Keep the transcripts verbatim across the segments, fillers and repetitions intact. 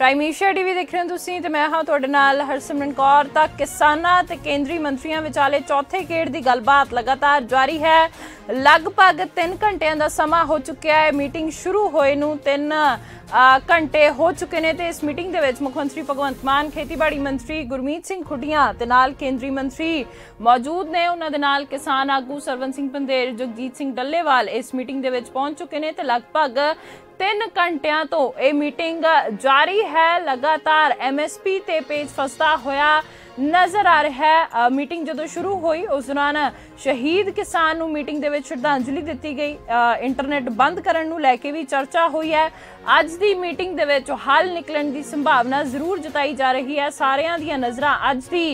Prime Asia TV देख रहे हो तुसीं ते मैं हाँ तुहाडे नाल हरसिमरन कौर। तां किसानां ते केंद्रीय मंत्रियों विचाले चौथे गेड़ दी गलबात लगातार जारी है। लगभग तीन घंटियां दा समा हो चुका है। मीटिंग शुरू होए नूं तीन घंटे हो चुके हैं। तो इस मीटिंग दे विच मुख मंत्री भगवंत मान, खेतीबाड़ी मंत्री गुरमीत सिंह खुड्डियां ते नाल केंद्रीय मंत्री मौजूद ने। उन्हां दे नाल किसान आगू सरवन सिंह पंधेर, जगजीत सिंह डल्लेवाल इस मीटिंग दे विच पहुंच चुके हैं। तो लगभग तीन घंटिया तो ये मीटिंग जारी है। लगातार एम एस पी ते पेच फसदा होया नज़र आ रहा है। मीटिंग जो शुरू हुई उस दौरान शहीद किसान नूं मीटिंग दे विच श्रद्धांजलि दिती गई। इंटरनेट बंद करन नूं लैके भी चर्चा हुई है। अज दी मीटिंग दे विच हल निकलन दी संभावना जरूर जताई जा रही है। सारियां दियां नज़रां अज दी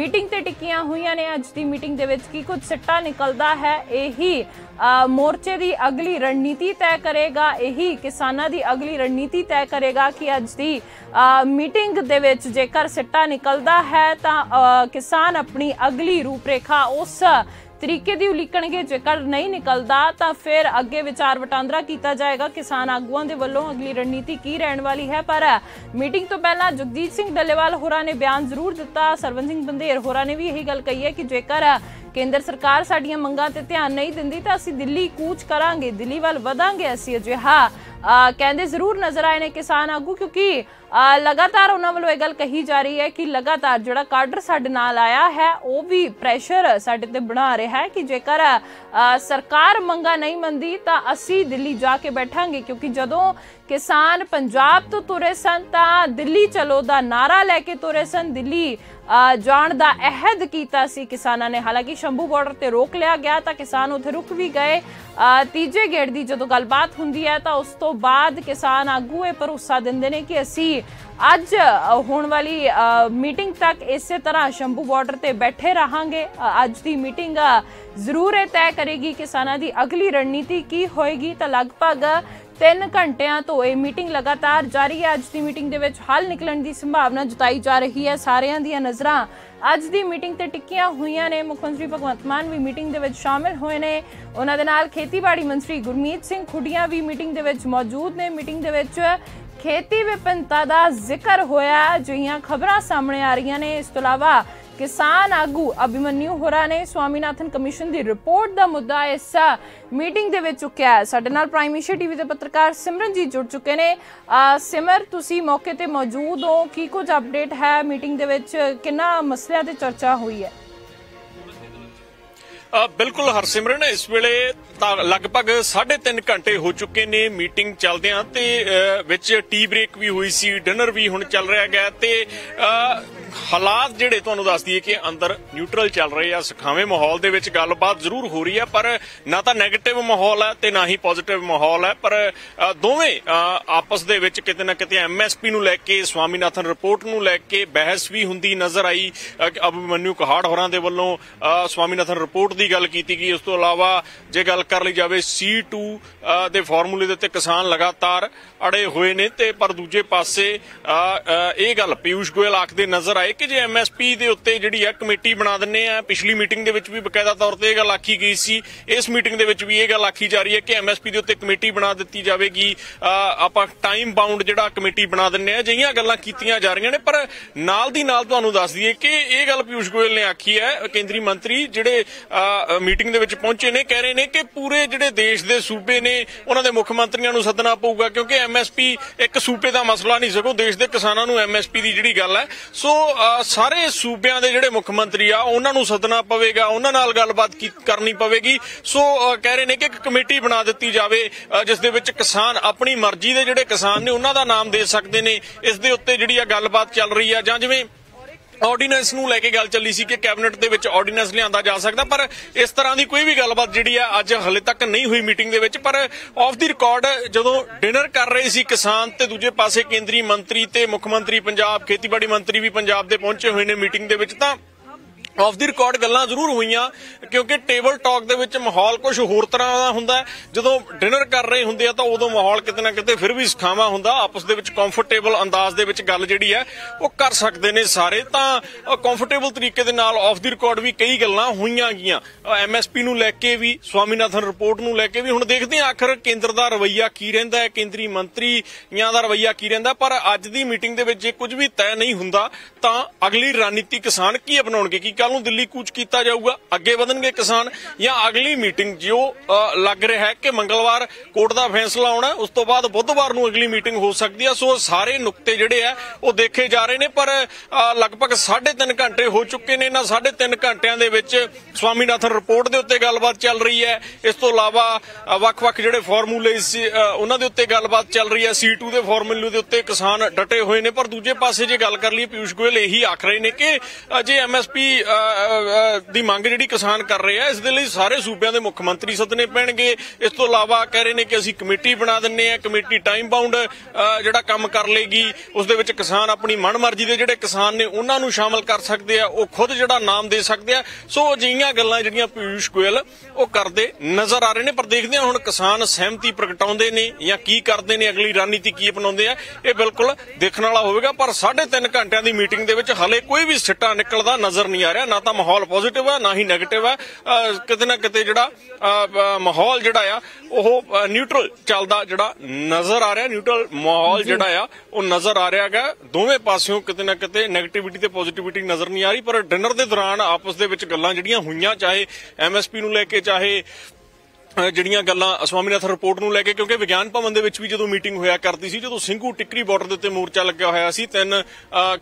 मीटिंग ते टिकियां हुई ने। अज दी मीटिंग दे विच की कुछ सिट्टा निकलदा है, यही मोर्चे दी अगली रणनीति तय करेगा, यही किसानां दी अगली रणनीति तय करेगा कि अज दी मीटिंग दे विच जेकर सिट्टा निकलदा है तां किसान अपनी अगली रूपरेखा उस तरीके दी उलीकणगे। जेकर नहीं निकलदा तां फिर अगे विचार वटांदरा किया जाएगा किसान आगुआं दे वल्लों अगली रणनीति की रहण वाली है। पर मीटिंग तो पहला जगजीत सिंह डल्लेवाल होरां ने बयान जरूर दिता। सरवन सिंह पंधेर होरां ने भी यही गल कही है कि जेकर केंद्र सरकार साडियां मंगां ते ध्यान नहीं दिंदी तां असीं दिल्ली कूच करांगे, दिल्ली वाल वधांगे। असीं अजिहा कहंदे जरूर नज़र आए ने किसान आगू, क्योंकि आ, लगातार उन्हां वल्लों यह गल कही जा रही है कि लगातार जिहड़ा काडर साडे नाल आया है वह भी प्रैशर साडे ते बना रहा है कि जेकर आ, सरकार मंगां नहीं मनदी तां असीं दिल्ली जाके बैठांगे। क्योंकि जदों किसान पंजाब तो तुरे सन तां दिल्ली चलो दा नारा लैके तुरे सन, दिल्ली जाण दा अहद कीता सी किसानां ने। हालांकि शंभू बॉर्डर ते रोक लिया गया तां किसान उत्थे रुक भी गए। तीजे गेड़ दी जदों गलबात हुंदी है तां उस तो बाद किसान आगू ये भरोसा दिंदे ने कि असीं अज होने वाली मीटिंग तक इस तरह शंभू बॉर्डर ते बैठे रहांगे। अज दी मीटिंग जरूर तय करेगी किसानां दी अगली रणनीति की होएगी। तो लगभग तीन घंटिया तो ये मीटिंग लगातार जारी है। अज की मीटिंग दे विच हल निकलण की संभावना जताई जा रही है। सारियां दियां नज़रां अज की मीटिंग ते टिक्कियां हुई ने। मुख मंत्री भगवंत मान भी मीटिंग दे विच शामिल होए ने। उन्हां दे नाल खेतीबाड़ी मंत्री गुरमीत सिंह खुड्डियां भी मीटिंग दे विच मौजूद ने। मीटिंग दे विच खेती विभिन्नता का जिक्र होया, जिहियां खबरां सामने आ रही ने। इस तो इलावा किसान आगू अभिमन्यु होरां ने स्वामीनाथन कमीशन की रिपोर्ट का मुद्दा इस मीटिंग दे विच चुक्या है। साडे नाल प्राइम एशिया टीवी के पत्रकार सिमरन जी जुड़ चुके ने। सिमर, तुसी मौके पर मौजूद हो, की कुछ अपडेट है? मीटिंग दे विच किन्ना मसलियां ते चर्चा हुई है? बिल्कुल हरसिमरन, इस वेले लगभग साढ़े तीन घंटे हो चुके ने मीटिंग चलदियां ते विच टी ब्रेक भी हुई सी, डिनर भी हुण चल रहा गया ते हालात जिहड़े तुहानू दस दईए कि अंदर न्यूट्रल चल रहे आ। सखावे माहौल दे विच गलबात जरूर हो रही है, पर ना तां नैगेटिव माहौल है ते ना ही पॉजिटिव माहौल है। पर दोवें आपस दे विच किते ना किते एम एस पी नू लैके, स्वामीनाथन रिपोर्ट नू लैके बहस भी हुंदी नज़र आई। अभिमन्यु कोहाड़ होरां दे वल्लों स्वामीनाथन रिपोर्ट दी गल कीती गई। उस तो इलावा जे गल कर ली जावे सी टू दे फार्मूले दे ते किसान लगातार अड़े होए ने ते पर दूजे पासे ये गल पीयूष गोयल आखदे नज़र आए कि जे एम एस पी दे उत्ते जिहड़ी आ कमेटी बना दिंदे आ। पिछली मीटिंग दे विच भी बकायदा तौर ते गल आखी गई सी, इस मीटिंग दे विच भी ये गल आखी जा रही है कि एम एस पी दे उत्ते कमेटी बना दित्ती जावेगी। आपां टाइम बाउंड जिहड़ा कमेटी बना दिंदे आ, जिहियां गल्लां कीतीयां जा रहीयां ने। पर नाल दी नाल तुहानू दस दईए कि ये गल पीयूष गोयल ने आखी है, केंद्रीय मंत्री जिहड़े मीटिंग दे विच पहुंचे ने कह रहे ने कि पूरे जिहड़े देश दे सूबे ने उहनां दे मुख मंत्रियां नू सदना पऊगा, क्योंकि एम एस पी एक सूबे दा मसला नहीं सगों देश दे किसानां नू एम एस पी दी जिहड़ी गल है सो आ, सारे सूबे दे जिहड़े मुख मंत्री आ उहनां नू सदना पवेगा, उहनां नाल गलबात करनी पवेगी। सो आ, कह रहे ने कि एक कमेटी बना दित्ती जावे आ, जिस दे विच किसान अपनी मर्जी दे जिहड़े किसान ने उहनां दा नाम दे सकदे ने। इस दे उत्ते जिहड़ी गलबात चल रही है, जां जिवें ऑर्डीनेंस नू लैके गल चली सी कि कैबिनेट दे विच ऑर्डीनेंस लिआंदा जा सकदा, पर इस तरह की कोई भी गलबात जिहड़ी आ अज हले तक नहीं हुई मीटिंग दे विच। पर ऑफ दी रिकॉर्ड जदों डिनर कर रहे सी किसान ते दूजे पासे केंद्रीय मंत्री ते मुख्य मंत्री पंजाब, खेतीबाड़ी मंत्री भी पंजाब दे पहुंचे होए ने मीटिंग दे विच, तां ऑफ द रिकॉर्ड गल्लां जरूर हुईयां क्योंकि टेबल टॉक दे विच माहौल कुछ होर तरह दा हुंदा है। जदों डिनर कर रहे हुंदे आ तां उदों माहौल किते ना किते फिर भी सखावा हुंदा, आपस दे विच कंफर्टेबल अंदाज दे विच गल जिहड़ी है वो कर सकदे ने सारे, तां कंफर्टेबल तरीके दे नाल ऑफ द रिकॉर्ड भी कई गल्लां हुईयां गईयां एमएसपी नूं लैके भी, स्वामीनाथन रिपोर्ट नूं लैके भी। हुण देखदे आ आखिर केंद्र दा रवैया की रहिंदा है, केंद्री मंत्रीयां दा रवैया की रहिंदा, पर अज दी मीटिंग दे विच जे कुछ भी तय नहीं हुंदा तां अगली रणनीति किसान की अपनाउणगे, की कल नूं दिल्ली कूच किया जाऊगा, अगे वधणगे किसान, या अगली मीटिंग जो लग रहा है कि मंगलवार कोर्ट का फैसला आना, उस तो बाद बुधवार नूं अगली मीटिंग हो सकती है। सो सारे नुकते जिहड़े है वो देखे जा रहे हैं, पर लगभग साढ़े तीन घंटे हो चुके ने। इन्हां साढ़े तीन घंटियां दे विच स्वामीनाथन रिपोर्ट के उत्ते गलबात चल रही है, इस तो इलावा वख-वख जिहड़े फार्मूले उन्हां दे उत्ते गलबात चल रही है, सी टू के फार्मूले के उत्ते किसान डटे हुए ने। पर दूजे पासे जे गल कर लईए पीयूष गोयल यही आख रहे ने कि जे एमएसपी दी मंग जिहड़ी किसान कर रहे हैं, इस दे लई सारे सूबे के मुख्यमंत्री सदने पैणगे। इस तो इलावा कह रहे हैं कि असीं कमेटी बना दिंदे आ, कमेटी टाइम बाउंड जिहड़ा काम कर लेगी, उस दे विच किसान अपनी मनमर्जी दे जिहड़े किसान ने उन्हां नूं शामिल कर सकदे आ, उह खुद जिहड़ा नाम दे सकदे आ। सो अजिहियां गल्लां जिहड़ियां पीयूष गोयल उह करदे नज़र आ रहे ने, पर देखदे आ हुण किसान सहमति प्रगटाउंदे ने या की करदे ने, अगली रणनीति की अपनाउंदे आ, इह बिल्कुल देखण वाला होवेगा। पर साढ़े तीन घंटियां दी मीटिंग दे विच हाले कोई भी सिट्टा निकलदा नज़र नहीं आ ਰਿਹਾ, ਨਾ ਤਾਂ ਮਾਹੌਲ ਪੋਜ਼ਿਟਿਵ ਹੈ ਨਾ ਹੀ ਨੈਗੇਟਿਵ ਹੈ, ਕਿਤੇ ਨਾ ਕਿਤੇ ਜਿਹੜਾ ਮਾਹੌਲ ਜਿਹੜਾ ਆ ਉਹ ਨਿਊਟਰਲ ਚੱਲਦਾ ਜਿਹੜਾ ਨਜ਼ਰ ਆ ਰਿਹਾ, ਨਿਊਟਰਲ ਮਾਹੌਲ ਜਿਹੜਾ ਆ ਉਹ ਨਜ਼ਰ ਆ ਰਿਹਾ ਹੈਗਾ। ਦੋਵੇਂ ਪਾਸਿਓਂ ਕਿਤੇ ਨਾ ਕਿਤੇ ਨੈਗੇਟਿਵਿਟੀ ਤੇ ਪੋਜ਼ਿਟਿਵਿਟੀ ਨਜ਼ਰ ਨਹੀਂ ਆ ਰਹੀ, ਪਰ ਡਿਨਰ ਦੇ ਦੌਰਾਨ ਆਪਸ ਦੇ ਵਿੱਚ ਗੱਲਾਂ ਜਿਹੜੀਆਂ ਹੋਈਆਂ, ਚਾਹੇ ਐਮਐਸਪੀ ਨੂੰ ਲੈ ਕੇ, ਚਾਹੇ ਜਿਹੜੀਆਂ ਗੱਲਾਂ स्वामीनाथन रिपोर्ट ਨੂੰ ਲੈ ਕੇ, क्योंकि विज्ञान भवन ਦੇ ਵਿੱਚ ਵੀ ਜਦੋਂ मीटिंग ਹੋਇਆ ਕਰਦੀ ਸੀ, ਜਦੋਂ ਸਿੰਘੂ ਟਿੱਕਰੀ ਬਾਰਡਰ ਦੇ ਉੱਤੇ ਮੋਰਚਾ ਲੱਗਿਆ ਹੋਇਆ ਸੀ ਤਿੰਨ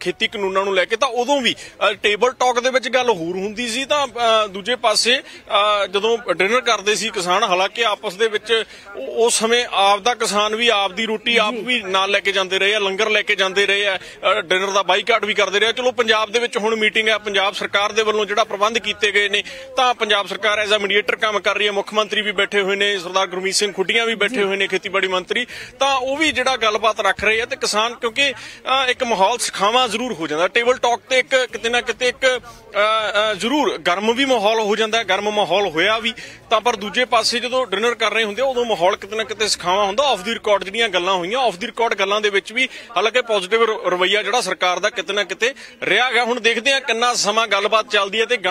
खेती ਕਾਨੂੰਨਾਂ ਨੂੰ ਲੈ ਕੇ, ਤਾਂ ਉਦੋਂ ਵੀ ਟੇਬਲ ਟਾਕ ਦੇ ਵਿੱਚ ਗੱਲ ਹੋਰ ਹੁੰਦੀ ਸੀ। ਤਾਂ ਦੂਜੇ ਪਾਸੇ ਜਦੋਂ ਡਿਨਰ ਕਰਦੇ ਸੀ किसान, ਹਾਲਾਂਕਿ ਆਪਸ ਦੇ ਵਿੱਚ ਉਸ ਸਮੇਂ ਆਪ ਦਾ किसान भी ਆਪ ਦੀ ਰੋਟੀ ਆਪ ਵੀ ਨਾਲ ਲੈ ਕੇ ਜਾਂਦੇ ਰਹੇ ਆ, ਲੰਗਰ ਲੈ ਕੇ ਜਾਂਦੇ ਰਹੇ ਆ, ਡਿਨਰ ਦਾ ਬਾਈਕਾਟ ਵੀ ਕਰਦੇ ਰਹੇ। ਚਲੋ ਪੰਜਾਬ ਦੇ ਵਿੱਚ ਹੁਣ ਮੀਟਿੰਗ ਹੈ, ਪੰਜਾਬ ਸਰਕਾਰ ਦੇ ਵੱਲੋਂ ਜਿਹੜਾ ਪ੍ਰਬੰਧ ਕੀਤੇ ਗਏ ਨੇ, ਤਾਂ ਪੰਜਾਬ ਸਰਕਾਰ ਐਜ਼ ਅ ਮੀਡੀਏਟਰ ਕੰਮ ਕਰ ਰਹੀ ਹੈ, ਮੁੱਖ ਮੰਤਰੀ ਵੀ बैठे हुए ने, सरदार गुरमीत सिंह खुड्डियां भी बैठे हुए ने खेतीबाड़ी मंत्री, तो वह भी जिहड़ा गलबात रख रहे हैं। तो किसान क्योंकि एक माहौल सखावा जरूर हो जाता, टेबल टॉक ते एक किते ना किते एक जरूर गर्म भी माहौल हो जाता है, गर्म माहौल होया भी, तो पर दूजे पासे जो डिनर कर रहे होंगे उदों माहौल किते ना किते सखावा हुंदा। ऑफ द रिकॉर्ड जिहड़ियां गल्लां होईयां, ऑफ द रिकॉर्ड गल्लां दे विच भी हालांकि पॉजिटिव रवैया जिहड़ा सरकार दा किते ना किते रहा है। हुण देखदे हां किन्ना समां गलबात चलदी है ते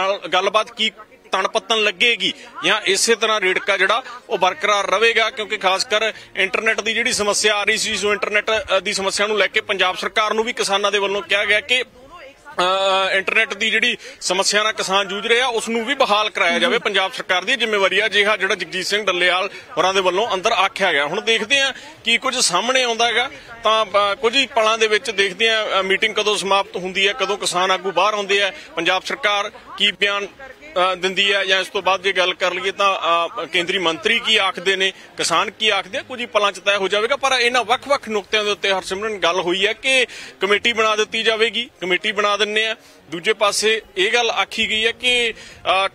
गलबात की तन पत्तन लगेगी या इस तरह रेड़का जिहड़ा वो बरकरार रहेगा, क्योंकि खासकर इंटरनेट की जिहड़ी समस्या आ रही सी, सो इंटरनेट की समस्या नूं लैके पंजाब सरकार नूं भी किसानां दे वल्लों कहा गया कि इंटरनेट की जिहड़ी समस्या नाल किसान जूझ रहे आ उस नूं भी बहाल कराया जाए, पंजाब सरकार दी जिम्मेवारी आ, जिहा जिहड़ा जगजीत सिंह डल्लेवाल होरां दे वल्लों अंदर आख्या गया। हुण देखदे आ कि कुछ सामने आउंदा हैगा, तां कुछ ही पलां दे विच देखदे आ मीटिंग कदों समाप्त हुंदी है, कदों किसान आगू बाहर आउंदे आ, पंजाब सरकार की बयान दिंदी है, या इस तो बाद जे गल कर लईए तां केंद्रीय मंत्री की आखदे ने, किसान की आखदे, कुछ ही पलां च तय हो जाएगा। पर इन्हां वख-वख नुक्तियां दे उत्ते हरसिमरन गल हुई है कि कमेटी बना दित्ती जाएगी, कमेटी बना दिंने आ, दूजे पासे ये गल आखी गई है कि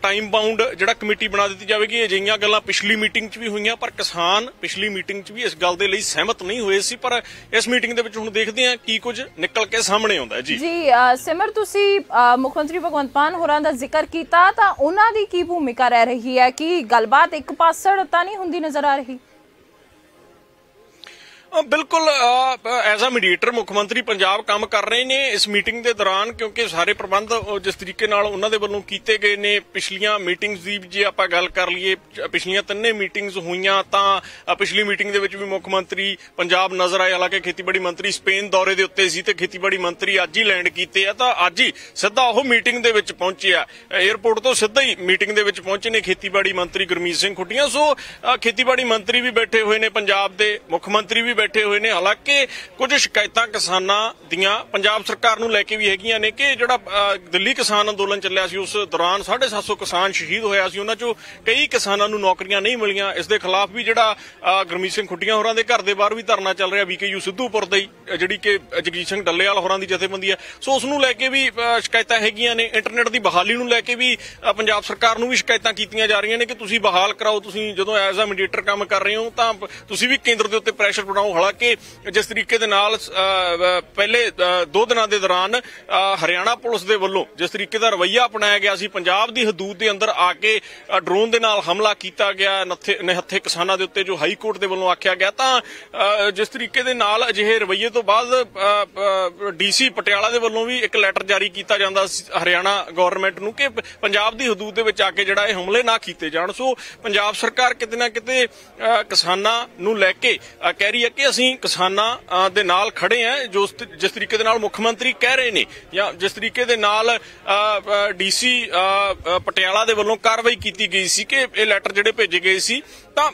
टाइम बाउंड जिहड़ा कमेटी बना दित्ती जाएगी। अजिहियां गल्लां पिछली मीटिंग च भी हुईयां, पर किसान पिछली मीटिंग च भी इस गल दे लई सहमत नहीं होए सी, पर इस मीटिंग दे विच हुण देखदे आ की कुछ निकल के सामने आउंदा है। जी जी सिमर, तुसी मुख मंत्री भगवंत मान होरां दा जिक्र कीता, तां उन्हां दी की भूमिका रह रही है कि गलबात एक पासड़ तां नहीं हुंदी नज़र आ रही? बिल्कुल एज अ मीडिएटर मुख्यमंत्री पंजाब काम कर रहे हैं इस मीटिंग के दौरान, क्योंकि सारे प्रबंध जिस तरीके नाल उन्हां दे वल्लों कीते गए ने। पिछलियां मीटिंग्स दी जे आपां गल कर लईए, पिछलियां तिन्ने मीटिंग्स हुईयां, तां पिछली मीटिंग दे विच भी मुख्यमंत्री पंजाब नजर आए, हालांकि खेतीबाड़ी मंत्री स्पेन दौरे दे उत्ते सी ते खेतीबाड़ी मंत्री अज ही लैंड कीते आ, तां अज ही सीधा ओह मीटिंग दे विच पहुंचे आ, एयरपोर्ट तो सीधा ही मीटिंग दे विच पहुंचे ने खेतीबाड़ी मंत्री गुरमीत सिंह खुड्डियां। सो खेतीबाड़ी मंत्री भी बैठे हुए ने, पंजाब दे मुੱਖ ਮੰਤਰੀ भी बैठे हुए ने, हालांकि कुछ शिकायतां किसानां दियां पंजाब सरकार नूं लैके भी हैगियां ने कि जिहड़ा दिल्ली किसान अंदोलन चलिया सी उस दौरान साढ़े सत्त सौ किसान शहीद होया सी, उन्हां चों कई किसानां नूं नौकरियां नहीं मिलियां। इस दे खिलाफ भी जिहड़ा गुरमीत सिंह खुड्डियां होरां दे घर दे बाहर भी धरना चल रिहा, वी के यू सिद्धूपुर दी जिहड़ी कि जगजीत सिंह डल्लेवाल होरां दी जथेबंदी है, सो उस नूं लैके भी शिकायतां हैगियां ने। इंटरनेट की बहाली नूं लैके भी पंजाब सरकार नूं भी शिकायतां कीतियां जा रहियां ने कि तुसीं बहाल कराओ, तुसीं जदों एज अ मीडिएटर काम कर रहे हो तां तुसीं भी केंद्र दे उत्ते प्रैशर हूं। हालांकि जिस तरीके दे नाल पहले दो दिनां दे दौरान हरियाणा पुलिस दे वल्लों जिस तरीके दा रवैया अपनाया गया सी, पंजाब दी हदूद दे अंदर आके ड्रोन दे नाल हमला कीता गया, निहत्थे किसानां दे उत्ते जो हाई कोर्ट दे वल्लों आख्या गया, तां जिस तरीके दे नाल अजिहे रवैये तो बाद डीसी पटियाला दे वल्लों भी एक लैटर जारी कीता जांदा हरियाणा गवर्नमेंट नूं कि पंजाब दी हदूद दे विच आके जिहड़ा इह हमले ना कीते जाण। सो पंजाब सरकार किते ना किते किसानां नूं लैके कह रही है कि असीं किसानां दे नाल खड़े हैं। जो जिस तरीके दे नाल मुख्यमंत्री कह रहे ने या जिस तरीके दे नाल डीसी पटियाला दे वल्लों कार्रवाई कीती गई सी कि इह लैटर जिहड़े भेजे गए सी, तां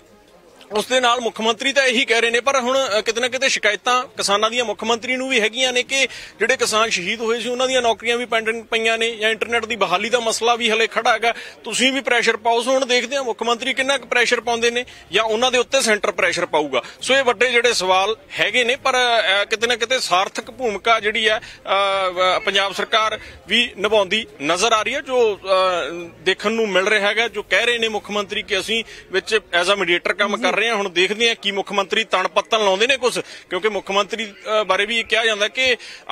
उस दे नाल मुख्यमंत्री तो यही कह रहे हैं। पर हुण किते ना किते शिकायतां किसानां दियां मुख्यमंत्री नूं भी हैगियां ने कि जिहड़े किसान शहीद होए सी उन्हां दियां नौकरियां भी पेंडिंग पईयां ने या इंटरनेट दी बहाली दा मसला भी हले खड़ा हैगा, तुसीं भी प्रैशर पाओ। सो हुण देखदे हां मुख्यमंत्री किन्ना क प्रैशर पाउंदे ने या उन्हां दे उत्ते सेंटर प्रैशर पाऊगा। सो इह वड्डे जिहड़े सवाल हैगे ने, पर किते ना किते सार्थक भूमिका जिहड़ी है पंजाब सरकार भी निभाउंदी नज़र आ रही है। जो देखण नूं मिल रहा हैगा, जो कह रहे ने मुख्यमंत्री कि असीं विच एज अ मीडिएटर काम कर रहे हैं। हुण देखदे हैं कि मुख्यमंत्री तण पत्तन लाउंदे ने कुछ, क्योंकि मुख्यमंत्री बारे भी कहा जांदा कि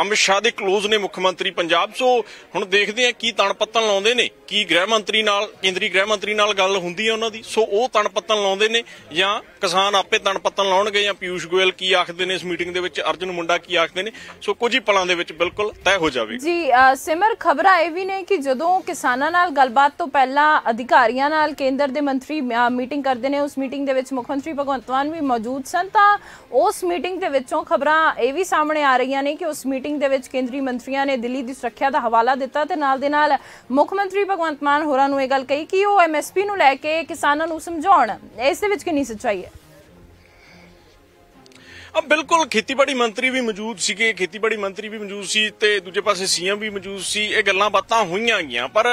अमित शाह दे क्लोज ने मुख्यमंत्री पंजाब। सो हुण देखदे हैं कि तण पत्तन लाउंदे ने कि गृह मंत्री नाल केंद्रीय गृह मंत्री नाल गल हुंदी है उन्हां दी, सो ओह तण पत्तन लाउंदे ने या किसान आपे तण पत्तन लाउणगे या पियूष गोयल की आखदे ने इस मीटिंग दे विच, अर्जुन मुंडा की आखदे ने। सो कुछ ही पलां दे विच बिल्कुल तय हो जावेगा। जी सिमर, खबरां इह वी ने कि जदों किसानां नाल गलबात तो पहला अधिकारियां नाल केंद्र दे मंत्री मीटिंग करदे ने, उस मीटिंग दे विच मुख्यमंत्री भगवंत मान भी मौजूद सन, उस मीटिंग दे विचों खबरां यह भी सामने आ रही ने कि उस मीटिंग दे विच केंद्रीय मंत्रियों ने दिल्ली की सुरक्षा का हवाला दिता ते नाल दे नाल मुख्यमंत्री भगवंत मान होरां नूं इह गल कही कि वह एम एस पी नूं लैके किसानां नूं समझाउण। इस दे विच किन्नी सच्चाई है? अब बिल्कुल खेतीबाड़ी मंत्री भी मौजूद सीगे, खेतीबाड़ी मंत्री भी मौजूद सी ते दूजे पासे सीएम भी मौजूद सी, इह गल्लां बातां होईयां गईयां। पर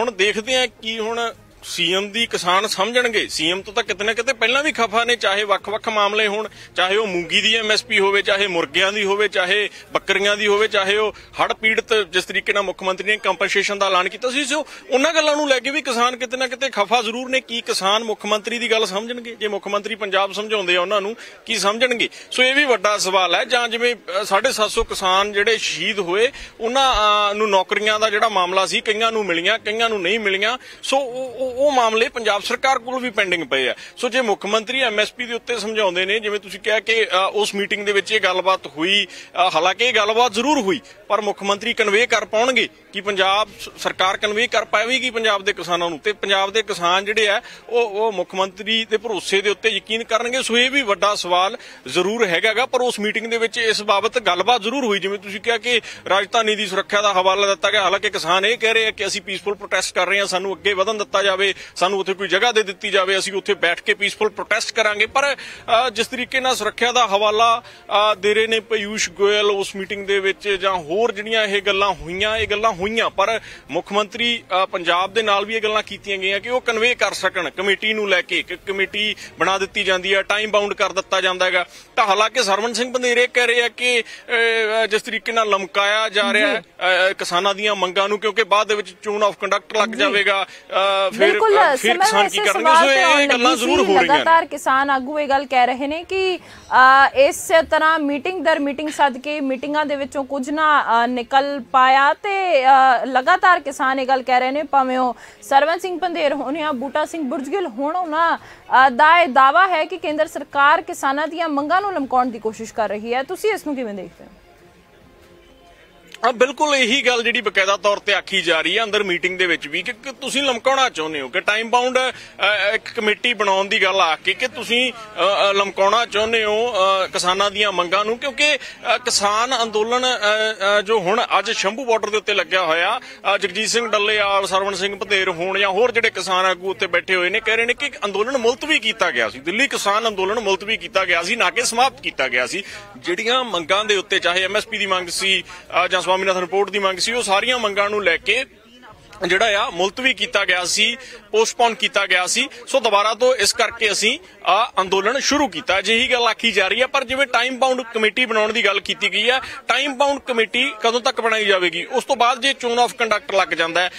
हुण देखदे आ कि हुण सीएम दी किसान समझणगे। सीएम तो कितने ना कितने पहला भी खफा ने, चाहे वख-वख मामले होण, चाहे वह मूंगी दी एमएसपी होवे, चाहे मुर्गियां दी होवे, चाहे बकरियां दी होवे, चाहे वह हड़ पीड़ित जिस तरीके नाल मुख्यमंत्री ने कंपनसेशन दा ऐलान कीता सी, सो उन्हां गल्लां नूं लैके भी किसान कितने ना कितने खफा जरूर ने कि किसान मुख्यमंत्री दी गल समझणगे। जे मुख्यमंत्री पंजाब समझाउंदे आ उन्हां नूं की समझणगे? सो इह भी वड्डा सवाल है। जां जिवें साढ़े सत्त सौ किसान जिहड़े शहीद होए उन्हां नूं नौकरियां दा जिहड़ा मामला सी, कईयां नूं मिलियां कईयां नूं नहीं मिलियां, सो ਉਹ ਮਾਮਲੇ ਪੰਜਾਬ ਸਰਕਾਰ ਕੋਲ ਵੀ ਪੈਂਡਿੰਗ ਪਏ ਆ। ਸੋ ਜੇ ਮੁੱਖ ਮੰਤਰੀ ਐਮਐਸਪੀ ਦੇ ਉੱਤੇ ਸਮਝਾਉਂਦੇ ਨੇ, ਜਿਵੇਂ ਤੁਸੀਂ ਕਿਹਾ ਕਿ ਉਸ ਮੀਟਿੰਗ ਦੇ ਵਿੱਚ ਇਹ ਗੱਲਬਾਤ ਹੋਈ, ਹਾਲਾਂਕਿ ਇਹ ਗੱਲਬਾਤ ਜ਼ਰੂਰ ਹੋਈ ਪਰ ਮੁੱਖ ਮੰਤਰੀ ਕਨਵੇ ਕਰ ਪਾਉਣਗੇ ਕਿ ਪੰਜਾਬ ਸਰਕਾਰ ਕਨਵੇ ਕਰ ਪਾਵੇਗੀ ਪੰਜਾਬ ਦੇ ਕਿਸਾਨਾਂ ਨੂੰ, ਤੇ ਪੰਜਾਬ ਦੇ ਕਿਸਾਨ ਜਿਹੜੇ ਆ ਉਹ ਉਹ ਮੁੱਖ ਮੰਤਰੀ ਦੇ ਭਰੋਸੇ ਦੇ ਉੱਤੇ ਯਕੀਨ ਕਰਨਗੇ? ਸੋ ਇਹ ਵੀ ਵੱਡਾ ਸਵਾਲ ਜ਼ਰੂਰ ਹੈਗਾਗਾ। ਪਰ ਉਸ ਮੀਟਿੰਗ ਦੇ ਵਿੱਚ ਇਸ ਬਾਬਤ ਗੱਲਬਾਤ ਜ਼ਰੂਰ ਹੋਈ, ਜਿਵੇਂ ਤੁਸੀਂ ਕਿਹਾ ਕਿ ਰਾਜਧਾਨੀ ਦੀ ਸੁਰੱਖਿਆ ਦਾ ਹਵਾਲਾ ਦਿੱਤਾ ਗਿਆ। ਹਾਲਾਂਕਿ ਕਿਸਾਨ ਇਹ ਕਹਿ ਰਹੇ ਆ ਕਿ ਅਸੀਂ ਪੀਸਫੁਲ ਪ੍ਰੋਟੈਸਟ ਕਰ ਰਹੇ ਹਾਂ, ਸਾਨੂੰ ਅੱਗੇ ਵਧਣ ਦਿੱਤਾ ਜਾਵੇ, ਸਾਨੂੰ ਉੱਥੇ ਕੋਈ ਜਗ੍ਹਾ ਦੇ ਦਿੱਤੀ ਜਾਵੇ, ਅਸੀਂ ਉੱਥੇ ਬੈਠ ਕੇ ਪੀਸਫੁਲ ਪ੍ਰੋਟੈਸਟ ਕਰਾਂਗੇ। ਪਰ ਜਿਸ ਤਰੀਕੇ ਨਾਲ ਸੁਰੱਖਿਆ ਦਾ ਹਵਾਲਾ ਦੇ ਰਹੇ ਨੇ ਪਿਯੂਸ਼ ਗੋਇਲ ਉਸ ਮੀਟਿੰਗ ਦੇ ਵਿੱਚ, ਜਾਂ ਹੋਰ ਜਿਹੜੀਆਂ ਇਹ ਗੱਲਾਂ ਹੋਈਆਂ ਇਹ ਗੱਲਾਂ ਹੋਈਆਂ ਪਰ ਮੁੱਖ ਮੰਤਰੀ ਪੰਜਾਬ ਦੇ ਨਾਲ ਵੀ ਇਹ ਗੱਲਾਂ ਕੀਤੀਆਂ ਗਈਆਂ ਕਿ ਉਹ ਕਨਵੇ ਕਰ ਸਕਣ ਕਮੇਟੀ ਨੂੰ ਲੈ ਕੇ, ਕਿ ਕਮੇਟੀ ਬਣਾ ਦਿੱਤੀ ਜਾਂਦੀ ਹੈ, ਟਾਈਮ ਬਾਉਂਡ ਕਰ ਦਿੱਤਾ ਜਾਂਦਾ ਹੈਗਾ। ਤਾਂ ਹਾਲਾਂਕਿ ਸਰਵਨ ਸਿੰਘ ਪੰਧੇਰੇ ਕਹਿ ਰਹੇ ਆ ਕਿ ਜਿਸ ਤਰੀਕੇ ਨਾਲ ਲਮਕਾਇਆ ਜਾ ਰਿਹਾ ਹੈ ਕਿਸਾਨਾਂ ਦੀਆਂ ਮੰਗਾਂ ਨੂੰ, ਕਿਉਂਕਿ ਬਾਅਦ ਦੇ ਵਿੱਚ ਚੋਣ ਆਫ ਕੰਡਕਟ ਲੱਗ ਜਾਵੇਗਾ, ਬਿਲਕੁਲ ਸਮਰ ਇਸ ਸਵਾਲ ਤੇ ਆਉਣ ਲੱਗੀ। ਲਗਾਤਾਰ ਕਿਸਾਨ ਆਗੂ ਇਹ ਗੱਲ ਕਹਿ ਰਹੇ ਨੇ ਕਿ ਇਸ ਤਰ੍ਹਾਂ ਮੀਟਿੰਗ ਦਰ ਮੀਟਿੰਗ ਸੱਦ ਕੇ ਮੀਟਿੰਗਾਂ ਦੇ ਵਿੱਚੋਂ ਕੁਝ ਨਾ ਨਿਕਲ ਪਾਇਆ ਤੇ ਲਗਾਤਾਰ ਕਿਸਾਨ ਇਹ ਗੱਲ ਕਹਿ ਰਹੇ ਨੇ, ਭਾਵੇਂ ਉਹ ਸਰਵਨ ਸਿੰਘ ਪੰਧੇਰ ਹੋਣ ਜਾਂ ਬੂਟਾ ਸਿੰਘ ਬੁਰਜਗਿੱਲ ਹੋਣ, ਉਹਨਾਂ ਦਾ ਇਹ ਦਾਵਾ ਹੈ ਕਿ ਕੇਂਦਰ ਸਰਕਾਰ ਕਿਸਾਨਾਂ ਦੀਆਂ ਮੰਗਾਂ ਨੂੰ ਲਮਕਾਉਣ ਦੀ ਕੋਸ਼ਿਸ਼ ਕਰ ਰਹੀ ਹੈ। ਤੁਸੀਂ ਇਸ ਨੂੰ ਕਿਵੇਂ ਦੇਖਦੇ ਹੋ? बिल्कुल यही गल जी बकायदा तौर पर आखी जा रही है अंदर मीटिंग दे विच भी कि तुसीं लमकाउणा चाहुंदे हो, कि टाइम बाउंड एक कमेटी बनाउण दी गल आके कि तुसीं लमकाउणा चाहुंदे हो किसानां दीआं मंगां नूं, क्योंकि किसान अंदोलन जो हुण अज शंभू बार्डर दे उत्ते लग्गिया होया, जगजीत सिंह डल्लेवाल, सरवण सिंह पंधेर होण जां होर जिहड़े किसान आगू उत्ते बैठे होए ने, कह रहे ने कि अंदोलन मुलतवी कीता गया सी, दिल्ली किसान अंदोलन मुलतवी कीता गया सी, ना कि समाप्त कीता गया सी। जिहड़ियां मंगां दे उत्ते चाहे एम एस पी दी मंग सी, स्वामीनाथन रिपोर्ट की मंग सी, सारियां मंगां नूं लैके ਜਿਹੜਾ ਆ ਮੁਲਤਵੀ ਕੀਤਾ ਗਿਆ ਸੀ, ਪੋਸਟਪੋਨ ਕੀਤਾ ਗਿਆ ਸੀ। ਸੋ ਦੁਬਾਰਾ ਤੋਂ ਇਸ ਕਰਕੇ ਅਸੀਂ ਆ ਅੰਦੋਲਨ ਸ਼ੁਰੂ ਕੀਤਾ, ਜਿਹੀ ਗੱਲ ਆਖੀ ਜਾ ਰਹੀ ਹੈ। ਪਰ ਜਿਵੇਂ ਟਾਈਮ ਬਾਉਂਡ ਕਮੇਟੀ ਬਣਾਉਣ ਦੀ ਗੱਲ ਕੀਤੀ ਗਈ ਹੈ, ਟਾਈਮ ਬਾਉਂਡ ਕਮੇਟੀ ਕਦੋਂ ਤੱਕ ਬਣਾਈ ਜਾਵੇਗੀ? ਉਸ ਤੋਂ ਬਾਅਦ ਜੇ ਚੋਣ ਆਫ ਕੰਡਕਟਰ ਲੱਗ ਜਾਂਦਾ ਹੈ,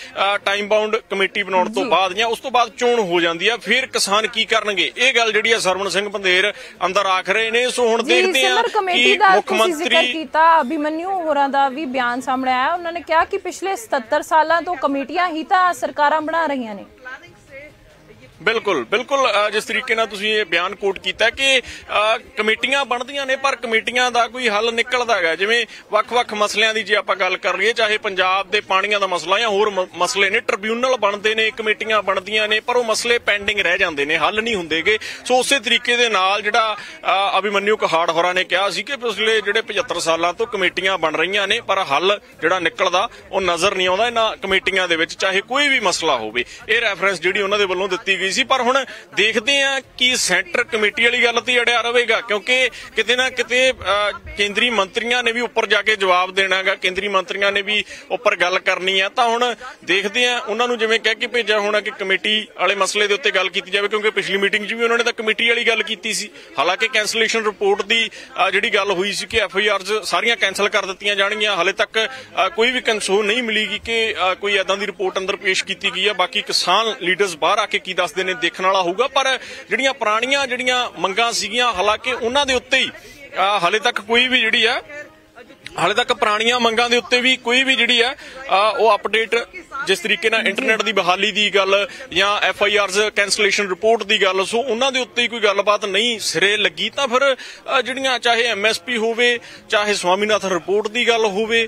ਟਾਈਮ ਬਾਉਂਡ ਕਮੇਟੀ ਬਣਾਉਣ ਤੋਂ ਬਾਅਦ ਜਾਂ ਉਸ ਤੋਂ ਬਾਅਦ ਚੋਣ ਹੋ ਜਾਂਦੀ ਹੈ, ਫਿਰ ਕਿਸਾਨ ਕੀ ਕਰਨਗੇ? ਇਹ ਗੱਲ ਜਿਹੜੀ ਆ ਸਰਵਣ ਸਿੰਘ ਪੰਧੇਰ ਅੰਦਰ ਆਖ ਰਹੇ ਨੇ। ਸੋ ਹੁਣ ਦੇਖਦੇ ਹਾਂ ਕਿ ਮੁੱਖ ਮੰਤਰੀ ਕੀਤਾ ਅਭਿਮਨਿਊ ਹੋਰਾਂ ਦਾ ਵੀ ਬਿਆਨ ਸਾਹਮਣੇ ਆਇਆ। ਉਹਨਾਂ ਨੇ ਕਿਹਾ ਕਿ ਪਿਛਲੇ ਸਤੱਤਰ ਸਾਲਾਂ ਤੋਂ ਕਮੇਟੀ ही तो सरकारां बना रही ने। बिल्कुल बिल्कुल जिस तरीके नाल तुसीं ये बयान कोट कीता कि कमेटियां बनदियां ने पर कमेटियां दा कोई हल निकलदा है। जिवें वख-वख मसलियां दी जे आपां गल कर रही है, चाहे पंजाब दे पाणियां दा मसला या होर मसले ने, ट्रिब्यूनल बनदे ने, कमेटियां बनदियां ने, पर ओह मसले पेंडिंग रह जांदे ने, हल नहीं हुंदेगे। सो उस तरीके दे नाल जिहड़ा अभिमन्यू कोहाड़ होरां ने कहा सी कि पिछले जिहड़े पचहत्तर सालां तों कमेटियां बन रहीआं ने पर हल जिहड़ा निकलदा ओह नज़र नहीं आउंदा इन्हां कमेटियां दे विच, चाहे कोई भी मसला होवे। इह रैफरेंस जिहड़ी उन्हां दे वल्लों दित्ती गई। पर हुण देखते हैं कि सेंटर कमेटी वाली गल तो अड़िया रहेगा, क्योंकि किते ना किते केंद्रीय मंत्रियों ने भी उपर जाके जवाब देना है, केंद्रीय मंत्रियों ने भी उपर गल करनी है। तो हुण देखते हैं उन्होंने जिवें कह के भेजा होना कि कमेटी वाले मसले के उत्ते गल कीती जाए, क्योंकि पिछली मीटिंग भी उन्होंने तो कमेटी वाली गल कीती सी। हालांकि कैंसलेशन रिपोर्ट की जिहड़ी गल हुई सी कि एफ आई आर सारियां कैंसल कर दित्तियां जाणगीयां, हाले तक कोई भी कंसोल नहीं मिलेगी कि कोई इदां दी रिपोर्ट अंदर पेश कीती गई है। बाकी किसान लीडर्स बाहर आके की दस ने देखने वाला होगा, पर जिहड़ियां पुराणियां जिहड़ियां मंगां सीगियां, हालांकि उन्हां दे उत्ते ही हाले तक कोई भी जिहड़ी है हाले तक पुराणियां मंगां दे उत्ते भी कोई भी जिहड़ी है वो अपडेट, जिस तरीके नाल इंटरनेट की बहाली की गल या F I R cancellation report की गल, सो उन्हां दे उत्ते ही कोई गलबात नहीं सिरे लगी। तो फिर जिहड़ियां चाहे एम एस पी होवे, चाहे स्वामीनाथन रिपोर्ट की गल होवे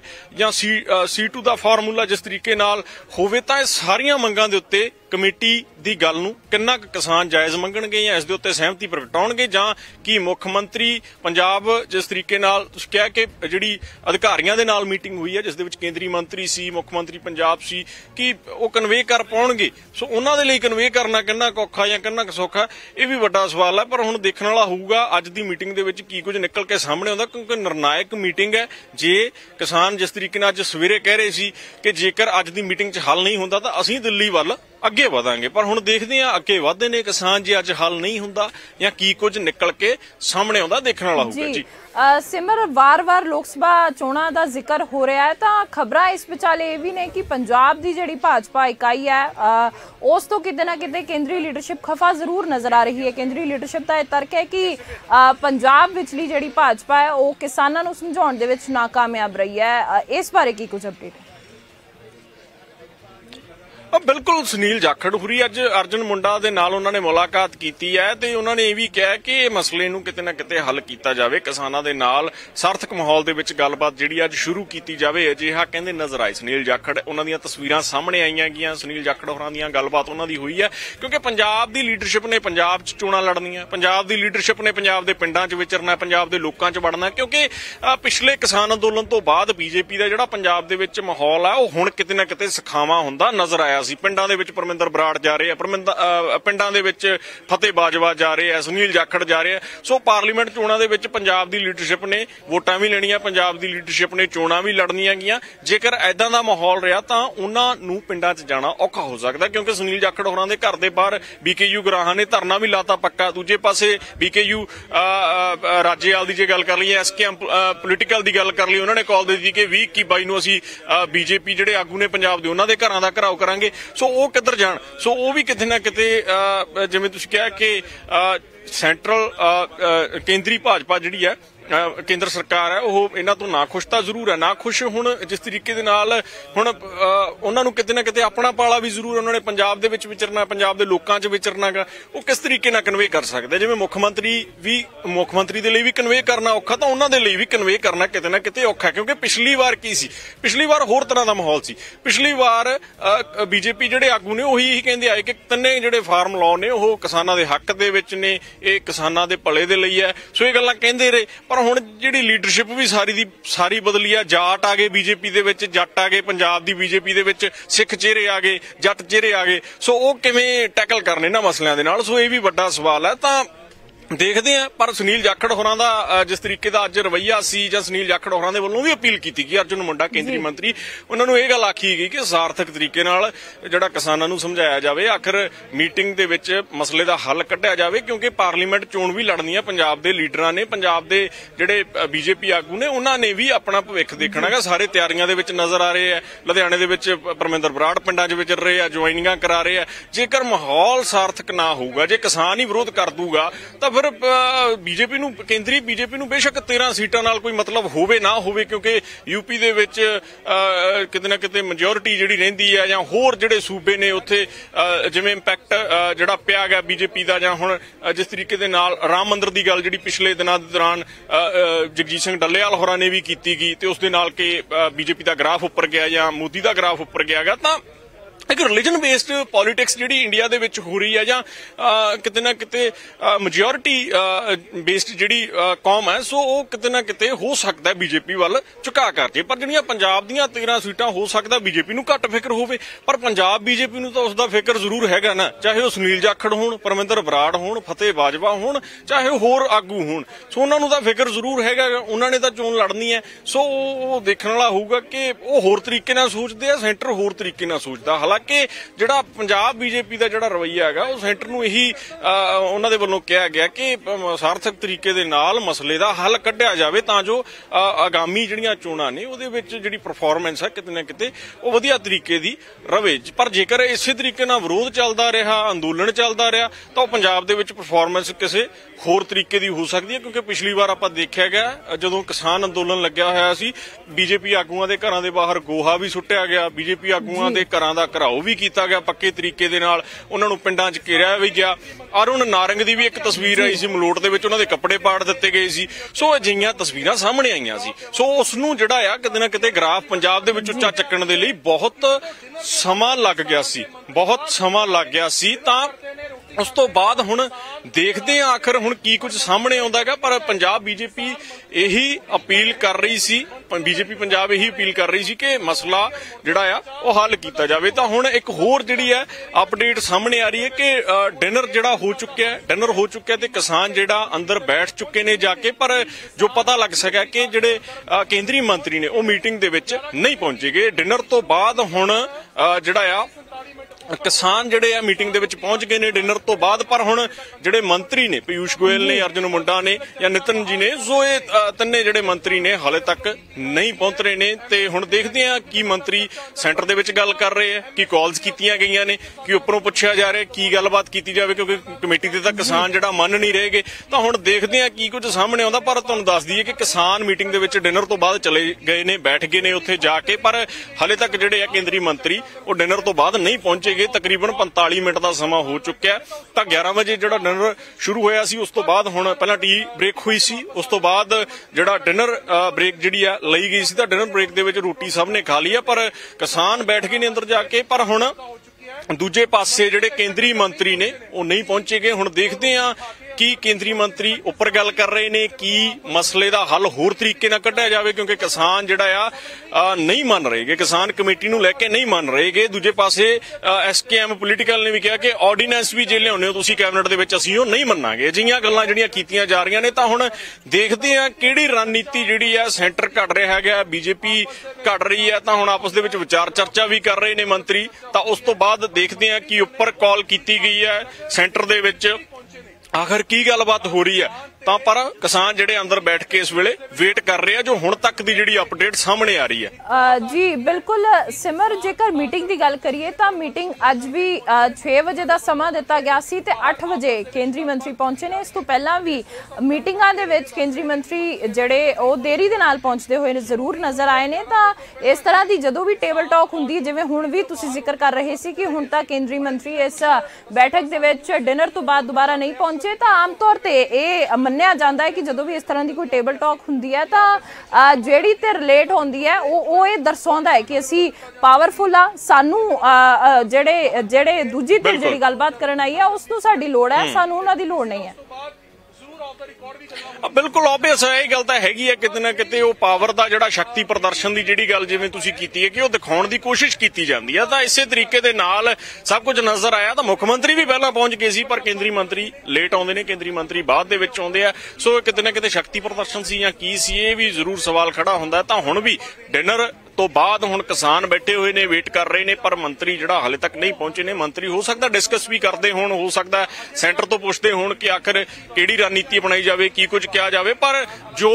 या सी सी टू का फार्मूला जिस तरीके नाल होवे, तां इह सारियां मंगां दे उत्ते कमेटी दी गल नूं किन्ना क किसान जायज़ मंगणगे या इस दे उत्ते सहमति प्रगटाउणगे, जां कि मुख मंत्री पंजाब जिस तरीके नाल तुसीं कह के जिहड़ी अधिकारियां दे नाल मीटिंग हुई है, जिस दे विच केंद्रीय मंत्री सी, मुख मंत्री पंजाब सी, कि वो कन्वे कर पाउणगे। सो उन्हां दे लई कन्वे करना किन्ना क औखा या किन्ना क सौखा, इह भी वड्डा सवाल है। पर हुण देखण वाला होऊगा अज दी मीटिंग दे विच की कुछ निकल के सामणे आउंदा, क्योंकि निर्णायक मीटिंग है। जे किसान जिस तरीके नाल अज सवेरे कह रहे सी कि जेकर अज दी मीटिंग च हल नहीं हुंदा तां असीं दिल्ली वल ਅੱਗੇ ਵਧਾਂਗੇ, पर ਹੁਣ ਦੇਖਦੇ ਹਾਂ ਅੱਗੇ ਵਧਦੇ ਨੇ ਕਿਸਾਨ ਜੇ ਅੱਜ ਹੱਲ ਨਹੀਂ ਹੁੰਦਾ ਜਾਂ ਕੀ ਕੁਝ ਨਿਕਲ ਕੇ ਸਾਹਮਣੇ ਆਉਂਦਾ, ਦੇਖਣ ਵਾਲਾ ਹੋਊਗਾ। ਜੀ ਸਿਮਰ, ਵਾਰ-ਵਾਰ ਲੋਕ ਸਭਾ ਚੋਣਾਂ ਦਾ ਜ਼ਿਕਰ ਹੋ ਰਿਹਾ ਹੈ, ਤਾਂ ਖਬਰਾਂ ਇਸ ਵਿਚਾਲੇ ਇਹ ਵੀ ਨੇ ਕਿ ਪੰਜਾਬ ਦੀ ਜਿਹੜੀ ਭਾਜਪਾ ਇਕਾਈ ਹੈ ਉਸ ਤੋਂ ਕਿਤੇ ਨਾ ਕਿਤੇ ਕੇਂਦਰੀ ਲੀਡਰਸ਼ਿਪ ਖਫਾ ਜ਼ਰੂਰ ਨਜ਼ਰ ਆ ਰਹੀ ਹੈ। ਕੇਂਦਰੀ ਲੀਡਰਸ਼ਿਪ ਦਾ ਇਹ ਤਰਕ ਹੈ ਕਿ ਪੰਜਾਬ ਵਿਚਲੀ ਜਿਹੜੀ ਭਾਜਪਾ ਹੈ ਉਹ ਕਿਸਾਨਾਂ ਨੂੰ ਸਮਝਾਉਣ ਦੇ ਵਿੱਚ ਨਾਕਾਮਯਾਬ ਰਹੀ ਹੈ। ਇਸ ਬਾਰੇ ਕੀ ਕੁਝ ਅਪਡੇਟ ਹੈ? बिल्कुल, सुनील जाखड़ हुरी अज अर्जुन मुंडा दे नाल उन्होंने मुलाकात की है तो उन्होंने ये भी कहा कि मसले नूं किते ना किते हल किया जाए, किसानां दे नाल सार्थक माहौल दे विच गलबात जिहड़ी अज शुरू की जाए, अजिहा कहंदे नजर आए सुनील जाखड़। उन्हां दीयां तस्वीरां सामने आईयां गईयां, सुनील जाखड़ होरां दीयां गलबात उन्हां दी हुई है, क्योंकि पंजाब दी लीडरशिप ने पंजाब च चोणां लड़नियां, पंजाब दी लीडरशिप ने पंजाब दे पिंडां च विचरना, पंजाब दे लोकां च वड़ना, क्योंकि पिछले किसान अंदोलन तो बाद बीजेपी दा जिहड़ा पंजाब दे विच माहौल है ओह हुण किते ना किते सखावा हुंदा नजर आया। पिंडां दे विच परमिंदर बराड़ जा रहे, पिंडां दे विच फतेह बाजवा जा रहे, सुनील जाखड़ जा रहे। सो पार्लीमेंट चोणां दे विच पंजाब दी लीडरशिप ने वोटां भी लैणीਆਂ, पंजाब दी लीडरशिप ने चोणां भी लड़नीਆਂ ਗਈਆਂ। जेकर ਐਦਾਂ ਦਾ ਮਾਹੌਲ ਰਿਹਾ ਤਾਂ ਉਹਨਾਂ ਨੂੰ ਪਿੰਡਾਂ 'ਚ ਜਾਣਾ ਔਖਾ ਹੋ ਸਕਦਾ, ਕਿਉਂਕਿ ਸੁਨੀਲ ਜਾਖੜ ਹੋਰਾਂ ਦੇ ਘਰ ਦੇ ਬਾਹਰ ਬੀਕੇਯੂ ਗਰਾਹਾਂ ਨੇ ਧਰਨਾ ਵੀ ਲਾਤਾ ਪੱਕਾ। ਦੂਜੇ ਪਾਸੇ ਬੀਕੇਯੂ ਰਾਜੇਵਾਲ ਦੀ ਜੇ ਗੱਲ ਕਰ ਲਈਏ, ਐਸਕੇਐਮ ਪੋਲੀਟੀਕਲ ਦੀ ਗੱਲ ਕਰ ਲਈ, ਉਹਨਾਂ ਨੇ ਕਾਲ ਦੇ ਦਿੱਤੀ ਕਿ ਵੀਹ ਬਾਈ ਨੂੰ ਅਸੀਂ ਬੀਜੇਪੀ ਜਿਹੜੇ ਆਗੂ ਨੇ ਪੰਜਾਬ ਦੇ ਉਹਨਾਂ ਦੇ ਘਰਾਂ ਦਾ ਘਰਾਓ ਕਰਾਂਗੇ। ਸੋ ਉਹ ਕਿੱਧਰ ਜਾਣ? ਸੋ ਉਹ ਵੀ ਕਿਤੇ ਨਾ ਕਿਤੇ ਜਿਵੇਂ ਤੁਸੀਂ ਕਿਹਾ ਕਿ ਸੈਂਟਰਲ ਕੇਂਦਰੀ ਭਾਜਪਾ ਜਿਹੜੀ ਹੈ केंद्र सरकार है वह इन्हों तो नाखुश तो जरूर है, नाखुश हूँ जिस तरीके हूँ उन्होंने कितने ना कितने अपना पाला भी जरूर उन्होंने पंजाब दे विच विचरना, पंजाब दे लोकां च विचरना गा, वो किस तरीके नाल कन्वे कर सकदे। जिवें मुख्यमंत्री भी मुख्यमंत्री दे लई भी कन्वे करना औखा तो उन्होंने दे लई भी कन्वे करना कितने ना कितने औखा, क्योंकि पिछली बार की सी, पिछली बार होर तरह का माहौल सी। पिछली बार बीजेपी जिहड़े आगू ने उही कहंदे आए कि तिन्ने जिहड़े फार्म लॉ ने वो किसानां दे हक दे विच ने, इह किसानां दे भले दे लई है, सो ये गल्लां कहंदे रहे। पर हुण जिहड़ी लीडरशिप भी सारी दी सारी बदली है, जाट आ गए बीजेपी दे विच, जट आ गए पंजाब दी बीजेपी दे विच, सिख चेहरे आ गए, जट चेहरे आ गए। सो वो किवें टैकल करने ना मसलियां दे नाल, सो ये भी वड्डा सवाल है। तां देखते हैं। पर सुनील जाखड़ होरां दा जिस तरीके दा अज रवैया सी जां सुनील जाखड़ होरां दे वल्लों भी अपील कीती गई, अर्जुन मुंडा केंद्री मंत्री, उन्हां नूं इह गल आखी गई कि सार्थक तरीके नाल जिहड़ा किसानां नूं समझाया जावे, आखिर मीटिंग दे विच मसले दा हल कढिया जावे, क्योंकि पार्लीमेंट चोण भी लड़नी है। पंजाब दे लीडरां ने, पंजाब दे जिहड़े बीजेपी आगू ने, उन्हां ने भी अपना भविख देखना है। सारे तैयारियां दे विच नजर आ रहे हैं, लुधियाणे दे विच परमिंदर बराड़ पिंडां दे विच रहे आ, ज्वाइनिंगां करा रहे आ। जेकर माहौल सार्थक ना होऊगा, जे किसान ही विरोध कर दूगा, तां फिर बीजेपी नूं, केंद्री बीजेपी नूं बेशक तेरह सीटां नाल कोई मतलब होवे ना होवे, क्योंकि यूपी दे विच किते ना किते मेजोरिटी जिहड़ी रहिंदी है, जां होर जिहड़े सूबे ने उत्थे जिवें इंपैक्ट जिहड़ा पिया गा बीजेपी दा, जां हुण जिस तरीके दे नाल राम मंदर दी गल जिहड़ी पिछले दिनां दे दौरान जगजीत सिंह डल्लेवाल होरां ने भी कीती गई ते उस दे नाल के बीजेपी दा ग्राफ उपर गया जां मोदी दा ग्राफ उपर गया गा, तां एक रिलीजन बेस्ड पॉलिटिक्स जिहड़ी इंडिया दे विच हो रही है, जां किते ना किते मेजोरिटी बेस्ड जिहड़ी कौम है, सो वो किते ना किते हो सकता है बीजेपी वाल झुका करके। पर जिहड़ियां पंजाब दीयां तेरह सीटां, हो सकता बीजेपी नूं घट फिक्र होवे, पर पंजाब बीजेपी नूं तां उसदा फिक्र जरूर हैगा ना, चाहे वो सुनील जाखड़ होण, परमिंदर बराड़ होण, फतेह बाजवा होण, चाहे होर आगू होण, सो उन्हां नूं तां फिक्र जरूर हैगा, उन्हां ने तां चोण लड़नी है। सो वो देखण वाला होऊगा कि वो होर तरीके नाल सोचदे आ, सैंटर होर तरीके नाल सोचदा। हालांकि ਕਿ ਜਿਹੜਾ ਪੰਜਾਬ ਬੀਜੇਪੀ ਦਾ ਜਿਹੜਾ ਰਵੱਈਆ ਹੈਗਾ, ਉਹ ਸੈਂਟਰ ਨੂੰ ਇਹੀ ਉਹਨਾਂ ਦੇ ਵੱਲੋਂ ਕਿਹਾ ਗਿਆ ਕਿ ਸਾਰਥਕ ਤਰੀਕੇ ਦੇ ਨਾਲ ਮਸਲੇ ਦਾ ਹੱਲ ਕੱਢਿਆ ਜਾਵੇ, ਤਾਂ ਜੋ ਆਗਾਮੀ ਜਿਹੜੀਆਂ ਚੋਣਾਂ ਨੇ ਉਹਦੇ ਵਿੱਚ ਜਿਹੜੀ ਪਰਫਾਰਮੈਂਸ ਹੈ ਕਿਤੇ ਨਾ ਕਿਤੇ ਉਹ ਵਧੀਆ ਤਰੀਕੇ ਦੀ ਰਵੇ। ਪਰ ਜੇਕਰ ਇਸੇ ਤਰੀਕੇ ਨਾਲ ਵਿਰੋਧ ਚੱਲਦਾ ਰਿਹਾ, ਅੰਦੋਲਨ ਚੱਲਦਾ ਰਿਹਾ, ਤਾਂ ਉਹ ਪੰਜਾਬ ਦੇ ਵਿੱਚ ਪਰਫਾਰਮੈਂਸ ਕਿਸੇ ਹੋਰ ਤਰੀਕੇ ਦੀ ਹੋ ਸਕਦੀ ਹੈ, ਕਿਉਂਕਿ ਪਿਛਲੀ ਵਾਰ ਆਪਾਂ ਦੇਖਿਆ ਗਿਆ ਜਦੋਂ ਕਿਸਾਨ ਅੰਦੋਲਨ ਲੱਗਿਆ ਹੋਇਆ ਸੀ, ਬੀਜੇਪੀ ਆਗੂਆਂ ਦੇ ਘਰਾਂ ਦੇ ਬਾਹਰ ਗੋਹਾ ਵੀ ਸੁੱਟਿਆ ਗਿਆ, ਬੀਜੇਪੀ ਆਗੂਆਂ ਦੇ ਘਰਾਂ ਦਾ ਘਰਾਓ भी किया गया पक्के तरीके दे नाल, उन्हां नूं पिंडां च घेरिया भी गया। अरुण नारंग की भी एक तस्वीर आई सी मलोट दे विच, उन्हां दे कपड़े पाड़ दित्ते गए सी। सो अजिहियां तस्वीरां सामने आईयां सी, सो उस नूं जिहड़ा आ किते ना किते ग्राफ पंजाब दे विच उच्चा चक्कण दे लई बहुत समां लग गया सी, बहुत समां लग गया सी। तां उस तो बाद हुण देखते हैं आखिर हुण की कुछ सामने आउंदा हैगा। पर पंजाब बीजेपी यही अपील कर रही सी, बीजेपी पंजाब यही अपील कर रही सी कि मसला जिहड़ा आ वह हल किया जाए। तो हुण एक होर जिहड़ी है अपडेट सामने आ रही है कि डिनर जिहड़ा हो चुका है, डिनर हो चुका है, तो किसान जिहड़ा अंदर बैठ चुके ने जाके। पर जो पता लग सका कि जिहड़े केंद्रीय मंत्री ने वो मीटिंग दे विच नहीं पहुंचे गए। डिनर तो बाद हुण जिहड़ा आ किसान जिहड़े आ मीटिंग दे विच पहुंच गए ने डिनर तो बाद। पर हुण जिहड़े मंत्री ने, पीयूष गोयल ने, अर्जुन मुंडा ने या नितिन जी ने, सो ये तिन्ने जिहड़े मंत्री ने हाले तक नहीं पहुंच रहे ने। ते हुण देखदे आ कि मंत्री सेंटर दे विच गल कर रहे आ कि कॉल्स कीतियां गईयां ने कि उपरों पुछया जा रहा की गलबात कीती जावे, क्योंकि कमेटी दे तां किसान जिहड़ा मन नहीं रहेगे। तां हुण देखदे आ की कुछ सामने आउंदा। पर तुहानूं दस दईए कि किसान मीटिंग दे विच डिनर तो बाद चले गए ने, बैठ गए ने उत्थे जाके, पर हाले तक जिहड़े आ केंद्रीय मंत्री वो डिनर तो बाद नहीं पहुंचे। तकरीबन पैंताली मिनट का समा हो चुका है। तो ग्यारह बजे जो डिनर शुरू होया सी, उस तो बाद हुण पहला टी ब्रेक हुई सी, उस तो बाद जो डिनर ब्रेक जी लई गई सी। तो डिनर ब्रेक दे विच रोटी सबने खा ली है, पर किसान बैठ गए ने अंदर जाके। पर हुण दूजे पासे जिहड़े केंद्रीय मंत्री ने वो नहीं पहुंचे गए। हुण देखते हैं कि केंद्रीय मंत्री उपर गल कर रहे ने कि मसले का हल होर तरीके नाल कढिया जावे, क्योंकि किसान जिहड़ा आ नहीं मन रहेगे, किसान कमेटी नूं लैके नहीं मन रहेगे। दूजे पासे एस के एम पोलीटिकल ने भी कहा कि ऑर्डीनेंस भी जे लियाउणे हो तुसीं कैबिनेट दे विच असीं ओह नहीं मन्नांगे। अजिहियां गल्लां जिहड़ियां कीतियां जा रहियां ने। तां हुण देखदे आ किहड़ी रणनीति जिहड़ी आ सेंटर घट रहा है, बीजेपी घट रही है। तां हुण आपस दे विच विचार चर्चा भी कर रहे ने मंत्री। तां उस तो बाद देखदे आ कि उपर कॉल कीती गई है सेंटर दे विच आखिर की गलबात हो रही है। तां पर किसान जिहड़े अंदर बैठ के इस वेले वेट कर रहे हैं, जो हुण तक दी जिहड़ी अपडेट सामने आ रही है। आ, जी बिल्कुल सिमर, जेकर मीटिंग दी गल करिए तां मीटिंग अज भी छे बजे दा समा दिता गया सी ते अठ बजे केंद्रीय मंत्री पहुंचे ने। इस तो पहलां भी मीटिंगां दे विच केंद्रीय मंत्री जिहड़े ओ देरी दे नाल पहुंचदे होए जरूर नज़र आए ने। तां इस तरह दी जदों भी टेबल टॉक हुंदी, जिवें हुण भी तुसीं जिक्र कर रहे सी कि हुण तां केंद्रीय मंत्री इस बैठक दे विच डिनर तो बाद दोबारा नहीं पहुंचे। आम तौर ते ये मन्निया जांदा है कि जदों भी इस तरह की कोई टेबल टॉक हुंदी है तां जिहड़ी ते रिलेट हुंदी है ओह ये दर्शाउंदा है कि असीं पावरफुल आ, सानू जिहड़े जिहड़े दूजी ते जिहड़ी गलबात करन आई है उस नूं साडी लोड़ है, सानू उहनां दी लोड़ नहीं है। ਬਿਲਕੁਲ ਆਬਵੀਅਸ ਹੈ ਇਹ ਗੱਲ ਤਾਂ ਹੈਗੀ ਹੈ ਕਿਤੇ ਨਾ ਕਿਤੇ ਉਹ ਪਾਵਰ ਦਾ ਜਿਹੜਾ ਸ਼ਕਤੀ ਪ੍ਰਦਰਸ਼ਨ ਦੀ ਜਿਹੜੀ ਗੱਲ ਜਿਵੇਂ ਤੁਸੀਂ ਕੀਤੀ ਹੈ ਕਿ ਉਹ ਦਿਖਾਉਣ ਦੀ ਕੋਸ਼ਿਸ਼ ਕੀਤੀ ਜਾਂਦੀ ਹੈ ਤਾਂ ਇਸੇ ਤਰੀਕੇ ਦੇ ਨਾਲ ਸਭ ਕੁਝ ਨਜ਼ਰ ਆਇਆ ਤਾਂ ਮੁੱਖ ਮੰਤਰੀ ਵੀ ਪਹਿਲਾਂ ਪਹੁੰਚ ਗਏ ਸੀ ਪਰ ਕੇਂਦਰੀ ਮੰਤਰੀ ਲੇਟ ਆਉਂਦੇ ਨੇ ਕੇਂਦਰੀ ਮੰਤਰੀ ਬਾਅਦ ਦੇ ਵਿੱਚ ਆਉਂਦੇ ਆ ਸੋ ਕਿਤੇ ਨਾ ਕਿਤੇ ਸ਼ਕਤੀ ਪ੍ਰਦਰਸ਼ਨ ਸੀ ਜਾਂ ਕੀ ਸੀ ਇਹ ਵੀ ਜ਼ਰੂਰ ਸਵਾਲ ਖੜਾ ਹੁੰਦਾ ਤਾਂ ਹੁਣ ਵੀ ਡਿਨਰ तो बाद हुण किसान बैठे हुए ने वेट कर रहे ने पर मंत्री जिहड़ा हाले तक नहीं पहुंचे ने मंत्री हो सकता डिस्कस भी करते होण हो सकता सेंटर तो पुछते होण कि आखिर किहड़ी रणनीति अपनाई जाए की कुछ किया जाए पर जो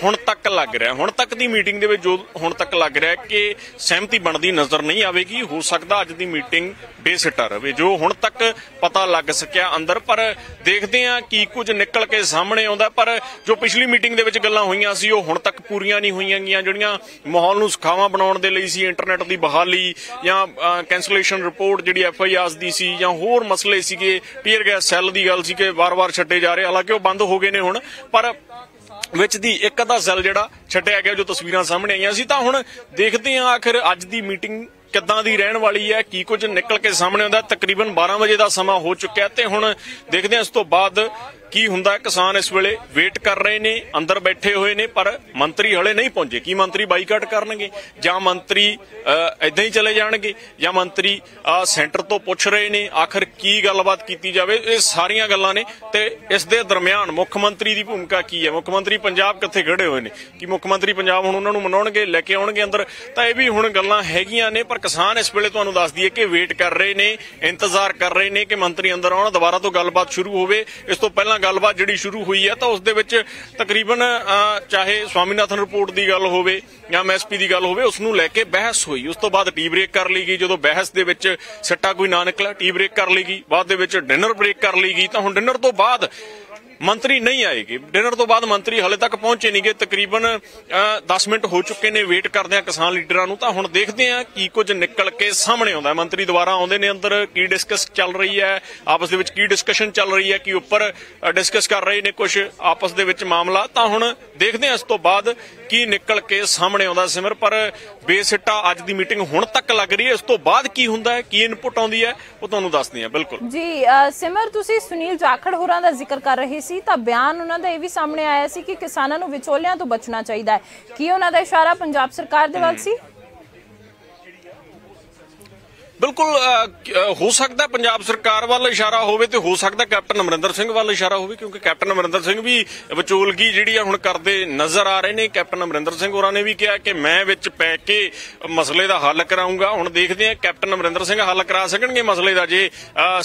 हुण तक लग रहा है हुण तक दी मीटिंग दे विच जो हुण तक लग रहा है कि सहमति बनदी नजर नहीं आवेगी हो सकता अज दी मीटिंग बेसिट्टा रहे जो हुण तक पता लग सकिया अंदर पर देखते हैं कि कुछ निकल के सामने आउंदा पर जो पिछली मीटिंग दे विच गल्लां होईयां सी हुण तक पूरीआं नहीं होईयां गईयां जिहड़ियां माहौल नूं सुखा बनाउण दे लई सी इंटरनेट दी बहाली या कैंसलेशन रिपोर्ट जिहड़ी एफ आई आर दी सी या होर मसले सीगे टीयर गैस सैल दी गल सी कि वार-वार छड्डे जा रहे हालांकि वह बंद हो गए ने हुण पर विच दी एक अद्धा सैल जिहड़ा छड्डिया गया जो तस्वीरां सामने आईयां सी तां हुण देखदे हां आखिर अज दी मीटिंग ਕਿੱਦਾਂ ਦੀ ਰਹਿਣ ਵਾਲੀ ਹੈ ਕੀ ਕੁਝ ਨਿਕਲ ਕੇ ਸਾਹਮਣੇ ਆਉਂਦਾ ਤਕਰੀਬਨ ਬਾਰਾਂ ਵਜੇ ਦਾ ਸਮਾਂ ਹੋ ਚੁੱਕਿਆ ਤੇ ਹੁਣ ਦੇਖਦੇ ਹਾਂ ਇਸ ਤੋਂ ਬਾਅਦ ਕੀ ਹੁੰਦਾ ਕਿਸਾਨ ਇਸ ਵੇਲੇ ਵੇਟ ਕਰ ਰਹੇ ਨੇ ਅੰਦਰ ਬੈਠੇ ਹੋਏ ਨੇ ਪਰ ਮੰਤਰੀ ਹਲੇ ਨਹੀਂ ਪਹੁੰਚੇ ਕੀ ਮੰਤਰੀ ਬਾਈਕਾਟ ਕਰਨਗੇ ਜਾਂ ਮੰਤਰੀ ਇਦਾਂ ਹੀ ਚਲੇ ਜਾਣਗੇ ਜਾਂ ਮੰਤਰੀ ਸੈਂਟਰ ਤੋਂ ਪੁੱਛ ਰਹੇ ਨੇ ਆਖਰ ਕੀ ਗੱਲਬਾਤ ਕੀਤੀ ਜਾਵੇ ਇਹ ਸਾਰੀਆਂ ਗੱਲਾਂ ਨੇ ਤੇ ਇਸ ਦੇ ਦਰਮਿਆਨ ਮੁੱਖ ਮੰਤਰੀ ਦੀ ਭੂਮਿਕਾ ਕੀ ਹੈ ਮੁੱਖ ਮੰਤਰੀ ਪੰਜਾਬ ਕਿੱਥੇ ਖੜੇ ਹੋਏ ਨੇ ਕਿ ਮੁੱਖ ਮੰਤਰੀ ਪੰਜਾਬ ਹੁਣ ਉਹਨਾਂ ਨੂੰ ਮਨਾਉਣਗੇ ਲੈ ਕੇ ਆਉਣਗੇ ਅੰਦਰ ਤਾਂ ਇਹ ਵੀ ਹੁਣ ਗੱਲਾਂ ਹੈਗੀਆਂ ਨੇ ਪਰ किसान इस वे तुहानू दस दईए कि वेट कर रहे ने इंतजार कर रहे ने कि मंत्री अंदर आउण दोबारा तो गलबात शुरू होवे इस तो पहला गलबात जिहड़ी शुरू हुई है तो उस दे विच तकरीबन चाहे स्वामीनाथन रिपोर्ट की गल होवे या एम एस पी की गल होवे उस नू लैके बहस हुई उस तो बाद टी ब्रेक कर ली गई जो बहस दे विच सिट्टा कोई ना निकला टी ब्रेक कर ली गई बाद दे विच डिनर ब्रेक कर ली गई तो हुण डिनर तो बाद मंत्री नहीं आएगी डिनर तो बाद मंत्री हले तक पहुंचे नहीं गए तकरीबन दस मिनट हो चुके ने वेट करते हैं किसान लीडरां नूं तां हुण देखते हैं कि कुछ निकल के सामने आउंदा मंत्री दुबारा आउंदे ने अंदर की डिस्कस चल रही है आपस दे विच की डिस्कशन चल रही है कि उपर डिस्कस कर रहे ने कुछ आपस दे विच मामला तां हुण देखते हैं इस तो बाद की निकल के सामने आउंदा सिमर पर बेसिट्टा अज दी मीटिंग हुण तक लग रही है इस तो बाद की हुंदा है की इनपुट आउंदी है वो तुहानूं दस्सदे हां बिल्कुल जी सिमर तुसीं सुनील जाखड़ होरां दा जिक्र कर रहे ਸੀ ਤਾਂ ਬਿਆਨ ਉਹਨਾਂ ਦਾ ਇਹ ਵੀ ਸਾਹਮਣੇ ਆਇਆ ਸੀ ਕਿ ਕਿਸਾਨਾਂ ਨੂੰ ਵਿਚੋਲਿਆਂ ਤੋਂ ਬਚਣਾ ਚਾਹੀਦਾ ਹੈ ਕੀ ਉਹਨਾਂ ਦਾ ਇਸ਼ਾਰਾ ਪੰਜਾਬ ਸਰਕਾਰ ਦੇ ਵੱਲ ਸੀ ਬਿਲਕੁਲ ਹੋ ਸਕਦਾ ਪੰਜਾਬ ਸਰਕਾਰ ਵੱਲ ਇਸ਼ਾਰਾ ਹੋਵੇ ਤੇ ਹੋ ਸਕਦਾ ਕੈਪਟਨ ਅਮਰਿੰਦਰ ਸਿੰਘ ਵੱਲ ਇਸ਼ਾਰਾ ਹੋਵੇ ਕਿਉਂਕਿ ਕੈਪਟਨ ਅਮਰਿੰਦਰ ਸਿੰਘ ਵੀ ਵਿਚੋਲਗੀ ਜਿਹੜੀ ਆ ਹੁਣ ਕਰਦੇ ਨਜ਼ਰ ਆ ਰਹੇ ਨੇ ਕੈਪਟਨ ਅਮਰਿੰਦਰ ਸਿੰਘ ਹੋਰਾਂ ਨੇ ਵੀ ਕਿਹਾ ਕਿ ਮੈਂ ਵਿੱਚ ਪੈ ਕੇ ਮਸਲੇ ਦਾ ਹੱਲ ਕਰਾਉਂਗਾ ਹੁਣ ਦੇਖਦੇ ਹਾਂ ਕੈਪਟਨ ਅਮਰਿੰਦਰ ਸਿੰਘ ਹੱਲ ਕਰਾ ਸਕਣਗੇ ਮਸਲੇ ਦਾ ਜੇ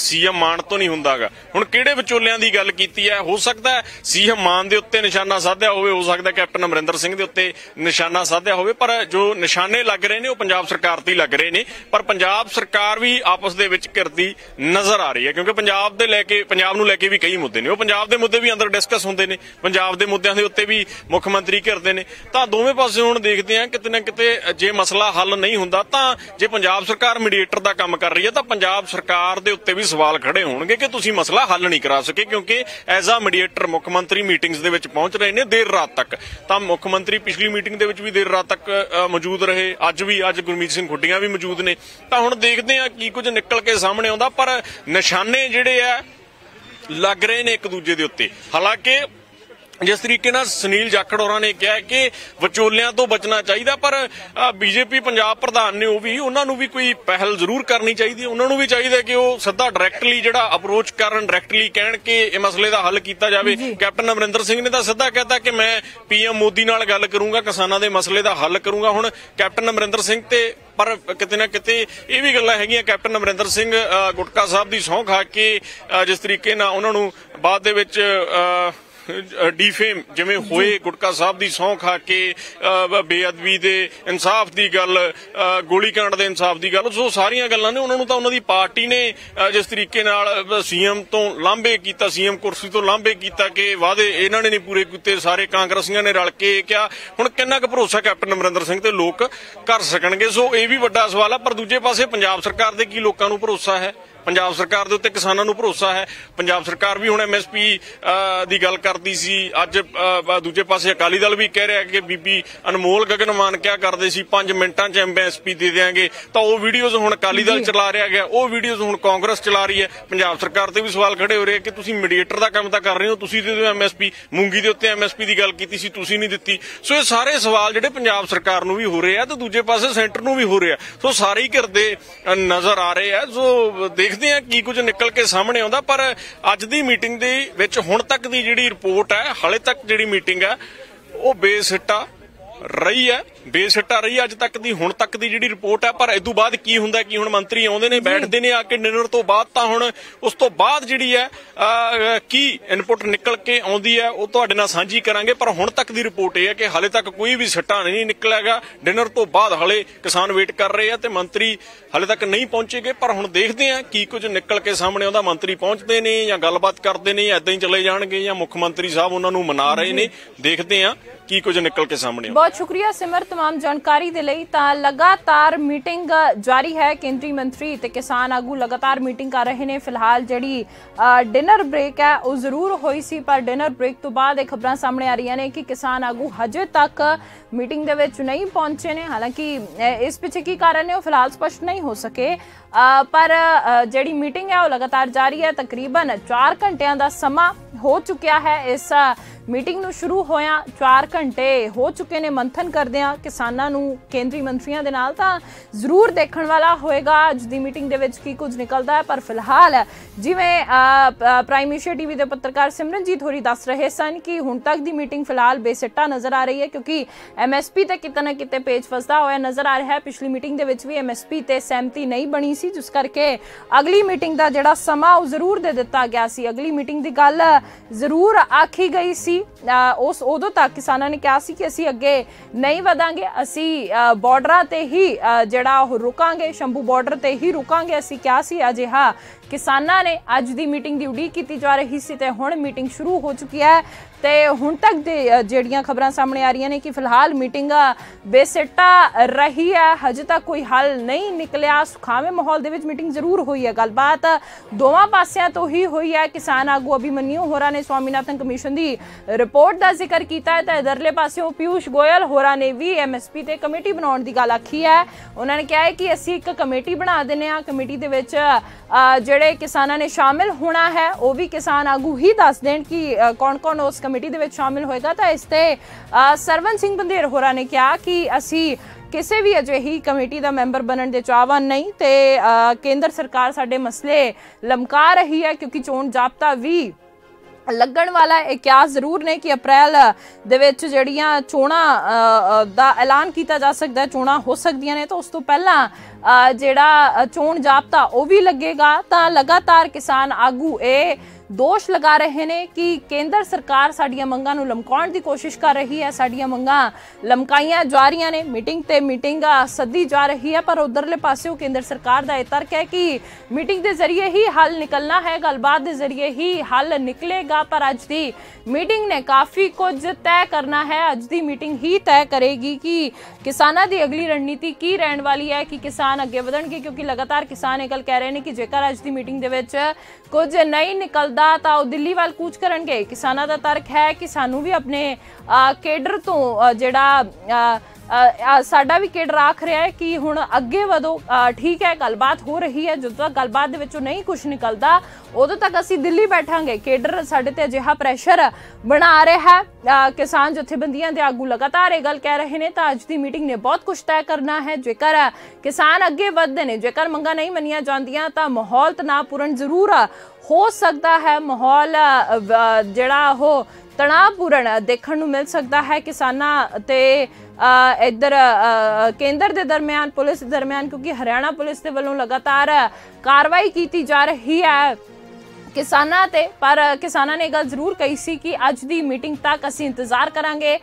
ਸੀਐਮ ਮਾਨ ਤੋਂ ਨਹੀਂ ਹੁੰਦਾਗਾ ਹੁਣ ਕਿਹੜੇ ਵਿਚੋਲਿਆਂ ਦੀ ਗੱਲ ਕੀਤੀ ਹੈ ਹੋ ਸਕਦਾ ਸੀਐਮ ਮਾਨ ਦੇ ਉੱਤੇ ਨਿਸ਼ਾਨਾ ਸਾਧਿਆ ਹੋਵੇ ਹੋ ਸਕਦਾ ਕੈਪਟਨ ਅਮਰਿੰਦਰ ਸਿੰਘ ਦੇ ਉੱਤੇ ਨਿਸ਼ਾਨਾ ਸਾਧਿਆ ਹੋਵੇ ਪਰ ਜੋ ਨਿਸ਼ਾਨੇ ਲੱਗ ਰਹੇ ਨੇ ਉਹ ਪੰਜਾਬ ਸਰਕਾਰ ਤੇ ਲੱਗ ਰਹੇ ਨੇ ਪਰ ਪੰਜਾਬ सरकार भी आपस दे विच करदी नजर आ रही है क्योंकि पंजाब दे लेके पंजाब नूं लेके भी कई मुद्दे ने पंजाब दे मुद्दे भी अंदर डिस्कस हुंदे ने पंजाब दे मुद्दिआं दे उत्ते भी मुख मंत्री घिरदे ने तां दोवें पासे हुण देखदे आ किते ना किते जे मसला हल नहीं हुंदा तां जे पंजाब सरकार मीडिएटर दा काम कर रही है तां पंजाब सरकार दे उत्ते भी सवाल खड़े होणगे कि तुसीं मसला हल नहीं करा सके क्योंकि एज आ मीडिएटर मुख मंत्री मीटिंग्स दे विच पहुंच रहे ने देर रात तक तां मुख मंत्री पिछली मीटिंग दे विच भी देर रात तक मौजूद रहे अज भी अज गुरमीत सिंह खुड्डियां भी मौजूद ने तां हुण देखते हैं कि कुछ निकल के सामने आउंदा पर निशाने जिहड़े आ लग रहे ने एक दूजे दे उत्ते हालांकि जिस तरीके नाल सुनील जाखड़ होरां ने कहा कि विचोलियां तो बचना चाहिए पर बीजेपी पंजाब प्रधान ने भी उन्हां नूं भी कोई पहल जरूर करनी चाहिए उन्हां नूं भी चाहिए कि वो सीधा डायरैक्टली जिहड़ा अप्रोच करन डायरैक्टली कहण कि इस मसले का हल किया जाए कैप्टन अमरिंदर सिंह ने तो सीधा कहता कि मैं पीएम मोदी नाल गल करूंगा किसानां दे मसले का हल करूंगा हुण कैप्टन अमरिंदर सिंह ते पर किते ना किते यह भी गल्लां हैगियां कैप्टन अमरिंदर सिंह गुटका साहब की सौं खा के जिस तरीके नाल उन्हां नूं बाद दे विच ਡੀਫੇਮ ਜਿਵੇਂ ਹੋਏ ਗੁਟਕਾ ਸਾਹਿਬ ਦੀ ਸੌਂ ਖਾ ਕੇ ਬੇਅਦਬੀ ਦੇ ਇਨਸਾਫ ਦੀ ਗੱਲ ਗੋਲੀकांड ਦੇ ਇਨਸਾਫ ਦੀ ਗੱਲ ਸੋ ਸਾਰੀਆਂ ਗੱਲਾਂ ਨੇ ਉਹਨਾਂ ਨੂੰ ਤਾਂ ਉਹਨਾਂ ਦੀ ਪਾਰਟੀ ਨੇ ਜਿਸ ਤਰੀਕੇ ਨਾਲ ਸੀਐਮ ਤੋਂ ਲਾਂਭੇ ਕੀਤਾ ਸੀਐਮ ਕੁਰਸੀ ਤੋਂ ਲਾਂਭੇ ਕੀਤਾ ਕਿ ਵਾਅਦੇ ਇਹਨਾਂ ਨੇ ਨਹੀਂ ਪੂਰੇ ਕੀਤੇ ਸਾਰੇ ਕਾਂਗਰਸੀਆਂ ਨੇ ਰਲ ਕੇ ਕਿਹਾ ਹੁਣ ਕਿੰਨਾ ਕੁ ਭਰੋਸਾ ਕੈਪਟਨ ਅਮਰਿੰਦਰ ਸਿੰਘ ਤੇ ਲੋਕ ਕਰ ਸਕਣਗੇ ਸੋ ਇਹ ਵੀ ਵੱਡਾ ਸਵਾਲ ਆ ਪਰ ਦੂਜੇ ਪਾਸੇ ਪੰਜਾਬ ਸਰਕਾਰ ਦੇ ਕੀ ਲੋਕਾਂ ਨੂੰ ਭਰੋਸਾ ਹੈ पंजाब सरकार दे उत्ते किसानां नू भरोसा है। पंजाब सरकार भी हुण एम एस पी दी गल करदी सी, अज दूजे पासे अकाली दल भी कह रहा है कि बीबी अनमोल गगन मान क्या करदे सी पांच मिंटां च एम एस पी दे देंगे, तां ओह वीडियोज़ हुण अकाली दल चला रहा है, ओह वीडियोज़ हुण कांग्रेस चला रही है। पंजाब सरकार ते भी सवाल खड़े हो रहे कि तुसीं मीडिएटर दा काम तां कर रहे हो, तुसीं दे दिओ एम एस पी, मूंगी दे उत्ते एम एस पी दी गल कीती सी तुसीं नहीं दित्ती। सो ये सारे सवाल जिहड़े पंजाब सरकार नू भी हो रहे हैं तो दूजे पासे सेंटर नू भी हो रहे हैं। सो सारे ही घिरदे नजर आ रहे हैं। सो देखते हैं की कुछ निकल के सामने आउंदा, पर अज दी मीटिंग दे विच हुण तक दी जिहड़ी रिपोर्ट है, हाले तक जिहड़ी मीटिंग है वो बेसिट्टा रही है, बेसिट्टा रही है अज तक दी हुण तक दी जिहड़ी रिपोर्ट है। पर इस तों बाद की हुंदा कि हुण मंत्री आउंदे ने बैठदे ने आके डिनर तो बाद तां हुण उस तो बाद जिहड़ी है की इनपुट निकल के आउंदी है वो तुहाडे नाल सांझी करांगे। पर हुण तक दी रिपोर्ट ये है कि हाले तक कोई भी सिट्टा नहीं निकलिया हैगा। डिनर तो बाद हाले किसान वेट कर रहे हैं ते मंत्री हाले तक नहीं पहुंचे गए। पर हुण देखदे हां की कुछ निकल के सामने आउंदा। मंत्री पहुंचदे ने या गलबात करदे ने या इदां ही चले जाणगे या मुख मंत्री साहब उन्हां नूं मना रहे ने। देखदे हां की कुछ निकल के सामने। बहुत शुक्रिया सिमर तमाम जानकारी दे लई। तां लगातार मीटिंग जारी है, केंद्रीय मंत्री ते किसान आगू लगातार मीटिंग कर रहे ने। फिलहाल जिहड़ी डिनर ब्रेक है वह जरूर होई सी, पर डिनर ब्रेक तो बाद एक खबरां सामने आ रही ने कि किसान आगू हजे तक मीटिंग दे विच नहीं पहुंचे ने। हालांकि इस पिछे की कारण है फिलहाल स्पष्ट नहीं हो सके, पर जिहड़ी मीटिंग है वह लगातार जारी है। तकरीबन चार घंटियां दा समा हो चुकिया है इस मीटिंग नू शुरू होया, चार घंटे हो चुके ने। मंथन करदे आ किसानां नू केंद्रीय मंत्रियों दे नाल तां जरूर देखण वाला होएगा अज दी मीटिंग दे विच की कुछ निकलदा है। पर फिलहाल जिवें प्राइम एशिया टीवी दे पत्रकार सिमरनजीत होरी दस रहे सन कि हुण तक दी मीटिंग फिलहाल बेसिट्टा नज़र आ रही है, क्योंकि एम एस पी ते किते ना किते पेच फसदा होया नज़र आ रहा है। पिछली मीटिंग दे विच वी एम एस पी ते सहमति नहीं बनी सी, जिस करके अगली मीटिंग दा जिहड़ा समां ओह जरूर दे दित्ता गया सी। अगली मीटिंग दी गल जरूर आखी गई सी। उस उदों तक किसानां ने कहा सी कि असीं अगे नहीं वधांगे, असीं बॉर्डरां ते ही जिहड़ा ओह रुकांगे, शंभू बॉर्डर ते ही रुकांगे। असीं कहा सी अजिहा किसानां ने अज दी मीटिंग दी उड़ीक कीती जा रही सी ते हुण मीटिंग शुरू हो चुकी है। ते हुण तक जिहड़ियां खबरां सामने आ रही ने कि फिलहाल मीटिंग बेसिट्टा रही है, हजे तक कोई हल नहीं निकलिया। सुखावे माहौल दे विच मीटिंग जरूर होई है, गलबात दोवां पासियां तो ही होई है। किसान आगू अभिमन्यु होरां ने स्वामीनाथन कमीशन दी रिपोर्ट का जिक्र किया, इधरले पासों पीयूष गोयल होरां ने भी एम एस पी ते कमेटी बनाने की गल आखी है। उन्होंने कहा है कि असीं एक कमेटी बना देने, कमेटी दे विच जिहड़े किसानां ने शामिल होना है वह भी किसान आगू ही दस देण कि कौन कौन उस कमेटी दे विच शामिल होएगा। तो इसते सरवन सिंह पंधेर होरां ने कहा कि असीं किसी भी अजिही कमेटी का मैंबर बनने के चाहवान नहीं, तो केंद्र सरकार साडे मसले लमका रही है, क्योंकि चोण जाब्ता भी लगन वाला है। क्या जरूर ने कि अप्रैल दे विच जड़ियां चोणां दा ऐलान किया जा सकता है, चोणां हो सकदियां ने, तो उस तो पहला जिहड़ा चोण जाब्ता वह भी लगेगा। तो लगातार किसान आगू ए दोष लगा रहे ने कि केंद्र सरकार साडियां मंगां नूं लमकाउण दी कोशिश कर रही है, साडियां मंगां लमकाईयां जा रही ने, मीटिंग ते मीटिंग सद्दी जा रही है। पर उधरले पासों केंद्र सरकार दा इह तर्क है कि मीटिंग के जरिए ही हल निकलना है, गलबात के जरिए ही हल निकलेगा। पर अज दी मीटिंग ने काफ़ी कुछ तय करना है। अज दी मीटिंग ही तय करेगी कि किसानां दी अगली रणनीति की रहण वाली है, कि किसान अगे वधणगे, क्योंकि लगातार किसान इह गल कह रहे हैं कि जेकर अज दी मीटिंग दे विच कुछ नहीं निकल तां दिल्ली वाल कूच करनगे। किसानां दा तर्क है कि सानू भी अपने केडर तो जिहड़ा साडा भी केडर आख रहा है कि हुण अगे वधो, ठीक है गलबात हो रही है, जदों तक गलबात दे विचों नहीं कुछ निकलदा उदों तक असीं दिल्ली बैठांगे। केडर साडे ते अजिहा प्रैशर बना रहा है, किसान जथेबंदियां दे आगू लगातार ये गल कह रहे हैं। तो अज की मीटिंग ने बहुत कुछ तय करना है। जेकर किसान अगे वधदे ने, जेकर मंगां नहीं मन्नियां जांदियां तां माहौल तनावपूर्ण जरूर हो सकता है, माहौल जिहड़ा हो तनावपूर्ण देखण नूं मिल सकता है किसानां ते इधर केंद्र के दरम्यान पुलिस दरम्यान, क्योंकि हरियाणा पुलिस के वालों लगातार कार्रवाई की जा रही है किसानां ते। पर किसानां ने गल जरूर कही सी कि अज की मीटिंग तक असीं इंतजार करांगे,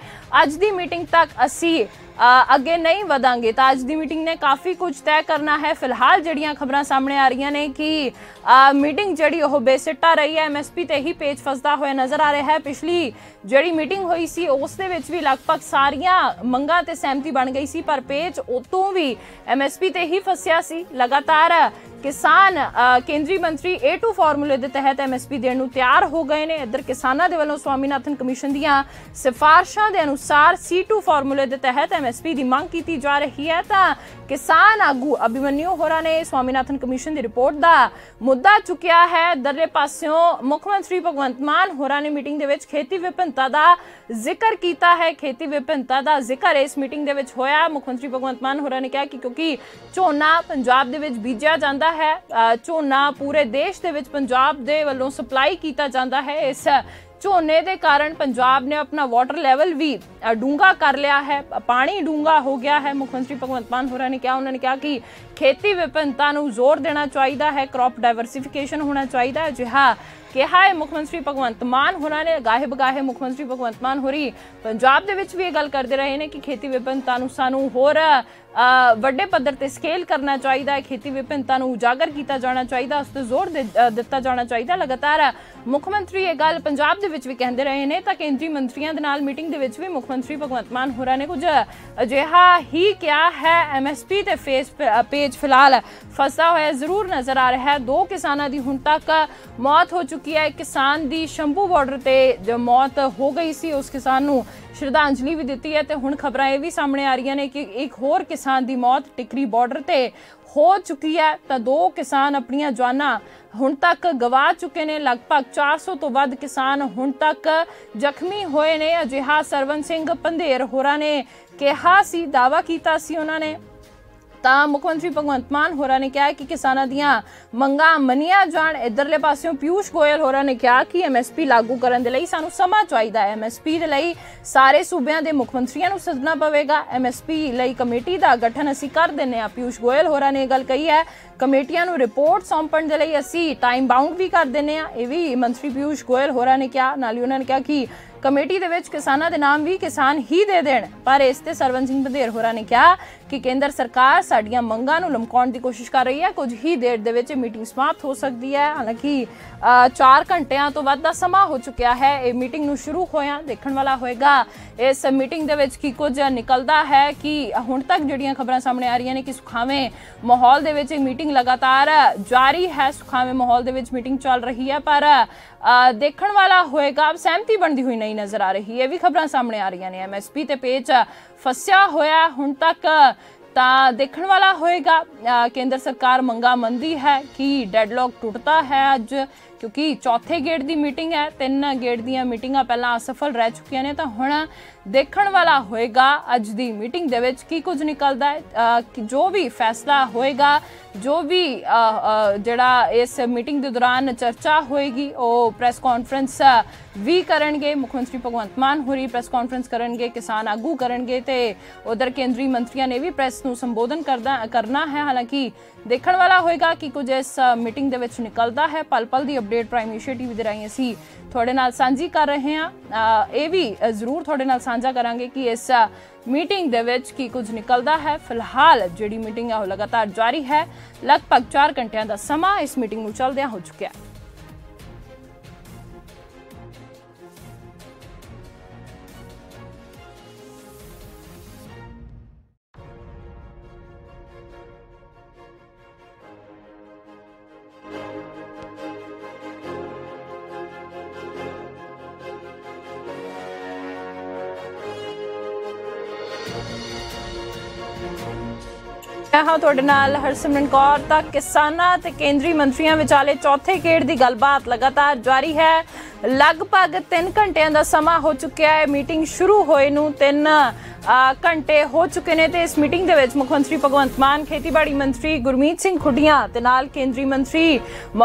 अज की मीटिंग तक असीं अगे नहीं वधांगे। तो अज की मीटिंग ने काफ़ी कुछ तय करना है। फिलहाल जड़ियाँ खबरां सामने आ रही ने कि आ, मीटिंग जी बेसिट्टा रही है। एम एस पी तो ही पेच फसदा होया नज़र आ रहा है। पिछली जी मीटिंग हुई सी उस दे विच भी लगभग सारियां मंगां ते सहमति बन गई सी, पर पेच उतों भी एम एस पी तो ही फसिया सी। लगातार किसान केंद्रीय मंत्री ए टू फॉर्मूले के तहत एम एस पी देने तैयार हो गए हैं। इधर किसानों के वालों स्वामीनाथन कमीशन दियां सिफारिशां के अनुसार सी टू फॉर्मूले के तहत एम एस पी की मांग की जा रही है। तो किसान आगू अभिमन्यु होरा ने स्वामीनाथन कमीशन की रिपोर्ट का मुद्दा चुकया है। दरले पास्यों मुख्यमंत्री भगवंत मान होरा ने मीटिंग दे विच खेती विभिन्नता का जिक्र किया है। खेती विभिन्नता का जिक्र इस मीटिंग दे विच होया। मुख्यमंत्री भगवंत मान होरा ने कहा कि क्योंकि झोना पंजाब दे विच बीजिया जाता है, झोना पूरे देश दे विच पंजाब दे वल्लों सप्लाई किया जाता है। इस झोने के कारण पंजाब ने अपना वाटर लैवल भी डूंगा कर लिया है, पानी डूंगा हो गया है। मुख्यमंत्री भगवंत मान होर ने कहा उन्होंने कहा कि खेती विभिन्नता को जोर देना चाहिए है, क्रॉप डाइवरसीफिकेशन होना चाहिए है। जिहा कहा है मुख्यमंत्री भगवंत मान होर ने। गाहे बगाहे मुख्यमंत्री भगवंत मान होरी पंजाब दे विच भी ये गल करते रहे हैं कि खेती विभिन्नता को सानू होर वड्डे पद्धर ते स्केल करना चाहिए है, खेती विभिन्नता को उजागर किया जाना चाहिए, उस पर जोर दिता जाना चाहिए। लगातार मुख्यमंत्री ये गल पंजाब दे विच भी कहते रहे हैं। तो केंद्रीय मंत्रियों के नाल मीटिंग दे विच भी मुख्यमंत्री भगवंत मान होर ने कुछ अजिहा ही कहा है। एम एस पी ते फेस पेज फिलहाल फसा होया जरूर नज़र आ रहा है। दो किसानों की हुण तक मौत हो चुकी है। किसान की शंभू बॉर्डर पर मौत हो गई सी, उस किसान को श्रद्धांजलि भी दी है। तो हुण खबरां ये भी सामने आ रही ने कि एक होर किसान की मौत टिकरी बॉर्डर पर हो चुकी है। तो दो किसान अपनी जाना हुण तक गवा चुके ने। लगभग चार सौ तो वध किसान हुण तक जख्मी होए ने। अजिहा सरवन सिंह पंधेर होरां ने कहा सी, दावा कीता सी उन्होंने। तो मुख्यमंत्री भगवंत मान होर ने कहा कि किसानों दीयां मंगां मनिया जाण। इधरले पास्यों पीयूष गोयल होर ने कहा कि एम एस पी लागू करने के लिए सानू समा चाहिए है। एम एस पी के लिए सारे सूबों के मुख्यमंत्रियों को सदना पवेगा। एम एस पी लिए कमेटी का गठन असी कर देने आ। पीयूष गोयल होर ने यह गल कही है। कमेटियां नू रिपोर्ट सौंपण दे लई असी टाइम बाउंड भी कर देने आ। ये भी मंत्री पीयूष गोयल होर ने कहा। नाल ही उन्होंने कहा कि कमेटी दे विच किसानां दे नाम भी किसान ही दे देण। पर इस ते सरवन सिंह पंधेर होरां ने कहा कि केंद्र सरकार साडियां मंगां नू लमकाउण दी कोशिश कर रही है। कुछ ही देर दे विच मीटिंग समाप्त हो सकती है। हालांकि चार घंटियां तो वध दा समा हो चुकिया है ये मीटिंग नू शुरू होया। देखण वाला होएगा इस मीटिंग दे विच की कुछ निकलदा है कि हुण तक जिहड़ियां खबरां सामने आ रही ने कि सुखावें माहौल दे विच मीटिंग लगातार जारी है। सुखावें माहौल दे विच मीटिंग चल रही है, पर देखण वाला होएगा सहमति बनदी हुई नहीं नजर आ रही है। भी खबरां सामने आ रही ने। एम एस पी ते पेच फसिया होया हुण तक। तो देखण वाला होएगा केंद्र सरकार मंगा मंदी है कि डेडलॉक टुटता है अज, क्योंकि चौथे गेट की मीटिंग है। तीन गेट दीयां मीटिंगां पहलां असफल रह चुकियां ने। तो हुण देखण वाला होएगा अज दी मीटिंग दे विच की कुछ निकलदा है। जो भी फैसला होएगा, जो भी जिहड़ा इस मीटिंग दे दौरान चर्चा होएगी वह प्रैस कॉन्फ्रेंस भी करनगे। मुख्यमंत्री भगवंत मान होरी प्रैस कॉन्फ्रेंस करनगे, किसान आगू करनगे ते उधर केंद्रीय मंत्रियों ने भी प्रैस नूं संबोधन करदा करना है। हालांकि देखण वाला होएगा कि कुछ इस मीटिंग दे विच निकलदा है। पल पल दी अपडेट प्राइम एशिया टीवी दे राहीं असीं थोड़े नाल सांझी कर रहे हैं। ये भी जरूर थोड़े नाल सांझा करांगे कि इस मीटिंग दे विच की कुछ निकलदा है। फिलहाल जिहड़ी मीटिंग है वह लगातार जारी है। लगभग चार घंटियां दा समा इस मीटिंग नूं चलदियां हो चुकिया है। हाँ, तुहाडे नाल हरसिमरन कौर। तक किसानां ते केंद्रीय मंत्रियों विचाले चौथे गेड़ की गलबात लगातार जारी है। लगभग तीन घंटियां दा समा हो चुकिया है। मीटिंग शुरू होए नूं तीन घंटे हो चुके हैं। तो इस मीटिंग दे विच मुख्यमंत्री भगवंत मान, खेतीबाड़ी मंत्री गुरमीत सिंह खुड्डियां ते नाल केंद्रीय मंत्री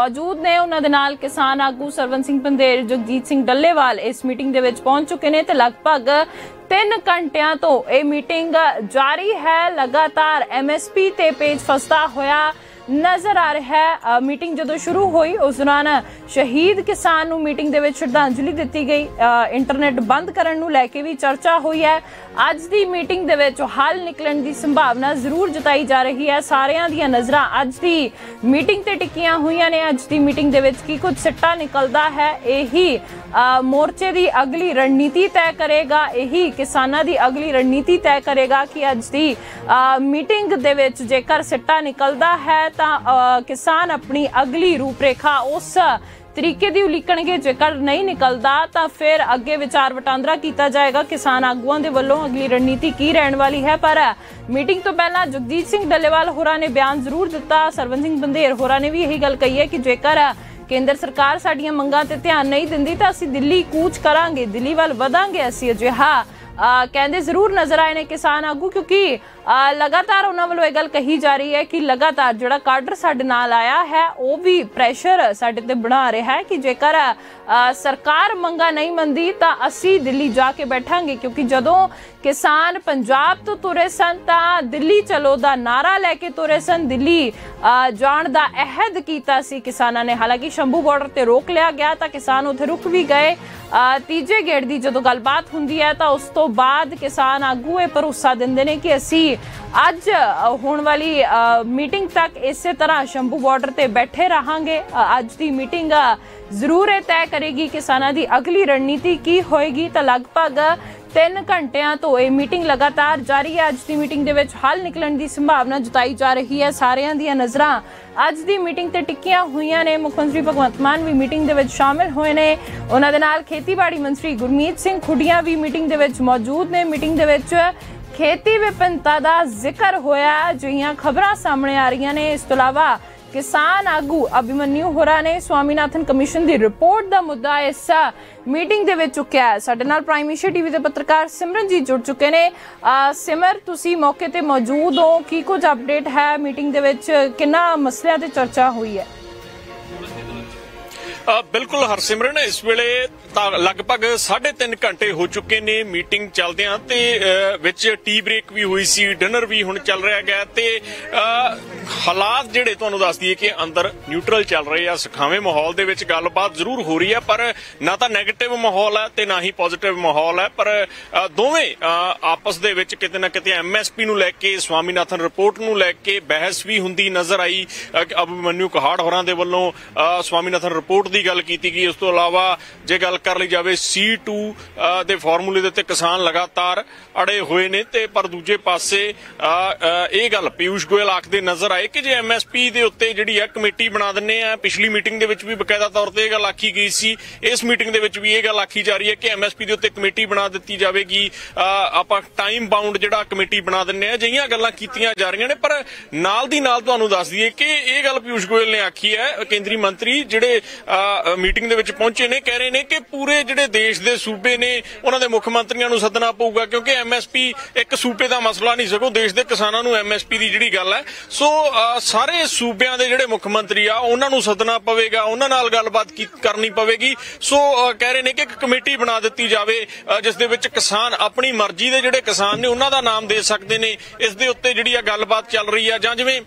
मौजूद ने। उन्हां दे नाल किसान आगू सरवन सिंह पंधेर, जगजीत सिंह डल्लेवाल इस मीटिंग दे विच पहुंच चुके हैं। तो लगभग तीन घंटियां तो ये मीटिंग जारी है। लगातार एम एस पी ते पेच फसदा होया नज़र आ रहा है। मीटिंग जो शुरू हुई उस दौरान शहीद किसान नूं मीटिंग दे विच श्रद्धांजलि दिती गई। इंटरनेट बंद करन नूं लैके भी चर्चा हुई है। अज दी मीटिंग दे विच हल निकलन दी संभावना जरूर जताई जा रही है। सारियां दियां नज़रां अज दी मीटिंग ते टिकियां हुईयां ने। अज दी मीटिंग दे विच की कुछ सिट्टा निकलदा है, यही मोर्चे दी अगली रणनीति तय करेगा, यही किसानां दी अगली रणनीति तय करेगा कि अज दी मीटिंग दे विच जेकर सिट्टा निकलदा है तां किसान अपनी अगली रूपरेखा उस तरीके दी उलीकणगे, जेकर नहीं निकलदा तां फिर अगे विचार वटांदरा किया जाएगा। किसान आगुआं दे वल्लों अगली रणनीति की रहण वाली है। पर मीटिंग तो पहला जगजीत सिंह डल्लेवाल होरां ने बयान जरूर दिता। सरवन सिंह पंधेर होरां ने भी यही गल कही है कि जेकर केंद्र सरकार साडियां मंगां ते ध्यान नहीं दिंदी तां असीं दिल्ली कूच करांगे, दिल्ली वल वधांगे। असीं अजिहा कहते जरूर नज़र आए ने किसान आगू, क्योंकि आ, लगातार उन्होंने वालों यह गल कही जा रही है कि लगातार जोड़ा काडर साढ़े नाल आया है वो भी प्रैशर साढ़े ते बना रहा है कि जेकर सरकार मंगा नहीं मनती तो असी दिल्ली जाके बैठांगे। क्योंकि जदों किसान पंजाब तो तुरे सन तो दिल्ली चलो का नारा लैके तुरे सन, दिल्ली जाण दा अहद कीता सी किसानां ने। हालांकि शंभू बॉर्डर ते रोक लिया गया तो किसान उत्थे रुक भी गए। तीजे गेड़ की जदों गलबात हुंदी है तो उस तो बाद किसान आगू यह भरोसा दिंदे ने कि असी अज होने वाली मीटिंग तक इस तरह शंभू बॉर्डर ते बैठे रहांगे। अज की मीटिंग जरूर यह तय करेगी किसानों की अगली रणनीति की होएगी। तो लगभग तीन घंटिया तो यह मीटिंग लगातार जारी है। अज की मीटिंग दे विच हल निकलण की संभावना जताई जा रही है। सारियां दियां नज़रां अज की मीटिंग ते टिक्कियां हुईयां ने। मुख मंत्री भगवंत मान भी मीटिंग दे विच शामिल होए ने। उन्हां दे नाल खेतीबाड़ी मंत्री गुरमीत सिंह खुड्डियां भी मीटिंग दे विच मौजूद ने। मीटिंग दे विच खेती विभिन्नता का जिक्र होया, जिहियां खबरां सामने आ रही ने। इस तों इलावा किसान आगू अभिमन्यू होरां ने स्वामीनाथन कमीशन की रिपोर्ट का मुद्दा इस मीटिंग दे विच चुक्या है। साडे नाल प्राइम एशिया टीवी के पत्रकार सिमरन जी जुड़ चुके ने। सिमर, तुसी मौके पर मौजूद हो, की कुछ अपडेट है? मीटिंग दे विच किन्ना मसलियां ते चर्चा हुई है? बिल्कुल हरसिमरन, इस वेले लगभग साढ़े तीन घंटे हो चुके ने मीटिंग चलदियां ते विच टी ब्रेक भी हुई सी, डिनर भी हुण चल रहा है। ते हालात जिहड़े तुहानूं दस दईए कि अंदर न्यूट्रल चल रहे आ। सखावे माहौल दे विच गलबात जरूर हो रही है, पर ना तां नैगेटिव माहौल है ते ना ही पॉजिटिव माहौल है। पर दोवें आपस दे विच किते ना किते एम एस पी नूं लैके, स्वामीनाथन रिपोर्ट नूं लैके बहस भी हुंदी नज़र आई। अभिमन्यू कोहाड़ होरां दे वल्लों स्वामीनाथन रिपोर्ट गल की गई। उस तो अलावा जे गल कर ली जाए सी टू दे फॉर्मूले दे ते किसान लगातार अड़े हुए ने। ते पर दूजे पासे ये गल पीयूष गोयल आखदे नजर आए कि जे एम एस पी दे उत्ते जिहड़ी कमेटी बना दिंदे आ। पिछली मीटिंग दे विच भी बकायदा तौर ते गल आखी गई सी, इस मीटिंग दे विच भी ये गल आखी जा रही है कि एम एस पी दे उत्ते कमेटी बना दित्ती जाएगी। आपां टाइम बाउंड जिहड़ा कमेटी बना दिंदे आ, जिहियां गल्लां कीतीयां जा रहीयां ने। पर नाल दी नाल तुहानूं दस दईए कि ये गल पीयूष गोयल ने आखी है। केंद्रीय मंत्री जिहड़े मीटिंग दे विच पहुंचे ने कह रहे ने कि पूरे जिहड़े देश दे सूबे ने उन्हां दे मुख मंत्रियां नूं सदना पऊगा, क्योंकि एम एस पी एक सूबे दा मसला नहीं सगों देश दे किसानां नूं एम एस पी दी जिहड़ी गल है। सो सारे सूबियां दे जिहड़े मुख मंत्री आ उन्हां नूं सदना पवेगा, उन्हां नाल गलबात करनी पवेगी। सो कह रहे ने कि एक कमेटी बना दित्ती जावे जिस दे विच किसान अपनी मर्जी दे जिहड़े किसान ने उन्हां दा नाम दे सकदे ने। इस दे उत्ते जिहड़ी आ गलबात चल रही है, जां जिवें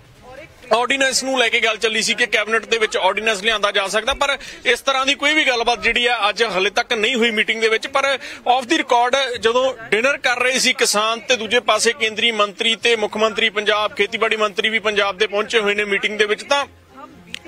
ऑर्डीनेंस नूं लैके गल चली सी कि कैबिनेट दे विच ऑर्डीनेंस लिआंदा जा सकदा, पर इस तरह की कोई भी गलबात जिहड़ी आ अज हले तक नहीं हुई मीटिंग दे विच। पर ऑफ दी रिकॉर्ड जदों डिनर कर रहे सी किसान ते दूजे पासे केंद्रीय मंत्री ते मुख मंत्री पंजाब, खेतीबाड़ी मंत्री भी पंजाब दे पहुंचे हुए ने मीटिंग दे विच, तां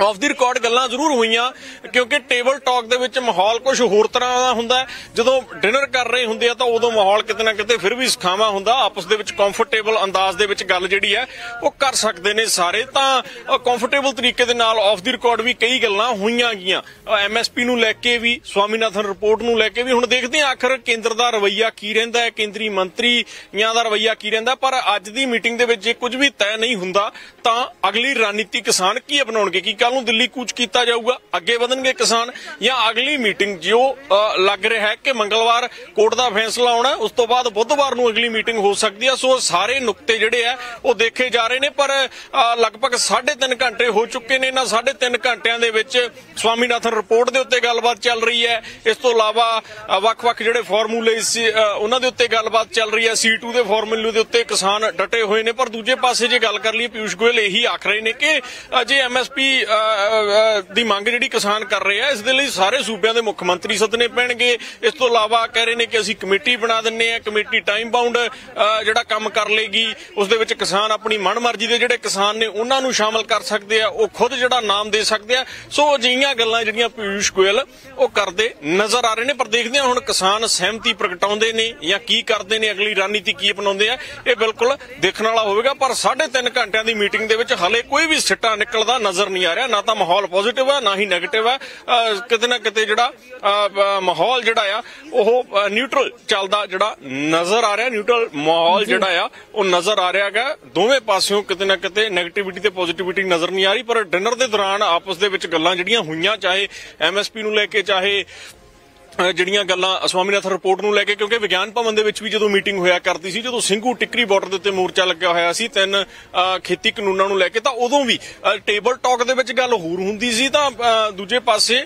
ऑफ द रिकॉर्ड गल्लां जरूर हुईयां। क्योंकि टेबल टॉक दे विच माहौल कुछ होर तरह दा हुंदा है, जदों डिनर कर रहे हुंदे आ तां उदों माहौल किते ना किते फिर भी सखावा हुंदा। आपस दे विच कंफर्टेबल अंदाज दे विच गल जिहड़ी है ओह कर सकदे ने सारे, तां कंफर्टेबल तरीके दे नाल ऑफ द रिकॉर्ड भी कई गल्लां होईयां गईयां एम एस पी नूं लैके भी, स्वामीनाथन रिपोर्ट नूं लैके भी। हुण देखदे आ आखिर केंद्र दा रवैया की रहिंदा है, केंद्रीय मंत्रीयां दा रवैया की रहिंदा। पर अज दी मीटिंग दे विच जे कुछ भी तय नहीं हुंदा तां अगली रणनीति किसान की अपनाउणगे, कि कल दिल्ली कूच किया जाऊगा, अगे वधणगे किसान या अगली मीटिंग जो लग रहा है कि मंगलवार कोर्ट का फैसला आना, उस तो बाद बुधवार नूं अगली मीटिंग हो सकती है। सो सारे नुकते जिहड़े है वो देखे जा रहे हैं, पर लगभग साढ़े तीन घंटे हो चुके ने। इन्हां साढ़े तीन घंटिया दे विच स्वामीनाथन रिपोर्ट के उत्ते गलबात चल रही है, इस तो इलावा वख-वख जिहड़े फार्मूले उन्हां दे उत्ते गलबात चल रही है। सी टू के फार्मूले के उत्ते किसान डटे हुए हैं, पर दूजे पासे जे गल कर लईए पीयूष गोयल यही आख रहे हैं कि जे एम एस पी दी मंग जिहड़ी किसान कर रहे हैं इस दे लई सारे सूबिਆਂ ਦੇ ਮੁੱਖ ਮੰਤਰੀ ਸੱਦਣੇ ਪੈਣਗੇ। ਇਸ ਤੋਂ ਇਲਾਵਾ ਕਹਿ ਰਹੇ ਨੇ ਕਿ ਅਸੀਂ ਕਮੇਟੀ ਬਣਾ ਦਿੰਨੇ ਆ, ਕਮੇਟੀ ਟਾਈਮ ਬਾਉਂਡ ਜਿਹੜਾ ਕੰਮ ਕਰ ਲੇਗੀ, ਉਸ ਦੇ ਵਿੱਚ ਕਿਸਾਨ ਆਪਣੀ ਮਨਮਰਜ਼ੀ ਦੇ ਜਿਹੜੇ ਕਿਸਾਨ ਨੇ ਉਹਨਾਂ ਨੂੰ ਸ਼ਾਮਲ ਕਰ ਸਕਦੇ ਆ, ਉਹ ਖੁਦ ਜਿਹੜਾ ਨਾਮ ਦੇ ਸਕਦੇ ਆ। ਸੋ ਅਜਿਹੀਆਂ ਗੱਲਾਂ ਜਿਹੜੀਆਂ ਪੀਯੂਸ਼ ਗੋਇਲ ਉਹ ਕਰਦੇ ਨਜ਼ਰ ਆ ਰਹੇ ਨੇ, ਪਰ ਦੇਖਦੇ ਆ ਹੁਣ ਕਿਸਾਨ ਸਹਿਮਤੀ ਪ੍ਰਗਟਾਉਂਦੇ ਨੇ ਜਾਂ ਕੀ ਕਰਦੇ ਨੇ, ਅਗਲੀ ਰਣਨੀਤੀ ਕੀ ਅਪਣਾਉਂਦੇ ਆ, ਇਹ ਬਿਲਕੁਲ ਦੇਖਣ ਵਾਲਾ ਹੋਵੇਗਾ। ਪਰ ਸਾਢੇ ਤਿੰਨ ਘੰਟਿਆਂ ਦੀ ਮੀਟਿੰਗ ਦੇ ਵਿੱਚ ਹਾਲੇ ਕੋਈ ਵੀ ਸਿੱਟਾ ਨਿਕਲਦਾ ਨਜ਼ਰ ਨਹੀਂ ਆ ਰਿਹਾ, ਨਾ ਤਾਂ ਮਾਹੌਲ ਪੋਜ਼ਿਟਿਵ ਆ ਨਾ ਹੀ ਨੈਗੇਟਿਵ ਆ, ਕਿਤੇ ਨਾ ਕਿਤੇ ਜਿਹੜਾ ਮਾਹੌਲ ਜਿਹੜਾ ਆ ਉਹ ਨਿਊਟਰਲ ਚੱਲਦਾ ਜਿਹੜਾ ਨਜ਼ਰ ਆ ਰਿਹਾ, ਨਿਊਟਰਲ ਮਾਹੌਲ ਜਿਹੜਾ ਆ ਉਹ ਨਜ਼ਰ ਆ ਰਿਹਾ ਹੈਗਾ। ਦੋਵੇਂ ਪਾਸਿਓਂ ਕਿਤੇ ਨਾ ਕਿਤੇ ਨੈਗੇਟਿਵਿਟੀ ਤੇ ਪੋਜ਼ਿਟਿਵਿਟੀ ਨਜ਼ਰ ਨਹੀਂ ਆ ਰਹੀ, ਪਰ ਡਿਨਰ ਦੇ ਦੌਰਾਨ ਆਪਸ ਦੇ ਵਿੱਚ ਗੱਲਾਂ ਜਿਹੜੀਆਂ ਹੋਈਆਂ, ਚਾਹੇ ਐਮਐਸਪੀ ਨੂੰ ਲੈ ਕੇ, ਚਾਹੇ ਜਿਹੜੀਆਂ ਗੱਲਾਂ स्वामीनाथन रिपोर्ट ਨੂੰ ਲੈ ਕੇ, ਕਿਉਂਕਿ ਵਿਗਿਆਨ ਭਵਨ ਦੇ ਵਿੱਚ ਵੀ ਜਦੋਂ ਮੀਟਿੰਗ ਹੋਇਆ ਕਰਦੀ ਸੀ, ਜਦੋਂ ਸਿੰਘੂ ਟਿੱਕਰੀ ਬਾਰਡਰ ਦੇ ਉੱਤੇ ਮੋਰਚਾ ਲੱਗਿਆ ਹੋਇਆ ਸੀ ਤਿੰਨ ਖੇਤੀ ਕਾਨੂੰਨਾਂ ਨੂੰ ਲੈ ਕੇ, ਤਾਂ ਉਦੋਂ ਵੀ ਟੇਬਲ ਟਾਕ ਦੇ ਵਿੱਚ ਗੱਲ ਹੋਰ ਹੁੰਦੀ ਸੀ, ਤਾਂ ਦੂਜੇ ਪਾਸੇ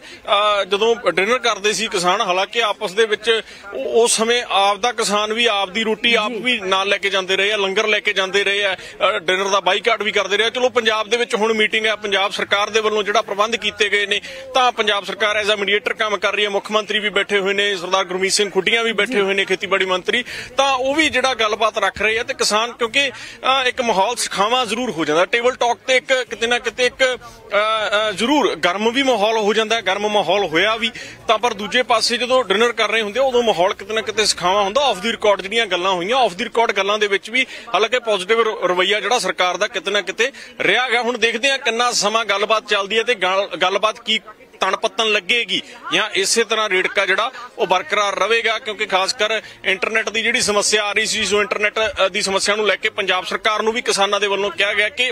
ਜਦੋਂ ਡਿਨਰ ਕਰਦੇ ਸੀ ਕਿਸਾਨ, ਹਾਲਾਂਕਿ ਆਪਸ ਦੇ ਵਿੱਚ ਉਸ ਸਮੇਂ ਆਪ ਦਾ ਕਿਸਾਨ ਵੀ ਆਪ ਦੀ ਰੋਟੀ ਆਪ ਵੀ ਨਾਲ ਲੈ ਕੇ ਜਾਂਦੇ ਰਹੇ ਆ, ਲੰਗਰ ਲੈ ਕੇ ਜਾਂਦੇ ਰਹੇ ਆ, ਡਿਨਰ ਦਾ ਬਾਈਕਾਟ ਵੀ ਕਰਦੇ ਰਹੇ। ਚਲੋ ਪੰਜਾਬ ਦੇ ਵਿੱਚ ਹੁਣ ਮੀਟਿੰਗ ਹੈ, ਪੰਜਾਬ ਸਰਕਾਰ ਦੇ ਵੱਲੋਂ ਜਿਹੜਾ ਪ੍ਰਬੰਧ ਕੀਤੇ ਗਏ ਨੇ, ਤਾਂ ਪੰਜਾਬ ਸਰਕਾਰ ਐਜ਼ ਅ ਮੀਡੀਏਟਰ ਕੰਮ ਕਰ ਰਹੀ ਹੈ, ਮੁੱਖ ਮੰਤਰੀ ਵੀ बैठे हुए ने, सरदार गुरमीत सिंह खुड्डियां भी बैठे हुए ने खेतीबाड़ी मंत्री, तो वह भी जो गलबात रख रही है। तो किसान क्योंकि एक माहौल सखावा जरूर हो जाता, टेबल टॉक से एक कितने ना कितने एक जरूर गर्म भी माहौल हो जाता, गर्म माहौल होया भी, तो पर दूजे पास जो डिनर कर रहे होंगे उदों माहौल कितने ना कितने सखावा होंगे। ऑफ द रिकॉर्ड जिहड़ियां गल्लां होईयां, ऑफ द रिकॉर्ड गल्लां दे विच भी हालांकि पॉजिटिव रवैया जिहड़ा सरकार दा कितने ना कितने रहा गया। हुण देखदे हां किन्ना समा गलबात चलदी है ते गलबात की तन पत्तन लगेगी या इस तरह रेड़का जिहड़ा वह बरकरार रहेगा, क्योंकि खासकर इंटरनेट की जिहड़ी समस्या आ रही सी, सो इंटरनेट की समस्या नूं लैके पंजाब सरकार नूं भी किसानां दे वल्लों कहा गया कि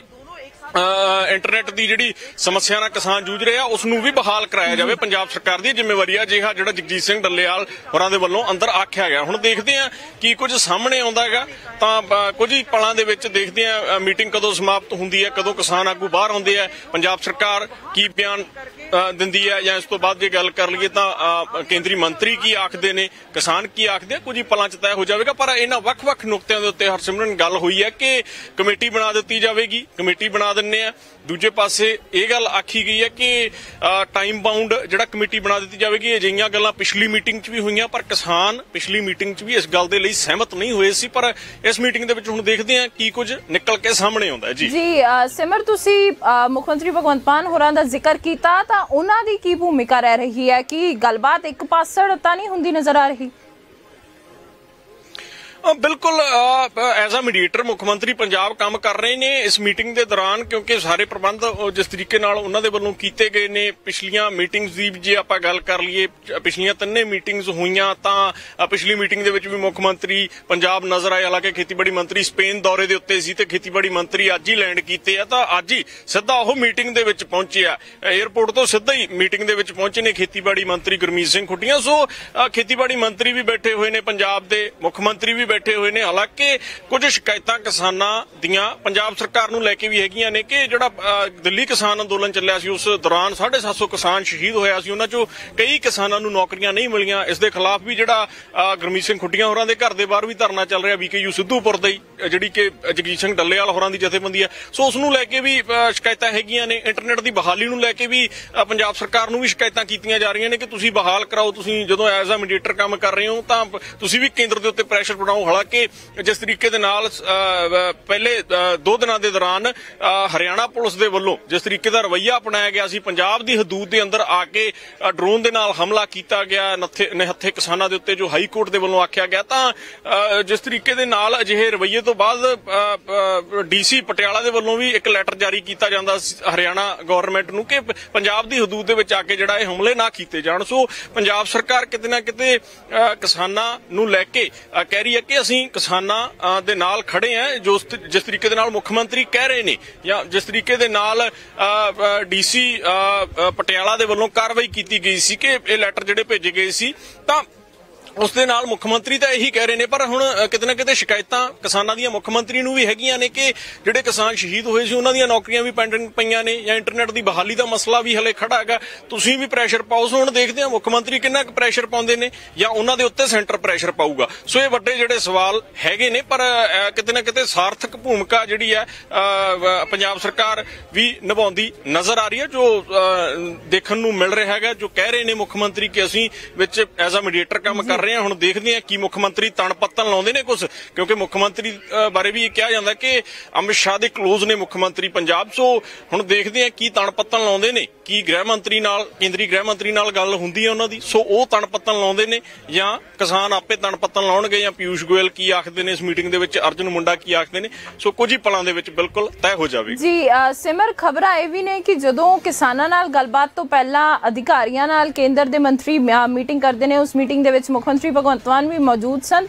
इंटरनेट की जिहड़ी समस्या नाल किसान जूझ रहे हैं उसनूं भी बहाल कराया जाए, पंजाब सरकार की जिम्मेवारी है, जिहा जिहड़ा जगजीत सिंह डल्लेवाल होरां दे वल्लों अंदर आख्या गया। हुण देखदे हां कि कुछ सामने आउंदा हैगा, तां कुछ ही पलां दे विच देखदे हां मीटिंग कदों समाप्त हुंदी है, कदों किसान आगू बाहर आउंदे है, पंजाब सरकार की बयान दिंदी है, या इस तों बाद जे गल कर लईए तां केंद्रीय मंत्री की आखदे ने, किसान की आखदे, कुछ ही पलां च तय हो जाएगा। पर इन्हां वख-वख नुक्तिआं दे उत्ते हरसिमरन गल हुई है कि कमेटी बना दित्ती जाएगी, कमेटी बना ਦਿੰਨੇ ਆ, दूजे पास ये गल आखी गई है कि टाइम बाउंड जिहड़ा कमेटी बना दी जाएगी। अजिहियां गल्लां पिछली मीटिंग च भी होईयां, पर किसान पिछली मीटिंग च भी इस गल दे लई सहमत नहीं होए सी, पर इस मीटिंग दे विच हुण देखदे हां की कुछ निकल के सामने आउंदा है। जी जी सिमर, तुसीं मुख मंत्री भगवंत मान होरां दा जिक्र कीता, तां उहनां दी की भूमिका रह रही है कि गलबात एक पासड़ तां नहीं हुंदी नज़र आ रही? बिल्कुल एज अ मीडिएटर मुख्यमंत्री पंजाब काम कर रहे ने इस मीटिंग के दौरान, क्योंकि सारे प्रबंध जिस तरीके नाल उन्हां दे वल्लों कीते गए ने। पिछलियां मीटिंग्स दी जे आपां गल कर लईए, पिछलियां तिन्ने मीटिंग्स होईयां, तां पिछली मीटिंग दे विच भी मुख्यमंत्री पंजाब नज़र आए, हालांकि खेतीबाड़ी मंत्री स्पेन दौरे दे उत्ते सी ते खेतीबाड़ी मंत्री अज ही लैंड कीते आ, तां अज ही सीधा ओह मीटिंग दे विच पहुंचे आ, एयरपोर्ट तो सीधा ही मीटिंग दे विच पहुंचे ने खेतीबाड़ी मंत्री गुरमीत सिंह खुड्डियां। सो खेतीबाड़ी मंत्री भी बैठे हुए ने, पंजाब के मुख्यमंत्री भी बैठे हुए ने, हालांकि कुछ शिकायतां किसानां दियां पंजाब सरकार नूं लैके भी हैगियां ने कि जिहड़ा दिल्ली किसान अंदोलन चलिया सी उस दौरान साढ़े सत्त सौ किसान शहीद होया सी, उन्हां चों कई किसानां नूं नौकरियां नहीं मिलियां। इस दे खिलाफ भी जिहड़ा गुरमीत सिंह खुड्डियां होरां दे घर दे बाहर भी धरना चल रिहा, वीकेयू सिद्धूपुर दी जिहड़ी कि जगजीत सिंह डल्लेवाल होरां दी जथेबंदी है, सो उस नूं लैके भी शिकायतां हैगियां ने। इंटरनेट दी बहाली नूं लैके भी पंजाब सरकार नूं भी शिकायतां कीतियां जा रहीआं ने कि तुसीं बहाल कराओ, तुसीं जदों एज अ मीडिएटर काम कर रहे हो तां तुसीं भी केंद्र दे उत्ते प्रैशर। हालांकि जिस तरीके दे नाल पहले दो दिनां दे दौरान हरियाणा पुलिस दे वल्लों जिस तरीके दा रवैया अपनाया गया सी, पंजाब दी हदूद दे अंदर आके ड्रोन दे नाल हमला कीता गया, नत्थे निहत्थे किसानां दे उत्ते जो हाई कोर्ट दे वल्लों आख्या गया, तां जिस तरीके दे नाल अजिहे रवैये तो बाद डीसी पटियाला दे वल्लों भी एक लैटर जारी कीता जांदा हरियाणा गवर्नमेंट नूं कि पंजाब दी हदूद दे विच आके जिहड़ा हमले ना कीते जाण। सो पंजाब सरकार किते ना किते किसानां नूं लैके कह रही है कि कि ਅਸੀਂ ਕਿਸਾਨਾਂ ਦੇ ਨਾਲ ਖੜੇ ਹਾਂ, ਜੋ ਜਿਸ ਤਰੀਕੇ ਦੇ ਨਾਲ ਮੁੱਖ ਮੰਤਰੀ ਕਹਿ ਰਹੇ ਨੇ ਜਾਂ ਜਿਸ ਤਰੀਕੇ ਦੇ ਨਾਲ ਡੀਸੀ ਪਟਿਆਲਾ ਦੇ ਵੱਲੋਂ ਕਾਰਵਾਈ ਕੀਤੀ ਗਈ ਸੀ ਕਿ ਇਹ ਲੈਟਰ ਜਿਹੜੇ ਭੇਜੇ ਗਏ ਸੀ ਤਾਂ उसके नाल मुख्यमंत्री तो यही कह रहे हैं, पर हुण कितने कितने शिकायतां किसानां दियां मुख्य मंत्री नूं भी हैगियां ने कि जिहड़े किसान शहीद होए सी उन्हां दियां नौकरियां भी पेंडिंग पईयां ने या इंटरनेट की बहाली का मसला भी हले खड़ा है। तुसीं भी प्रैशर पाओ। सो हुण देखदे हां मुख्य मंत्री कितना प्रैशर पाउंदे ने या उन्हां दे उत्ते सेंटर प्रैशर पाऊगा। सो ये वड्डे जिहड़े सवाल हैगे ने, पर कितने कितने सार्थक भूमिका जिहड़ी है पंजाब सरकार भी निभाउंदी नजर आ रही है। जो देखण नूं मिल रहा है, जो कह रहे हैं मुख्य मंत्री कि असीं विच एज अ मीडिएटर काम कर रहे हैं। ਹੁਣ ਦੇਖਦੇ ਹਾਂ कि मुख्यमंत्री तण पत्तन लाउंदे ने कुछ, क्योंकि मुख्यमंत्री बारे भी कहा जाता है कि अमित शाह के क्लोज ने मुख्यमंत्री पंजाब। सो ਹੁਣ ਦੇਖਦੇ ਹਾਂ कि तण पत्तन लाउंदे ने कि गृह मंत्री नाल केंद्रीय गृह मंत्री नाल गल हुंदी है उन्हां दी, सो ਉਹ तण पत्तन लाउंदे ने या किसान आपे तण पत्तन लाउणगे या पीयूष गोयल की आखदे ने इस मीटिंग दे विच, अर्जुन मुंडा की आखदे ने। सो कुछ ही पलां दे विच बिल्कुल तय हो जावेगी जी। सिमर खबरां इह वी ने कि जदों किसानां नाल गलबात तों पहलां अधिकारियां नाल केंद्र दे मंत्री मीटिंग करदे ने, उस मीटिंग दे विच मुख्य मंत्री भगवंत मान भी मौजूद सन।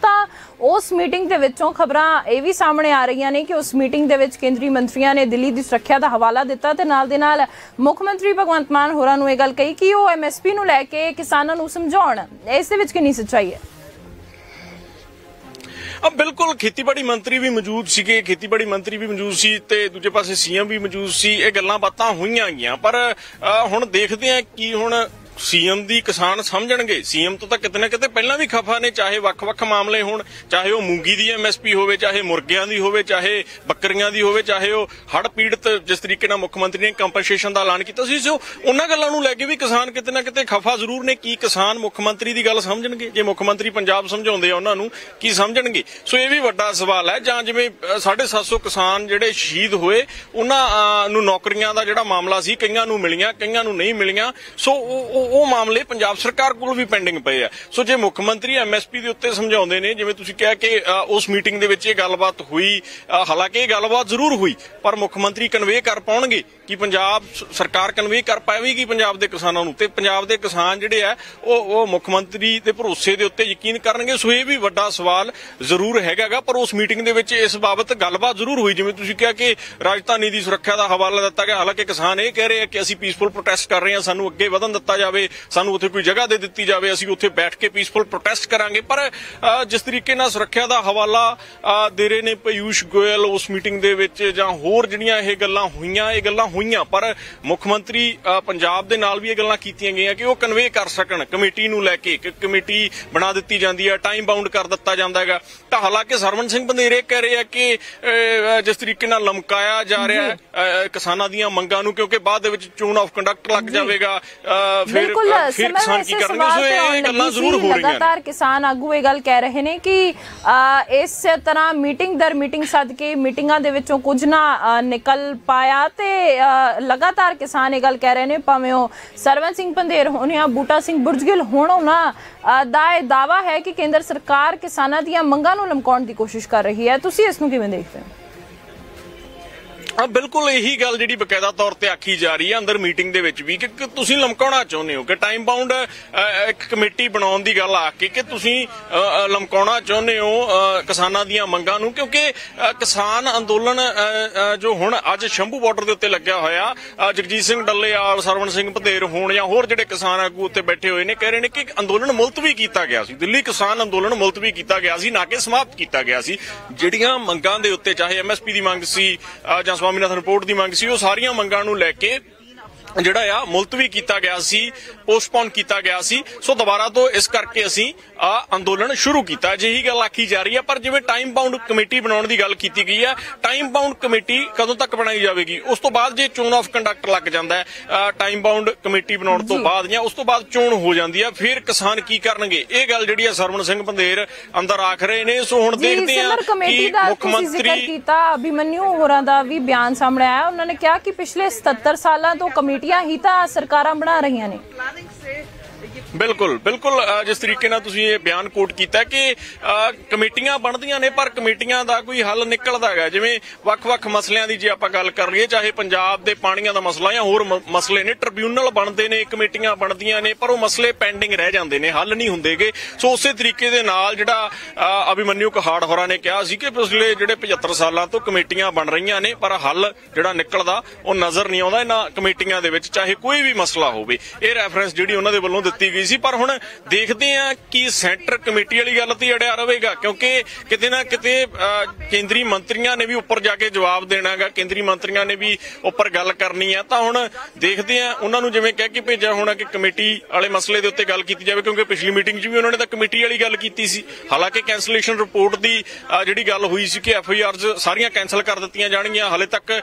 उस मीटिंग दे विचों खबरां यह भी सामने आ रही ने कि उस मीटिंग दे विच केंद्रीय मंत्रियों ने दिल्ली की सुरक्षा का हवाला दिता ते नाल दे नाल मुख्य मंत्री भगवंत मान होरां नूं इह गल कही कि वह एम एस पी नूं लैके किसानां नूं समझाउण। इस दे विच किन्नी सच्चाई है? अब बिल्कुल खेतीबाड़ी मंत्री भी मौजूद सीगे, खेतीबाड़ी मंत्री भी मौजूद सी ते दूजे पासे सीएम भी मौजूद सी। ये गल्लां बातां होईयां गईयां, पर हुण देखदे हां कि हुण सीएम दी किसान समझणगे। सीएम तो तां कितने कितने पहलां भी खफा ने, चाहे वख-वख मामले होण, चाहे वो मूंगी दी एमएसपी होवे, चाहे मुर्गियां दी होवे, चाहे बकरियां दी होवे, चाहे वो हड़ पीड़ित जिस तरीके नाल मुख्य मंत्री ने कंपनसेशन दा ऐलान कीता सी। सो उन्हां गल्लां नूं लैके भी किसान कितने कितने खफा जरूर ने कि किसान मुख्य मंत्री दी गल समझणगे, जे मुख्य मंत्री पंजाब समझाउंदे आ उन्हां नूं की समझणगे। सो ये भी वड्डा सवाल है। जां जिवें साढ़े सत्त सौ किसान जिहड़े शहीद होए उन्हां नूं नौकरियां दा जिहड़ा मामला सी, कईयां नूं मिलियां कईयां नूं नहीं मिलियां। सो ਉਹ ਉਹ ਮਾਮਲੇ ਪੰਜਾਬ ਸਰਕਾਰ ਕੋਲ ਵੀ ਪੈਂਡਿੰਗ ਪਏ ਆ। ਸੋ ਜੇ ਮੁੱਖ ਮੰਤਰੀ ਐਮਐਸਪੀ ਦੇ ਉੱਤੇ ਸਮਝਾਉਂਦੇ ਨੇ, ਜਿਵੇਂ ਤੁਸੀਂ ਕਿਹਾ ਕਿ ਉਸ ਮੀਟਿੰਗ ਦੇ ਵਿੱਚ ਇਹ ਗੱਲਬਾਤ ਹੋਈ, ਹਾਲਾਂਕਿ ਇਹ ਗੱਲਬਾਤ ਜ਼ਰੂਰ ਹੋਈ ਪਰ ਮੁੱਖ ਮੰਤਰੀ ਕਨਵੇ ਕਰ ਪਾਉਣਗੇ ਕਿ ਪੰਜਾਬ ਸਰਕਾਰ ਕਨਵੇ ਕਰ ਪਾਵੇਗੀ ਪੰਜਾਬ ਦੇ ਕਿਸਾਨਾਂ ਨੂੰ, ਤੇ ਪੰਜਾਬ ਦੇ ਕਿਸਾਨ ਜਿਹੜੇ ਆ ਉਹ ਉਹ ਮੁੱਖ ਮੰਤਰੀ ਦੇ ਭਰੋਸੇ ਦੇ ਉੱਤੇ ਯਕੀਨ ਕਰਨਗੇ। ਸੋ ਇਹ ਵੀ ਵੱਡਾ ਸਵਾਲ ਜ਼ਰੂਰ ਹੈਗਾਗਾ, ਪਰ ਉਸ ਮੀਟਿੰਗ ਦੇ ਵਿੱਚ ਇਸ ਬਾਬਤ ਗੱਲਬਾਤ ਜ਼ਰੂਰ ਹੋਈ। ਜਿਵੇਂ ਤੁਸੀਂ ਕਿਹਾ ਕਿ ਰਾਜਧਾਨੀ ਦੀ ਸੁਰੱਖਿਆ ਦਾ ਹਵਾਲਾ ਦਿੱਤਾ ਗਿਆ, ਹਾਲਾਂਕਿ ਕਿਸਾਨ ਇਹ ਕਹਿ ਰਹੇ ਆ ਕਿ ਅਸੀਂ ਪੀਸਫੁਲ ਪ੍ਰੋਟੈਸਟ ਕਰ ਰਹੇ ਹਾਂ, ਸਾਨੂੰ ਅੱਗੇ ਵਧਣ ਦਿੱਤਾ ਜਾਵੇ, ਸਾਨੂੰ ਉੱਥੇ ਕੋਈ ਜਗ੍ਹਾ ਦੇ ਦਿੱਤੀ ਜਾਵੇ, ਅਸੀਂ ਉੱਥੇ ਬੈਠ ਕੇ ਪੀਸਫੁਲ ਪ੍ਰੋਟੈਸਟ ਕਰਾਂਗੇ। ਪਰ ਜਿਸ ਤਰੀਕੇ ਨਾਲ ਸੁਰੱਖਿਆ ਦਾ ਹਵਾਲਾ ਦੇ ਰਹੇ ਨੇ ਪਿਊਸ਼ ਗੋਇਲ ਉਸ ਮੀਟਿੰਗ ਦੇ ਵਿੱਚ, ਜਾਂ ਹੋਰ ਜਿਹੜੀਆਂ ਇਹ ਗੱਲਾਂ ਹੋਈਆਂ ਇਹ ਗੱਲਾਂ ਹੋਈਆਂ ਪਰ ਮੁੱਖ ਮੰਤਰੀ ਪੰਜਾਬ ਦੇ ਨਾਲ ਵੀ ਇਹ ਗੱਲਾਂ ਕੀਤੀਆਂ ਗਈਆਂ ਕਿ ਉਹ ਕਨਵੇ ਕਰ ਸਕਣ ਕਮੇਟੀ ਨੂੰ ਲੈ ਕੇ, ਕਿ ਕਮੇਟੀ ਬਣਾ ਦਿੱਤੀ ਜਾਂਦੀ ਹੈ, ਟਾਈਮ ਬਾਉਂਡ ਕਰ ਦਿੱਤਾ ਜਾਂਦਾ ਹੈਗਾ। ਤਾਂ ਹਾਲਾਂਕਿ ਸਰਵਨ ਸਿੰਘ ਪੰਧੇਰੇ ਕਹਿ ਰਹੇ ਆ ਕਿ ਜਿਸ ਤਰੀਕੇ ਨਾਲ ਲਮਕਾਇਆ ਜਾ ਰਿਹਾ ਹੈ ਕਿਸਾਨਾਂ ਦੀਆਂ ਮੰਗਾਂ ਨੂੰ, ਕਿਉਂਕਿ ਬਾਅਦ ਦੇ ਵਿੱਚ ਚੋਣ ਆਫ ਕੰਡਕਟ ਲੱਗ ਜਾਵੇਗਾ, ਬਿਲਕੁਲ ਸਿਮਰ ਇਸ ਸਵਾਲ ਤੇ ਆਉਣ ਦੀ ਲਗਾਤਾਰ ਕਿਸਾਨ ਆਗੂ ਇਹ ਗੱਲ ਕਹਿ ਰਹੇ ਨੇ ਕਿ ਇਸ ਤਰ੍ਹਾਂ ਮੀਟਿੰਗ ਦਰ ਮੀਟਿੰਗ ਸੱਦ ਕੇ ਮੀਟਿੰਗਾਂ ਦੇ ਵਿੱਚੋਂ ਕੁਝ ਨਾ ਨਿਕਲ ਪਾਇਆ ਤੇ ਲਗਾਤਾਰ ਕਿਸਾਨ ਇਹ ਗੱਲ ਕਹਿ ਰਹੇ ਨੇ, ਭਾਵੇਂ ਉਹ ਸਰਵਨ ਸਿੰਘ ਪੰਧੇਰ ਹੋਣੇ ਆ ਬੂਟਾ ਸਿੰਘ ਬੁਰਜਗਿੱਲ ਹੋਣ, ਉਹਨਾਂ ਦਾ ਇਹ ਦਾਵਾ ਹੈ ਕਿ ਕੇਂਦਰ ਸਰਕਾਰ ਕਿਸਾਨਾਂ ਦੀਆਂ ਮੰਗਾਂ ਨੂੰ ਲਮਕਾਉਣ ਦੀ ਕੋਸ਼ਿਸ਼ ਕਰ ਰਹੀ ਹੈ। ਤੁਸੀਂ ਇਸ ਨੂੰ ਕਿਵੇਂ ਦੇਖਦੇ ਹੋ? हाँ बिल्कुल यही गल जी बकायदा तौर पर आखी जा रही है अंदर मीटिंग दे विच भी कि तुसीं लमकाउणा चाहुंदे हो कि टाइम बाउंड एक कमेटी बनाउण दी गल आके कि तुसीं लमकाउणा चाहुंदे हो किसानां दीआं मंगां नूं, क्योंकि किसान अंदोलन जो हुण अज शंभू बार्डर दे उत्ते लग्गिया होया, जगजीत सिंह डल्लेवाल सरवण सिंह पंधेर होण जां होर जिहड़े किसान आगू उत्ते बैठे होए ने कह रहे ने कि अंदोलन मुलतवी कीता गया सी, दिल्ली किसान अंदोलन मुलतवी कीता गया सी, ना कि समाप्त कीता गया सी। जिहड़ियां मंगां दे उत्ते चाहे एमएसपी दी मंग सी जां स्वामीनाथन रिपोर्ट की मंग सी, सारियां मंगां नूं लैके जिहड़ा आ मुलतवी किया गया सी, पोस्टपोन किया गया सी। सो दोबारा तो इस करके असीं आ अंदोलन शुरू किया, अजिही गल आखी जा रही है। पर जिवें टाइम बाउंड कमेटी बनाउण दी गल कीती गई है, टाइम बाउंड कमेटी कदों तक बनाई जाएगी? उस तो बाद जे चोण आफ कंडक्ट लग जांदा है, टाइम बाउंड कमेटी बनाउण तो बाद जां उस तो बाद चोण हो जांदी है, फिर किसान की करनगे? इह गल जिहड़ी सरवण सिंह पंधेर अंदर आख रहे ने। सो हुण देखदे हां कि मुख्य मंत्री अभिमन्यू होरां दा भी बयान सामने आया, उन्होंने कहा कि पिछले सतहत्तर साल तो कमेटी ही तो सरकारां बना रही ने। बिल्कुल बिल्कुल जिस तरीके नाल तुसीं ये बयान कोट कीता कि कमेटियां बनदियां ने पर कमेटियां दा कोई हल निकलदा है जिवें वख-वख मसलियां दी जे आपां गल कर लईए चाहे पंजाब दे पाणीਆਂ ਦਾ मसला या होर मसले ने ट्रिब्यूनल बनते ने कमेटियां बनदियां ने पर वो मसले पेंडिंग रह जाते हैं हल नहीं होंगे। सो उस तरीके दे नाल जिहड़ा अभिमन्यु कोहाड़ होरां ने कहा सी कि पिछले जिहड़े पचहत्तर सालां तो कमेटियां बन रही ने पर हल जिहड़ा निकलदा वो नज़र नहीं आउंदा इन्हां कमेटियां दे विच चाहे कोई भी मसला होवे। ये रैफरेंस जिहड़ी उन्हां दे वल्लों दित्ती गई सी पर हुण देखदे आ कि सेंटर कमेटी वाली गल ते अड़िया रहेगा क्योंकि किते ना किते केंद्रीय मंत्रियां ने भी उपर जाके जवाब देना गा केंद्रीय मंत्रियां ने भी उपर गल करनी है तो हुण देखदे आ उन्हां नूं जिवें कह के भेजिया होणा कि कमेटी वाले मसले दे उत्ते गल कीती जावे क्योंकि पिछली मीटिंग च भी उन्होंने तां कमेटी वाली गल कीती सी हालांकि कैंसलेशन रिपोर्ट दी जिहड़ी गल होई सी कि एफ आई आर सारियां कैंसल कर दित्तियां जाणगीਆਂ हाले तक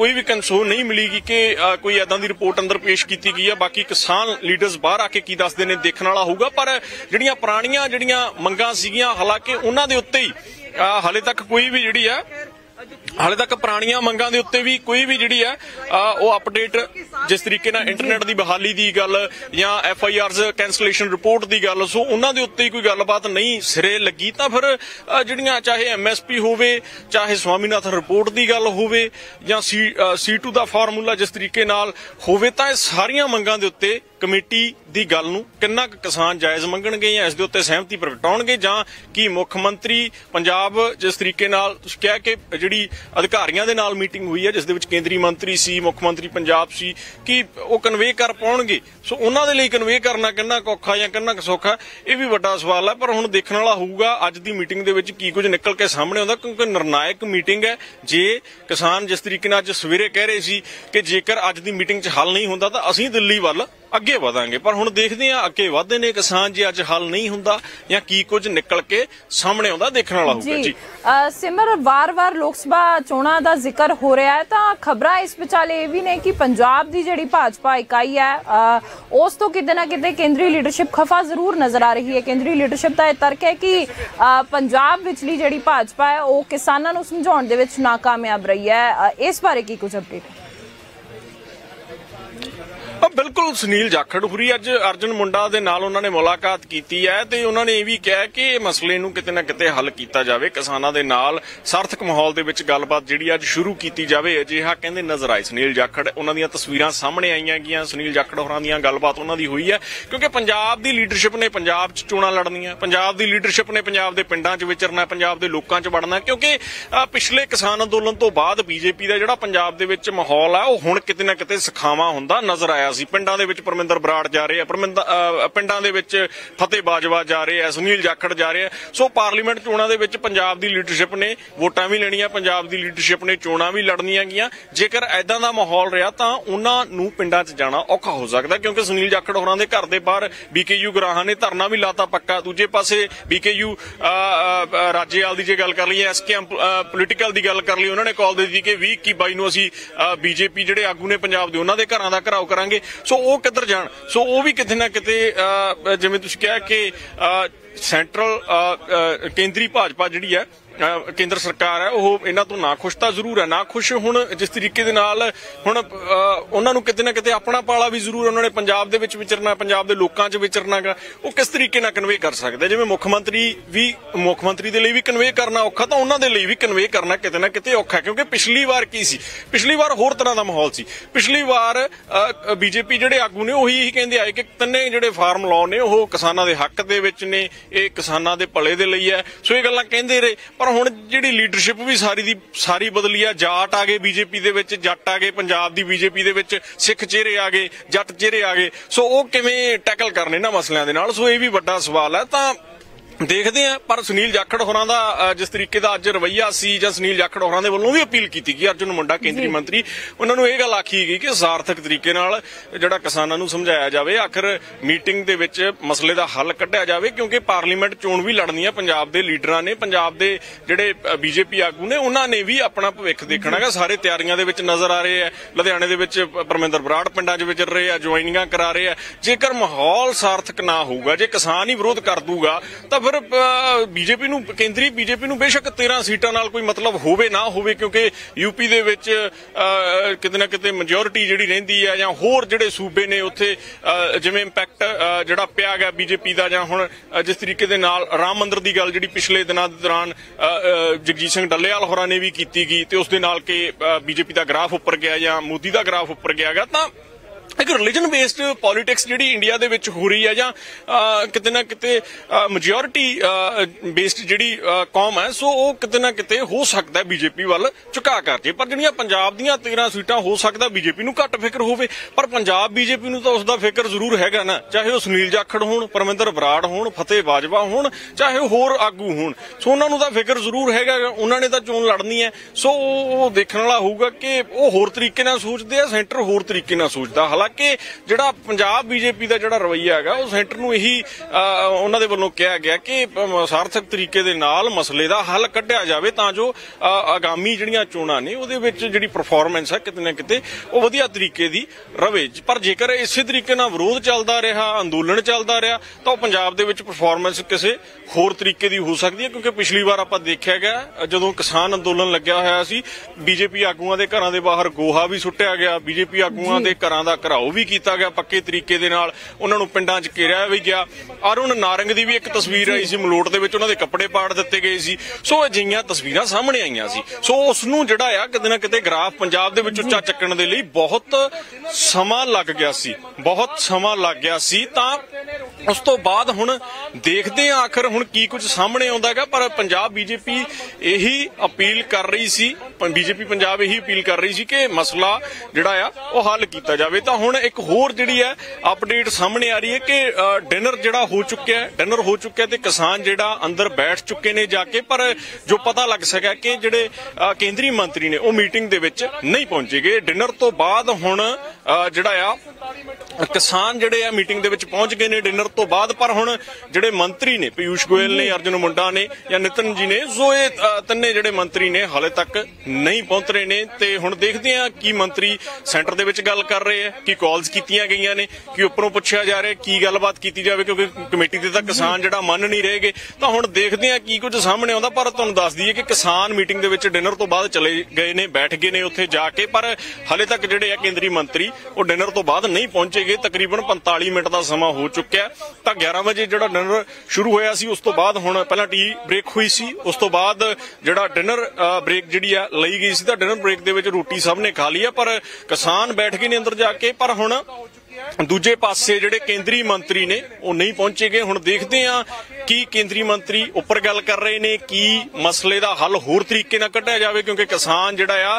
कोई भी कंसोल नहीं मिलेगी कि कोई इदां दी रिपोर्ट अंदर पेश की गई है। बाकी किसान लीडर्स बाहर आके की दसदे ने देखने वाला होगा पर जिहड़ियां पुराणियां जिहड़ियां मंगां सीगीਆਂ हालांकि उन्हां दे उत्ते ही हाले तक कोई भी जिहड़ी है हाले तक पुराणियां मंगां दे उत्ते भी कोई भी जिहड़ी है वो अपडेट जिस तरीके नाल इंटरनेट दी बहाली दी गल या F I R cancellation report दी गल सो उन्हां दे उत्ते कोई गलबात नहीं सिरे लगी तां फिर जिहड़ियां चाहे एम एस पी होवे चाहे स्वामीनाथन रिपोर्ट दी गल होवे या सी सी टू दा फार्मूला जिस तरीके नाल होवे तां इह सारियां मंगां दे उत्ते कमेटी दी गल नूं किन्ना क किसान जायज़ मंगणगे या इस दे उत्ते सहमति प्रगटाउणगे जां कि मुख मंत्री पंजाब जिस तरीके नाल तुसीं कह के जिहड़ी अधिकारियां दे नाल मीटिंग हुई है जिस दे विच केंद्रीय मंत्री सी मुख मंत्री पंजाब सी कि वो कन्वे कर पाउणगे। सो उन्हां दे लई कन्वे करना किन्ना क औखा या किन्ना क सौखा ये भी वड्डा सवाल है पर हुण देखण वाला होऊगा अज दी मीटिंग दे विच की कुछ निकल के सामणे आउंदा क्योंकि निर्णायक मीटिंग है। जे किसान जिस तरीके नाल अज सवेरे कह रहे सी कि जेकर अज दी मीटिंग च हल नहीं हुंदा तां असीं दिल्ली वल ਅੱਗੇ ਵਧਾਂਗੇ पर हुण देखदे आ अगे वधदे ने किसान जी अज हल नहीं हुंदा या की कुछ निकल के सामने आउंदा देखण वाला होगा। जी सिमर वार वार लोक सभा चोणां दा जिक्र हो रहा है तां खबरां इस विचाले इह वी ने कि पंजाब दी जिहड़ी भाजपा इकाई है उस तो किते ना किते केंद्रीय लीडरशिप खफा जरूर नज़र आ रही है। केंद्रीय लीडरशिप दा इह तर्क है कि पंजाब विचली जिहड़ी भाजपा है वो किसानां नूं समझाउण दे विच नाकामयाब रही है। इस बारे की कुछ अपडेट है? बिल्कुल सुनील जाखड़ हुरी अज अर्जुन मुंडा दे नाल उन्होंने मुलाकात की है तो उन्होंने ये भी कहा कि मसले नूं किते ना किते हल किया जाए किसानां दे नाल सार्थक माहौल दे विच गलबात जिहड़ी अज शुरू की जाए अजिहा कहंदे नजर आए सुनील जाखड़। उन्हां दीयां तस्वीरां सामने आईयां गईयां सुनील जाखड़ होरां दीयां गलबात उन्हां दी हुई है क्योंकि पंजाब दी लीडरशिप ने पंजाब च चोणां लड़नियां पंजाब दी लीडरशिप ने पंजाब दे पिंडां च विचरना पंजाब दे लोकां च वड़ना क्योंकि पिछले किसान अंदोलन तो बाद बीजेपी दा जिहड़ा पंजाब दे विच माहौल है ओह हुण किते ना किते सखावा हुंदा नजर आया। पिंडां दे विच परमिंदर बराड़ जा रहे हैं पिंडां दे विच फतेह बाजवा जा रहे हैं सुनील जाखड़ जा रहे हैं। सो पार्लीमेंट चोणां दे विच पंजाब दी लीडरशिप ने वोटां भी लेणीਆਂ पंजाब दी लीडरशिप ने चोणां भी लड़नीਆਂ गਈਆਂ जेकर ऐदां दा माहौल रहा तां उन्हां नूं पिंडां 'ਚ जाਣਾ ਔਖਾ ਹੋ ਸਕਦਾ क्योंकि सुनील जाखड़ होरां दे घर दे बाहर बीकेयू ग्राहां ने धरना भी लाता पक्का दूजे पासे बीकेयू राजेवाल दी जे गल कर लईए एसके पोलीटिकल दी गल कर लई उन्हां ने कॉल दे दित्ती कि बीस इक्की बाईस ਨੂੰ ਅਸੀਂ बीजेपी ਜਿਹੜੇ आगू ने पंजाब ਦੇ ਉਹਨਾਂ ਦੇ ਘਰਾਂ ਦਾ ਘਰਾਓ ਕਰਾਂਗੇ। ਸੋ ਉਹ ਕਿੱਧਰ ਜਾਣ ਸੋ ਉਹ ਵੀ ਕਿਤੇ ਨਾ ਕਿਤੇ ਜਿਵੇਂ ਤੁਸੀਂ ਕਿਹਾ ਕਿ ਸੈਂਟਰਲ ਕੇਂਦਰੀ ਭਾਜਪਾ ਜਿਹੜੀ ਹੈ केंद्र सरकार है वह इन्हों तो ना खुश तो जरूर है ना खुश हुण जिस तरीके दे नाल हुण उन्होंने किते ना किते अपना पाला भी जरूर उन्होंने पंजाब दे विच विचरना पंजाब दे लोकां च विचरना गा वो किस तरीके नाल कन्वे कर सकदे जिवें मुख्यमंत्री भी मुख्यमंत्री दे लई भी कन्वे करना औखा तां उन्हां दे लई भी कन्वे करना किते ना किते औखा क्योंकि पिछली बार की सी पिछली बार होर तरह दा माहौल सी पिछली बार बीजेपी जिहड़े आगू ने ओही ही कहिंदे आए कि तिन्ने जिहड़े फार्म लॉ ने ओह किसानां दे हक दे विच ने इह किसानां दे भले दे लई है। सो ये गल्लां कहिंदे रहे पर हुण जिहड़ी लीडरशिप भी सारी दी सारी बदली है जाट आ गए बीजेपी दे विच जट आ गए पंजाब दी बीजेपी दे विच सिख चेहरे आ गए जट चेहरे आ गए। सो ओह किवें टैकल करने ना मसलियां दे नाल सो ये भी वड्डा सवाल है तां देखते हैं। पर सुनील जाखड़ होरां दा जिस तरीके दा अज रवैया सी जां सुनील जाखड़ होरां दे वल्लों भी अपील कीती गई अर्जुन मुंडा केंद्रीय मंत्री उन्हां नूं इह गल आखी गई कि सार्थक तरीके नाल जिहड़ा किसानां नूं समझाया जावे आखिर मीटिंग दे विच मसले दा हल कढिया जावे क्योंकि पार्लीमेंट चोण भी लड़नी है पंजाब दे लीडरां ने पंजाब दे जिहड़े बीजेपी आगू ने उन्हां ने भी अपना भविख देखना है। सारे तैयारियां दे विच नज़र आ रहे हैं लुधियाणे दे विच परमिंदर बराड़ पिंडां च विचर रहे हैं ज्वाइनिंगां करा रहे हैं। जेकर माहौल सार्थक ना होऊगा जे किसान ही विरोध कर दूगा तां पर बीजेपी नूं केंद्रीय बीजेपी नूं बेशक तेरह सीटां नाल कोई मतलब होवे ना होवे क्योंकि यूपी दे विच किते ना किते मेजोरिटी जिहड़ी रहिंदी है जां होर जिहड़े सूबे ने उत्थे जिवें इंपैक्ट जिहड़ा पिया गा बीजेपी दा जां हुण जिस तरीके दे नाल राम मंदिर दी गल जिहड़ी पिछले दिनां दे दौरान जगजीत सिंह डल्लेवाल होरां ने भी कीती गई ते उस दे नाल के बीजेपी दा ग्राफ उपर गया जां मोदी दा ग्राफ उपर गया गा तां एक रिलीजन बेस्ड पॉलिटिक्स जिहड़ी इंडिया दे विच हो रही है जां किते ना किते मेजोरिटी बेस्ड जिहड़ी कौम है सो वो किते ना किते हो सकता है बीजेपी वाल झुका कर जे पर जिहड़ियां पंजाब दीयां तेरह सीटां हो सकता बीजेपी नूं घट फिकर होवे पर पंजाब बीजेपी नूं तां उसदा फिकर जरूर हैगा ना चाहे वो सुनील जाखड़ होण परमिंदर बराड़ होण फतेह बाजवा होण चाहे होर आगू होण सो उन्हां नूं तां फिकर जरूर हैगा उन्हां ने तां चोण लड़नी है सो वो देखण वाला होऊगा कि वो होर तरीके नाल सोचदे आ सेंटर होर तरीके नाल सोचदा हालांकि जिहड़ा पंजाब बीजेपी का जिहड़ा रवैया है वो सेंटर नूं यही उन्हां दे वल्लों कहा गया कि सार्थक तरीके दे नाल मसले का हल कढ़िया जाए तां जो आगामी जिहड़ियां चोणां ने उहदे विच जिहड़ी परफॉर्मेंस है किते ना किते वो वधिया तरीके दी रवे पर जेकर इसे तरीके नाल विरोध चलदा रहा अंदोलन चलदा रहा तां पंजाब दे विच परफॉर्मेंस किसी होर तरीके की हो सकती है क्योंकि पिछली बार आपां देखिया गया जदों किसान अंदोलन लग्गिया होया सी बीजेपी आगूआं दे घरां दे बाहर गोहा भी सुट्टिया गया बीजेपी आगूआं दे घरां दा घराओ भी किया गया पक्के तरीके दे नाल उन्हां नूं पिंडां च घेरिया भी गया अरुण नारंग की भी एक तस्वीर आई सी मलोट दे विच उन्हां दे कपड़े पाड़ दित्ते गए सी सो अजिहियां तस्वीरां सामने आईयां सी सो उस नूं जिहड़ा आ किते ना किते ग्राफ पंजाब दे विच उच्चा चक्कण दे लई बहुत समां लग गया सी बहुत समां लग गया सी तां उस तो बाद हुण देखदे आ आखिर हुण की कुछ सामने आउंदा हैगा पर पंजाब बीजेपी यही अपील कर रही सी बीजेपी पंजाब यही अपील कर रही सी कि मसला जिहड़ा आ ओह हल कीता जावे तां हुण एक होर जिहड़ी है अपडेट सामने आ रही है कि डिनर जिहड़ा हो चुका है डिनर हो चुका है ते किसान जिहड़ा अंदर बैठ चुके ने जाके पर जो पता लग सका कि जिहड़े केंद्रीय मंत्री ने वो मीटिंग दे विच नहीं पहुंचे गए डिनर तो बाद हुण जिहड़ा आ किसान जिहड़े आ मीटिंग दे विच पहुंच गए ने डिनर तो बाद पर हुण जिहड़े मंत्री ने पीयूष गोयल ने अर्जुन मुंडा ने या नितिन जी ने जो ये तिन्ने जिहड़े मंत्री ने हाले तक नहीं पहुंच रहे ने ते हुण देखदे आ कि मंत्री सेंटर दे विच गल कर रहे हैं कि कॉल्स कीतियां गईयां ने कि उपरों पूछा जा रहा है की गलबात की जाए क्योंकि कमेटी दे तां किसान जिहड़ा मन नहीं रहे गए तां हुण देखदे आ की कुछ सामने आउंदा पर तुहानूं दस दईए कि किसान मीटिंग दे विच डिनर तो बाद चले गए ने बैठ गए ने उत्थे जाके पर हाले तक जिहड़े आ केंद्रीय मंत्री वो डिनर तो बाद नहीं पहुंचे गए तकरीबन पैंतालीस मिनट का समा हो चुका तां ग्यारह बजे जिहड़ा डिनर शुरू होया सी उस तो बाद हुण पहला टी ब्रेक हुई सी उस तो बाद जिहड़ा डिनर ब्रेक जिहड़ी आ लई गई सी तां डिनर ब्रेक दे विच रोटी सबने खा ली है पर किसान बैठ गए ने अंदर जाके पर हुण दूजे पासे जिहड़े केंद्रीय मंत्री ने वो नहीं पहुंचे गए हुण देखदे आ कि केंद्रीय मंत्री उपर गल कर रहे ने कि मसले का हल होर तरीके नाल कढिया जावे क्योंकि किसान जिहड़ा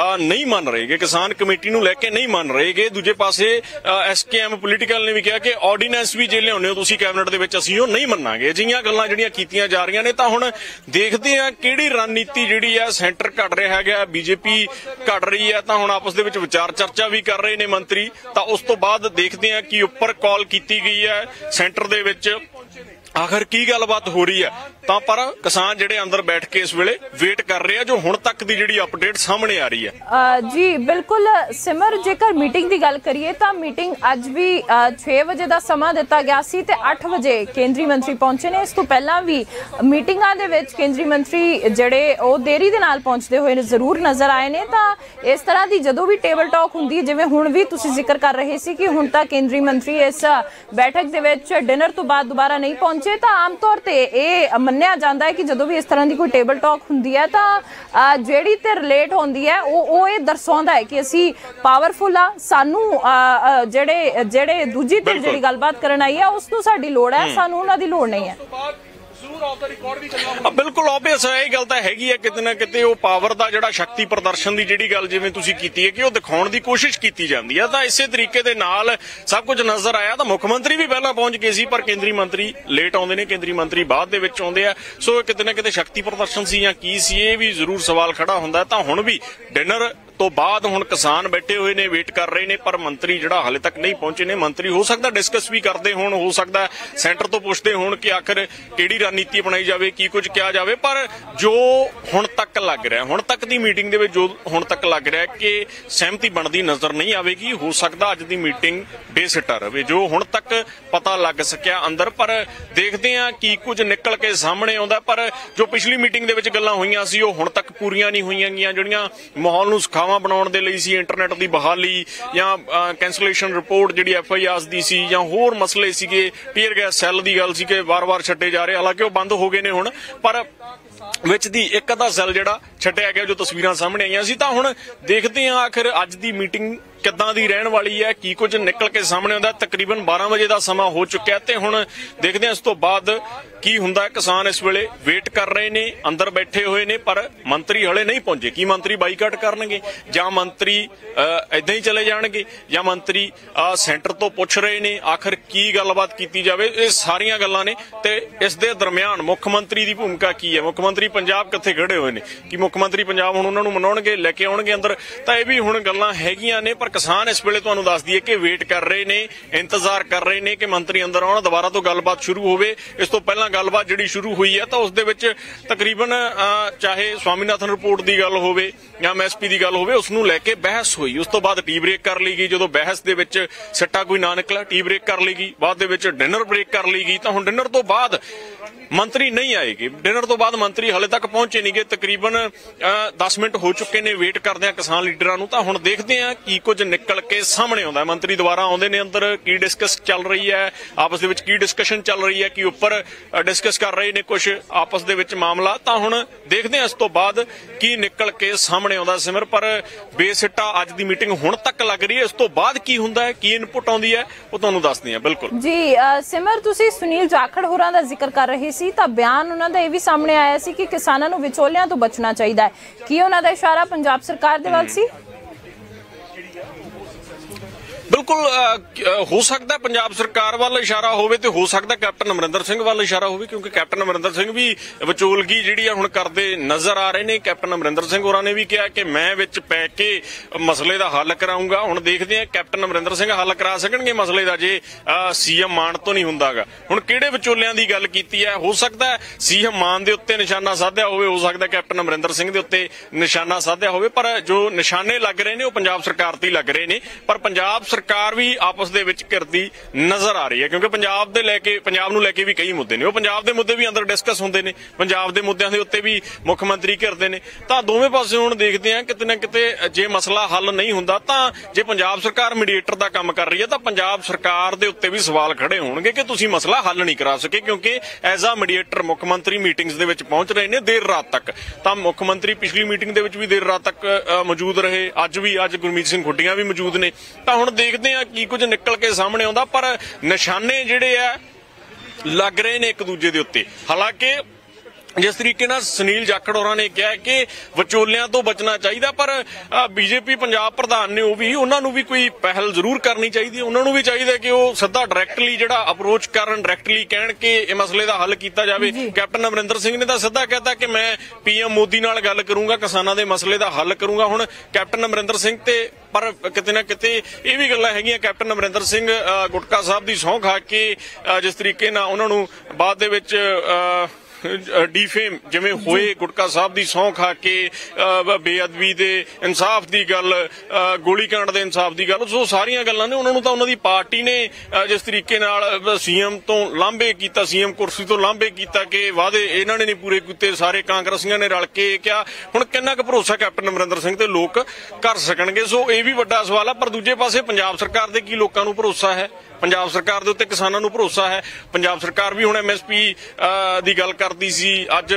आ नहीं मन रहेगे किसान कमेटी नूं लैके नहीं मन रहेगे दूजे पासे एस के एम पोलीटिकल ने भी कहा कि ऑर्डीनेंस भी जे लियाउणे हो तुसीं कैबिनेट दे विच असीं ओह नहीं मन्नांगे अजिहियां गल्लां जिहड़ियां कीतियां जा रहियां ने तां हुण देखदे आ किहड़ी रणनीति जिहड़ी आ सेंटर घट रहा है बीजेपी घट रही है तां हुण आपस दे विच विचार चर्चा भी कर रहे ने मंत्री तां उस तो बाद देखते हैं कि ऊपर कॉल कीती गई है सेंटर दे विच आखिर की गलबात हो रही है तां पर किसान जिहड़े अंदर बैठ के इस वेले वेट कर रहे हैं जो हुण तक दी जिहड़ी अपडेट सामने आ रही है आ, जी बिल्कुल सिमर जेकर मीटिंग दी गल करिए तां मीटिंग अज भी छे बजे दा समा दिता गया सी ते अठ बजे केंद्रीय मंत्री पहुंचे ने इस तों पहलां भी मीटिंगां दे विच केंद्रीय मंत्री जिहड़े ओह देरी दे नाल पहुंचदे होए जरूर नजर आए ने तां इस तरह की जदों भी टेबल टॉक हुंदी है जिवें हुण भी तुसीं जिक्र कर रहे सी कि हुण तां केंद्रीय मंत्री इस बैठक दे विच डिनर तो बाद दोबारा नहीं पहुंचे ਤਾਂ ਆਮ ਤੌਰ ਤੇ ਇਹ ਮੰਨਿਆ ਜਾਂਦਾ ਹੈ ਕਿ ਜਦੋਂ ਵੀ ਇਸ ਤਰ੍ਹਾਂ ਦੀ ਕੋਈ ਟੇਬਲ ਟਾਕ ਹੁੰਦੀ ਹੈ ਤਾਂ ਜਿਹੜੀ ਤੇ ਰਿਲੇਟ ਹੁੰਦੀ ਹੈ ਉਹ ਉਹ ਇਹ ਦਰਸਾਉਂਦਾ ਹੈ ਕਿ ਅਸੀਂ ਪਾਵਰਫੁਲ ਆ ਸਾਨੂੰ ਜਿਹੜੇ ਜਿਹੜੇ ਦੂਜੀ ਤੇ ਜਿਹੜੀ ਗੱਲਬਾਤ ਕਰਨ ਆਈ ਹੈ ਉਸ ਨੂੰ ਸਾਡੀ ਲੋੜ ਹੈ ਸਾਨੂੰ ਉਹਨਾਂ ਦੀ ਲੋੜ ਨਹੀਂ ਹੈ बिल्कुल ऑबियस है ये गल तां हैगी है किते ना किते वो पावर दा जिहड़ा शक्ति प्रदर्शन दी जिहड़ी गल जिवें तुसीं कीती है कि वो दिखाउण दी कोशिश कीती जांदी है तां इसे तरीके दे नाल सब कुछ नजर आया तां मुख्यमंत्री भी पहलां पहुंच गए सी पर केंद्रीय मंत्री लेट आउंदे ने केंद्रीय मंत्री बाद दे विच आउंदे आ सो किते ना किते शक्ति प्रदर्शन सी जां की सी ये भी जरूर सवाल खड़ा हुंदा तां हुण भी डिनर तो बाद हुण किसान बैठे हुए ने वेट कर रहे ने, पर मंत्री जिहड़ा हाले तक नहीं पहुंचे ने। मंत्री हो सकता डिस्कस भी करते होण, हो सकता सेंटर तो पुछते होण कि आखिर किहड़ी रणनीति अपनाई जाए, की कुछ किया जाए, पर जो हुण तक लग रहा है, हुण तक दी मीटिंग दे विच जो हुण तक लग रहा है कि सहमति बनती नजर नहीं आएगी। हो सकता अज दी मीटिंग बेसिटा रहे, जो हुण तक पता लग सकिया अंदर, पर देखते हैं कि कुछ निकल के सामने आउंदा। पर जो पिछली मीटिंग दे विच गल्लां होईयां सी वो हुण तक पूरीआं नहीं होईयां गईयां, जिहड़ियां माहौल नूं सुखावा बनाउण दे लई सी, इंटरनेट दी बहाली या कैंसलेशन रिपोर्ट जिहड़ी एफ आई आर दी सी, या होर मसले सीगे, टीयर गैस सैल दी गल सी कि वार-वार छड्डे जा रहे, हालांकि वो बंद हो गए ने हुण, पर विच दी एक अद्धा सैल जिहड़ा छड्डिया गया, जो तस्वीरां सामने आईयां सी। तां हुण देखदे हां आखिर अज दी मीटिंग किद्दां दी रहण वाली है, की कुछ निकल के सामने आउंदा। तकरीबन बारह बजे दा समा हो चुक्या ते हुण देखदे हां इस तों बाद की हुंदा। किसान इस वेले वेट कर रहे ने, अंदर बैठे हुए ने, पर मंत्री हले नहीं पहुंचे। की मंत्री बाईकाट करनगे जां मंत्री इदां ही चले जाणगे, जां मंत्री सेंटर तो पुछ रहे ने आखिर की गल्लबात कीती जावे, ये सारियां गल्लां ने। ते इस दे दरमियान मुख मंत्री दी भूमिका की है, मुख मंत्री पंजाब कित्थे खड़े होए ने, कि मुख मंत्री पंजाब हुण उन्हां नूं मनाउणगे, लैके आउणगे अंदर, तां ये भी हुण गल्लां हैगीयां ने। पर किसान इस वेले तुहानूं दस्सदी है कि वेट कर रहे ने, इंतजार कर रहे ने कि मंत्री अंदर आउण, दोबारा तो गलबात शुरू होवे। इस तो पहलां गलबात जिहड़ी शुरू हुई है तां उस दे विच तकरीबन चाहे स्वामीनाथन रिपोर्ट दी गल होवे जां एम एस पी दी गल होवे, उस नूं लैके बहस होई। उस तो बाद टी ब्रेक कर लई गई, जदों बहस दे विच सिट्टा कोई ना निकलिया टी ब्रेक कर लई गई, बाद दे विच डिनर ब्रेक कर लई गई। तां हुण डिनर तो बाद मंत्री नहीं आएगी, डिनर तो बाद मंत्री हाले तक पहुंचे नहीं गए। तकरीबन दस मिनट हो चुके ने वेट करदे किसान लीडरां नूं, तां हुण देखदे हां की कुछ निकल के सामने आउंदा। मंत्री दुबारा आउंदे ने अंदर, की डिस्कस चल रही है आपस दे विच, की डिस्कशन चल रही है, कि उपर डिस्कस कर रहे ने कुछ आपस दे विच मामला। तां हुण देखदे हां इस तों बाद की निकल के सामने आउंदा सिमर। पर बेसिट्टा अज दी मीटिंग हुण तक लग रही है, इस तों बाद की हुंदा है, की इनपुट आउंदी है, ओह तुहानूं दस्सदी हां। बिल्कुल जी सिमर, तुसीं सुनील जाखड़ होरां दा जिक्र कर रहे सी, तां बयान उन्हां दा इह वी सामने आया सी कि किसानां नूं विचोलियां तों बचना चाहीदा है, की उन्हां दा इशारा पंजाब सरकार दे वल सी? बिल्कुल हो सकता पंजाब सरकार वाल इशारा होवे, ते हो सकता कैप्टन अमरिंदर सिंह वाल इशारा होवे, क्योंकि कैप्टन अमरिंदर सिंह भी विचोलगी जिहड़ी हुण करदे नजर आ रहे ने। कैप्टन अमरिंदर सिंह होरां ने भी कहा कि मैं विच पै के मसले दा हल कराऊंगा। हुण देखदे हां कैप्टन अमरिंदर सिंह हल करा सकणगे मसले दा, जे सी एम मान तो नहीं हुंदागा। हुण किहड़े विचोलियां दी गल कीती है, हो सकता सी एम मान दे उत्ते निशाना साधिया होवे, हो सकता कैप्टन अमरिंदर सिंह दे उत्ते निशाना साधिया होवे, पर जो निशाने लग रहे ने वो पंजाब सरकार ते लग रहे ने। पर पंजाब सरकार भी आपस दे विच करदी नजर आ रही है, क्योंकि पंजाब दे लेके पंजाब नूं लेके भी कई मुद्दे ने, वो पंजाब दे मुद्दे भी अंदर डिस्कस हुंदे ने, पंजाब दे मुद्दियां दे उत्ते भी मुख मंत्री करदे ने। तां दोवें पासे हुण देखदे हां किते ना किते जे मसला हल नहीं हुंदा, तां जे पंजाब सरकार मीडिएटर दा काम कर रही है, तां पंजाब सरकार दे उत्ते भी सवाल खड़े होणगे कि तुसीं मसला हल नहीं करा सके, क्योंकि एज अ मीडिएटर मुख मंत्री मीटिंग्स दे विच पहुंच रहे ने देर रात तक। तां मुख मंत्री पिछली मीटिंग दे विच भी देर रात तक मौजूद रहे, अज भी अज गुरमीत सिंह खुड्डियां भी मौजूद ने। तां हुण देखते हैं कि कुछ निकल के सामने आउंदा, पर निशाने जिहड़े आ लग रहे ने एक दूजे दे उत्ते। हालांकि जिस तरीके नाल सुनील जाखड़ होरां ने कहा कि विचोलियां तो बचना चाहिए, पर बीजेपी पंजाब प्रधान ने भी उन्होंने भी कोई पहल जरूर करनी चाहिए। उन्होंने भी चाहिए कि वो सीधा डायरैक्टली जिहड़ा अप्रोच करन, डायरैक्टली कहण कि इस मसले का हल किया जाए। कैप्टन अमरिंदर सिंह ने तो सीधा कहता कि मैं पी एम मोदी नाल गल करूंगा, किसानां दे मसले का हल करूंगा। हुण कैप्टन अमरिंदर सिंह ते पर किते ना किते यह भी गल्लां हैगियां, कैप्टन अमरिंदर सिंह गुटका साहब की सौं खा के जिस तरीके नाल उन्होंने बाद दे विच डीफेम जिवें होए, गुटका साहब की सौं खा के बेअदबी दे इंसाफ की गल, गोलीकांड के इंसाफ की गल, सो सारिया गल्लां ने। उन्होंने तो उन्होंने की पार्टी ने जिस तरीके नाल सी एम तो लांभे किया, सी एम कुर्सी तो लांभे किया कि वादे इन्होंने नहीं पूरे कीते, सारे कांग्रसियों ने रल के क्या हुण कितना क भरोसा कैप्टन अमरिंदर सिंह ते लोग कर सकणगे, सो यह भी वड्डा सवाल है। पर दूजे पासे पंजाब सरकार दे की लोकां नूं भरोसा है, पंजाब सरकार दे उत्ते किसानां नूं भरोसा है। पंजाब सरकार भी हुण एम एस पी दी गल करदी सी, अज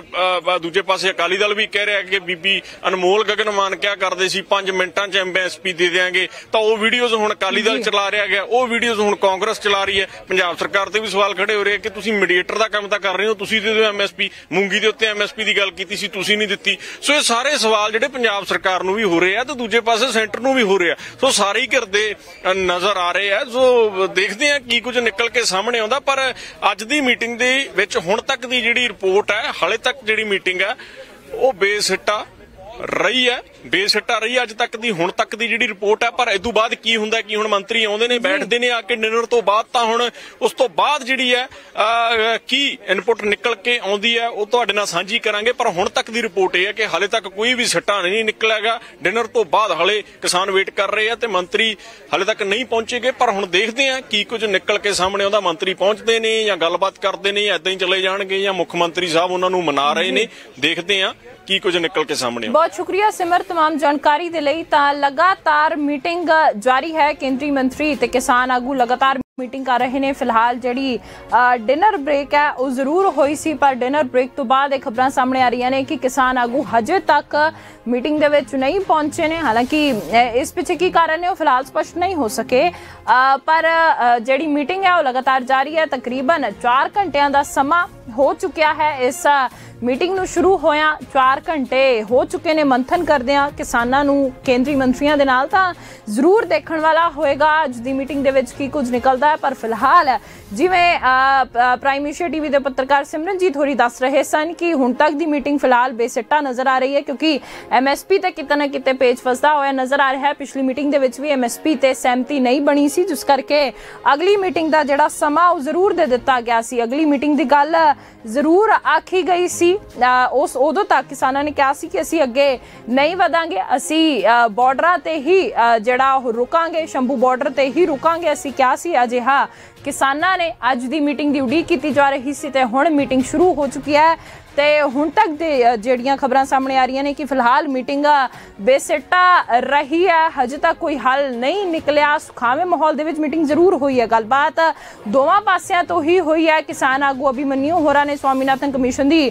दूजे पासे अकाली दल भी कह रहा कि बीबी अनमोल गगनमान क्या करदे सी, पांच मिनटां च एम एस पी दे देंगे, तां ओह वीडियोज़ हुण अकाली दल चला रहा है, ओह वीडियोज़ हुण कांग्रेस चला रही है। पंजाब सरकार ते भी सवाल खड़े हो रहे हैं कि तुसीं मीडिएटर दा काम तां कर रहे हो, तुसीं दे दिओ एम एस पी, मूंगी दे उत्ते एम एस पी दी गल कीती सी, तुसीं नहीं दित्ती। सो ये सारे सवाल जिहड़े पंजाब सरकार नूं भी हो रहे आ ते दूजे पासे सेंटर नूं भी हो रहे आ, सो सारे ही करदे नज़र आ रहे आ। सो देखते हैं कि कुछ निकल के सामने आउंदा, पर अज दी मीटिंग दे विच हुण तक दी जिहड़ी रिपोर्ट है, हाले तक जिहड़ी मीटिंग है वो बेसिट्टा रही है, बेसिट्टा रही है अज तक दी हुण तक दी जिहड़ी रिपोर्ट है। पर इदों बाद की हुंदा कि हुण मंत्री आउंदे ने बैठदे ने आके डिनर तो बाद तां हुण उस तो बाद जिहड़ी है की इनपुट निकल के आउंदी है उह तुहाडे नाल सांझी करांगे। पर हुण तक दी रिपोर्ट इह है कि हाले तक कोई भी सिट्टा नहीं निकलेगा। डिनर तो बाद हाले किसान वेट कर रहे हैं ते मंत्री हाले तक नहीं पहुंचे गए। पर हुण देखदे आ की कुछ निकल के सामने आउंदा। मंत्री पहुंचदे ने जां गलबात करदे ने इदां ही चले जाणगे जां मुੱਖ ਮੰਤਰੀ ਸਾਹਿਬ ਉਹਨਾਂ ਨੂੰ ਮਨਾ ਰਹੇ ਨੇ। ਦੇਖਦੇ ਹਾਂ ਕੀ ਕੁਝ ਨਿਕਲ ਕੇ ਸਾਹਮਣੇ। ਬਹੁਤ ਸ਼ੁਕਰੀਆ ਸਿਮਰ तमाम ਜਾਣਕਾਰੀ ਦੇ ਲਈ। ਤਾਂ ਲਗਾਤਾਰ ਮੀਟਿੰਗ ਜਾਰੀ ਹੈ। ਕੇਂਦਰੀ ਮੰਤਰੀ ਤੇ ਕਿਸਾਨ ਆਗੂ ਲਗਾਤਾਰ ਮੀਟਿੰਗ ਕਰ ਰਹੇ ਨੇ। ਫਿਲਹਾਲ ਜਿਹੜੀ ਡਿਨਰ ਬ੍ਰੇਕ ਹੈ ਉਹ ਜ਼ਰੂਰ ਹੋਈ ਸੀ, ਪਰ ਡਿਨਰ ਬ੍ਰੇਕ ਤੋਂ ਬਾਅਦ ਇਹ ਖਬਰਾਂ ਸਾਹਮਣੇ ਆ ਰਹੀਆਂ ਨੇ ਕਿ ਕਿਸਾਨ ਆਗੂ ਹਜੇ ਤੱਕ ਮੀਟਿੰਗ ਦੇ ਵਿੱਚ ਨਹੀਂ ਪਹੁੰਚੇ ਨੇ। ਹਾਲਾਂਕਿ ਇਸ ਪਿੱਛੇ ਕੀ ਕਾਰਨ ਹੈ ਉਹ ਫਿਲਹਾਲ ਸਪਸ਼ਟ ਨਹੀਂ ਹੋ ਸਕੇ, ਪਰ ਜਿਹੜੀ ਮੀਟਿੰਗ ਹੈ ਉਹ ਲਗਾਤਾਰ ਜਾਰੀ ਹੈ। ਤਕਰੀਬਨ ਚਾਰ ਘੰਟਿਆਂ ਦਾ ਸਮਾਂ हो चुका है इस मीटिंग नू शुरू होया। चार घंटे हो चुके ने मंथन करदे आ किसानां नू केंद्रीय मंत्रियों के नाल। तां जरूर देखण वाला होएगा अज दी मीटिंग दे विच की कुछ निकलदा है। पर फिलहाल जिवें प्राइम एशिया टीवी के पत्रकार सिमरनजीत होरी दस रहे सन कि हुण तक दी मीटिंग फिलहाल बेसिट्टा नज़र आ रही है, क्योंकि एम एस पी ते किते ना किते पेच फसदा होया नज़र आ रहा है। पिछली मीटिंग दे विच वी एम एस पी ते सहमति नहीं बनी सी, जिस करके अगली मीटिंग दा जिहड़ा समां ओह जरूर दे दित्ता गया सी। अगली मीटिंग दी गल जरूर आखी गई सी। उस उदों तक किसानां ने कहा सी कि असीं अगे नहीं वधांगे, असीं बॉर्डरां ते ही जिहड़ा रुकांगे, शंभू बॉर्डर ते ही रुकांगे। असीं कहा सी अजिहा किसानां ने अज दी मीटिंग दी उड़ीक कीती जा रही सी ते हुण मीटिंग शुरू हो चुकी है। ते हुण तक जिहड़ियां खबरां सामने आ रही ने कि फिलहाल मीटिंग बेसिट्टा रही है, हजे तक कोई हल नहीं निकलिया। सुखावे माहौल दे विच मीटिंग जरूर हुई है। गलबात दोवां पासियां तो ही हुई है। किसान आगू अभिमन्यू होरां ने स्वामीनाथन कमीशन दी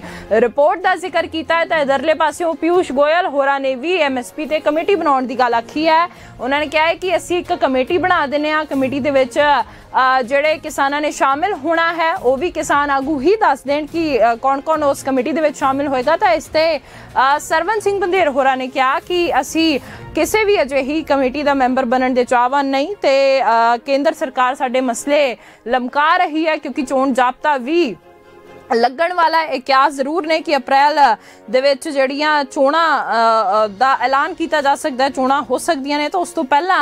रिपोर्ट दा जिक्र कीता है ते इधरले पासियों पीयूष गोयल होरां ने वी एम एस पी ते कमेटी बनाउण दी गल आखी है। उन्होंने कहा है कि असीं इक कमेटी बना दिंदे आं, कमेटी दे विच जिहड़े किसानां ने शामिल होना है वो भी किसान आगू ही दस देण कि कौन कौन उस कमेटी दे विच शामिल होएगा। तो इसते सरवन सिंह पंधेर होरां ने कहा कि असी किसी भी अजिही कमेटी का मैंबर बनने के चाहवान नहीं, तो केंद्र सरकार साडे मसले लमका रही है क्योंकि चोण जाब्ता भी लगन वाला। एक क्या जरूर ने कि अप्रैल दे विच जड़ियां चोणां दा ऐलान किया जा सकता है, चोणां हो सकदियां ने। तो उस तो पहला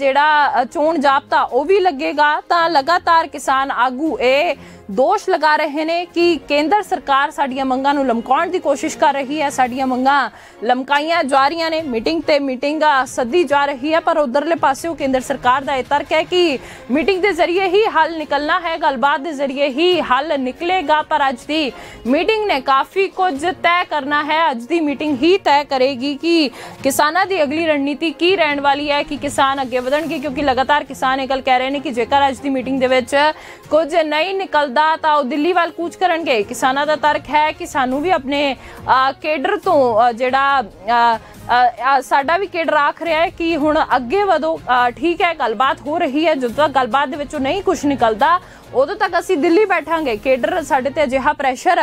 जिहड़ा चोण जाब्ता वह भी लगेगा। तो लगातार किसान आगू ए दोष लगा रहे ने कि केंद्र सरकार साडियां मंगां नूं लमकाउण दी कोशिश कर रही है। साडियां मंगां लमकाइयां जा रही ने, मीटिंग ते मीटिंग सदी जा रही है। पर उधरले पासियों केंद्र सरकार दा इह तर्क है कि मीटिंग के जरिए ही हल निकलना है, गलबात के जरिए ही हल निकलेगा। पर अज दी मीटिंग ने काफ़ी कुछ तय करना है। अज दी मीटिंग ही तय करेगी कि किसानां दी अगली रणनीति की रहण वाली है, कि किसान अगे वधणगे। क्योंकि लगातार किसान इह गल कह रहे हैं कि जेकर अज दी मीटिंग दे विच कुछ नहीं निकल तां दिल्ली वाल कूच करनगे। किसानां दा तर्क है कि सानू भी अपने केडर तो जिहड़ा साडा भी केडर आख रहा है कि हुण अगे वधो। ठीक है, गलबात हो रही है, जदों तक गलबात दे विचों नहीं कुछ निकलदा उदों तक असीं दिल्ली बैठांगे। केडर साडे ते अजिहा प्रैशर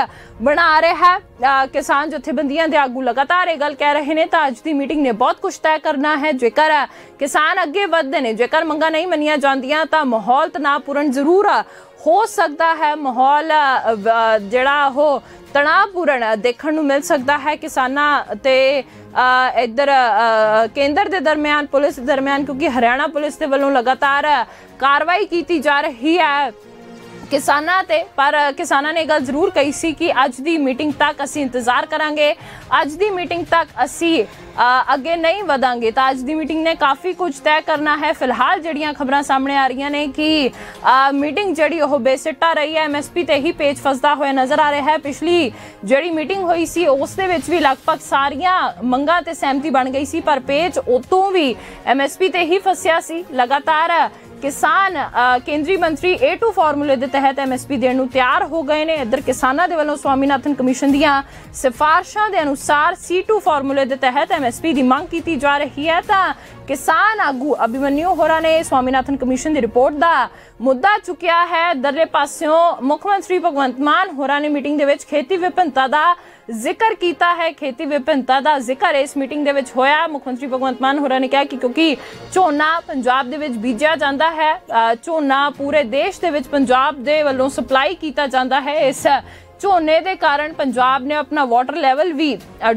बना रहा है। किसान जथेबंदियां दे आगू लगातार ये गल कह रहे हैं। तो अज दी मीटिंग ने बहुत कुछ तय करना है। जेकर किसान अगे वधदे ने, जेकर मंगां नहीं मन्नियां जांदियां तां माहौल तनावपूर्ण जरूर हो सकता है। माहौल जड़ा हो तनावपूर्ण देखने को मिल सकता है। किसाना ते इधर केंद्र के दरम्यान पुलिस दरम्यान, क्योंकि हरियाणा पुलिस के वालों लगातार कार्रवाई की जा रही है किसानां ते। पर किसानां ने गल जरूर कही सी कि अज दी मीटिंग तक असी इंतजार करांगे, अज दी मीटिंग तक असी अगे नहीं वधांगे। तो अज दी मीटिंग ने काफ़ी कुछ तय करना है। फिलहाल जड़ियां खबरां सामने आ रही ने कि आ, मीटिंग जड़ी ओह बेसिट्टा रही है। एम एस पी ते ही पेच फसदा होया नज़र आ रहा है। पिछली जड़ी मीटिंग हुई सी उस दे विच भी लगभग सारियां मंगां ते सहमति बन गई सी, पर पेच उतों भी एम एस पी ते ही फसिया सी। लगातार किसान केंद्रीय मंत्री ए टू फॉर्मूले के तहत एम एस पी देने को तैयार हो गए हैं। इधर किसानों के वालों स्वामीनाथन कमीशन दियां सिफारिशां के अनुसार सी टू फॉर्मूले के तहत एम एस पी की मांग की जा रही है। तो किसान आगू अभिमन्यू होरां ने स्वामीनाथन कमीशन की रिपोर्ट का मुद्दा चुकया है। इधरले पास्यों मुख्यमंत्री भगवंत मान होरां ने मीटिंग दे विच खेती विभिन्नता का जिक्र किया है। खेती विभिन्नता का जिक्र इस मीटिंग दे विच होया। मुख्यमंत्री भगवंत मान होरां ने कहा कि क्योंकि झोना पंजाब दे विच बीजिया जाता है, झोना पूरे देश दे विच पंजाब दे वल्लों सप्लाई किया जाता है। इस ਝੋਨੇ ਦੇ ਕਾਰਨ ਪੰਜਾਬ ਨੇ ਆਪਣਾ ਵਾਟਰ ਲੈਵਲ ਵੀ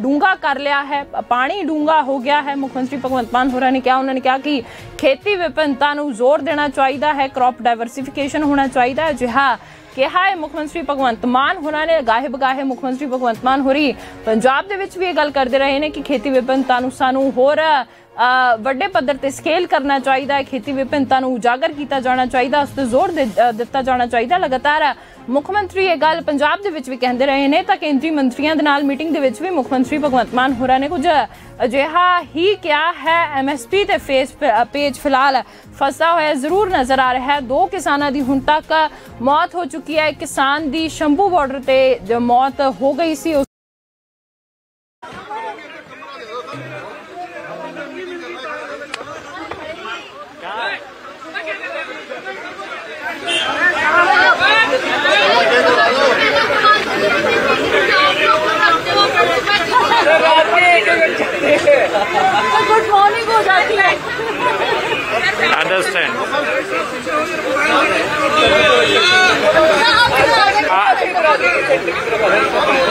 ਡੂੰਘਾ ਕਰ ਲਿਆ है, पानी डूंगा हो गया है। मुख्य मंत्री भगवंत मान होरां ने क्या उन्होंने कहा कि खेती विभिन्नता को जोर देना चाहिए है, क्रॉप डाइवर्सिफिकेशन होना चाहिए है। जिहा कहा है मुख्यमंत्री भगवंत मान होरां ने गाहे बगाहे मुख्यमंत्री भगवंत मान होरी पंजाब दे विच भी गल करते रहे हैं कि खेती विभिन्नता को सानू होर वड्डे पद्धर ते स्केल करना चाहिए है, खेती विभिन्नता को उजागर किया जाना चाहिए, उस पर जोर दिता जाना चाहिए। लगातार मुख्यमंत्री ये गल पंजाब दे विच भी कहते रहे हैं तो केंद्रीय मंत्रियों के नाल मीटिंग दे विच भी मुख्यमंत्री भगवंत मान होरां ने कुछ अजिहा ही क्या है। एम एस पी ते फेस पेज फिलहाल फसा होया जरूर नज़र आ रहा है। दो किसानों की हुण तक मौत हो चुकी है। किसान की शंभू बॉर्डर पर मौत हो गई सी। गुड मॉर्निंग हो जाती है। अंडरस्टैंड।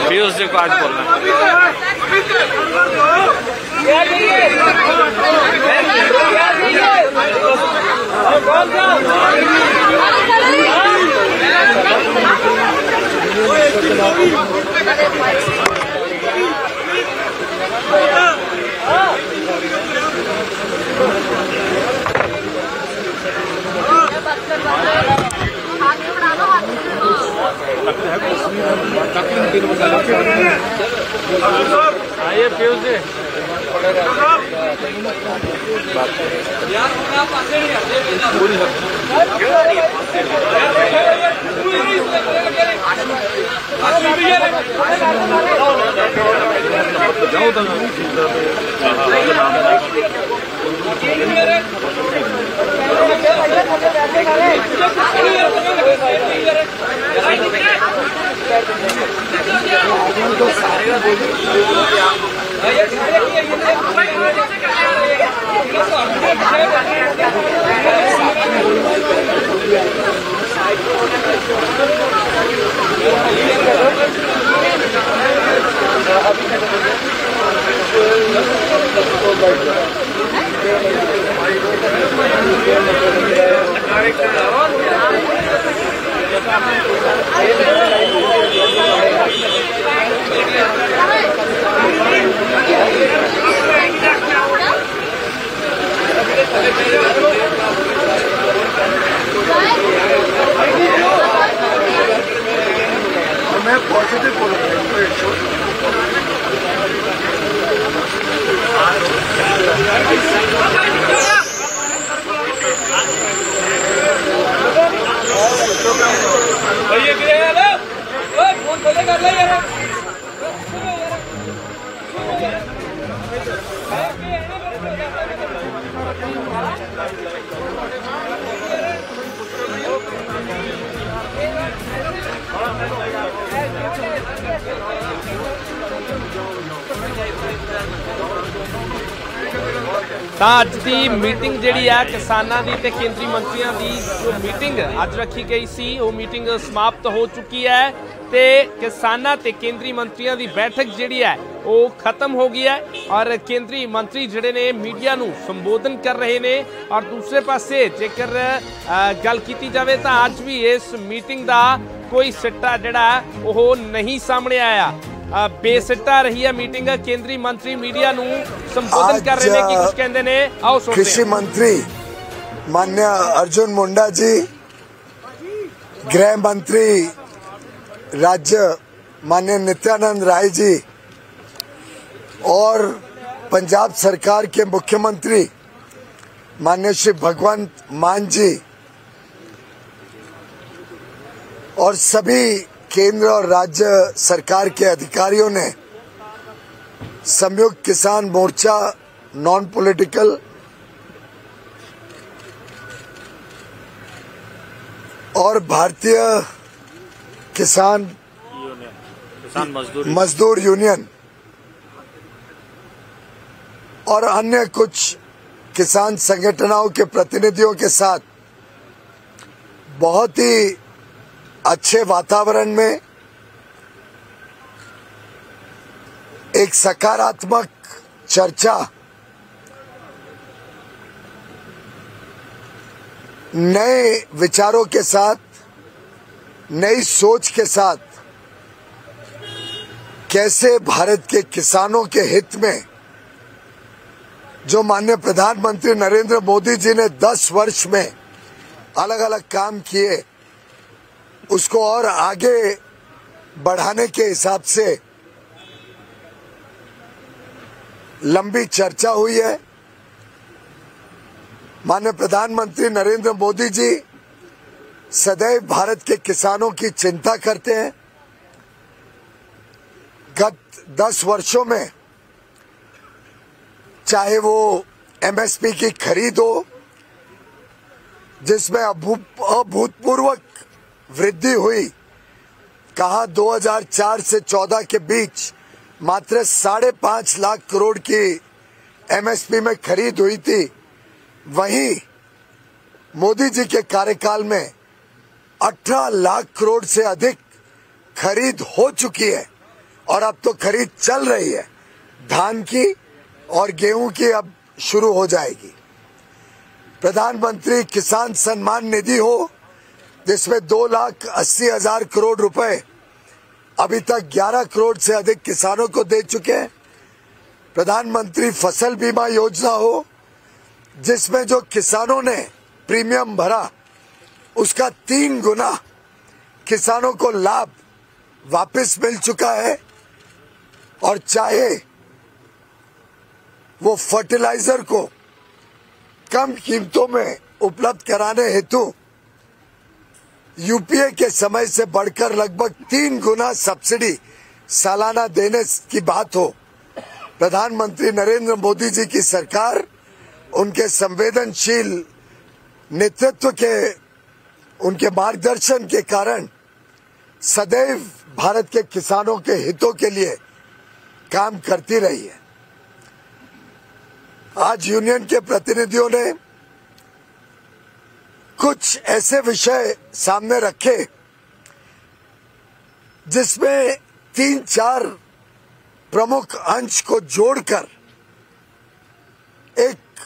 पीयूष जी को आज बोलना। आइए पीयूष जी आज की मीटिंग जी है किसानों की तो केंद्रीय मंत्रियों की जो मीटिंग अज रखी गई सी वो मीटिंग समाप्त हो चुकी है तो किसानों ते केंद्रीय मंत्रियों की बैठक जी है वो खत्म हो गई है। और केंद्रीय मंत्री जड़े ने मीडिया को संबोधन कर रहे हैं। और दूसरे पासे जेकर गल की जाए तो अज भी इस मीटिंग का कोई सिट्टा जड़ा वो नहीं सामने आया, बेसिट्टा रही है मीटिंग। केंद्रीय मंत्री मीडिया नू संबोधन कर रहे हैं कि कुछ कहते हैं, आओ सुनते हैं। कृषि मंत्री माननीय अर्जुन मुंडा जी, गृह मंत्री राज्य माननीय नित्यानंद राय जी और पंजाब सरकार के मुख्यमंत्री माननीय श्री भगवंत मान जी और सभी केंद्र और राज्य सरकार के अधिकारियों ने संयुक्त किसान मोर्चा नॉन पॉलिटिकल और भारतीय किसान किसान मजदूर यूनियन और अन्य कुछ किसान संगठनों के प्रतिनिधियों के साथ बहुत ही अच्छे वातावरण में एक सकारात्मक चर्चा नए विचारों के साथ, नई सोच के साथ कैसे भारत के किसानों के हित में जो माननीय प्रधानमंत्री नरेंद्र मोदी जी ने दस वर्ष में अलग अलग काम किए उसको और आगे बढ़ाने के हिसाब से लंबी चर्चा हुई है। माननीय प्रधानमंत्री नरेंद्र मोदी जी सदैव भारत के किसानों की चिंता करते हैं। गत दस वर्षों में चाहे वो एमएसपी की खरीद हो जिसमें अभूतपूर्व वृद्धि हुई, कहा दो हज़ार चार से चौदह के बीच मात्र साढ़े पांच लाख करोड़ की एमएसपी में खरीद हुई थी, वहीं मोदी जी के कार्यकाल में अठारह लाख करोड़ से अधिक खरीद हो चुकी है और अब तो खरीद चल रही है धान की और गेहूं की, अब शुरू हो जाएगी। प्रधानमंत्री किसान सम्मान निधि हो जिसमें दो लाख अस्सी हजार करोड़ रुपए अभी तक ग्यारह करोड़ से अधिक किसानों को दे चुके हैं। प्रधानमंत्री फसल बीमा योजना हो जिसमें जो किसानों ने प्रीमियम भरा उसका तीन गुना किसानों को लाभ वापस मिल चुका है। और चाहे वो फर्टिलाइजर को कम कीमतों में उपलब्ध कराने हेतु यूपीए के समय से बढ़कर लगभग तीन गुना सब्सिडी सालाना देने की बात हो, प्रधानमंत्री नरेंद्र मोदी जी की सरकार उनके संवेदनशील नेतृत्व के, उनके मार्गदर्शन के कारण सदैव भारत के किसानों के हितों के लिए काम करती रही है। आज यूनियन के प्रतिनिधियों ने कुछ ऐसे विषय सामने रखे जिसमें तीन चार प्रमुख अंश को जोड़कर एक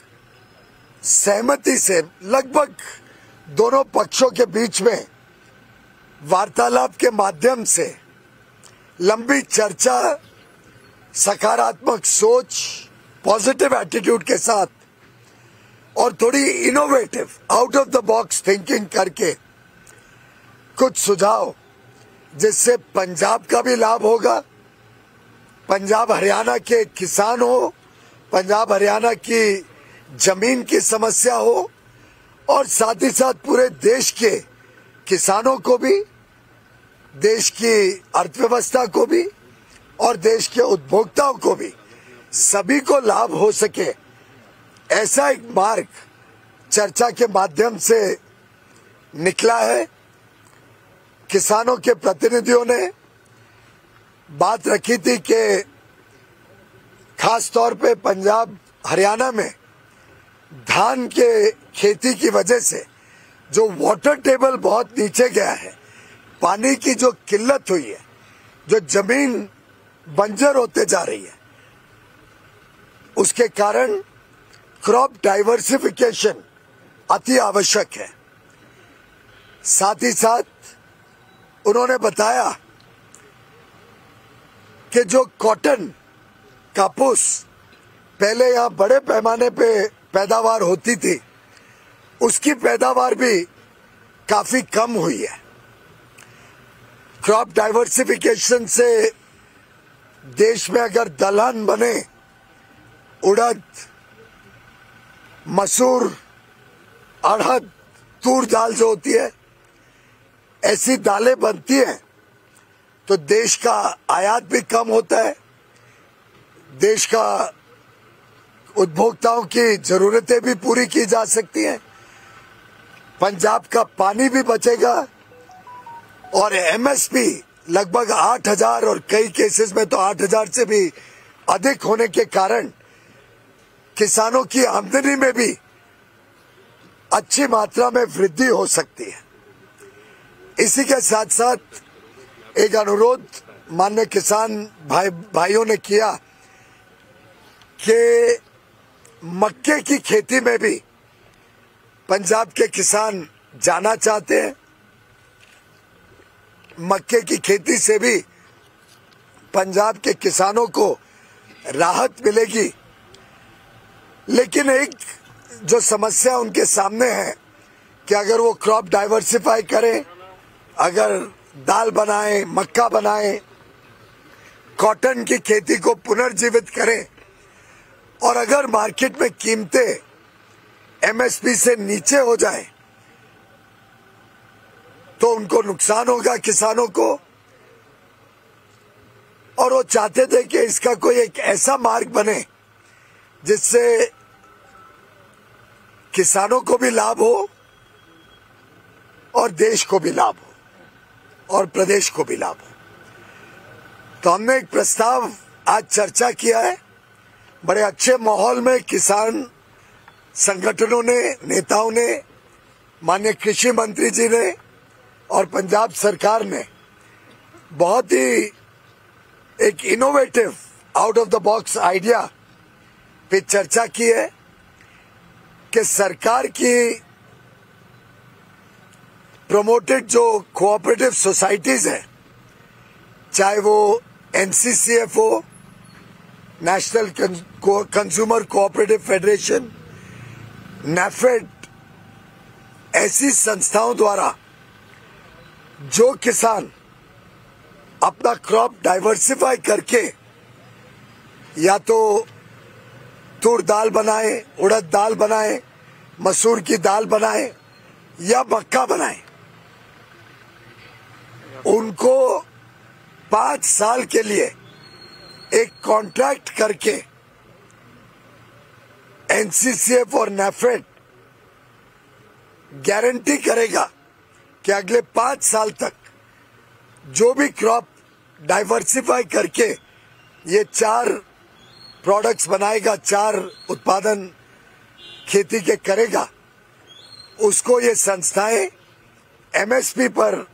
सहमति से लगभग दोनों पक्षों के बीच में वार्तालाप के माध्यम से लंबी चर्चा, सकारात्मक सोच, पॉजिटिव एटीट्यूड के साथ और थोड़ी innovative out of the box thinking करके कुछ सुझाव जिससे पंजाब का भी लाभ होगा, पंजाब हरियाणा के किसान हो, पंजाब हरियाणा की जमीन की समस्या हो और साथ ही साथ पूरे देश के किसानों को भी, देश की अर्थव्यवस्था को भी और देश के उपभोक्ताओं को भी, सभी को लाभ हो सके, ऐसा एक मार्ग चर्चा के माध्यम से निकला है। किसानों के प्रतिनिधियों ने बात रखी थी कि खास तौर पे पंजाब हरियाणा में धान के खेती की वजह से जो वाटर टेबल बहुत नीचे गया है, पानी की जो किल्लत हुई है, जो जमीन बंजर होते जा रही है, उसके कारण क्रॉप डाइवर्सिफिकेशन अति आवश्यक है। साथ ही साथ उन्होंने बताया कि जो कॉटन, कापूस पहले यहाँ बड़े पैमाने पे पैदावार होती थी, उसकी पैदावार भी काफी कम हुई है। क्रॉप डाइवर्सिफिकेशन से देश में अगर दलहन बने, उड़द, मसूर, अरहर, तूर दाल जो होती है, ऐसी दालें बनती हैं तो देश का आयात भी कम होता है, देश का उपभोक्ताओं की जरूरतें भी पूरी की जा सकती हैं, पंजाब का पानी भी बचेगा और एमएसपी लगभग आठ हज़ार और कई केसेस में तो आठ हज़ार से भी अधिक होने के कारण किसानों की आमदनी में भी अच्छी मात्रा में वृद्धि हो सकती है। इसी के साथ साथ एक अनुरोध माननीय किसान भाई भाइयों ने किया कि मक्के की खेती में भी पंजाब के किसान जाना चाहते हैं, मक्के की खेती से भी पंजाब के किसानों को राहत मिलेगी। लेकिन एक जो समस्या उनके सामने है कि अगर वो क्रॉप डाइवर्सिफाई करें, अगर दाल बनाएं, मक्का बनाएं, कॉटन की खेती को पुनर्जीवित करें और अगर मार्केट में कीमतें एमएसपी से नीचे हो जाए तो उनको नुकसान होगा किसानों को। और वो चाहते थे कि इसका कोई एक ऐसा मार्ग बने जिससे किसानों को भी लाभ हो और देश को भी लाभ हो और प्रदेश को भी लाभ हो। तो हमने एक प्रस्ताव आज चर्चा किया है, बड़े अच्छे माहौल में किसान संगठनों ने, नेताओं ने, माननीय कृषि मंत्री जी ने और पंजाब सरकार ने बहुत ही एक innovative out of the box idea पे चर्चा की है कि सरकार की प्रमोटेड जो कोऑपरेटिव सोसाइटीज हैं, चाहे वो एन सी सी एफ हो, national consumer cooperative federation, NAFED, ऐसी संस्थाओं द्वारा जो किसान अपना क्रॉप डाइवर्सिफाई करके या तो तूर दाल बनाए, उड़द दाल बनाए, मसूर की दाल बनाए या मक्का बनाए, उनको पांच साल के लिए एक कॉन्ट्रैक्ट करके एन सी सी एफ और नैफेड गारंटी करेगा कि अगले पांच साल तक जो भी क्रॉप डाइवर्सिफाई करके ये चार प्रोडक्ट्स बनाएगा, चार उत्पादन खेती के करेगा, उसको ये संस्थाएं एम एस पी पर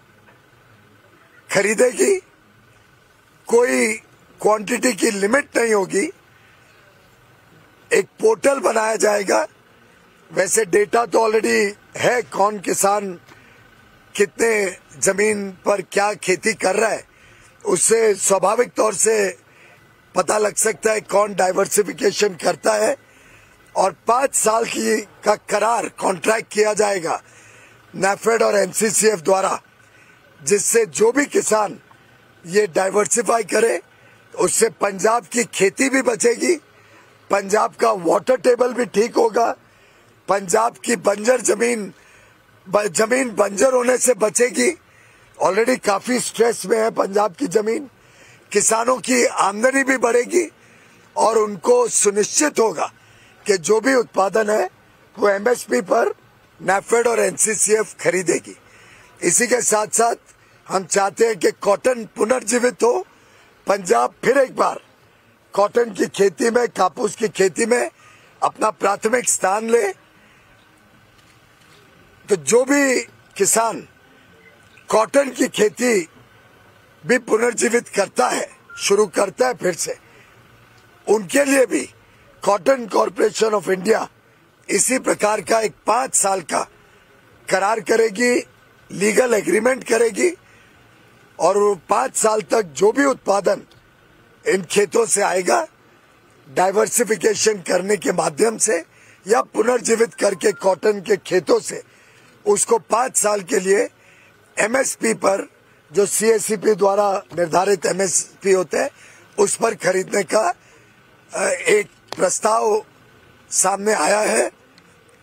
खरीदेगी। कोई क्वांटिटी की लिमिट नहीं होगी। एक पोर्टल बनाया जाएगा, वैसे डेटा तो ऑलरेडी है कौन किसान कितने जमीन पर क्या खेती कर रहा है, उससे स्वाभाविक तौर से पता लग सकता है कौन डाइवर्सिफिकेशन करता है। और पाँच साल की का करार कॉन्ट्रैक्ट किया जाएगा नैफेड और एन सी सी एफ द्वारा, जिससे जो भी किसान ये डाइवर्सिफाई करे उससे पंजाब की खेती भी बचेगी, पंजाब का वाटर टेबल भी ठीक होगा, पंजाब की बंजर जमीन जमीन बंजर होने से बचेगी। ऑलरेडी काफी स्ट्रेस में है पंजाब की जमीन। किसानों की आमदनी भी बढ़ेगी और उनको सुनिश्चित होगा कि जो भी उत्पादन है वो एम एस पी पर नैफेड और एन सी सी एफ खरीदेगी। इसी के साथ साथ हम चाहते हैं कि कॉटन पुनर्जीवित हो, पंजाब फिर एक बार कॉटन की खेती में, कापूस की खेती में अपना प्राथमिक स्थान ले। तो जो भी किसान कॉटन की खेती भी पुनर्जीवित करता है, शुरू करता है फिर से, उनके लिए भी कॉटन कॉरपोरेशन ऑफ इंडिया इसी प्रकार का एक पाँच साल का करार करेगी, लीगल एग्रीमेंट करेगी और वो पाँच साल तक जो भी उत्पादन इन खेतों से आएगा डाइवर्सिफिकेशन करने के माध्यम से या पुनर्जीवित करके कॉटन के खेतों से, उसको पाँच साल के लिए एम एस पी पर, जो सी एस सी पी द्वारा निर्धारित एम एस पी होता है, उस पर खरीदने का एक प्रस्ताव सामने आया है।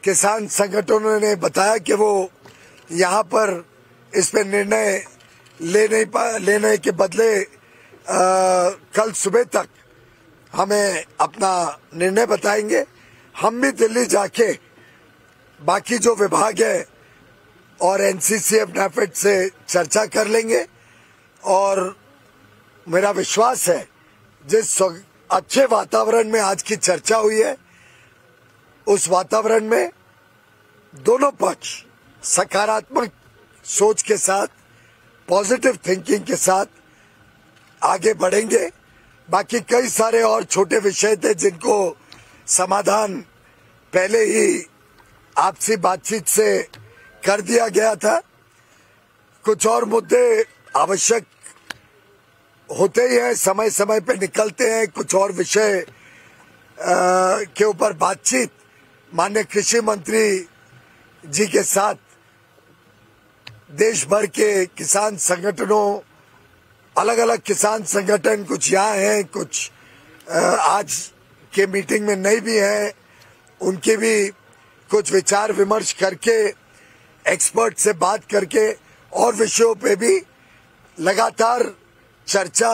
किसान संगठनों ने बताया कि वो यहाँ पर इस पर निर्णय ले नहीं पा लेने के बदले आ, कल सुबह तक हमें अपना निर्णय बताएंगे। हम भी दिल्ली जाके बाकी जो विभाग है और N C C F NAFED से चर्चा कर लेंगे और मेरा विश्वास है जिस अच्छे वातावरण में आज की चर्चा हुई है, उस वातावरण में दोनों पक्ष सकारात्मक सोच के साथ, पॉजिटिव थिंकिंग के साथ आगे बढ़ेंगे। बाकी कई सारे और छोटे विषय थे जिनको समाधान पहले ही आपसी बातचीत से कर दिया गया था। कुछ और मुद्दे आवश्यक होते ही हैं, समय समय पर निकलते हैं। कुछ और विषय के ऊपर बातचीत माननीय कृषि मंत्री जी के साथ देश भर के किसान संगठनों, अलग अलग किसान संगठन, कुछ यहाँ हैं, कुछ आज के मीटिंग में नहीं भी हैं, उनके भी कुछ विचार विमर्श करके, एक्सपर्ट से बात करके और विषयों पे भी लगातार चर्चा,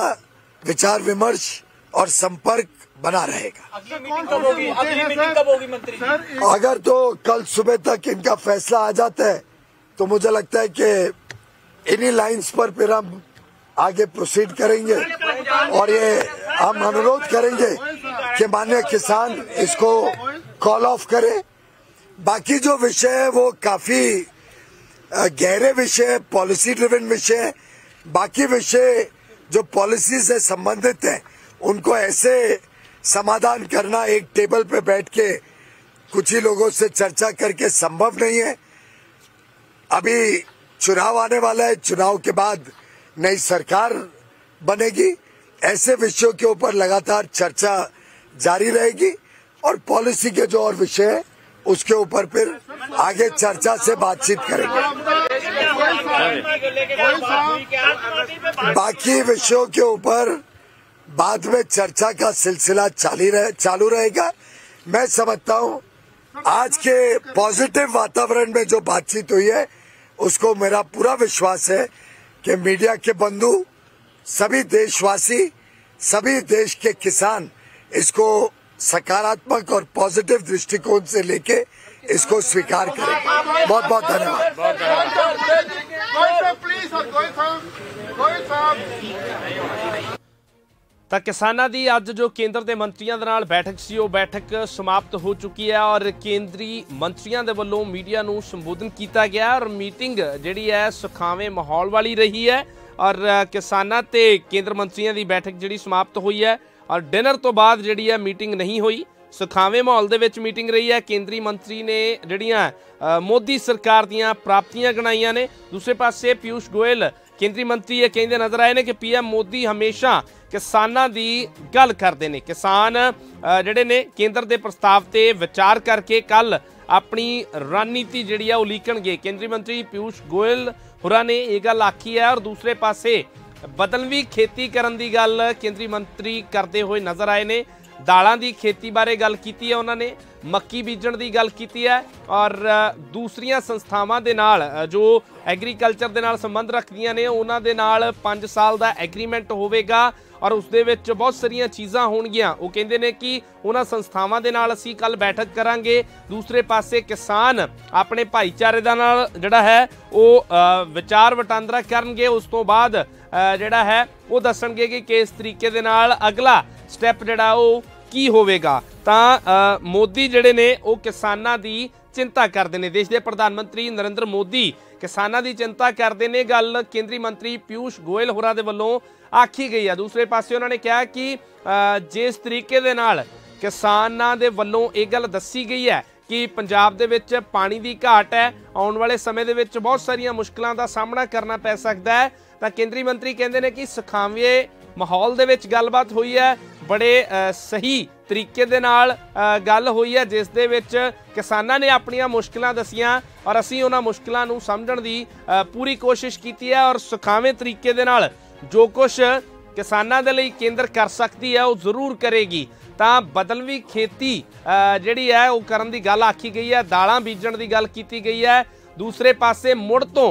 विचार विमर्श और संपर्क बना रहेगा। अगली मीटिंग कब होगी? अगली मीटिंग कब होगी मंत्री जी? अगर तो कल सुबह तक इनका फैसला आ जाता है तो मुझे लगता है कि इन्हीं लाइंस पर फिर हम आगे प्रोसीड करेंगे और ये हम अनुरोध करेंगे कि माननीय किसान इसको कॉल ऑफ करें। बाकी जो विषय है वो काफी गहरे विषय, पॉलिसी ड्रिवन विषय, बाकी विषय जो पॉलिसी से संबंधित हैं उनको ऐसे समाधान करना एक टेबल पे बैठ के कुछ ही लोगों से चर्चा करके संभव नहीं है। अभी चुनाव आने वाला है, चुनाव के बाद नई सरकार बनेगी, ऐसे विषयों के ऊपर लगातार चर्चा जारी रहेगी और पॉलिसी के जो और विषय है उसके ऊपर फिर आगे चर्चा से बातचीत करेंगे। बाकी विषयों के ऊपर बाद में चर्चा का सिलसिला चाली रहे, चालू रहेगा। मैं समझता हूँ आज के पॉजिटिव वातावरण में जो बातचीत हुई है उसको मेरा पूरा विश्वास है कि मीडिया के बंधु, सभी देशवासी, सभी देश के किसान इसको सकारात्मक और पॉजिटिव दृष्टिकोण से लेके इसको स्वीकार करेंगे। बहुत बहुत धन्यवाद। ਤਾਂ ਕਿਸਾਨਾਂ ਦੀ ਅੱਜ जो केंद्र के मंत्रियों के बैठक सी वो बैठक समाप्त हो चुकी है और केंद्रीय मंत्रियों के वलों मीडिया को संबोधन किया गया और मीटिंग जिहड़ी है सुखावे माहौल वाली रही है और किसानां ते केंद्र मंत्रियों की बैठक जिहड़ी समाप्त हुई है और डिनर तो बाद जिहड़ी है मीटिंग नहीं हुई, सुखावे माहौल दे विच मीटिंग रही है। केंद्रीय मंत्री ने जिहड़ियां मोदी सरकार दीयां प्राप्तियां गिणाईयां ने। दूसरे पासे पीयूष गोयल केंद्रीय मंत्री ये कहते नज़र आए हैं कि पीएम मोदी हमेशा किसानों की गल करते हैं। किसान जिहड़े ने केंद्र के प्रस्ताव से विचार करके कल अपनी रणनीति जिहड़ी है उलीकणगे। केंद्रीय मंत्री पीयूष गोयल होरां ने ये गल आखी है और दूसरे पासे बदलवी खेती करन दी गल केंद्रीय मंत्री करते हुए नज़र आए ने। दालां की खेती बारे गल कीती है उन्होंने, मक्की बीजण की गल कीती है और दूसरिया संस्थावां दे नाल जो एग्रीकल्चर दे नाल संबंध रखदियां ने उन्हां दे नाल पाँच साल का एग्रीमेंट होवेगा और उस दे विच बहुत सारिया चीज़ां होणगियां। वो कहंदे ने कि उन्हां संस्थावां दे नाल असीं कल बैठक करांगे। दूसरे पासे किसान अपने भाईचारे दा नाल जिहड़ा है वो विचार वटांदरा करनगे, उस तो बाद जिहड़ा है वो दस्सणगे कि किस तरीके दे नाल अगला स्टैप जिहड़ा वो की होवेगा। ਤਾਂ ਮੋਦੀ ਜਿਹੜੇ ਨੇ ਉਹ ਕਿਸਾਨਾਂ ਦੀ ਚਿੰਤਾ ਕਰਦੇ ਨੇ। ਦੇਸ਼ ਦੇ ਪ੍ਰਧਾਨ ਮੰਤਰੀ ਨਰਿੰਦਰ ਮੋਦੀ ਕਿਸਾਨਾਂ ਦੀ ਚਿੰਤਾ ਕਰਦੇ ਨੇ, ਗੱਲ ਕੇਂਦਰੀ ਮੰਤਰੀ ਪਿਊਸ਼ ਗੋਇਲ ਹੋਰਾਂ ਦੇ ਵੱਲੋਂ ਆਖੀ ਗਈ ਆ। ਦੂਸਰੇ ਪਾਸੇ ਉਹਨਾਂ ਨੇ ਕਿਹਾ ਕਿ ਜਿਸ ਤਰੀਕੇ ਦੇ ਨਾਲ ਕਿਸਾਨਾਂ ਦੇ ਵੱਲੋਂ ਇਹ ਗੱਲ ਦੱਸੀ ਗਈ ਹੈ ਕਿ ਪੰਜਾਬ ਦੇ ਵਿੱਚ ਪਾਣੀ ਦੀ ਘਾਟ ਹੈ, ਆਉਣ ਵਾਲੇ ਸਮੇਂ ਦੇ ਵਿੱਚ ਬਹੁਤ ਸਾਰੀਆਂ ਮੁਸ਼ਕਲਾਂ ਦਾ ਸਾਹਮਣਾ ਕਰਨਾ ਪੈ ਸਕਦਾ ਹੈ, ਤਾਂ ਕੇਂਦਰੀ ਮੰਤਰੀ ਕਹਿੰਦੇ ਨੇ ਕਿ ਸੁਖਾਵੇਂ ਮਾਹੌਲ ਦੇ ਵਿੱਚ ਗੱਲਬਾਤ ਹੋਈ ਹੈ, बड़े आ, सही तरीके दे नाल आ, गल हुई है जिस दे विच किसानां ने अपनियां मुश्किलां दसियां और असीं उन्हां मुश्किलां नूं समझण दी आ, पूरी कोशिश कीती है और सुखावे तरीके दे नाल जो कुछ किसानां दे लई केंद्र कर सकती है वो जरूर करेगी। तां बदलवी खेती जिहड़ी है वो करन दी गल आखी गई है, दालां बीजण दी गल कीती गई है। दूसरे पासे मुड़ तो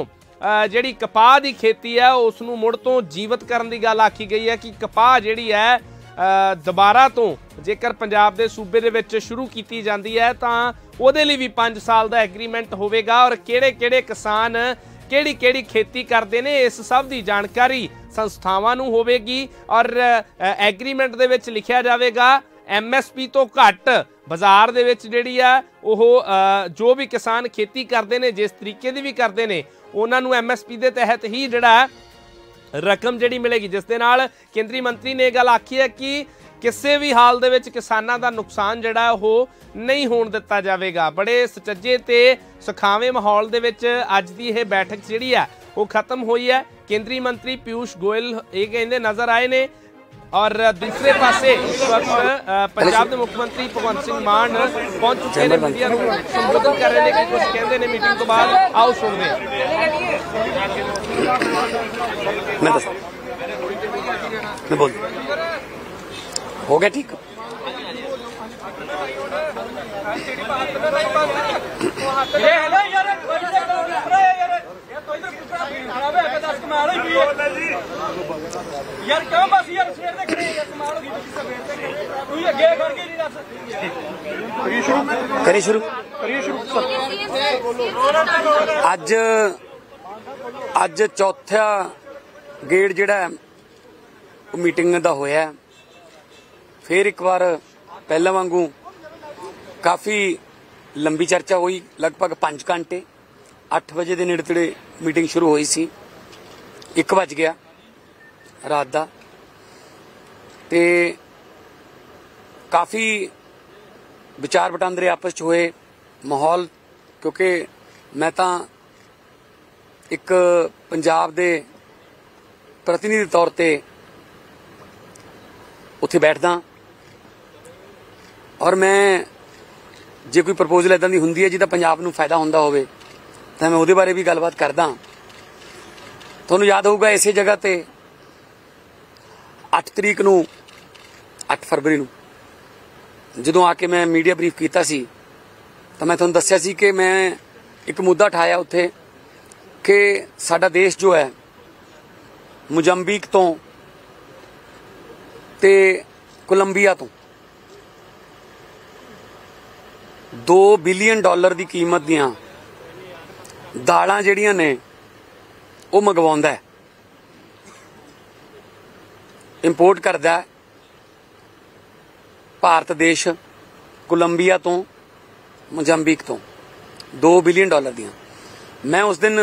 जिहड़ी कपाह दी खेती है उसनूं मुड़ तो जीवित करन दी गल आखी गई है कि कपाह जिहड़ी है दोबारा तो जेकर पंजाब के सूबे दे विच शुरू की जाती है तो उहदे लई भी पाँच साल का एग्रीमेंट होवेगा और किहड़े किहड़े किसान किहड़ी किहड़ी खेती करते हैं इस सब की जानकारी संस्थावां नूं होवेगी और एग्रीमेंट दे विच लिखिया जावेगा एम एस पी तो घट बाजार दे विच जिहड़ी आ ओह जो भी किसान खेती करते हैं जिस तरीके की भी करते हैं उन्होंने एम एस पी के तहत ही जिहड़ा रकम जिहड़ी मिलेगी, जिस दे नाल केंद्रीय मंत्री ने गल आखी है कि किसी भी हाल दे विच किसानां दा नुकसान जिहड़ा वो नहीं होण दिता जाएगा। बड़े सचज्जे ते सखावे माहौल दे विच अज दी इह बैठक जिहड़ी है वो खत्म हुई है। केंद्रीय मंत्री पीयूष गोयल ये कहंदे नज़र आए ने और दूसरे पासे इस वक्त पंजाब के मुख्यमंत्री भगवंत सिंह मान पहुंच चुके हैं, मीडिया को संबोधित कर रहे हैं कि कुछ कहते हैं मीटिंग तो बाद। आओ सुनते हैं। हो गया ठीक यार, क्या बस यार सवेर तक करे यार, कमाल हो गई तुसी सवेर तक करे, तू अगे खड़ के नहीं दस करी शुरू करी शुरू करी शुरू। अज अज चौथा गेड़ जिहड़ा मीटिंग दा होया, फिर एक बार पहला वांगू काफ़ी लंबी चर्चा हुई, लगभग पांच घंटे अठ बजे के नेड़े तेड़े मीटिंग शुरू हुई सी, एक बज गया रात का। तो काफ़ी विचार वटांदरे आपस च होए माहौल, क्योंकि मैं तां एक पंजाब दे प्रतिनिधि तौर ते उत्थे बैठदा, और मैं जे कोई प्रपोजल इदां दी हुंदी है जिहदा पंजाब नूं फायदा हुंदा होवे तां मैं उहदे बारे भी गलबात करदा। तुहानू याद होऊगा इसे जगह ते अठ तरीक नूं अठ फरवरी नूं जदों आके मैं मीडिया ब्रीफ कीता सी तां मैं तुहानू दस्सिया सी कि मैं एक मुद्दा उठाया उत्थे कि साडा देश जो है मोजम्बिक तों ते कोलंबिया तों दो बिलियन डॉलर की कीमत दियां दालां जिहड़ियां ने वो मंगवाउंदा है, इंपोर्ट करदा है भारत देश कोलंबिया तो मोजम्बिक तो दो बिलियन डॉलर दियां। मैं उस दिन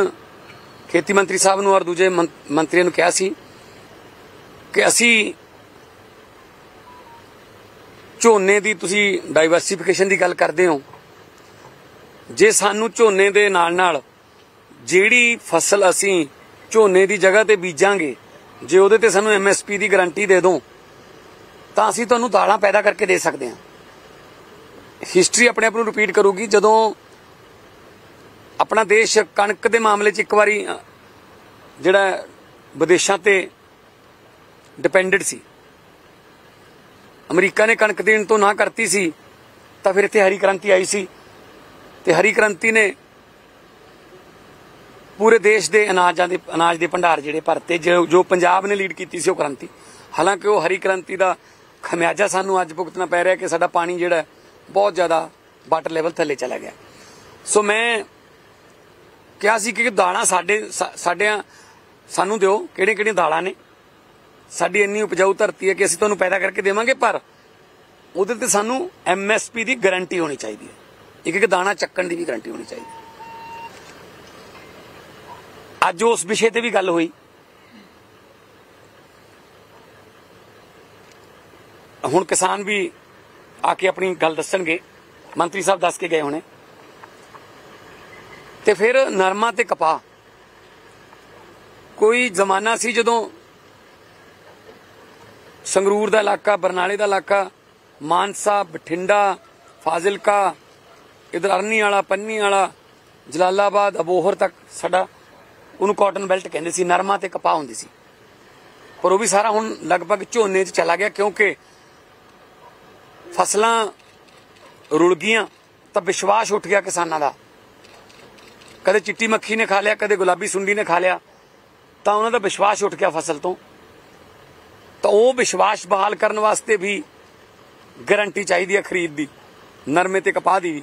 खेती मंत्री साहब नूं और दूजे मंत्रियों नूं कहा सी कि असी झोने की तुसी डाइवर्सिफिकेशन की गल करते हो, जे सानू झोने के नाल नाल जिहड़ी फसल असी झोने की जगह पर बीजांगे जे उहदे ते सानू एम एस पी की गारंटी दे दो तां असीं तुहानू दालां पैदा करके दे सकते हैं। हिस्टरी अपने आप नूं रिपीट करूगी, जदों अपना देश कणक दे मामले च एक वारी जिहड़ा विदेशां ते डिपेंडेंट सी, अमरीका ने कणक देण तो ना करती सी, तां फिर इत्थे हरी क्रांति आई सी ते हरी क्रांति ने पूरे देश के अनाजां दे अनाज के भंडार जिहड़े भरते, जो जो पंजाब ने लीड कीती सी क्रांति। हालांकि वो हरी क्रांति का खमियाजा सानू अज भुगतना पै रहा कि साडा पानी जिहड़ा बहुत ज़्यादा वाटर लेवल थले चला गया। सो मैं कहा सी कि दालां साडे साडियां सानू दिओ, किहड़ियां किहड़ियां दालां ने, साडी इन्नी उपजाऊ धरती है कि असीं तुहानू पैदा करके देवांगे, पर उहदे ते सानू एम एस पी की गारंटी होनी चाहिए, एक एक दाणा चक्कण की भी गारंटी होनी चाहिए। अज उस विषय ते भी गल हुई। हुण किसान भी आके अपनी गल दस्सणगे, मंत्री साहब दस के गए हुणे। ते फिर नरमा ते कपाह, कोई जमाना सी जदों संगरूर दा इलाका, बरनाले दा इलाका, मानसा, बठिंडा, फाजिलका, इधर अरनी वाला, पन्नी वाला, जलालाबाद, अबोहर तक साडा उन्होंने कॉटन बेल्ट कहते सी, नरमा ते कपाह होंदी सी, पर वह भी सारा हुण लगभग झोने च चला गया, क्योंकि फसलां रुल गईयां तां विश्वास उठ गया किसानां दा। कदे चिट्टी मक्खी ने खा लिया, कदे गुलाबी सुंडी ने खा लिया, तां उन्हां दा विश्वास उठ गया फसल तो। तां वो विश्वास बहाल करन वास्ते भी गारंटी चाहिदी है खरीद दी, नरमे ते कपाह दी भी।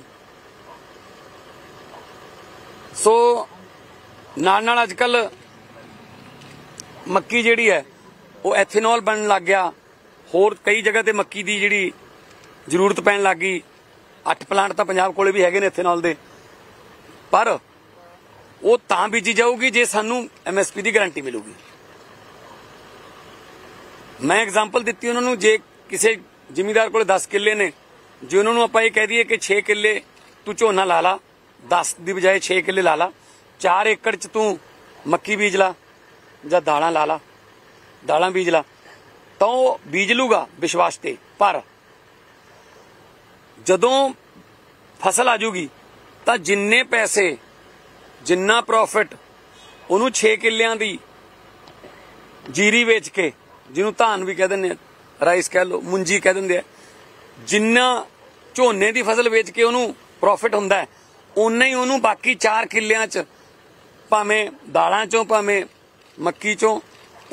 सो नाल नाल अजकल मक्की जिहड़ी है वो एथेनॉल बनन लग गया, होर कई जगह ते मक्की दी जिहड़ी जरूरत पैन लग गई। अठ प्लांट तां पंजाब कोले भी हैगे ने एथेनॉल दे, पर वो तां बीजी जाऊगी जे सानू एम एस पी की गारंटी मिलूगी। मैं एग्जाम्पल दिती उन्होंने जे किसी जिमीदार को दस किले ने जो उन्होंने आप कह दीए कि छे किले तू झोना ला ला दस की बजाय छे किले ला ला चार एकड़ च तू मक्की बीज ला जा दाला ला ला दाला बीज ला तो बीज लूगा विश्वास ते पर जदों फसल आजूगी तो जिन्ने पैसे जिन्ना प्रॉफिट उन्होंने छे किलिया की जीरी बेच के जिन्होंने धान भी कह दें राइस कह लो मुंजी कह दें जिन्ना झोने की फसल बेच के उन्होंने प्रॉफिट होंदा है उन्ना ही उन्होंने बाकी चार किलिया च भावें दालां चों भावें मक्की चों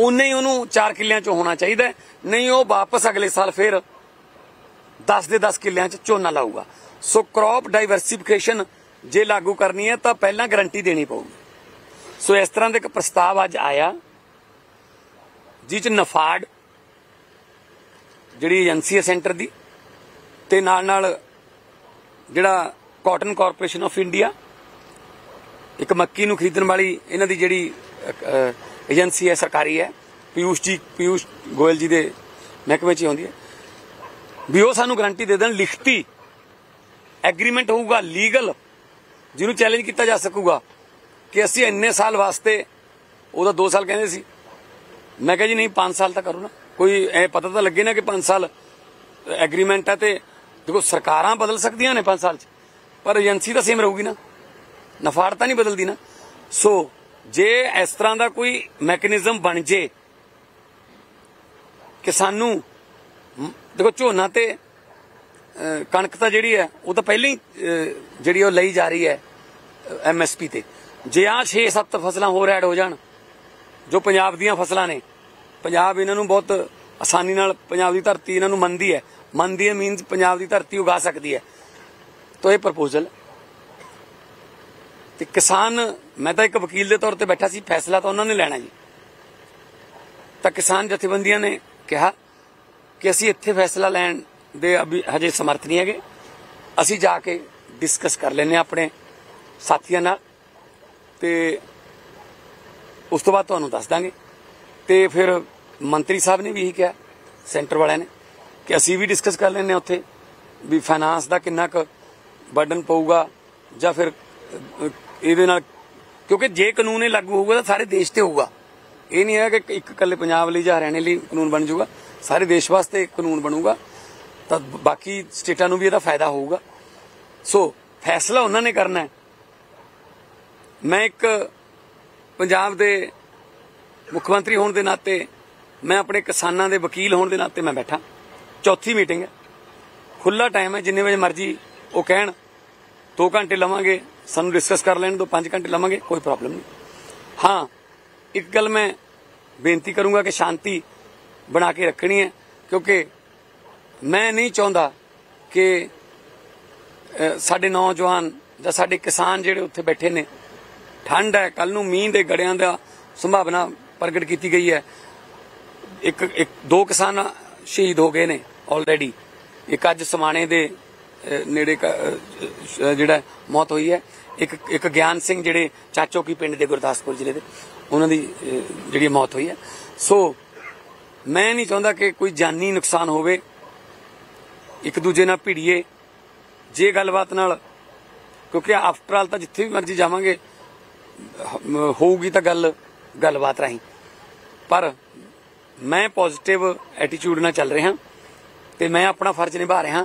उन्ना ही उन्होंने चार किलिया चो होना चाहिए नहीं वो वापस अगले साल फिर दस के दस किलिया च झोना लाऊगा। सो क्रॉप डाइवरसीफिकेशन जे लागू करनी है तो पहला गारंटी देनी पवेगी। सो इस तरह का एक प्रस्ताव अज आया जिस नफाड जिहड़ी एजेंसी है सेंटर की ते नाल नाल जिहड़ा कॉटन कॉरपोरेशन ऑफ इंडिया एक मक्की नूं खरीदण वाली इन्हां दी जिहड़ी एजेंसी है सरकारी है पीयूष जी पीयूष गोयल जी दे महकमे च आउंदी है भी वो सानू गारंटी दे देन लिखती एग्रीमेंट होगा लीगल जिन्होंने चैलेंज किया जा सकूगा कि असी इन्ने साल वास्ते वो दो साल कहते सी मैं कहा जी नहीं पाँच साल तक करो ना कोई पता तो लगे ना कि पाँच साल एग्रीमेंट है तो देखो सरकारां बदल सकदियां ने पाँच साल च पर एजेंसी तो सेम रहूगी ना नफाड़ता नहीं बदलती ना। सो जे इस तरह का कोई मैकेनिज्म बन जे कि सानू देखो झोना तो कणक तो जी है वह तो पहले ही जी लई जा रही है एम एस पी ते जे आ छे सत्त फसलां होर ऐड हो जान जो पंजाब दीयां फसलां ने पंजाब इन्हां नूं बहुत आसानी नाल पंजाब दी धरती इन्हां नूं मनदी है मनदी है मीनस पंजाब दी धरती उगा सकती है तो यह प्रपोजल ते किसान मैं तो एक वकील के तौर पर बैठा सी फैसला तो उन्होंने लैना जी तो किसान जथेबंदियां ने कहा कि असी इत्थे फैसला लैण दे अभी हजे समर्थ नहीं है असी जाके डिस्कस कर लेने अपने साथियों नाल ते उस तो बाद तुहानू दस दांगे। तो फिर मंत्री साहब ने भी यही कहा सेंटर वालियां ने कि असी भी डिस्कस कर लेने उत्थे भी फाइनांस दा कितना क बर्डन पऊगा जां फिर इहदे नाल क्योंकि जे कानून ये लागू होगा तो सारे देश ते होगा ये नहीं है कि एक कल्ले पंजाब लई जां हरियाणे लई कानून बन जाऊगा सारे देश वास्ते कानून बनूगा तो बाकी स्टेटां नूं भी इहदा फायदा होऊगा। सो फैसला उन्होंने करना है। मैं एक पंजाब दे मुख्यमंत्री होने के नाते मैं अपने किसानां दे वकील होने के नाते मैं बैठा चौथी मीटिंग है खुला टाइम है जिन्ने बजे मर्जी वो कहण दो घंटे लवांगे सानूं डिस्कस कर लैण दो पांच घंटे लवांगे कोई प्रॉब्लम नहीं। हाँ एक गल मैं बेनती करूँगा कि शांति बना के रखनी है क्योंकि मैं नहीं चाहता कि साढ़े नौजवान या साढ़े किसान जिहड़े उत्थे बैठे ने ठंड है कल नूं मींह दे गड़ियां दा संभावना प्रगट की गई है एक एक दो किसान शहीद हो गए ने ऑलरेडी एक अज समाणे दे नेड़े जिहड़ा मौत हुई है एक एक ज्ञान सिंह जिहड़े चाचो की पिंड दे गुरदासपुर जिले दे उन्हां दी जिहड़ी मौत हुई है। सो मैं नहीं चाहता कि कोई जानी नुकसान होवे एक दूजे नाल भिड़िए जे गलबात नाल क्योंकि आफ्टरआल तो जिथे भी मर्जी जावांगे होगी तो गल गलबात राही पर मैं पॉजिटिव एटीट्यूड नाल चल रहा तो मैं अपना फर्ज निभा रहा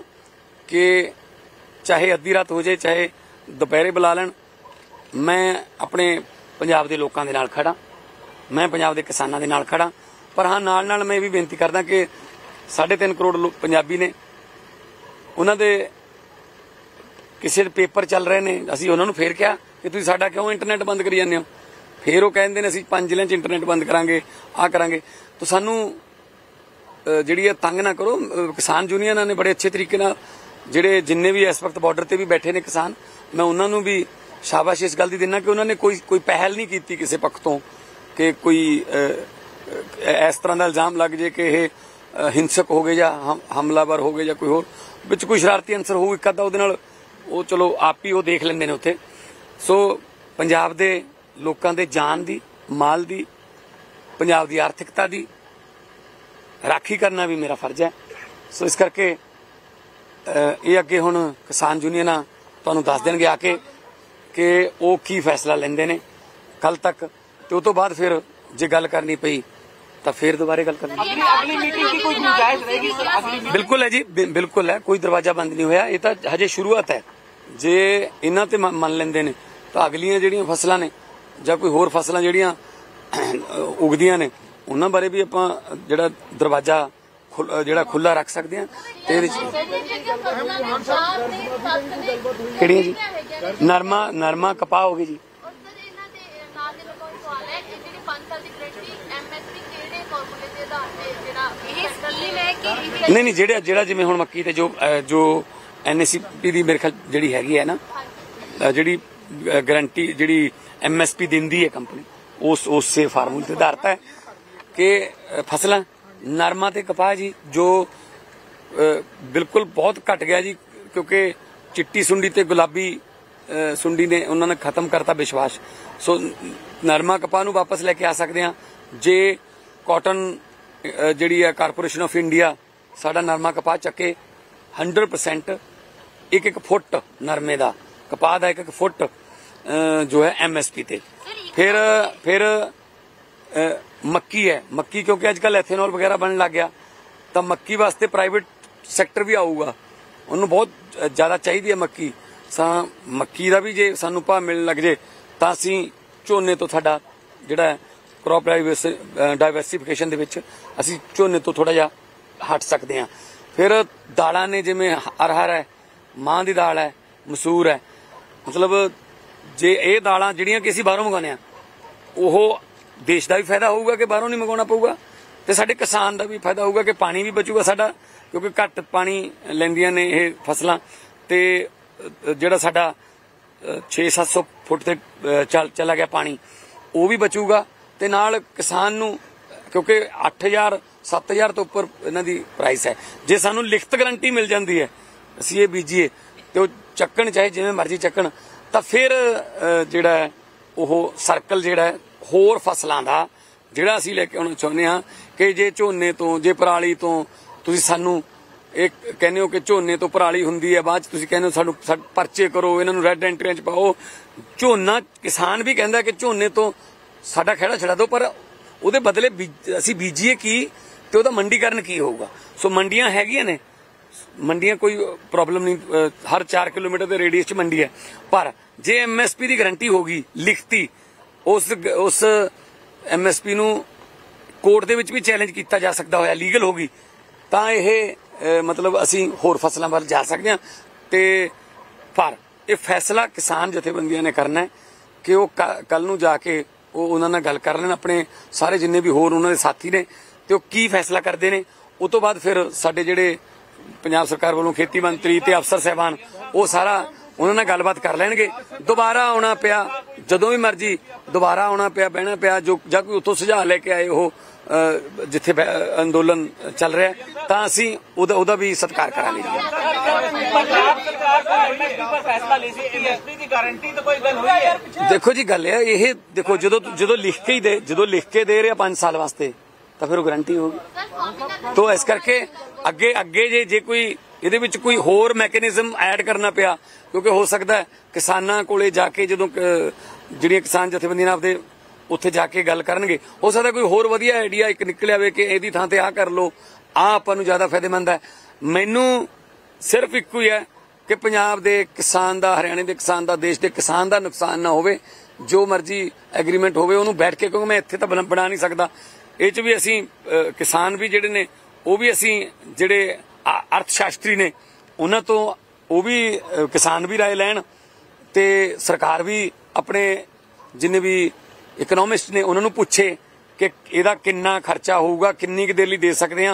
कि चाहे अद्धी रात हो जाए चाहे दोपहरे बुला लैण मैं अपने पंजाब दे लोकां दे नाल खड़ा मैं पंजाब दे किसानां दे नाल खड़ा पर हाँ नाल नाल मैं भी बेनती करदा कि साढ़े तीन करोड़ लोग पंजाबी ने उन्हां दे किसी पेपर चल रहे ने असीं उन्हां नूं फिर क्या कि तुसीं साडा क्यों इंटरनेट बंद करी जांदे हो फिर वो कहंदे ने असीं पंज जिले च इंटरनेट बंद करांगे आ करांगे तो सानू जिहड़ी है तंग ना करो। किसान यूनियनां ने बड़े अच्छे तरीके नाल जिहड़े जिन्ने भी इस वक्त बॉर्डर ते भी बैठे ने किसान मैं उन्हां नूं भी शाबाश इस गल दी दिंदा कि उन्हां ने कोई कोई पहल नहीं कीती किसी पक्ष तों कि कोई इस तरह का इल्जाम लग जाए कि यह हिंसक हो गए या हम हमलावर हो गए या कोई होर विच कोई शरारती अंसर हो एक अद्धा उहदे नाल वो चलो आप ही वो देख लेंदे ने उत्थे। सो पंजाब दे लोकां दे जान दी माल दी पंजाब दी आर्थिकता दी राखी करना भी मेरा फर्ज है। सो इस करके ये अगे हुण किसान यूनियनां तुहानूं दस देणगे आके कि वो की फैसला लैंदे ने कल तक, तो उस तो बाद फिर जे गल करनी पई तो फिर दोबारा गल करनी। अगली मीटिंग की कोई गुंजाइश रहेगी सर? बिल्कुल है जी, बिल्कुल है, कोई दरवाजा बंद नहीं होया, ये तो हजे शुरुआत है। जे इन्हां ते मन लैंदे ने तो अगलियां जिहड़ियां फसलां ने जां कोई होर फसलां जिहड़ियां उगदियां ने उन्हां बारे भी आपां जिहड़ा दरवाजा जिहड़ा खुला रख सकदे हां। ते किहड़ियां जी? नरमा नरमा कपाह हो गई जी। नहीं नहीं जेड़ा जेड़ा जिवें हुण मक्की ते जो जो एनएसपी दी मेरे ख्याल जिहड़ी हैगी है ना, जिहड़ी गारंटी जिहड़ी एमएसपी दिंदी है कंपनी, उस उस से फार्मूले ते आधारित है कि फसलां नरमा ते कपाह जी जो बिल्कुल बहुत घट गया जी, क्योंकि चिट्टी सुंडी ते गुलाबी सुंडी ने उन्होंने खत्म करता विश्वास। सो नरमा कपाह नूं वापस लैके आ सकदे हां जे कॉटन जिहड़ी है कारपोरेशन ऑफ इंडिया साडा नरमा कपाह चके हंड्रड परसेंट एक एक फुट नरमे का कपाह का एक एक फुट जो है एमएसपी ते। फिर फिर मक्की है, मक्की क्योंकि अजकल एथेनॉल वगैरह बन लग गया तो मक्की वास्ते प्राइवेट सैक्टर भी आऊगा, उन्होंने बहुत ज़्यादा चाहिए है मक्की। सा मक्की का भी जे सानू भाव मिलने लग जाए तो असी झोने तो साडा जिहड़ा है क्रॉप डाइवर्सिफिकेशन दे विच असी झोने तो थोड़ा जिहा हट सकते हैं। फिर दालां ने जिवें अरहर है, मां की दाल है, मसूर है, मतलब जे ये दालां जिहड़ियां कि असी बाहरों मंगाने वह देश का भी फायदा होगा कि बाहरों नहीं मंगाउणा पऊगा, तो साडे किसान का भी फायदा होगा कि पानी भी बचूगा साडा, क्योंकि घट पानी लैंदियां ने ये फसलां ते जिहड़ा साडा छे सत्त सौ फुट ते चल चला गया पानी वह भी बचूगा, ते नाल किसान नूं क्योंकि अठ हज़ार सत्त हज़ार तो उपर इन्हां दी प्राइस है। जे सानू लिखित गारंटी मिल जाती है असीं ये बीजीए ते वो चक्कण चाहे जिवें मर्जी चक्कण तो फिर जिहड़ा है ओह सर्कल जिहड़ा है होर फसलां दा जिहड़ा असीं लैके आउणा चाहुंदे हां कि जे झोने तो जे पराली तो तुसीं सानू ਇਹ ਕਹਿੰਦੇ ਹੋ ਕਿ ਝੋਨੇ ਤੋਂ ਪਰਾਲੀ ਹੁੰਦੀ ਹੈ, ਬਾਅਦ ਚ ਤੁਸੀਂ ਕਹਿੰਦੇ ਹੋ ਸਾਨੂੰ ਪਰਚੇ ਕਰੋ, ਇਹਨਾਂ ਨੂੰ ਰੈੱਡ ਐਂਟਰੀਆਂ ਚ ਪਾਓ। ਝੋਨਾ ਕਿਸਾਨ ਵੀ ਕਹਿੰਦਾ ਕਿ ਝੋਨੇ ਤੋਂ ਸਾਡਾ ਖੇੜਾ ਛੜਾ ਦਿਓ, ਪਰ ਉਹਦੇ ਬਦਲੇ ਅਸੀਂ ਬੀਜੀਏ ਕੀ ਤੇ ਉਹਦਾ ਮੰਡੀਕਰਨ ਕੀ ਹੋਊਗਾ। ਸੋ ਮੰਡੀਆਂ ਹੈਗੀਆਂ ਨੇ, ਮੰਡੀਆਂ ਕੋਈ ਪ੍ਰੋਬਲਮ ਨਹੀਂ, ਹਰ ਚਾਰ ਕਿਲੋਮੀਟਰ ਦੇ ਰੇਡੀਅਸ ਚ ਮੰਡੀ ਹੈ, ਪਰ ਜੇ ਐਮਐਸਪੀ ਦੀ ਗਰੰਟੀ ਹੋਗੀ ਲਿਖਤੀ ਉਸ ਉਸ ਐਮਐਸਪੀ ਨੂੰ ਕੋਰਟ ਦੇ ਵਿੱਚ ਵੀ ਚੈਲੰਜ ਕੀਤਾ ਜਾ ਸਕਦਾ ਹੋਇਆ ਲੀਗਲ ਹੋਗੀ ਤਾਂ ਇਹ मतलब असी होर फसलों वाल जा सकते हैं। तो पर यह फैसला किसान जथेबंदियों ने करना है कि वो कल नूं जाके वो उन्होंने गल कर लेन अपने सारे जिन्ने भी होर उन्होंने साथी ने तो की फैसला करते हैं। उस तो बाद फिर साडे जिहड़े पंजाब सरकार वालों खेती मंत्री तो अफसर साहबान वो सारा उन्होंने गलबात कर लैणगे। दोबारा आना पिया जदों भी मर्जी दोबारा आना पिया बहना पिया जो जां कोई उत्थों सुझाव लैके आए हो जिथे अंदोलन चल रहा है तो असी उदा, उदा भी सत्कार करा लेंगे। देखो जी गल ये देखो जो जो लिख के ही दे जो लिख के दे रहे पांच साल वास्ते तो फिर गारंटी होगी। तो इस करके अगे अगे जे जे कोई ਇਹਦੇ ਵਿੱਚ ਕੋਈ ਹੋਰ ਮੈਕੈਨਿਜ਼ਮ ਐਡ ਕਰਨਾ ਪਿਆ ਕਿਉਂਕਿ ਹੋ ਸਕਦਾ ਹੈ ਕਿਸਾਨਾਂ ਕੋਲੇ ਜਾ ਕੇ ਜਦੋਂ ਜਿਹੜੀਆਂ ਕਿਸਾਨ ਜਥੇਬੰਦੀਆਂ ਆਪਦੇ ਉੱਥੇ ਜਾ ਕੇ ਗੱਲ ਕਰਨਗੇ ਹੋ ਸਕਦਾ ਕੋਈ ਹੋਰ ਵਧੀਆ ਆਈਡੀਆ ਇੱਕ ਨਿਕਲਿਆ ਹੋਵੇ ਕਿ ਇਹਦੀ ਥਾਂ ਤੇ ਆਹ ਕਰ ਲਓ, ਆਹ ਆਪਾਂ ਨੂੰ ਜ਼ਿਆਦਾ ਫਾਇਦੇਮੰਦ ਹੈ। ਮੈਨੂੰ ਸਿਰਫ ਇੱਕੋ ਹੀ ਹੈ ਕਿ ਪੰਜਾਬ ਦੇ ਕਿਸਾਨ ਦਾ, ਹਰਿਆਣੇ ਦੇ ਕਿਸਾਨ ਦਾ, ਦੇਸ਼ ਦੇ ਕਿਸਾਨ ਦਾ ਨੁਕਸਾਨ ਨਾ ਹੋਵੇ। ਜੋ ਮਰਜ਼ੀ ਐਗਰੀਮੈਂਟ ਹੋਵੇ ਉਹਨੂੰ ਬੈਠ ਕੇ, ਕਿਉਂਕਿ ਮੈਂ ਇੱਥੇ ਤਾਂ ਬਣਾ ਨਹੀਂ ਸਕਦਾ, ਇਹ 'ਚ ਵੀ ਅਸੀਂ ਕਿਸਾਨ ਵੀ ਜਿਹੜੇ ਨੇ ਉਹ ਵੀ ਅਸੀਂ ਜਿਹੜੇ अर्थशास्त्री ने उन्होंने तो वो भी किसान भी राय लैन ते सरकार भी अपने जिन्हें भी इकोनॉमिस्ट ने उन्होंने पूछे कि इहदा किन्ना खर्चा होगा, किन्नी क देर दे सकते हैं,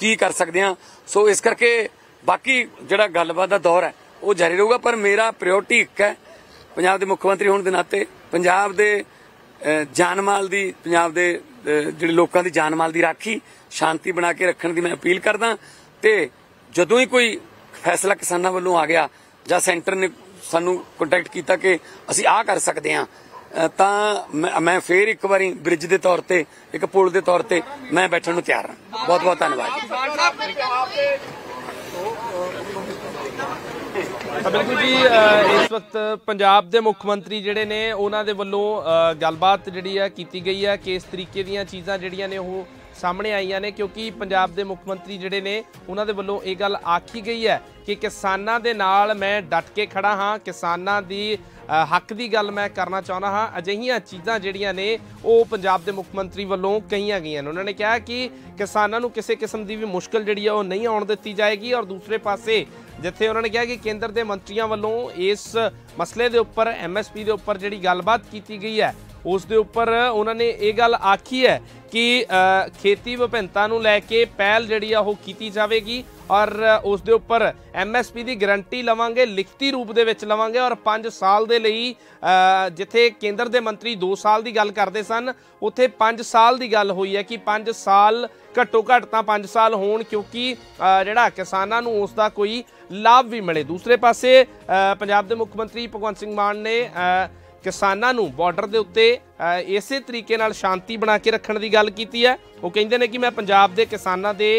की कर सकते हैं। सो इस करके बाकी जिहड़ा गलबात दा दौर है वो जारी रहेगा, पर मेरा प्रियोरिटी एक है पंजाब दे मुख्यमंत्री होने दे नाते पंजाब दे जान माल दी, पंजाब दे जिहड़े लोकां दी जान माल दी राखी शांति बना के रखण दी मैं अपील करदा। ਤੇ ਜਦੋਂ ਹੀ ਕੋਈ ਫੈਸਲਾ ਕਿਸਾਨਾਂ ਵੱਲੋਂ ਆ ਗਿਆ ਜਾਂ ਸੈਂਟਰ ਨੇ ਸਾਨੂੰ ਕੰਟੈਕਟ ਕੀਤਾ ਕਿ ਅਸੀਂ ਆਹ ਕਰ ਸਕਦੇ ਹਾਂ ਤਾਂ मैं फिर एक बार ब्रिज के तौर पर एक पुल के तौर पर मैं बैठने को तैयार हाँ। बहुत बहुत धन्यवाद। बिल्कुल जी, इस वक्त पंजाब के मुख्य मंत्री जिहड़े ने उन्होंने वलों गलबात जिहड़ी है कीती गई है कि इस तरीके दीयां चीज़ां जिहड़ियां ने वो सामने आईयां ने, क्योंकि पंजाब के मुख्य मंत्री जिहड़े ने उन्होंने वलों ये गल आखी गई है कि किसानां दे नाल मैं डट के खड़ा हाँ, किसानां दी हक की गल मैं करना चाहता हाँ। अजिहियां चीज़ां जिहड़ियां ने वो पंजाब के मुख्य मंत्री वलों कहीआं गईआं ने। उन्होंने कहा कि किसानां नूं किसी किस्म की भी मुश्किल जिहड़ी है वो नहीं आउण दित्ती जाएगी, और दूसरे पासे जिथे उन्होंने कहा कि केंद्र के मंत्रियों वालों इस मसले के उपर एम एस पी के उपर जी गलबात की गई है उसके उपर उन्होंने ये गल आखी है कि खेती विभिन्नता लैके पहल जी की जाएगी और उसके उपर एम एस पी की गरंटी लवेंगे, लिखती रूप के लवेंगे, और पाँच साल के लिए जिथे केंद्र के मंत्री दो साल की गल करते सन उत्थे पाँच साल की गल हुई है कि पाँच साल घट्टो घट्ट तो पाँच साल होण, क्योंकि जिहड़ा किसानां नूं उसका कोई लाभ भी मिले। दूसरे पासे पंजाब दे मुख मंत्री भगवंत सिंह मान ने किसानां नूं बॉर्डर दे उत्ते इसे तरीके नाल शांति बना के रखण दी गल कीती है। वो कहिंदे ने कि मैं पंजाब दे किसानां दे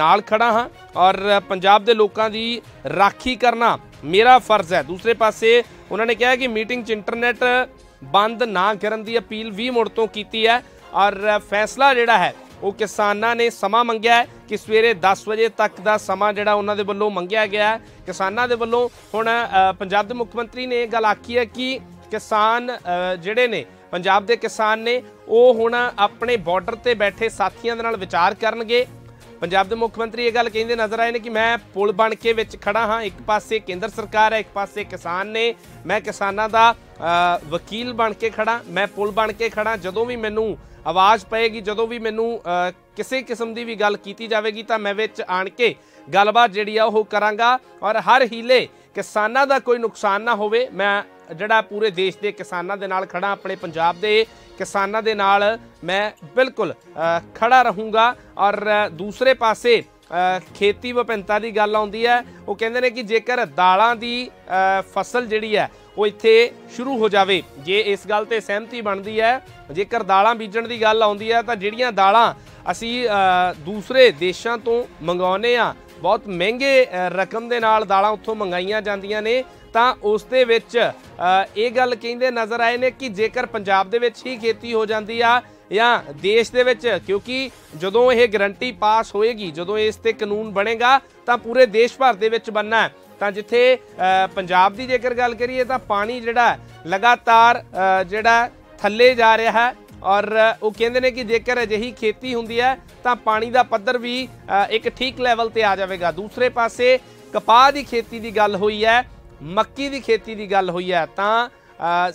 नाल खड़ा हाँ और पंजाब दे लोकां दी राखी करना मेरा फर्ज है। दूसरे पासे उन्होंने कहा कि मीटिंग च इंटरनेट बंद ना करन दी अपील भी मुड़ तो कीती है और फैसला जिहड़ा है वो किसानां ने समा मंगिया है कि सवेरे दस बजे तक का समा जिहड़ा उन्हां दे वल्लों मंगिया गया है। किसानां दे वल्लों हुण पंजाब दे मुख मंत्री ने गल आखी है कि किसान जिहड़े ने पंजाब दे किसान ने वो हुण अपने बॉर्डर ते बैठे साथियां दे नाल विचार करनगे। पंजाब दे मुख मंत्री ये गल कहंदे नज़र आए ने कि मैं पुल बन के विच खड़ा हाँ, एक पासे केंद्र सरकार है, एक पासे किसान ने, मैं किसानां दा वकील बन के खड़ा, मैं पुल बन के खड़ा, जदों भी मैनू आवाज़ पएगी, जदों भी मैनू किसी किस्म की भी गल कीती जाएगी तो मैं विच आण के गलबात जिहड़ी आ ओह करांगा और हर हीले किसानां दा कोई नुकसान ना होवे। मैं जिहड़ा पूरे देश के किसानां दे नाल खड़ा, अपने पंजाब दे किसानां दे नाल मैं बिल्कुल खड़ा रहूँगा। और दूसरे पासे खेती विभिन्नता की गल आउंदी है, वो कहिंदे ने कि जेकर दालां दी फसल जिहड़ी है वो इत्थे शुरू हो जाए, जे इस गल ते सहमति बनती है, जेकर दालां बीजण की गल आउंदी है तो जिहड़ियां दालां असी दूसरे देशों तो मंगाउने आ, बहुत महंगे रकम के नाल दालां उत्थों मंगाइयां जांदियां ने, तो उस दे विच ये गल कहिंदे नज़र आए ने कि जेकर पंजाब दे विच ही खेती हो जाती आ या देश दे विच, क्योंकि जदों यह गरंटी पास होएगी, जदों इस ते कानून बनेगा तो पूरे देश भर दे विच बनना है। तो जिथे पंजाब की जेकर गल करिए तो पानी जिहड़ा लगातार जिहड़ा थल्ले जा रहा है और वो कहते हैं कि जेकर अजिही खेती होंदी है तो पानी का पद्धर भी एक ठीक लैवल पर आ जाएगा। दूसरे पासे कपाह की खेती की गल हुई है, मक्की की खेती की गल हुई है, तो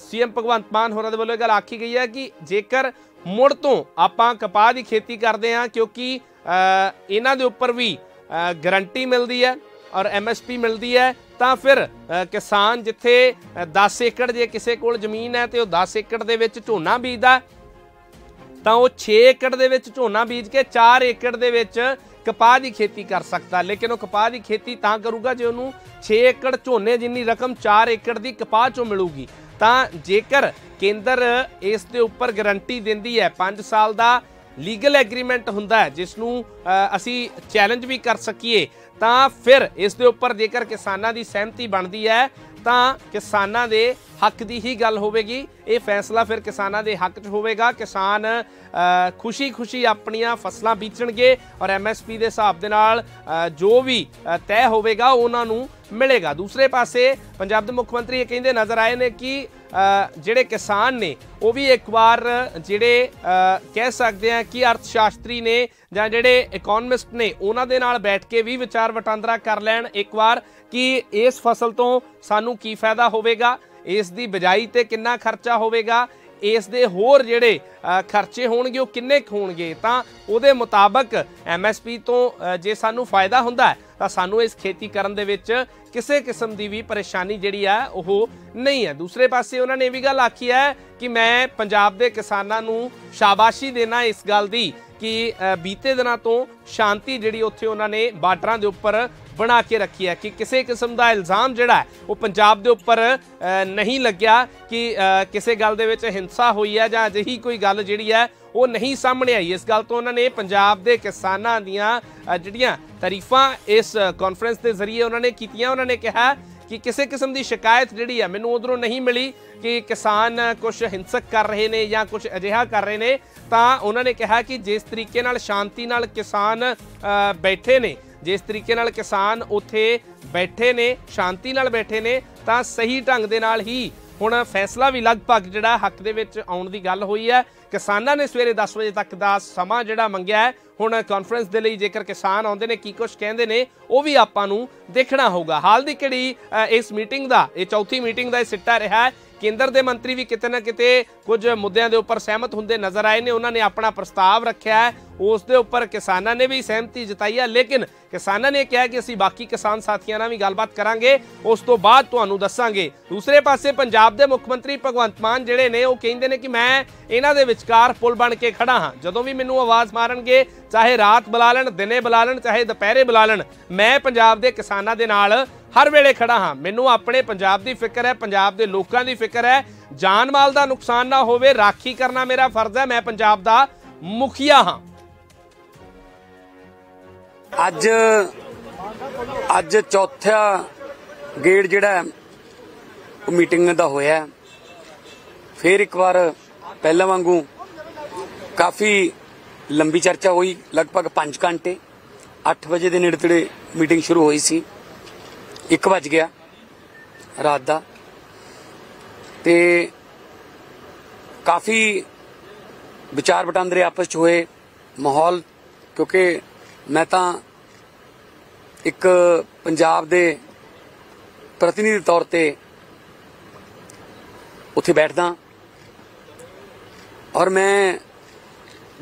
सीएम भगवंत मान होरां दे वल्लों गल आखी गई है कि जेकर मुड़ तो आपां कपाह की खेती करते हैं, क्योंकि इन्हां दे उपर भी गारंटी मिलती है और एम एस पी मिलती है, तो फिर किसान जिथे दस एकड़ जे किसी कोल जमीन है तो दस एकड़ दे विच झोना बीजदा तो वो छे एकड़ दे विच झोना बीज के चार एकड़ दे विच कपाह की खेती कर सकता, लेकिन वो कपाह की खेती तां करूगा जे उन्होंने छे एकड़ झोने जिनी रकम चार एकड़ की कपाह चों मिलूगी। तो जेकर केंद्र इस दे उपर गारंटी दिंदी है, पाँच साल का लीगल एग्रीमेंट हुंदा है जिसनूं असी चैलेंज भी कर सकीए, तो फिर इस दे उपर जेकर किसानां दी सहमति बनदी है तो किसानां दे हक की ही गल होगी। ये फैसला फिर किसानों के हक होगा, किसान खुशी खुशी अपन फसलों बेचणगे और एम एस पी के हिसाब के नाल जो भी तय होगा उन्होंने मिलेगा। दूसरे पासे पंजाब के मुख्य मंत्री ये कहते नज़र आए हैं कि जिहड़े किसान ने वो भी एक बार जिहड़े कह सकते हैं कि अर्थशास्त्री ने जां जिहड़े इकोनमिस्ट ने उन्हां दे नाल बैठ के भी विचार वटांदरा कर लैण एक बार कि इस फसल तो सानू की फायदा होगा, इस दी बिजाई ते कितना खर्चा होगा, इस दे होर जिहड़े खर्चे होणगे ओह किन्ने क होणगे, तां उहदे मुताबक एम एस पी तो जे सानू फायदा हुंदा है तां सानू इस खेती करन दे विच किसी किस्म की भी परेशानी जिहड़ी है ओह नहीं है। दूसरे पासे उन्होंने ये भी गल आखी है कि मैं पंजाब दे किसानां नूं शाबाशी देना इस गल दी कि बीते दिनों तो शांति जिहड़ी उत्थे उन्हां ने बार्डरां दे उपर बना के रखी है कि किसी किस्म का इल्ज़ाम जिहड़ा है वो पंजाब दे उपर नहीं लग्या कि किसी गल दे विच हिंसा हुई है जां अजिही कोई गल जिहड़ी है वो नहीं सामने आई। इस गल तो उन्होंने पंजाब के किसानों दीआं जिहड़ियां तारीफां इस कॉन्फ्रेंस के जरिए उन्होंने कीतियां, उन्होंने कहा कि किसी किस्म की शिकायत जिहड़ी है मैनूं उधरों नहीं मिली कि किसान कुछ हिंसक कर रहे हैं या कुछ अजिहा कर रहे हैं। तो उन्होंने कहा कि जिस तरीके नाल शांति नाल किसान बैठे ने, जिस तरीके नाल किसान उत्थे बैठे ने, शांति नाल बैठे ने, तो सही ढंग दे नाल ही हुण फैसला भी लगभग जिहड़ा हक दे विच आउण दी गल हुई है। किसानां ने सवेरे दस वजे तक का समा जिहड़ा मंगिया है। हुण कॉन्फ्रेंस दे लई जेकर किसान आउंदे ने की कुछ कहिंदे ने वो भी आपां नूं देखना होगा। हाल दी किहड़ी इस मीटिंग दा ये चौथी मीटिंग दा सिट्टा रहा है। केंद्र के मंत्री भी किते ना किते कुछ मुद्दों के उपर सहमत होंदे नज़र आए ने, उन्होंने अपना प्रस्ताव रखा है, उस दे उपर किसानों ने भी सहमति जताई है। लेकिन किसानों ने कहा कि असी बाकी किसान साथियों नाल भी गलबात करांगे, उस तो बाद तुहानू दस्सांगे। दूसरे पासे पंजाब के मुख्य मंत्री भगवंत मान जिहड़े ने वो कहिंदे ने कि मैं इन्हां दे विचकार पुल बन के खड़ा हाँ, जदों भी मैनू आवाज़ मारनगे चाहे रात बुला लैण, दिने बुला लैण, चाहे दुपहरे बुला लैण, मैं पंजाब के किसानों के नाल हर वेले खड़ा हाँ। मैनू अपने पंजाब की फिक्र है, पंजाब के लोगों की फिक्र है, जान माल का नुकसान ना होवे राखी करना मेरा फर्ज है, मैं पंजाब का मुखिया हाँ। अज अज चौथा गेड़ जिहड़ा मीटिंग दा होया है। फिर एक बार पहला वांगू काफ़ी लंबी चर्चा हुई, लगभग पांच घंटे अठ बजे के नेड़े तेड़े मीटिंग शुरू हुई सी, एक बज गया रात का। तो काफ़ी विचार वटांदरे आपस हुए माहौल, क्योंकि मैं तो एक पंजाब दे प्रतिनिधि तौर पर उत्थे बैठदा, और मैं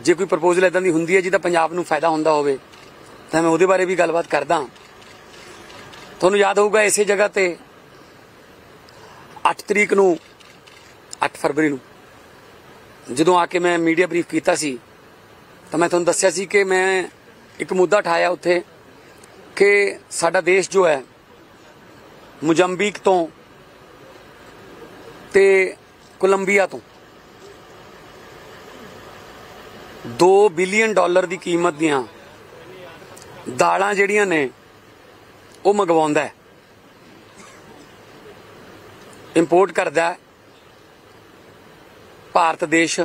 जे कोई प्रपोजल इदां दी हुंदी है जिहदा पंजाब नूं फायदा हुंदा होवे तां मैं उहदे बारे भी गलबात करदा। ਤੁਹਾਨੂੰ याद होगा इस जगह पर अठ तरीक ਨੂੰ अठ फरवरी ਨੂੰ ਜਦੋਂ ਆ ਕੇ मैं मीडिया ब्रीफ ਕੀਤਾ ਸੀ ਤਾਂ मैं ਤੁਹਾਨੂੰ ਦੱਸਿਆ ਸੀ कि मैं एक मुद्दा उठाया ਉੱਥੇ कि ਸਾਡਾ देश जो है ਮੁਜ਼ੰਬੀਕ ਤੋਂ ਤੇ ਕੋਲੰਬੀਆ ਤੋਂ दो बिलियन डॉलर ਦੀ कीमत ਦੀਆਂ ਦਾਲਾਂ ਜਿਹੜੀਆਂ ਨੇ ਉਹ ਮੰਗਵਾਉਂਦਾ ਹੈ, ਇੰਪੋਰਟ ਕਰਦਾ ਹੈ ਭਾਰਤ ਦੇਸ਼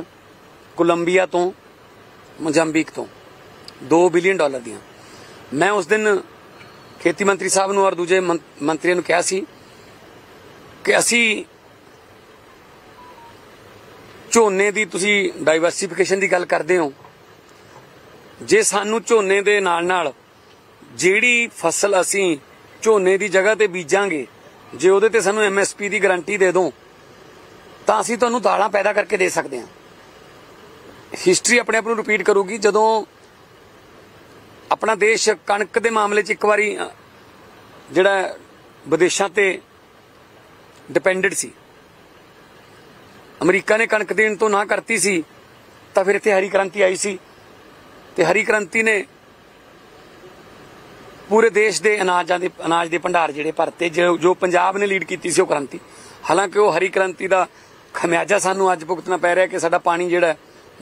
ਕੋਲੰਬੀਆ ਤੋਂ ਮੁਜ਼ੰਬੀਕ ਤੋਂ ਦੋ ਬਿਲੀਅਨ ਡਾਲਰ ਦੀਆਂ। ਮੈਂ ਉਸ ਦਿਨ ਖੇਤੀ ਮੰਤਰੀ ਸਾਹਿਬ ਨੂੰ ਔਰ ਦੂਜੇ ਮੰਤਰੀਆਂ ਨੂੰ ਕਿਹਾ ਸੀ ਕਿ ਅਸੀਂ ਝੋਨੇ ਦੀ ਤੁਸੀਂ ਡਾਈਵਰਸਿਫਿਕੇਸ਼ਨ ਦੀ ਗੱਲ ਕਰਦੇ ਹੋ, ਜੇ ਸਾਨੂੰ ਝੋਨੇ ਦੇ ਨਾਲ ਨਾਲ ਜਿਹੜੀ ਫਸਲ ਅਸੀਂ ਝੋਨੇ ਦੀ ਜਗ੍ਹਾ ਤੇ ਬੀਜਾਂਗੇ ਜੇ ਉਹਦੇ ਤੇ ਸਾਨੂੰ ਐਮ ਐਸ ਪੀ ਦੀ ਗਾਰੰਟੀ ਦੇ ਦੋ ਤਾਂ ਅਸੀਂ ਤੁਹਾਨੂੰ ਦਾਲਾਂ ਪੈਦਾ ਕਰਕੇ ਦੇ ਸਕਦੇ ਹਾਂ। ਹਿਸਟਰੀ ਆਪਣੇ ਆਪ ਨੂੰ ਰਿਪੀਟ ਕਰੂਗੀ। ਜਦੋਂ ਆਪਣਾ ਦੇਸ਼ ਕਣਕ ਦੇ ਮਾਮਲੇ 'ਚ ਇੱਕ ਵਾਰੀ ਜਿਹੜਾ ਵਿਦੇਸ਼ਾਂ ਤੇ ਡਿਪੈਂਡੈਂਟ ਸੀ, ਅਮਰੀਕਾ ਨੇ ਕਣਕ ਦੇਣ ਤੋਂ ਨਾ ਕਰਤੀ ਸੀ, ਤਾਂ ਫਿਰ ਇੱਥੇ ਹਰੀ ਕ੍ਰਾਂਤੀ ਆਈ ਸੀ ਤੇ ਹਰੀ ਕ੍ਰਾਂਤੀ ਨੇ पूरे देश के अनाजां दे अनाज के भंडार जिहड़े भरते, जो जो पंजाब ने लीड की क्रांति। हालांकि वो हरी क्रांति का खमियाजा सानू अज भुगतना पै रहा कि साडा पानी जिहड़ा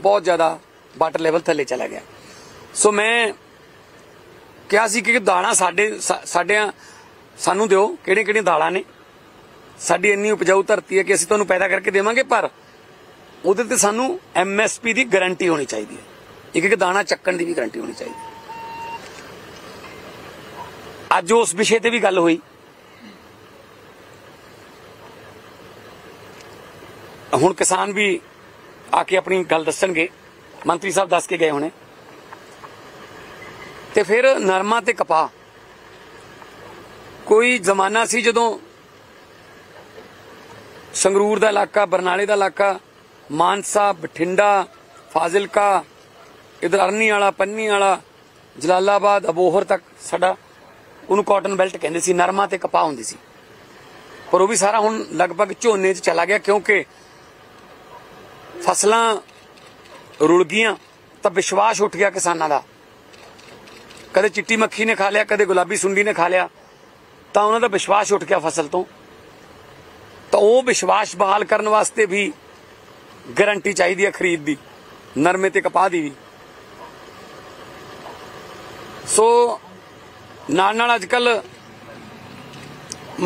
बहुत ज़्यादा वाटर लेवल थले चला गया। सो मैं कहा सी कि दालां साडे साडियां सानू दिओ, किहड़ियां-किहड़ियां दालां ने, साडी इन्नी उपजाऊ धरती है कि असीं तुहानू पैदा करके देवांगे, पर उहदे ते सानू एम एस पी की गारंटी होनी चाहिए है, एक एक दाणा चक्कण की भी गारंटी होनी चाहिए। अज उस विषय ते भी गल हुई। हुण किसान भी आके अपनी गल दस्सणगे, मंत्री साहब दस के गए हुणे। ते फिर नरमा ते कपाह, कोई जमाना सी जदों संगरूर दा इलाका, बरनाले दा इलाका, मानसा, बठिंडा, फाजिलका, इधर अरनी वाला, पन्नी वाला, जलालाबाद, अबोहर तक साडा ਉਹਨੂੰ कॉटन बेल्ट ਕਹਿੰਦੇ ਸੀ, ਨਰਮਾ ਤੇ ਕਪਾਹ ਹੁੰਦੀ ਸੀ। ਪਰ ਉਹ ਵੀ ਸਾਰਾ ਹੁਣ ਲਗਭਗ ਝੋਨੇ 'ਚ ਚਲਾ ਗਿਆ, ਕਿਉਂਕਿ ਫਸਲਾਂ ਰੁਲ ਗਈਆਂ तां विश्वास उठ गया किसानां दा। कदे चिट्टी मक्खी ने खा लिया, कदे गुलाबी सुंडी ने खा लिया, तां उन्हां दा विश्वास उठ गया फसल तों। तां ओह विश्वास बहाल करन वास्ते भी गारंटी चाहिदी है खरीद दी, नरमे ते कपाह दी भी। सो नाल नाल अजकल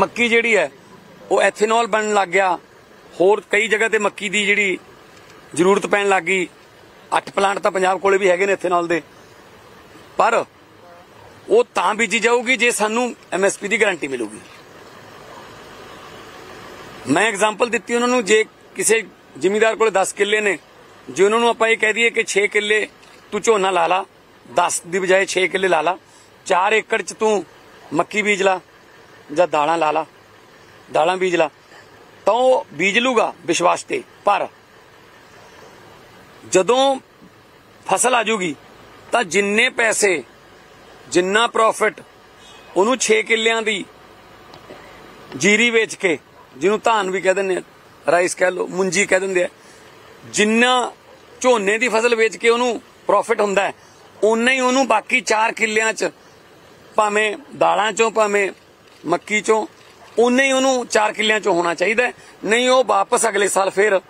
मक्की जिहड़ी है वो एथेनॉल बनन लग गया, होर कई जगह ते मक्की दी जिहड़ी जरूरत पैन लग गई। अठ प्लांट तां पंजाब कोले भी हैगे ने एथेनॉल दे, पर वो तां बीजी जाऊगी जे सानू एमएसपी दी गारंटी मिलूगी। मैं एग्जाम्पल दित्ती उन्होंने, जे किसी जिमीदार को दस किले ने, जो उन्होंने आपां ये कह दीए कि छे किले तू झोना ला ला, दस की बजाय छे किले ला ला, चार एकड़ च तू मक्की बीज ला जां दालां ला ला, दालां बीज ला, तो बीज लूगा विश्वास ते। पर जदों फसल आजूगी तो जिन्ने पैसे जिन्ना प्रॉफिट उन्होंने छे किलियां दी जीरी बेच के, जिन्होंने धान भी कह दें, राइस कह लो, मुंजी कह दें, जिन्ना झोने की फसल बेच के उन्होंने प्रॉफिट होंदा है, उन्ना ही उन्होंने बाकी चार किलियां च भावें दालां चों भावें मक्की चों उन्ना ही उन्होंने चार किलियां चों होना चाहिए। नहीं वो वापस अगले साल फिर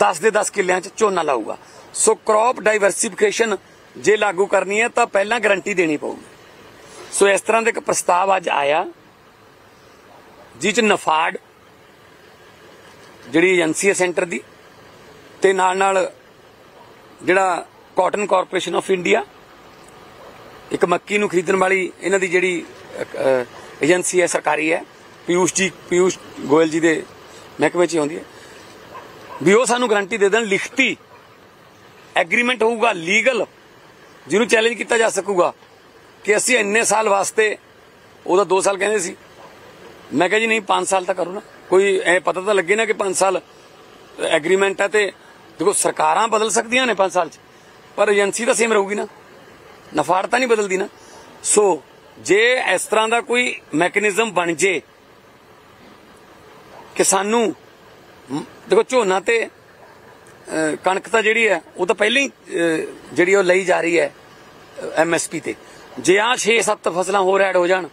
दस के दस किलियां च झोना लाऊगा। सो क्रॉप डाइवर्सिफिकेशन जे लागू करनी है तो पहला गारंटी देनी पवेगी। सो इस तरह का प्रस्ताव अज आया, जिस नफाड़ जिहड़ी एजेंसी है सेंटर दी ते नाल नाल जिहड़ा कॉटन कॉरपोरेशन ऑफ इंडिया एक मक्की नूं खरीदण वाली इन्हां दी जिहड़ी एजेंसी है सरकारी है, पीयूष जी पीयूष गोयल जी दे महकमे च आउंदी है, भी वो सानू गारंटी दे देण, लिखती एग्रीमेंट होगा लीगल, जिन्होंने चैलेंज किया जा सकूगा कि असी इन्ने साल वास्ते, वह दो साल कहते सी, मैं कहा जी नहीं पांच साल तक करो ना, कोई ए, पता तो लगे ना कि पांच साल एग्रीमेंट है। तो देखो सरकार बदल सकती ने पांच साल च, पर एजेंसी तो सेम रहूगी ना, नफाड़ता नहीं बदलती ना। सो जे इस तरह का कोई मैकेनिज्म बन जे कि सानू, देखो झोना तो कणक तो जी है वह तो पहले ही जी लई जा रही है एम एस पी ते, जे आ छे सत्त फसलां होर ऐड हो जान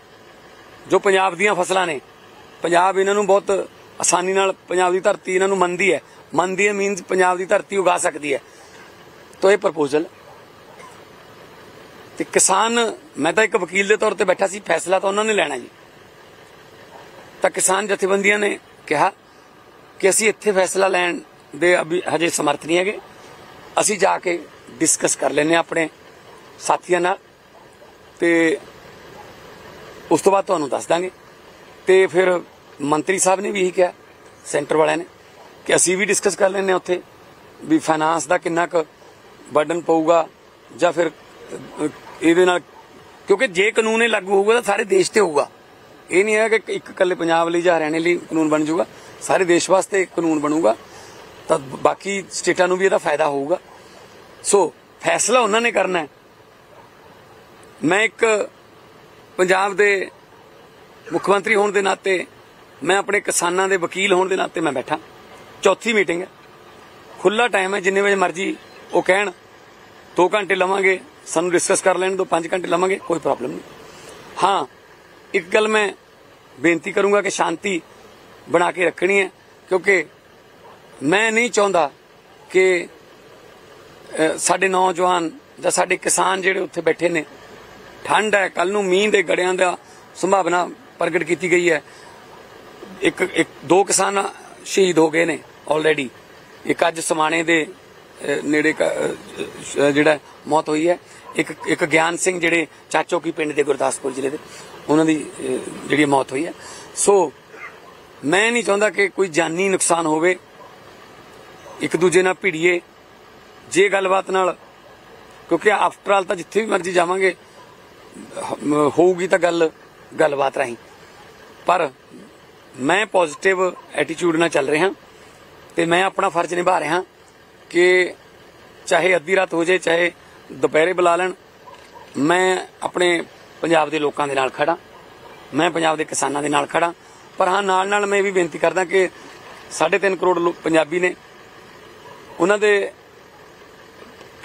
जो पंजाब दीयां फसलां ने, पंजाब इन्हों बहुत आसानी नाल, पंजाब दी धरती इन्हों मनदी है, मनदी है मीनस पंजाब दी धरती उगा सकती है। तो ये प्रपोजल ते किसान, मैं तो एक वकील के तौर पर बैठा सी, फैसला तो उन्होंने लैना जी। तो किसान जथेबंदियां ने कहा कि असीं इत्थे फैसला लैण दे अभी हजे समर्थ नहीं है, असी जाके डिस्कस कर लेने अपने साथियों नाल ते उस तो बाद तुहानूं दस दांगे। तो फिर मंत्री साहब ने भी यही कहा सेंटर वाले ने कि असी भी डिस्कस कर लेने उत्थे भी फाइनांस का कितना क बर्डन पऊगा जां फिर इहदे नाल, क्योंकि जे कानून ये लागू होगा तो सारे देश ते होगा, ये नहीं है कि एक कल्ले पंजाब लई जां हरियाणे लई कानून बन जूगा, सारे देश वास्ते कानून बनूगा, तो बाकी स्टेटा भी यदा फायदा होगा। सो फैसला उन्होंने करना है। मैं एक पंजाब के मुख्यमंत्री होने के नाते, मैं अपने किसानों के वकील होने के नाते मैं बैठा, चौथी मीटिंग है, खुला टाइम है, जिन्ने बजे मर्जी वो कहन, दो घंटे लवांगे, सानू डिस्कस कर लैन दो, पांच घंटे लवांगे, कोई प्रॉब्लम नहीं। हाँ, एक गल मैं बेनती करूँगा कि शांति बना के रखनी है, क्योंकि मैं नहीं चाहता कि साढ़े नौजवान जां साढ़े किसान जिहड़े उत्थे बैठे ने, ठंड है, कल नूं मींह दे गड़ियां दा संभावना प्रगट की गई है, एक एक दो किसान शहीद हो गए ने ऑलरेडी, एक अज समाणे दे नेड़े जिहड़ा मौत हुई है, एक एक ज्ञान सिंह जिहड़े चाचो की पिंड दे गुरदासपुर जिले दे उन्हां दी जिहड़ी मौत हुई है। सो मैं नहीं चाहता कि कोई जानी नुकसान होवे, एक दूजे नाल भिड़िए जे गलबात नाल, क्योंकि आफ्टरआल तो जिथे भी मर्जी जावांगे होगी तो गल गलबात राही। पर मैं पॉजिटिव एटीट्यूड नाल चल रहा तो मैं अपना फर्ज निभा रहा कि चाहे अद्धी रात हो जाए, चाहे दोपहरे बुला लैन, मैं अपने पंजाब के लोगों के नाल खड़ा, मैं पंजाब के किसानों के नाल खड़ा। पर हाँ, नाल नाल मैं भी बेनती करदा कि साढ़े तीन करोड़ लोग पंजाबी ने, उन्होंने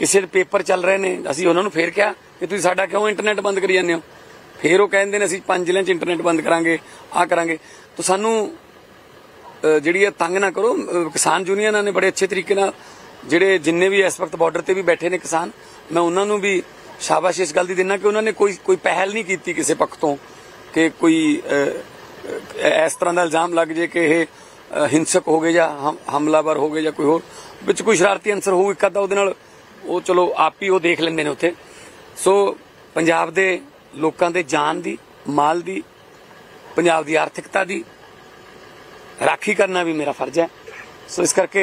किसी के पेपर चल रहे ने असीं उन्हां नूं फिर कहा कि तुसीं साडा क्यों इंटरनेट बंद करी जांदे हो। फिर वो कहते हैं असीं पंज जिले इंटरनेट बंद करांगे आ करांगे। तो सानू जिहड़ी है तंग ना करो। किसान यूनियन ने बड़े अच्छे तरीके नाल जिहड़े जिन्ने भी इस वक्त बॉर्डर ते भी बैठे ने किसान, मैं उन्हां नूं भी शाबाश इस गल दी दिंदा कि उन्होंने कोई कोई पहल नहीं की किसी पक्ष तो कि कोई इस तरह का इल्जाम लग जाए कि यह हिंसक हो गए या हम हमलावर हो गए या कोई होर विच कोई शरारती अंसर हो एक अद्धा, उहदे नाल वो चलो आप ही वो देख लेंदे ने उत्थे। सो पंजाब दे लोकां दे जान दी माल दी पंजाब दी आर्थिकता दी राखी करना भी मेरा फर्ज है। सो इस करके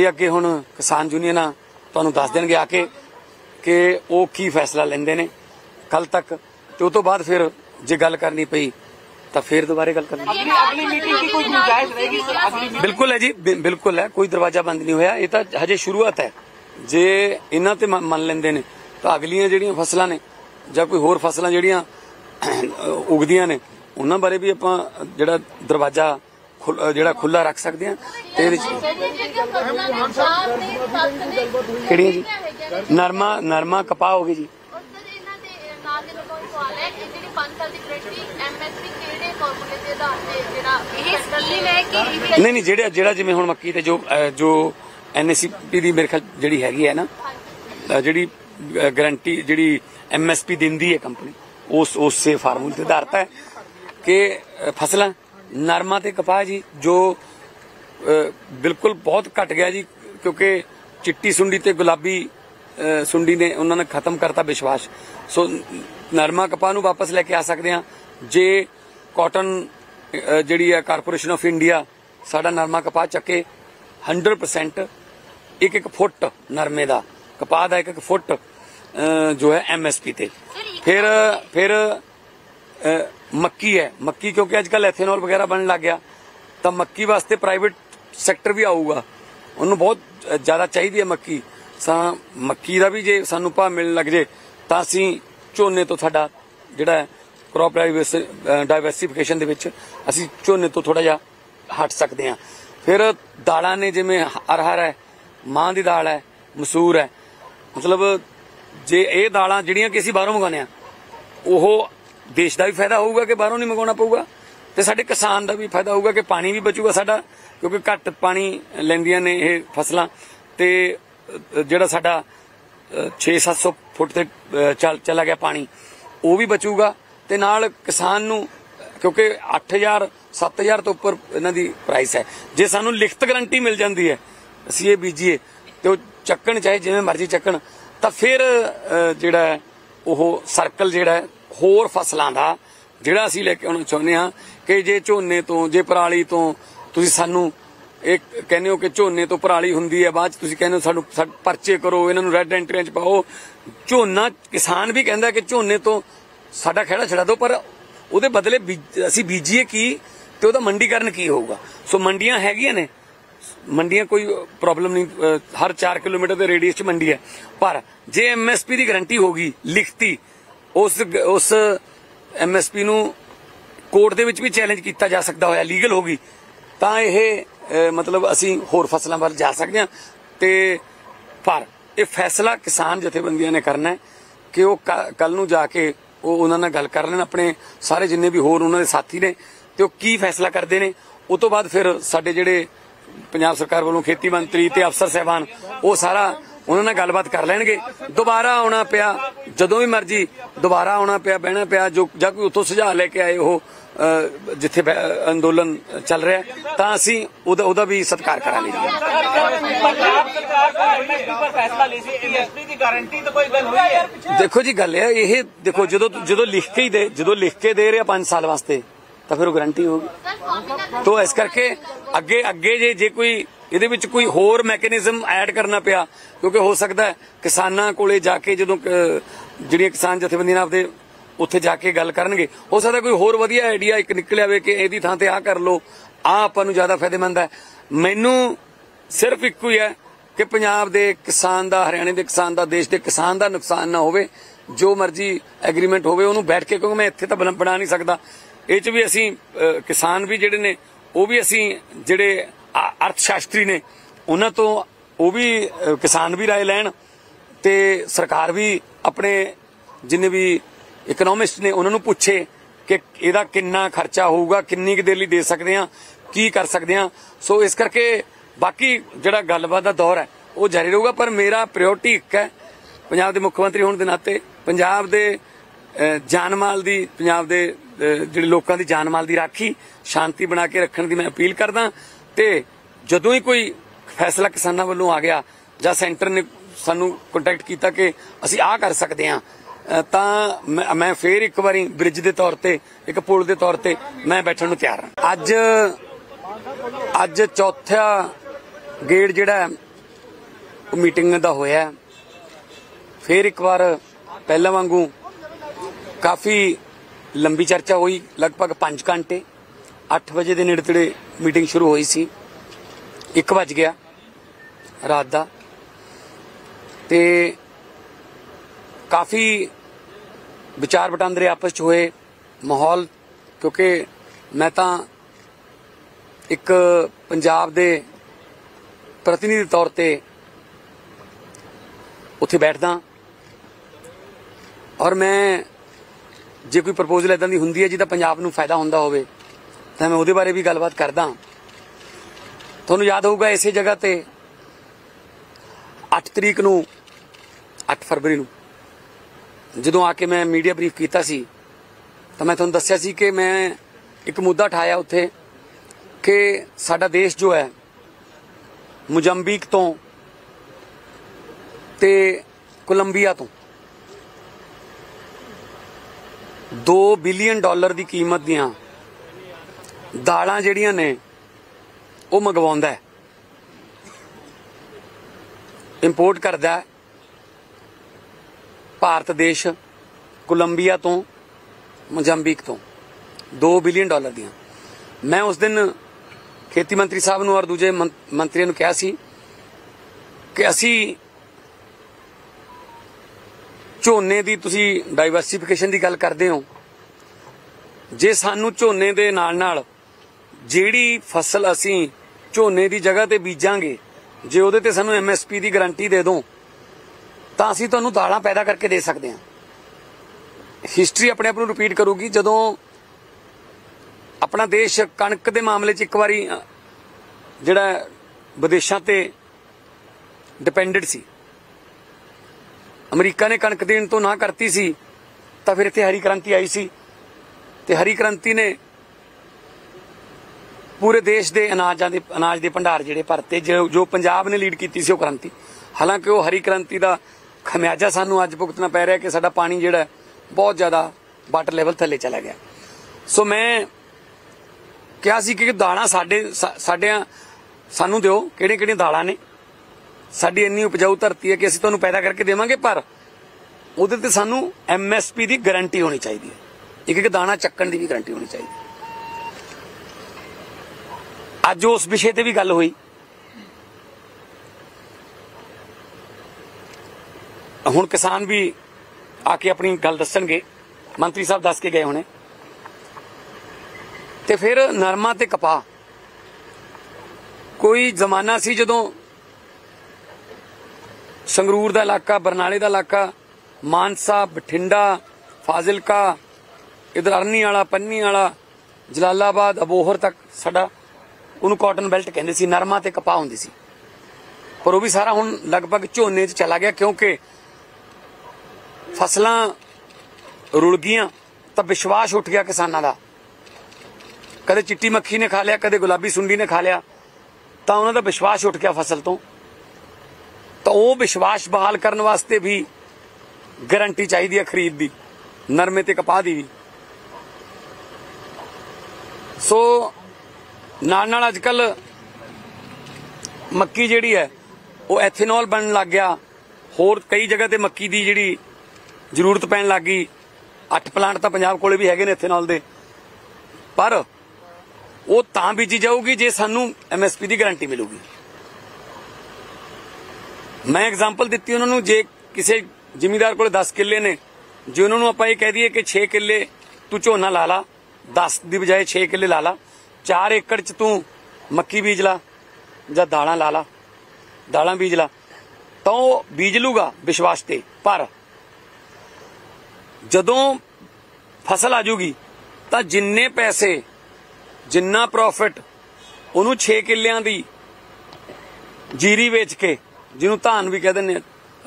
ये अगे हुण किसान यूनियनां तुहानूं दस देणगे आके कि वो की फैसला लेंदे ने कल तक, तो उस तो बाद फिर जे गल करनी पई तो फिर दोबारा गल करनी। अगली मीटिंग की कोई गुंजाइश रहेगी सर? बिल्कुल है जी, बिल्कुल है, कोई दरवाजा बंद नहीं होया। ये तो हजे शुरुआत है। जे इन्हां ते मन लेंदे ने तो अगलियां जिहड़ियां फसलां ने जां कोई होर फसलां जिहड़ियां उगदियां ने उन्हां बारे भी आपां जिहड़ा दरवाजा जिहड़ा खुला रख सकदे हां। ते किहड़ियां जी नरमा नरमा कपाह हो गई जी। नहीं नहीं जेड़ा जेड़ा जिवें हुण मक्की ते जो जो एनएसपी दी मेरे ख्याल जिहड़ी हैगी है ना जिहड़ी गारंटी जिहड़ी एमएसपी दिंदी है कंपनी उस उस से फार्मूले ते आधारित है कि फसलां नरमा ते कपाह जी जो बिल्कुल बहुत घट गया जी, क्योंकि चिट्टी सुंडी ते गुलाबी सुंडी ने उन्होंने खत्म करता विश्वास। सो नरमा कपाह नूं वापस लैके आ सकदे हां जे कॉटन जिहड़ी है कारपोरेशन ऑफ इंडिया साडा नरमा कपाह चके हंड्रड परसेंट एक एक फुट नरमे का कपाह का एक एक फुट जो है एमएसपी ते। फिर फिर मक्की है, मक्की क्योंकि अजकल एथेनॉल वगैरह बन लग गया तो मक्की वास्ते प्राइवेट सैक्टर भी आऊगा, उन्होंने बहुत ज़्यादा चाहिए है मक्की। सा मक्की का भी जे सानू भाव मिलने लग जाए तो असी झोने तो साडा जिहड़ा है क्रॉप डाइवर्सिफिकेशन दे विच असी झोने तो थोड़ा जिहा हट सकते हैं। फिर दालां ने जिवें अरहर है मां की दाल है मसूर है, मतलब जे ये दालां जिहड़ियां कि असी बाहरों मंगाने वह देश का भी फायदा होगा कि बाहरों नहीं मंगाउणा पऊगा, तो साडे किसान का भी फायदा होगा कि पानी भी बचूगा साडा, क्योंकि घट पानी लैंदियां ने ये फसलां ते जिहड़ा साडा छे सत्त सौ फुट ते चल चला गया पानी वो भी बचूगा ते नाल किसान नूं, क्योंकि अठ हज़ार सत्त हज़ार तो उपर इन्हां दी प्राइस है। जे सानू लिखित गारंटी मिल जाती है असीं ये बीजीए तो चक्कण चाहे जिवें मर्जी चक्कण तो फिर जिहड़ा है ओह सर्कल जिहड़ा है होर फसलां दा जिहड़ा असीं लैके आउणा चाहुंदे हां कि जे झोने तो जे पराली तो तुसीं सानू ਇਹ ਕਹਿੰਦੇ ਹੋ ਕਿ ਝੋਨੇ ਤੋਂ ਪਰਾਲੀ ਹੁੰਦੀ ਹੈ ਬਾਅਦ ਚ ਤੁਸੀਂ ਕਹਿੰਦੇ ਹੋ ਸਾਨੂੰ ਪਰਚੇ ਕਰੋ ਇਹਨਾਂ ਨੂੰ ਰੈੱਡ ਐਂਟਰੀਆਂ ਚ ਪਾਓ। ਝੋਨਾ ਕਿਸਾਨ ਵੀ ਕਹਿੰਦਾ ਕਿ ਝੋਨੇ ਤੋਂ ਸਾਡਾ ਖੇੜਾ ਛੜਾ ਦਿਓ, ਪਰ ਉਹਦੇ ਬਦਲੇ ਅਸੀਂ ਬੀਜੀਏ ਕੀ ਤੇ ਉਹਦਾ ਮੰਡੀਕਰਨ ਕੀ ਹੋਊਗਾ। ਸੋ ਮੰਡੀਆਂ ਹੈਗੀਆਂ ਨੇ, ਮੰਡੀਆਂ ਕੋਈ ਪ੍ਰੋਬਲਮ ਨਹੀਂ, ਹਰ ਚਾਰ ਕਿਲੋਮੀਟਰ ਦੇ ਰੇਡੀਅਸ ਚ ਮੰਡੀ ਹੈ, ਪਰ ਜੇ ਐਮਐਸਪੀ ਦੀ ਗਾਰੰਟੀ ਹੋਗੀ ਲਿਖਤੀ ਉਸ ਉਸ ਐਮਐਸਪੀ ਨੂੰ ਕੋਰਟ ਦੇ ਵਿੱਚ ਵੀ ਚੈਲੰਜ ਕੀਤਾ ਜਾ ਸਕਦਾ ਹੋਇਆ ਲੀਗਲ ਹੋਗੀ ਤਾਂ ਇਹ मतलब असी होर फसलों पर जा सकते हैं। तो पर यह फैसला किसान जथेबंदियों ने करना है कि वो कल नूं जाके वो उन्होंने गल कर लेन अपने सारे जिन्ने भी होर उन्होंने साथी ने तो की फैसला करते हैं। उस तो बाद फिर साडे जिहड़े पंजाब सरकार वालों खेती मंत्री तो अफसर साहबान वो सारा उन्होंने गलबात कर लेंगे। दोबारा आना पिया जदों भी मर्जी दोबारा आना पिया बहना पिया जो जां कोई उत्थों सुझाव लैके आए हो जिथे अंदोलन चल रहा है तो असी उदा, उदा भी सत्कार करा लीजिए। देखो जी गल ये देखो जो जो लिख के ही दे जो लिख के दे रहे पांच साल वास्ते तो फिर गारंटी होगी। तो इस करके अगे अगे जे जे कोई ਇਹਦੇ ਵਿੱਚ ਕੋਈ ਹੋਰ ਮੈਕੈਨਿਜ਼ਮ ਐਡ ਕਰਨਾ ਪਿਆ ਕਿਉਂਕਿ ਹੋ ਸਕਦਾ ਹੈ ਕਿਸਾਨਾਂ ਕੋਲੇ ਜਾ ਕੇ ਜਦੋਂ ਜਿਹੜੀਆਂ ਕਿਸਾਨ ਜਥੇਬੰਦੀਆਂ ਆਪਦੇ ਉੱਥੇ ਜਾ ਕੇ ਗੱਲ ਕਰਨਗੇ ਹੋ ਸਕਦਾ ਕੋਈ ਹੋਰ ਵਧੀਆ ਆਈਡੀਆ ਇੱਕ ਨਿਕਲਿਆ ਹੋਵੇ ਕਿ ਇਹਦੀ ਥਾਂ ਤੇ ਆਹ ਕਰ ਲਓ ਆਹ ਆਪਾਂ ਨੂੰ ਜ਼ਿਆਦਾ ਫਾਇਦੇਮੰਦ ਹੈ। ਮੈਨੂੰ ਸਿਰਫ ਇੱਕੋ ਹੀ ਹੈ ਕਿ ਪੰਜਾਬ ਦੇ ਕਿਸਾਨ ਦਾ ਹਰਿਆਣੇ ਦੇ ਕਿਸਾਨ ਦਾ ਦੇਸ਼ ਦੇ ਕਿਸਾਨ ਦਾ ਨੁਕਸਾਨ ਨਾ ਹੋਵੇ। ਜੋ ਮਰਜ਼ੀ ਐਗਰੀਮੈਂਟ ਹੋਵੇ ਉਹਨੂੰ ਬੈਠ ਕੇ ਕਿਉਂਕਿ ਮੈਂ ਇੱਥੇ ਤਾਂ ਬਣਾ ਨਹੀਂ ਸਕਦਾ, ਇਹ 'ਚ ਵੀ ਅਸੀਂ ਕਿਸਾਨ ਵੀ ਜਿਹੜੇ ਨੇ ਉਹ ਵੀ ਅਸੀਂ ਜਿਹੜੇ ਅਰਥ ਸ਼ਾਸਤਰੀ ने उन्होंने तो ਉਹ ਵੀ किसान भी राय ਲੈਣ ਤੇ सरकार भी अपने जिन्हें भी इकोनॉमिस्ट ने उन्होंने पूछे कि ਇਹਦਾ ਕਿੰਨਾ खर्चा ਹੋਊਗਾ, ਕਿੰਨੀ ਕੁ ਦੇਰ ਲਈ ਦੇ ਸਕਦੇ ਆ, ਕੀ ਕਰ ਸਕਦੇ ਆ। ਸੋ ਇਸ ਕਰਕੇ बाकी ਜਿਹੜਾ ਗੱਲਬਾਤ ਦਾ ਦੌਰ ਹੈ ਉਹ ਜਾਰੀ ਰਹੂਗਾ, पर मेरा ਪ੍ਰਾਇਓਰਟੀ ਇੱਕ ਹੈ ਪੰਜਾਬ ਦੇ ਮੁੱਖ ਮੰਤਰੀ ਹੋਣ ਦੇ ਨਾਤੇ ਪੰਜਾਬ ਦੇ ਜਾਨ ਮਾਲ ਦੀ, ਪੰਜਾਬ ਦੇ ਜਿਹੜੇ ਲੋਕਾਂ ਦੀ ਜਾਨ ਮਾਲ ਦੀ ਰਾਖੀ, ਸ਼ਾਂਤੀ ਬਣਾ ਕੇ ਰੱਖਣ ਦੀ ਮੈਂ ਅਪੀਲ ਕਰਦਾ। ਤੇ ਜਦੋਂ ਹੀ ਕੋਈ ਫੈਸਲਾ ਕਿਸਾਨਾਂ ਵੱਲੋਂ ਆ ਗਿਆ ਜਾਂ ਸੈਂਟਰ ਨੇ ਸਾਨੂੰ ਕੰਟੈਕਟ ਕੀਤਾ ਕਿ ਅਸੀਂ ਆਹ ਕਰ ਸਕਦੇ ਹਾਂ, ਤਾਂ ਮੈਂ ਫੇਰ ਇੱਕ ਵਾਰੀ ਬ੍ਰਿਜ ਦੇ ਤੌਰ ਤੇ, ਇੱਕ ਪੁਲ ਦੇ ਤੌਰ ਤੇ ਮੈਂ ਬੈਠਣ ਨੂੰ ਤਿਆਰ ਹਾਂ। ਅੱਜ ਅੱਜ ਚੌਥਾ ਗੇੜ ਜਿਹੜਾ ਮੀਟਿੰਗ ਦਾ ਹੋਇਆ, ਫਿਰ ਇੱਕ ਵਾਰ ਪਹਿਲਾਂ ਵਾਂਗੂ ਕਾਫੀ ਲੰਬੀ ਚਰਚਾ ਹੋਈ, ਲਗਭਗ ਪੰਜ ਘੰਟੇ। ਅੱਠ ਵਜੇ ਦੇ ਨੇੜੇ ਤੇੜੇ ਮੀਟਿੰਗ ਸ਼ੁਰੂ ਹੋਈ ਸੀ, ਇੱਕ ਵੱਜ ਗਿਆ ਰਾਤ ਦਾ। ਤੇ ਕਾਫੀ ਵਿਚਾਰ ਵਟਾਂਦਰੇ ਆਪਸ 'ਚ ਹੋਏ, ਮਾਹੌਲ, ਕਿਉਂਕਿ ਮੈਂ ਤਾਂ ਇੱਕ ਪੰਜਾਬ ਦੇ ਪ੍ਰਤੀਨਿਧੀ ਤੌਰ ਤੇ ਉੱਥੇ ਬੈਠਦਾ और मैं जे कोई प्रपोजल इदा की होंगी है जिदा पंजाब में फायदा होंदा होवे तां मैं उहदे बारे भी गलबात करदा। तुहानूं याद होगा इस जगह ते अठ तरीक नूं अठ फरवरी नूं जदों आके मैं मीडिया ब्रीफ कीता सी तां मैं तुहानूं दस्सिया सी कि मैं एक मुद्दा उठाया उत्थे कि साडा देश जो है मोजंबीक तो ते कोलंबिया तो दो बिलियन डॉलर की कीमत दियां दालां जिहड़ियां ने वो मंगवाउंदा है, इंपोर्ट करदा है भारत देश कोलंबिया तो मोजंबीक तो दो बिलियन डॉलर दियां। मैं उस दिन खेती मंत्री साहब नूं और दूजे मंत्रियों नूं कहा सी कि असी ਝੋਨੇ ਦੀ ਤੁਸੀਂ ਡਾਈਵਰਸੀਫਿਕੇਸ਼ਨ ਦੀ ਗੱਲ ਕਰਦੇ ਹੋ, ਜੇ ਸਾਨੂੰ ਝੋਨੇ ਦੇ ਨਾਲ ਨਾਲ ਜਿਹੜੀ ਫਸਲ ਅਸੀਂ ਝੋਨੇ ਦੀ ਜਗ੍ਹਾ ਤੇ ਬੀਜਾਂਗੇ ਜੇ ਉਹਦੇ ਤੇ ਸਾਨੂੰ ਐਮਐਸਪੀ ਦੀ ਗਾਰੰਟੀ ਦੇ ਦੋ ਤਾਂ ਅਸੀਂ ਤੁਹਾਨੂੰ ਦਾਲਾਂ ਪੈਦਾ ਕਰਕੇ ਦੇ ਸਕਦੇ ਹਾਂ। ਹਿਸਟਰੀ ਆਪਣੇ ਆਪ ਨੂੰ ਰਿਪੀਟ ਕਰੂਗੀ। ਜਦੋਂ ਆਪਣਾ ਦੇਸ਼ ਕਣਕ ਦੇ ਮਾਮਲੇ 'ਚ ਇੱਕ ਵਾਰੀ ਜਿਹੜਾ ਵਿਦੇਸ਼ਾਂ ਤੇ ਡਿਪੈਂਡੈਂਟ ਸੀ, अमरीका ने कणक देने तो ना करती सी, तो फिर इतने हरी क्रांति आई सी ते हरी क्रांति ने पूरे देश के अनाज दे, अनाज के भंडार जिहड़े भरते, जो जो पंजाब ने लीड की सी क्रांति। हालांकि वो हरी क्रांति का खमियाजा सानू अज भुगतना पै रहा कि साडा पानी जिहड़ा बहुत ज़्यादा वाटर लेवल थले चला गया। सो मैं कहा सी कि दालां साडे साडियां सानू दिओ, किहड़ियां-किहड़ियां दालां ने, ਸਾਡੀ ਇੰਨੀ ਉਪਜਾਊ ਧਰਤੀ ਹੈ ਕਿ ਅਸੀਂ ਤੁਹਾਨੂੰ ਪੈਦਾ ਕਰਕੇ ਦੇਵਾਂਗੇ, ਪਰ ਉਹਦੇ ਤੇ ਸਾਨੂੰ ਐਮਐਸਪੀ ਦੀ ਗਾਰੰਟੀ ਹੋਣੀ ਚਾਹੀਦੀ ਹੈ, ਇੱਕ ਇੱਕ ਦਾਣਾ ਚੱਕਣ ਦੀ ਵੀ ਗਾਰੰਟੀ ਹੋਣੀ ਚਾਹੀਦੀ ਹੈ। ਅੱਜ ਉਸ ਵਿਸ਼ੇ ਤੇ ਵੀ ਗੱਲ ਹੋਈ। ਹੁਣ ਕਿਸਾਨ ਵੀ ਆ ਕੇ ਆਪਣੀ ਗੱਲ ਦੱਸਣਗੇ, ਮੰਤਰੀ ਸਾਹਿਬ ਦੱਸ ਕੇ ਗਏ ਹੋਣੇ। ਤੇ ਫਿਰ ਨਰਮਾ ਤੇ ਕਪਾਹ, ਕੋਈ ਜ਼ਮਾਨਾ ਸੀ ਜਦੋਂ ਸੰਗਰੂਰ ਦਾ इलाका, ਬਰਨਾਲੇ ਦਾ इलाका, ਮਾਨਸਾ, ਬਠਿੰਡਾ, ਫਾਜ਼ਿਲਕਾ, ਇਧਰ ਅਰਨੀ ਵਾਲਾ, ਪੰਨੀ ਵਾਲਾ, ਜਲਾਲਾਬਾਦ, ਅਬੋਹਰ ਤੱਕ ਸਾਡਾ ਉਹਨੂੰ ਕਾਟਨ ਬੈਲਟ ਕਹਿੰਦੇ ਸੀ, ਨਰਮਾ ਤੇ ਕਪਾਹ ਹੁੰਦੀ ਸੀ। ਪਰ ਉਹ ਵੀ ਸਾਰਾ ਹੁਣ ਲਗਭਗ ਝੋਨੇ 'ਚ ਚਲਾ ਗਿਆ, ਕਿਉਂਕਿ ਫਸਲਾਂ ਰੁਲ ਗਈਆਂ ਤਾਂ ਵਿਸ਼ਵਾਸ ਉੱਠ ਗਿਆ ਕਿਸਾਨਾਂ ਦਾ। ਕਦੇ ਚਿੱਟੀ ਮੱਖੀ ਨੇ ਖਾ ਲਿਆ, ਕਦੇ ਗੁਲਾਬੀ ਸੁੰਡੀ ਨੇ ਖਾ ਲਿਆ, ਤਾਂ ਉਹਨਾਂ ਦਾ ਵਿਸ਼ਵਾਸ ਉੱਠ ਗਿਆ ਫਸਲ ਤੋਂ। तो वो विश्वास बहाल करने वास्ते भी गारंटी चाहिए है खरीद की, नरमे ते कपाह की भी। सो नाल नाल अजकल मक्की जिहड़ी है वो एथेनॉल बनन लग गया, होर कई जगह ते मक्की दी जिहड़ी जरूरत पैन लग गई। अठ प्लांट तां पंजाब कोले भी हैगे ने एथेनॉल दे, पर वो तां बीजी जाऊगी जे सानू एमएसपी की गारंटी मिलूगी। मैं एग्जाम्पल दिती उन्होंने, जे किसी जिमीदार को दस किले ने, जो उन्होंने आप कह दिए कि छे किले तू झोना ला ला, दस की बजाय छे किले ला ला, चार एकड़ च तू मक्की बीज ला, दालां ला ला, दालां बीज ला तो बीज लूगा विश्वास ते, पर जदों फसल आजूगी तो जिन्ने पैसे जिन्ना प्रॉफिट ओनू छे किलियां दी जीरी बेच के, जिन्हों धान भी कह दें,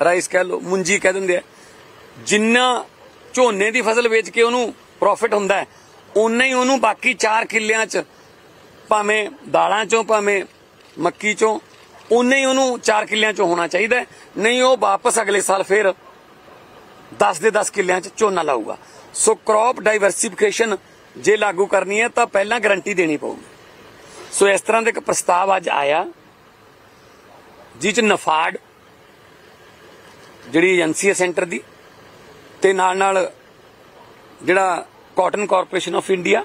राइस कह लो, मुंजी कह दें, जिन्ना झोने की फसल बेच के ओनू प्रॉफिट हुंदा है, उन्ना ही ओनू बाकी चार किलियां च भावें दालां चों भावें मक्की चों उन्ना ही ओनू चार किलियां चों होना चाहिए। नहीं वो वापस अगले साल फिर दस दे दस किलियां च झोना लाऊगा। सो क्रॉप डाइवरसीफिकेशन जे लागू करनी है तो पहला गारंटी देनी पवेगी। सो इस तरह का एक प्रस्ताव अज आया जिस नफाड जिहड़ी एजेंसी है सेंटर की, तो नाल नाल जिहड़ा कॉटन कॉरपोरेशन ऑफ इंडिया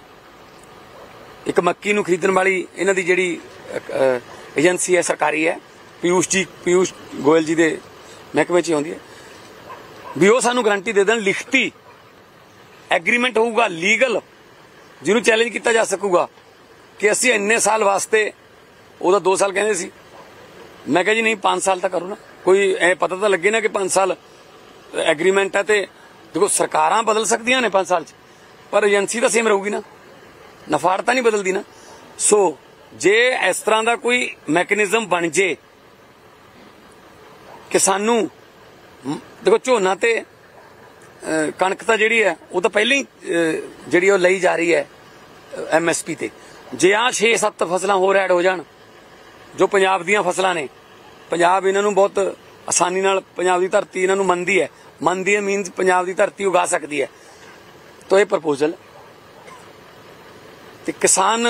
एक मक्की नूं खरीदण वाली इन्हां दी जिहड़ी एजेंसी है सरकारी है, पीयूष जी पीयूष गोयल जी के महकमे च आउंदी है, भी वो सानूं गारंटी दे देण, लिखती एग्रीमेंट होगा लीगल जिन्होंने चैलेंज किया जा सकूगा कि असी इन्ने साल वास्ते ओदा दो साल कहंदे सी, मैं कहा जी नहीं पांच साल तक करो ना, कोई ए पता तो लगे ना कि पांच साल एग्रीमेंट है। तो देखो सरकारां बदल सकदियां ने पांच साल च, पर एजेंसी तो सेम रहूगी ना, नफाड़ तो नहीं बदलती ना। सो जे इस तरह का कोई मैकेनिजम बन जे कि सानू देखो झोना तो कणक तो जिहड़ी है वो तो पहले ही जिहड़ी वो लई जा रही है एम एस पी ते, जे आ छे सत्त फसलां होर ऐड हो जाण जो पंजाब दीयां फसलां ने, पंजाब इन्हां बहुत आसानी नाल पंजाब दी धरती इन्हां मनदी है, मनदी है मीनस पंजाब दी धरती उगा सकती है। तो ये प्रपोजल ते किसान,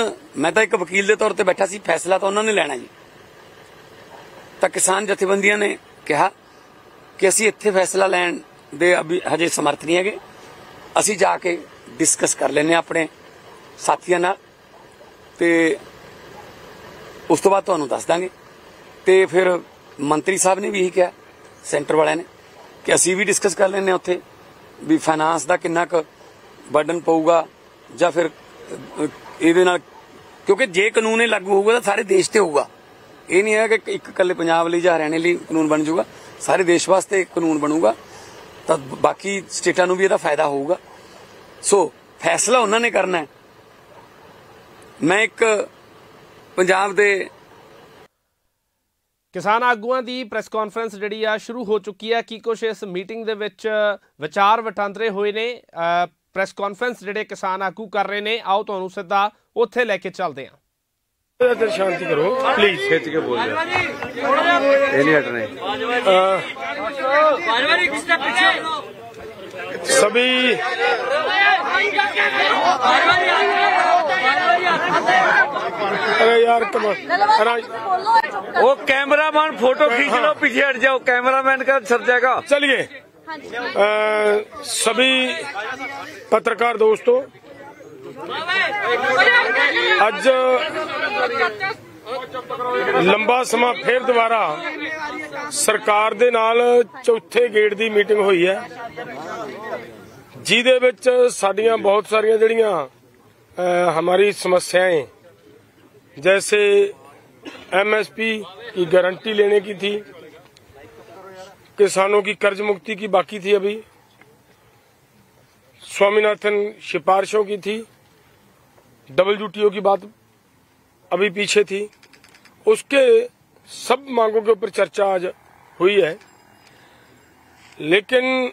मैं तां एक वकील दे तौर ते बैठा सी, फैसला तां उन्हां ने लैणा जी। तां किसान जथेबंदियां ने कहा कि असीं इत्थे फैसला लैण दे अभी हजे समर्थ नहीं हैगे, असीं जाके डिस्कस कर लैंदे अपने साथियां नाल ते उस तो बाद तुहानूं दस दांगे। तो फिर मंत्री साहब ने भी यही कहा सेंटर वाले ने कि असी भी डिस्कस कर लें उत्थे भी फाइनांस का कितना क बर्डन पऊगा जां फिर इहदे नाल, क्योंकि जे कानून ये लागू होगा तो सारे देश ते होगा, ये नहीं है कि एक कल्ले पंजाब लई जां हरियाणे लई कानून बन जाऊगा, सारे देश वास्ते कानून बनूगा तो बाकी स्टेटां नूं भी इहदा फायदा होऊगा। सो फैसला उन्हां ने करना है। मैं एक पंजाब दे किसान आगुआ की प्रेस कॉन्फ्रेंस जी शुरू हो चुकी है कि कुछ इस मीटिंग दे विच विचार वटांदरे हुए ने, प्रेस कॉन्फ्रेंस जिहड़े किसान आगू कर रहे हैं, आओ तुहानूं सीधा उत्थे लेके चलते हैं। शांति करो प्लीज, खिंच के बोल हटने सभी अरे यार वो कैमरामैन फोटो खींच लो, पीछे हट जाओ, कैमरामैन का सर जाएगा। चलिए सभी पत्रकार दोस्तों, आज लंबा समा फिर दोबारा सरकार दे नाल चौथे गेड़ दी मीटिंग हुई है, जिहदे विच साडियां बहुत सारियां जड़ियां हमारी समस्याएं जैसे एमएसपी की गारंटी लेने की थी, किसानों की कर्ज मुक्ति की बाकी थी, अभी स्वामीनाथन सिफारिशों की थी, डब्ल्यूटीओ की बात अभी पीछे थी, उसके सब मांगों के ऊपर चर्चा आज हुई है। लेकिन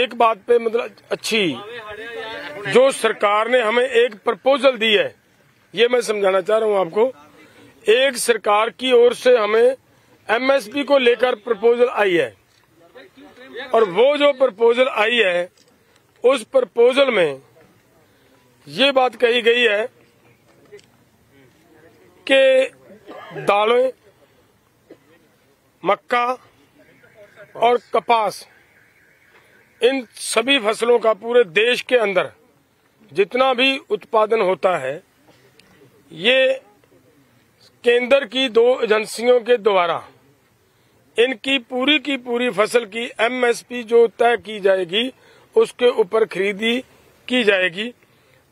एक बात पे मतलब अच्छी जो सरकार ने हमें एक प्रपोजल दी है, ये मैं समझाना चाह रहा हूँ आपको। एक सरकार की ओर से हमें एमएसपी को लेकर प्रपोजल आई है, और वो जो प्रपोजल आई है उस प्रपोजल में ये बात कही गई है कि दालें, मक्का और कपास, इन सभी फसलों का पूरे देश के अंदर जितना भी उत्पादन होता है, ये केंद्र की दो एजेंसियों के द्वारा इनकी पूरी की पूरी फसल की एमएसपी जो तय की जाएगी उसके ऊपर खरीदी की जाएगी,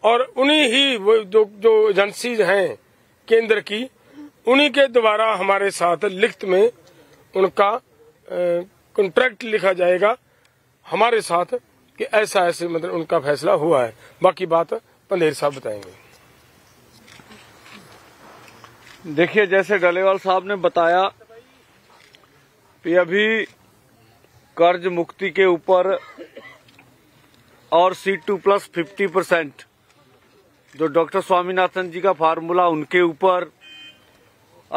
और उन्हीं ही वो जो जो एजेंसीज हैं केंद्र की, उन्हीं के द्वारा हमारे साथ लिखित में उनका कॉन्ट्रैक्ट लिखा जाएगा हमारे साथ कि ऐसा ऐसे मतलब उनका फैसला हुआ है। बाकी बात पंधेर साहब बताएंगे। देखिए जैसे डल्लेवाल साहब ने बताया कि अभी कर्ज मुक्ति के ऊपर और C two plus fifty percent जो डॉक्टर स्वामीनाथन जी का फार्मूला उनके ऊपर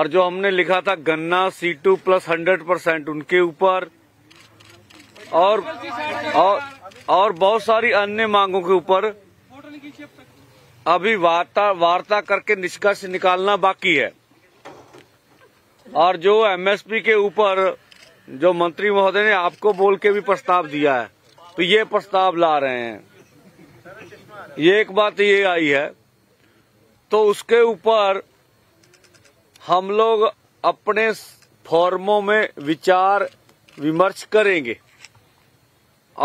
और जो हमने लिखा था गन्ना C two plus hundred percent उनके ऊपर और और, और बहुत सारी अन्य मांगों के ऊपर अभी वार्ता वार्ता करके निष्कर्ष निकालना बाकी है। और जो एमएसपी के ऊपर जो मंत्री महोदय ने आपको बोल के भी प्रस्ताव दिया है तो ये प्रस्ताव ला रहे हैं, ये एक बात ये आई है। तो उसके ऊपर हम लोग अपने फॉर्मों में विचार विमर्श करेंगे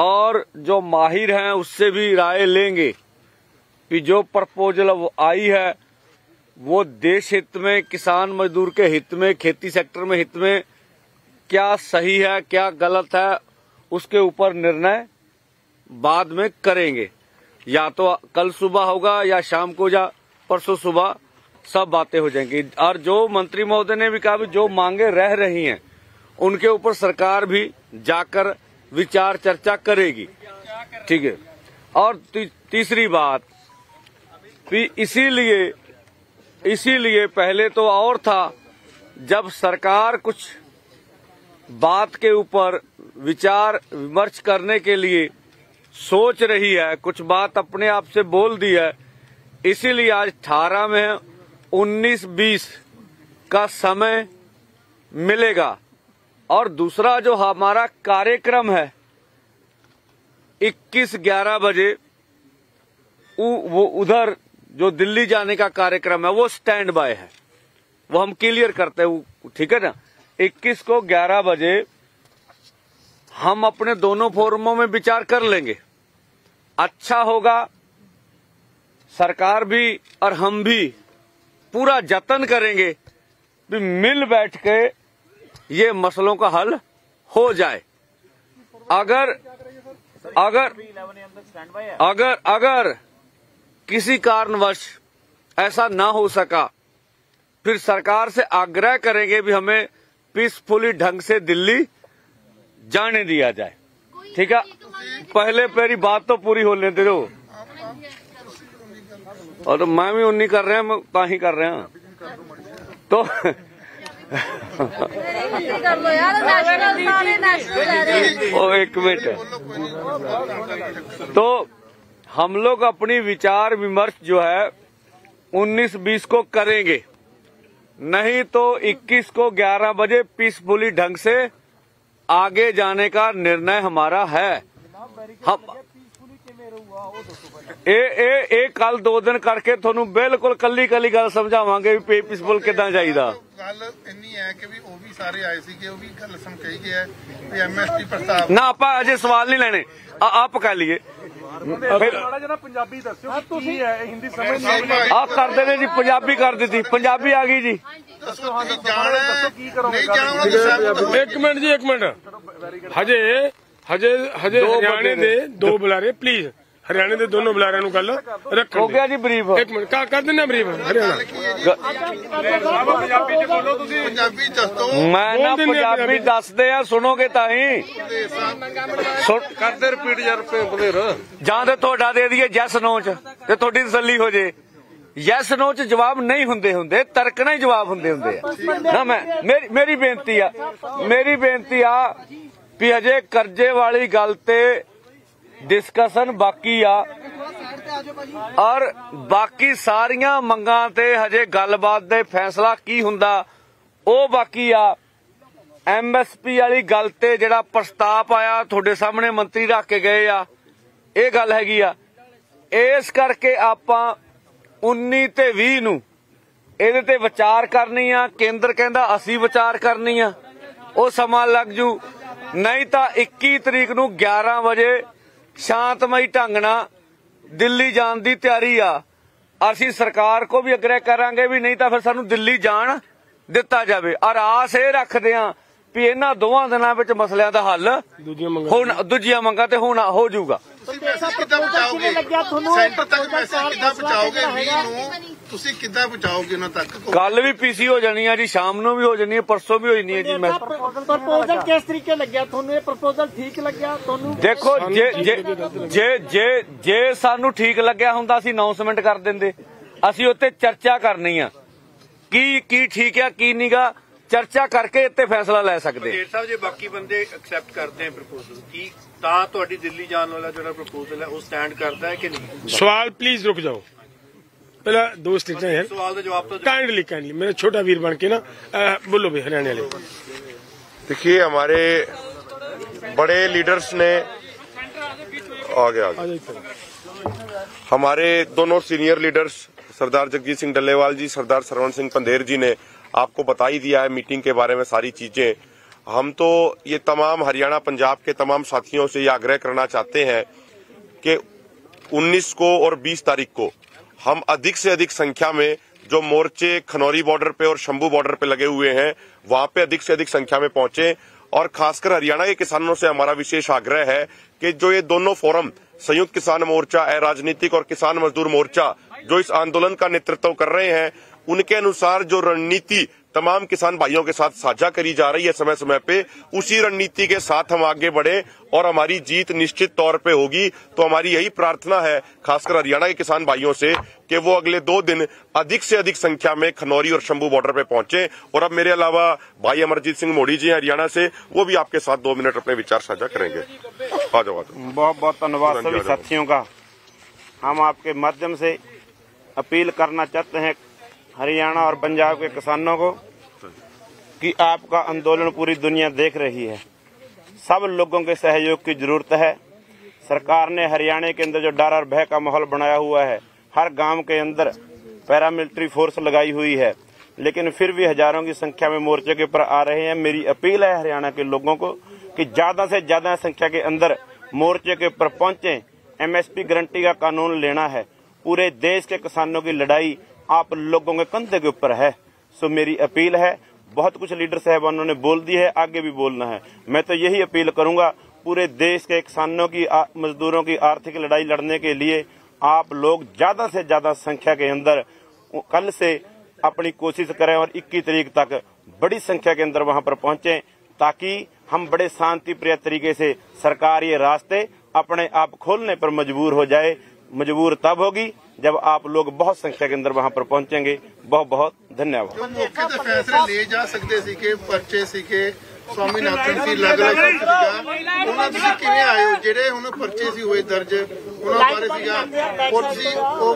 और जो माहिर हैं उससे भी राय लेंगे कि जो प्रपोजल आई है वो देश हित में, किसान मजदूर के हित में, खेती सेक्टर में हित में क्या सही है क्या गलत है, उसके ऊपर निर्णय बाद में करेंगे। या तो कल सुबह होगा या शाम को या परसों सुबह सब बातें हो जाएंगी। और जो मंत्री महोदय ने भी कहा भी जो मांगे रह रही हैं उनके ऊपर सरकार भी जाकर विचार चर्चा करेगी, ठीक है। और ती, तीसरी बात भी इसीलिए इसीलिए पहले तो और था, जब सरकार कुछ बात के ऊपर विचार विमर्श करने के लिए सोच रही है, कुछ बात अपने आप से बोल दी है, इसीलिए आज अठारह में उन्नीस बीस का समय मिलेगा। और दूसरा जो हमारा कार्यक्रम है इक्कीस ग्यारह बजे वो उधर जो दिल्ली जाने का कार्यक्रम है वो स्टैंड बाय है, वो हम क्लियर करते हैं, ठीक है ना। इक्कीस को ग्यारह बजे हम अपने दोनों फोरमों में विचार कर लेंगे, अच्छा होगा। सरकार भी और हम भी पूरा जतन करेंगे भी मिल बैठ के ये मसलों का हल हो जाए। अगर अगर अगर अगर किसी कारणवश ऐसा ना हो सका फिर सरकार से आग्रह करेंगे भी हमें पीसफुली ढंग से दिल्ली जाने दिया जाए, ठीक है। पहले मेरी बात तो पूरी होने दे दो। और तो मैं भी उन्हीं कर रहे हैं ताही कर रहे हैं तो ओ एक मिनट। तो हम लोग अपनी विचार विमर्श जो है उन्नीस बीस को करेंगे, नहीं तो इक्कीस को ग्यारह बजे पीसफुली ढंग से आगे जाने का निर्णय हमारा है। हम ए ए ए कल दो दिन करके थोनू बिल्कुल कली कली गल समझावांगे भी पीसफुल किदां जाईदा। गल इन्नी है कि भी ओ भी सारे आए सी कि ओ भी गल समझाई गई है कि एमएसपी प्रस्ताव ना आपा अजे सवाल नहीं लेने आप कर लिए थोड़ा जरा पंजाबी दस्यो तुसी है हिंदी समझ नहीं आ कर देने जी पंजाबी कर देती पंजाबी आ गई जी दस्सो दस्सो की करोगे। एक मिनट जी एक मिनट हजे हजे हजे हरियाणे दे दो बुलारे प्लीज हरियाणे दे दोनों बुलारे नु गल रखो हो गया जी ब्रीफ। एक मिनट का कर देना ब्रीफ हरियाणा पंजाबी च बोलो तुसी पंजाबी दसदो मैं ना पंजाबी दसदे आ सुनोगे ताही करदे रिपीट यार पंधेर जां ते थोड़ा दे दीए यस नो च ते थोड़ी तसल्ली हो जे यस नो च जवाब नहीं हुंदे हुंदे तर्कना ही जवाब हुंदे हुंदे ना। मैं मेरी मेरी बेनती आ मेरी बेनती आ भी अजे कर्जे वाली गल ते डिस्कशन बाकी आ और बाकी सारिया मंगा ते हजे गलबात दे फैसला की हुंदा ओ बाकी आ। एमएसपी वाली गल ते जेड़ा प्रस्ताव आया थोड़े सामने मंत्री रख के गए आ ए गल हैगी आ। इस करके आपां उन्नीस ते बीस नूं इहदे ते विचार करनी आ। केंद्र कहंदा असीं विचार करनी आ ओ समा लग जू, नहीं तो इक्की तरीक नू ग्यारह बजे शांतमई ढंग नाल दिल्ली जाण दी तैयारी आ। असीं सरकार को भी आग्रह करांगे भी नहीं तो फिर सानू दिल्ली जाण ਦਿੱਤਾ ਜਾਵੇ ਔਰ ਆਸ ਇਹ ਰੱਖਦੇ ਆ ਵੀ ਇਹਨਾਂ ਦੋਵਾਂ ਦਿਨਾਂ ਵਿੱਚ ਮਸਲਿਆਂ ਦਾ ਹੱਲ ਹੁਣ ਦੂਜੀਆਂ ਮੰਗਾਂ ਤੇ ਹੋਣਾ ਹੋ ਜਾਊਗਾ। ਪੈਸਾ ਕਿੱਦਾਂ ਪਹੁੰਚਾਓਗੇ ਸੈਂਟਰ ਤੱਕ? ਪੈਸਾ ਕਿੱਦਾਂ ਪਹੁੰਚਾਓਗੇ ਵੀ ਤੁਸੀਂ ਕਿੱਦਾਂ ਪਹੁੰਚਾਓਗੇ ਉਹਨਾਂ ਤੱਕ? ਕੱਲ ਵੀ ਪੀਸੀ ਹੋ ਜਾਣੀ ਆ ਜੀ, ਸ਼ਾਮ ਨੂੰ ਵੀ ਹੋ ਜਾਣੀ ਹੈ, ਪਰਸੋਂ ਵੀ ਹੋ ਜਾਣੀ ਹੈ ਜੀ। ਮੈਂ ਪ੍ਰਪੋਜ਼ਲ ਕਿਸ ਤਰੀਕੇ ਲੱਗਿਆ ਤੁਹਾਨੂੰ? ਇਹ ਪ੍ਰਪੋਜ਼ਲ ਠੀਕ ਲੱਗਿਆ ਤੁਹਾਨੂੰ? ਦੇਖੋ ਜੇ ਜੇ ਜੇ ਜੇ ਸਾਨੂੰ ਠੀਕ ਲੱਗਿਆ ਹੁੰਦਾ ਅਸੀਂ ਅਨਾਉਂਸਮੈਂਟ ਕਰ ਦਿੰਦੇ। ਅਸੀਂ ਉੱਤੇ ਚਰਚਾ ਕਰਨੀ ਆ ਕੀ ਕੀ ਠੀਕ ਆ ਕੀ ਨਹੀਂਗਾ, ਚਰਚਾ ਕਰਕੇ ਇੱਥੇ ਫੈਸਲਾ ਲੈ ਸਕਦੇ। ਡੇਢ ਸਾਹਿਬ ਜੇ ਬਾਕੀ ਬੰਦੇ ਐਕਸੈਪਟ ਕਰਦੇ ਹੈ ਪ੍ਰਪੋਜ਼ਲ ਕੀ ਤਾਂ ਤੁਹਾਡੀ ਦਿੱਲੀ ਜਾਣ ਵਾਲਾ ਜਿਹੜਾ ਪ੍ਰਪੋਜ਼ਲ ਹੈ ਉਹ ਸਟੈਂਡ ਕਰਦਾ ਹੈ ਕਿ ਨਹੀਂ? ਸਵਾਲ ਪਲੀਜ਼ ਰੁਕ ਜਾਓ, पहला दो स्टेटमेंट है, सवाल का जवाब तो काइंडली काइंडली मेरा छोटा वीर बन के ना बोलो भाई। हरियाणा वाले देखिए हमारे बड़े लीडर्स ने आगे आगे हमारे दोनों सीनियर लीडर्स सरदार जगजीत सिंह डल्लेवाल जी, सरदार सरवण सिंह पंधेर जी ने आपको बता ही दिया है मीटिंग के बारे में सारी चीजें। हम तो ये तमाम हरियाणा पंजाब के तमाम साथियों से ये आग्रह करना चाहते हैं कि उन्नीस को और बीस तारीख को हम अधिक से अधिक संख्या में जो मोर्चे खनौरी बॉर्डर पे और शंभू बॉर्डर पे लगे हुए हैं वहां पे अधिक से अधिक संख्या में पहुंचे। और खासकर हरियाणा के किसानों से हमारा विशेष आग्रह है कि जो ये दोनों फोरम संयुक्त किसान मोर्चा, अराजनीतिक और किसान मजदूर मोर्चा जो इस आंदोलन का नेतृत्व कर रहे हैं उनके अनुसार जो रणनीति तमाम किसान भाइयों के साथ साझा करी जा रही है समय समय पे, उसी रणनीति के साथ हम आगे बढ़े और हमारी जीत निश्चित तौर पे होगी। तो हमारी यही प्रार्थना है खासकर हरियाणा के किसान भाइयों से कि वो अगले दो दिन अधिक से अधिक संख्या में खनौरी और शंभू बॉर्डर पे पहुंचे। और अब मेरे अलावा भाई अमरजीत सिंह मोदी जी हरियाणा से, वो भी आपके साथ दो मिनट अपने विचार साझा करेंगे। आ जाओ। बहुत बहुत धन्यवाद सभी साथियों का। हम आपके माध्यम से अपील करना चाहते हैं हरियाणा और पंजाब के किसानों को कि आपका आंदोलन पूरी दुनिया देख रही है, सब लोगों के सहयोग की जरूरत है। सरकार ने हरियाणा के अंदर जो डर और भय का माहौल बनाया हुआ है, हर गांव के अंदर पैरामिलिट्री फोर्स लगाई हुई है, लेकिन फिर भी हजारों की संख्या में मोर्चे के ऊपर आ रहे हैं। मेरी अपील है हरियाणा के लोगों को कि ज्यादा से ज्यादा संख्या के अंदर मोर्चे के ऊपर पहुंचे। एम एस पी गारंटी का कानून लेना है, पूरे देश के किसानों की लड़ाई आप लोगों के कंधे के ऊपर है। सो मेरी अपील है, बहुत कुछ लीडर साहबानों ने बोल दी है, आगे भी बोलना है। मैं तो यही अपील करूंगा पूरे देश के किसानों की, मजदूरों की आर्थिक लड़ाई लड़ने के लिए आप लोग ज्यादा से ज्यादा संख्या के अंदर कल से अपनी कोशिश करें और इक्कीस तारीख तक बड़ी संख्या के अंदर वहां पर पहुंचें, ताकि हम बड़े शांतिप्रिय तरीके से सरकार ये रास्ते अपने आप खोलने पर मजबूर हो जाए। मजबूर तब होगी जब आप लोग बहुत संख्या के अंदर वहां पर पहुंचेंगे। बहुत बहुत धन्यवाद। फैसले ले जा सकते सी के पर्चे सी के स्वामीनाथन सी अलग अलग किए आए जेडे हुण पर्चे सी होए दर्ज उन्हां बारे सीगा पर्ची ओ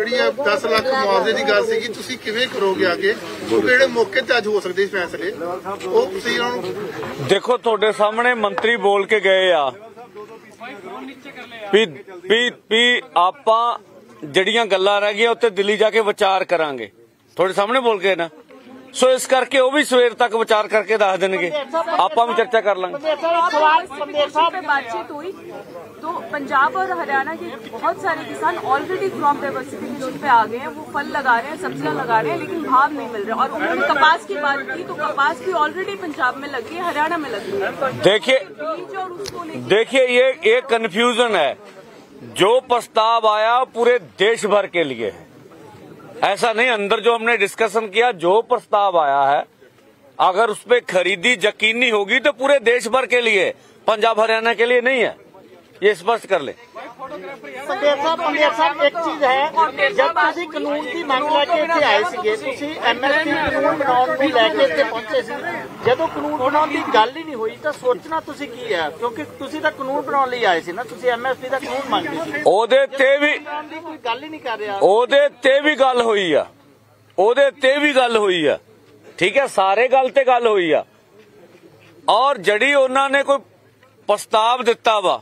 ਜਿਹੜੀ दस लाख मुआवजे की गल सीगी ਤੁਸੀਂ ਕਿਵੇਂ ਕਰੋਗੇ ਅੱਗੇ ਕਿਹੜੇ ਮੌਕੇ ਤੇ ਅੱਜ ਹੋ ਸਕਦੇ ਇਸ ਫੈਸਲੇ ਉਹ ਤੁਸੀਂ ਉਹਨਾਂ ਨੂੰ? ਦੇਖੋ ਤੁਹਾਡੇ ਸਾਹਮਣੇ ਮੰਤਰੀ ਬੋਲ ਕੇ ਗਏ ਆ ਵੀ ਵੀ ਵੀ ਆਪਾਂ ਜਿਹੜੀਆਂ ਗੱਲਾਂ ਰਹਿ ਗਈਆਂ ਉੱਤੇ ਦਿੱਲੀ ਜਾ ਕੇ ਵਿਚਾਰ ਕਰਾਂਗੇ, ਤੁਹਾਡੇ ਸਾਹਮਣੇ ਬੋਲ ਕੇ ਨਾ। ਸੋ ਇਸ ਕਰਕੇ ਉਹ ਵੀ ਸਵੇਰ ਤੱਕ ਵਿਚਾਰ ਕਰਕੇ ਦੱਸ ਦੇਣਗੇ, ਆਪਾਂ ਵੀ ਚਰਚਾ ਕਰ ਲਾਂਗੇ। बातचीत हुई तो पंजाब और हरियाणा के बहुत सारे किसान ऑलरेडी क्रॉप डाइवर्सिटी जोन पे आ गए हैं, वो फल लगा रहे हैं, सब्जियां लगा रहे हैं, लेकिन भाव नहीं मिल रहा। और उन्होंने कपास की बात की तो कपास भी ऑलरेडी पंजाब में लगी है, हरियाणा में लगी है। देखिए देखिए ये एक कन्फ्यूजन है। जो प्रस्ताव आया पूरे देश भर के लिए है, ऐसा नहीं अंदर जो हमने डिस्कशन किया। जो प्रस्ताव आया है अगर उस पर खरीदी यकीनी होगी तो पूरे देश भर के लिए, पंजाब हरियाणा के लिए नहीं है, ये स्पष्ट कर ले। साहब एक चीज है, जब तुम कानून की मांग लेके आए थे एम एस पी कानून बनाने भी लेके इतने पहुंचे सी, जब कानून बनाने की गल ही नहीं हुई तो सोचना तुसी की है? क्योंकि तुसी तो कानून बनाने लिए आए थे ना, तुसी एम एस पी का कानून मांग रहे हो। ओदे ते भी कोई गल ही नहीं कर रहा, ओदे ते भी गल हुई है, ओदे ते भी गल हुई है, ठीक है, सारे गल ते गल हुई है। और जड़ी उन्होंने कोई प्रस्ताव दिता वा,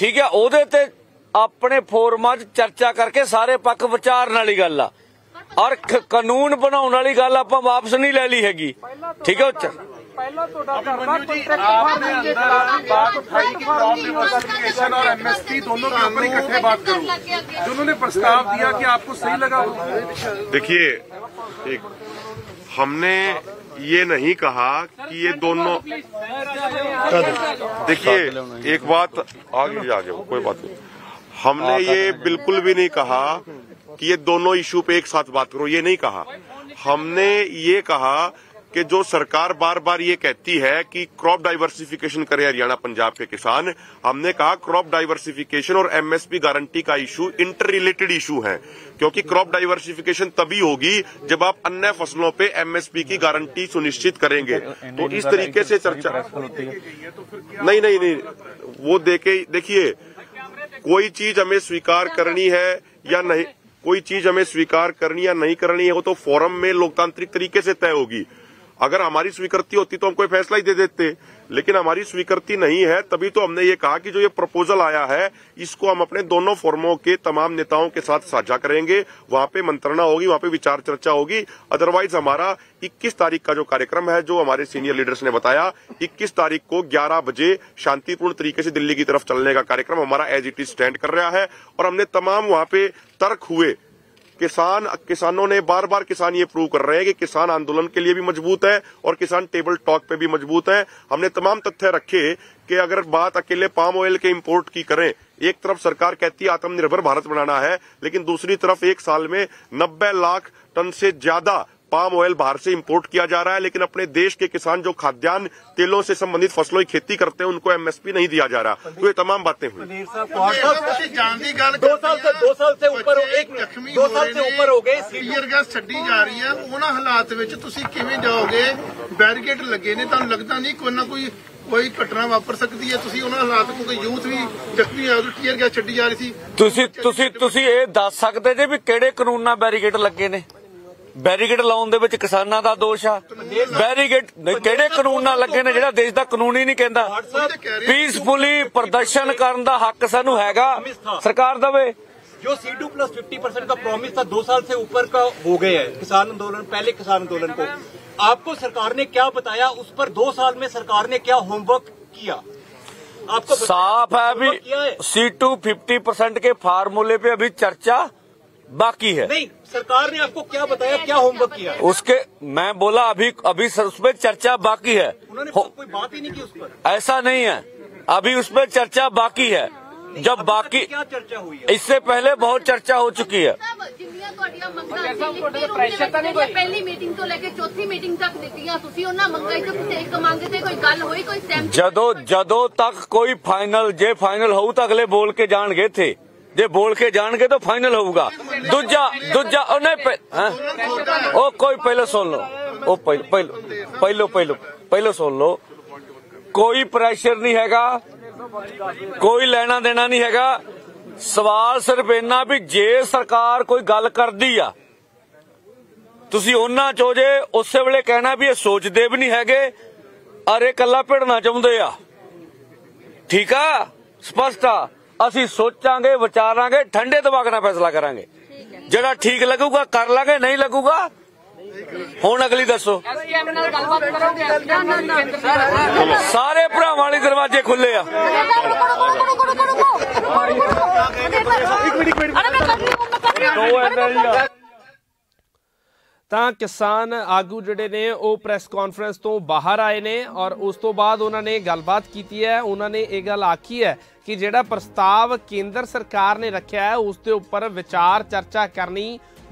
ठीक है, ओदे ते अपने फोरमा च चर्चा करके सारे पक्ष विचार वाली गल आ। और कानून बनाने वाली गल आपां वापस नहीं ले ली हैगी, ठीक है। दोनों ने प्रस्ताव दिया कि आपको सही लगा? देखिए हमने ये नहीं कहा कि ये दोनों, देखिए एक बात, आगे आगे कोई बात नहीं, हमने ये बिल्कुल भी नहीं कहा कि ये दोनों इशू पे एक साथ बात करो, ये नहीं कहा। हमने ये कहा कि जो सरकार बार बार ये कहती है कि क्रॉप डाइवर्सिफिकेशन करे हरियाणा पंजाब के किसान, हमने कहा क्रॉप डाइवर्सिफिकेशन और एमएसपी गारंटी का इशू इंटर रिलेटेड इशू है, क्योंकि क्रॉप डाइवर्सिफिकेशन तभी होगी जब आप अन्य फसलों पे एमएसपी की गारंटी सुनिश्चित करेंगे। तो इस तरीके से चर्चा नहीं, नहीं नहीं वो देखे, देखिए कोई चीज हमें स्वीकार करनी है या नहीं, कोई चीज हमें स्वीकार करनी या नहीं करनी है वो तो फोरम में लोकतांत्रिक तरीके से तय होगी। अगर हमारी स्वीकृति होती तो हम कोई फैसला ही दे देते, लेकिन हमारी स्वीकृति नहीं है, तभी तो हमने ये कहा कि जो ये प्रपोजल आया है इसको हम अपने दोनों फोरमों के तमाम नेताओं के साथ साझा करेंगे, वहां पे मंत्रणा होगी, वहां पे विचार चर्चा होगी। अदरवाइज हमारा इक्कीस तारीख का जो कार्यक्रम है, जो हमारे सीनियर लीडर्स ने बताया, इक्कीस तारीख को ग्यारह बजे शांतिपूर्ण तरीके से दिल्ली की तरफ चलने का कार्यक्रम हमारा एज इट इज स्टैंड कर रहा है। और हमने तमाम वहां पे तर्क हुए, किसान किसानों ने बार बार किसान ये प्रूव कर रहे हैं कि किसान आंदोलन के लिए भी मजबूत है और किसान टेबल टॉक पे भी मजबूत है। हमने तमाम तथ्य रखे कि अगर बात अकेले पाम ऑयल के इंपोर्ट की करें, एक तरफ सरकार कहती है आत्मनिर्भर भारत बनाना है, लेकिन दूसरी तरफ एक साल में नब्बे लाख टन से ज्यादा पाम ऑयल बाहर से इंपोर्ट किया जा रहा है, लेकिन अपने देश के किसान जो खाद्यान्न तेलों से संबंधित फसलों की खेती करते हैं उनको एमएसपी नहीं दिया जा रहा। तो ये तमाम बातें हुई। दो साल से दो साल से ऊपर एक दो साल से ऊपर हो गए, सीनियर गैस छड्डी जा रही है, उन्होंने हालात में तुसी किवें जाओगे? बैरिकेड लगे ने, तुहानूं लगदा नहीं कोई ना कोई कोई घटना वापर सकती है? तुसी उन्होंने हालात को यूथ भी जख्मी है, टीयर गैस छड्डी जा रही सी, तुसी तुसी तुसी ये दस सकदे जे वी किहड़े कानून नाल बैरिकेड लगे ने? बैरीगेड लाउन दे विच किसानां दा दोष आ, बैरीगेड केड़े कानून नाल लगे ने जिहड़ा देश दा कानून ही नहीं कहंदा? पीसफुली प्रदर्शन करन दा हक सानू हैगा, सरकार दवे। जो सीडू प्लस फिफ्टी परसेंट का प्रॉमिस था दो साल से ऊपर का हो गया है किसान आंदोलन, पहले किसान आंदोलन को आपको सरकार ने क्या बताया, उस पर दो साल में सरकार ने क्या होमवर्क किया? आपको साफ है अभी सीटू फिफ्टी परसेंट के फार्मूले पे अभी चर्चा बाकी है। नहीं, सरकार ने आपको क्या बताया, क्या होमवर्क किया उसके? मैं बोला अभी अभी उसमें चर्चा बाकी है, उन्होंने कोई बात ही नहीं की उस पर। ऐसा नहीं है, अभी उसमें चर्चा बाकी है। जब बाकी क्या चर्चा हुई है? इससे पहले बहुत चर्चा हो चुकी है। पहली मीटिंग तो लेके चौथी मीटिंग तक दी, जदों जदों तक कोई फाइनल जे फाइनल हो तो अगले बोल के जानगे थे, जे बोल के जाने तो फाइनल होगा। दूजा दूजा ओ कोई पहले सुन लो, ओ पहलो पहलो पहलो सुन लो, कोई प्रेशर नहीं हैगा, कोई लेना देना नहीं हैगा। सवाल सिर्फ इना भी जे सरकार कोई गल करती आ, तुसी उन्हां चो जे उस वेले कहना भी ये सोचते भी नहीं हैगे और ये कल्ला भिड़ना चाहते आ, ठीक आ, स्पष्ट आ। ਅਸੀਂ ਸੋਚਾਂਗੇ ਵਿਚਾਰਾਂਗੇ ਠੰਡੇ ਦਿਮਾਗ ਨਾਲ ਫੈਸਲਾ ਕਰਾਂਗੇ, ਜਿਹੜਾ ਠੀਕ ਲੱਗੂਗਾ ਕਰ ਲਾਂਗੇ, ਨਹੀਂ ਲੱਗੂਗਾ ਹੁਣ ਅਗਲੀ ਦੱਸੋ। ਸਾਰੇ ਭਰਾਵਾਂ ਵਾਲੇ ਦਰਵਾਜ਼ੇ ਖੁੱਲੇ ਆ। ਤਾਂ ਕਿਸਾਨ ਆਗੂ ਜਿਹੜੇ ਨੇ ਉਹ ਪ੍ਰੈਸ ਕਾਨਫਰੰਸ ਤੋਂ ਬਾਹਰ ਆਏ ਨੇ ਔਰ ਉਸ ਤੋਂ ਬਾਅਦ ਉਹਨਾਂ ਨੇ ਗੱਲਬਾਤ ਕੀਤੀ ਹੈ। ਉਹਨਾਂ ਨੇ ਇਹ ਗੱਲ ਆਖੀ ਹੈ ਕਿ ਜਿਹੜਾ ਪ੍ਰਸਤਾਵ ਕੇਂਦਰ ਸਰਕਾਰ ਨੇ ਰੱਖਿਆ ਹੈ ਉਸ ਦੇ ਉੱਪਰ ਵਿਚਾਰ ਚਰਚਾ ਕਰਨੀ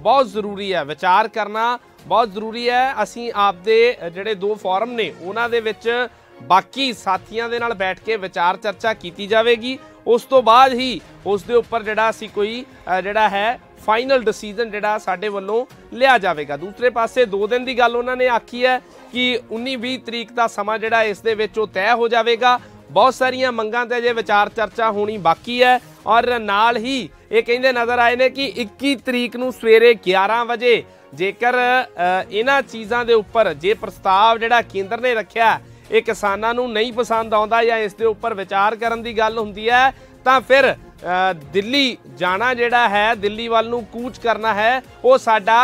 ਬਹੁਤ ਜ਼ਰੂਰੀ ਹੈ, ਵਿਚਾਰ ਕਰਨਾ ਬਹੁਤ ਜ਼ਰੂਰੀ ਹੈ। ਅਸੀਂ ਆਪਦੇ ਜਿਹੜੇ ਦੋ ਫੋਰਮ ਨੇ ਉਹਨਾਂ ਦੇ ਵਿੱਚ ਬਾਕੀ ਸਾਥੀਆਂ ਦੇ ਨਾਲ ਬੈਠ ਕੇ ਵਿਚਾਰ ਚਰਚਾ ਕੀਤੀ ਜਾਵੇਗੀ, ਉਸ ਤੋਂ ਬਾਅਦ ਹੀ ਉਸ ਦੇ ਉੱਪਰ ਜਿਹੜਾ ਅਸੀਂ ਕੋਈ ਜਿਹੜਾ ਹੈ फाइनल डिसीजन जिहड़ा साडे वल्लों लिया जाएगा। दूसरे पासे दो दिन की गल उन्होंने आखी है कि उन्नी बीस तरीक का समा जिहड़ा इस दे विच तय हो जाएगा। बहुत सारिया मंगां ते जे विचार चर्चा होनी बाकी है और नाल ही ये कहिंदे नज़र आए ने कि इक्की तरीक नूं सवेरे ग्यारह बजे जेकर इन्हां चीज़ां दे उपर जे प्रस्ताव जिहड़ा केंद्र ने रखिया ये किसानां नूं नहीं पसंद आउंदा या इस दे उपर विचार करन दी गल हुंदी है तां फिर दिल्ली जाना जिहड़ा है, दिल्ली वाल नूं कूच करना है, वो साडा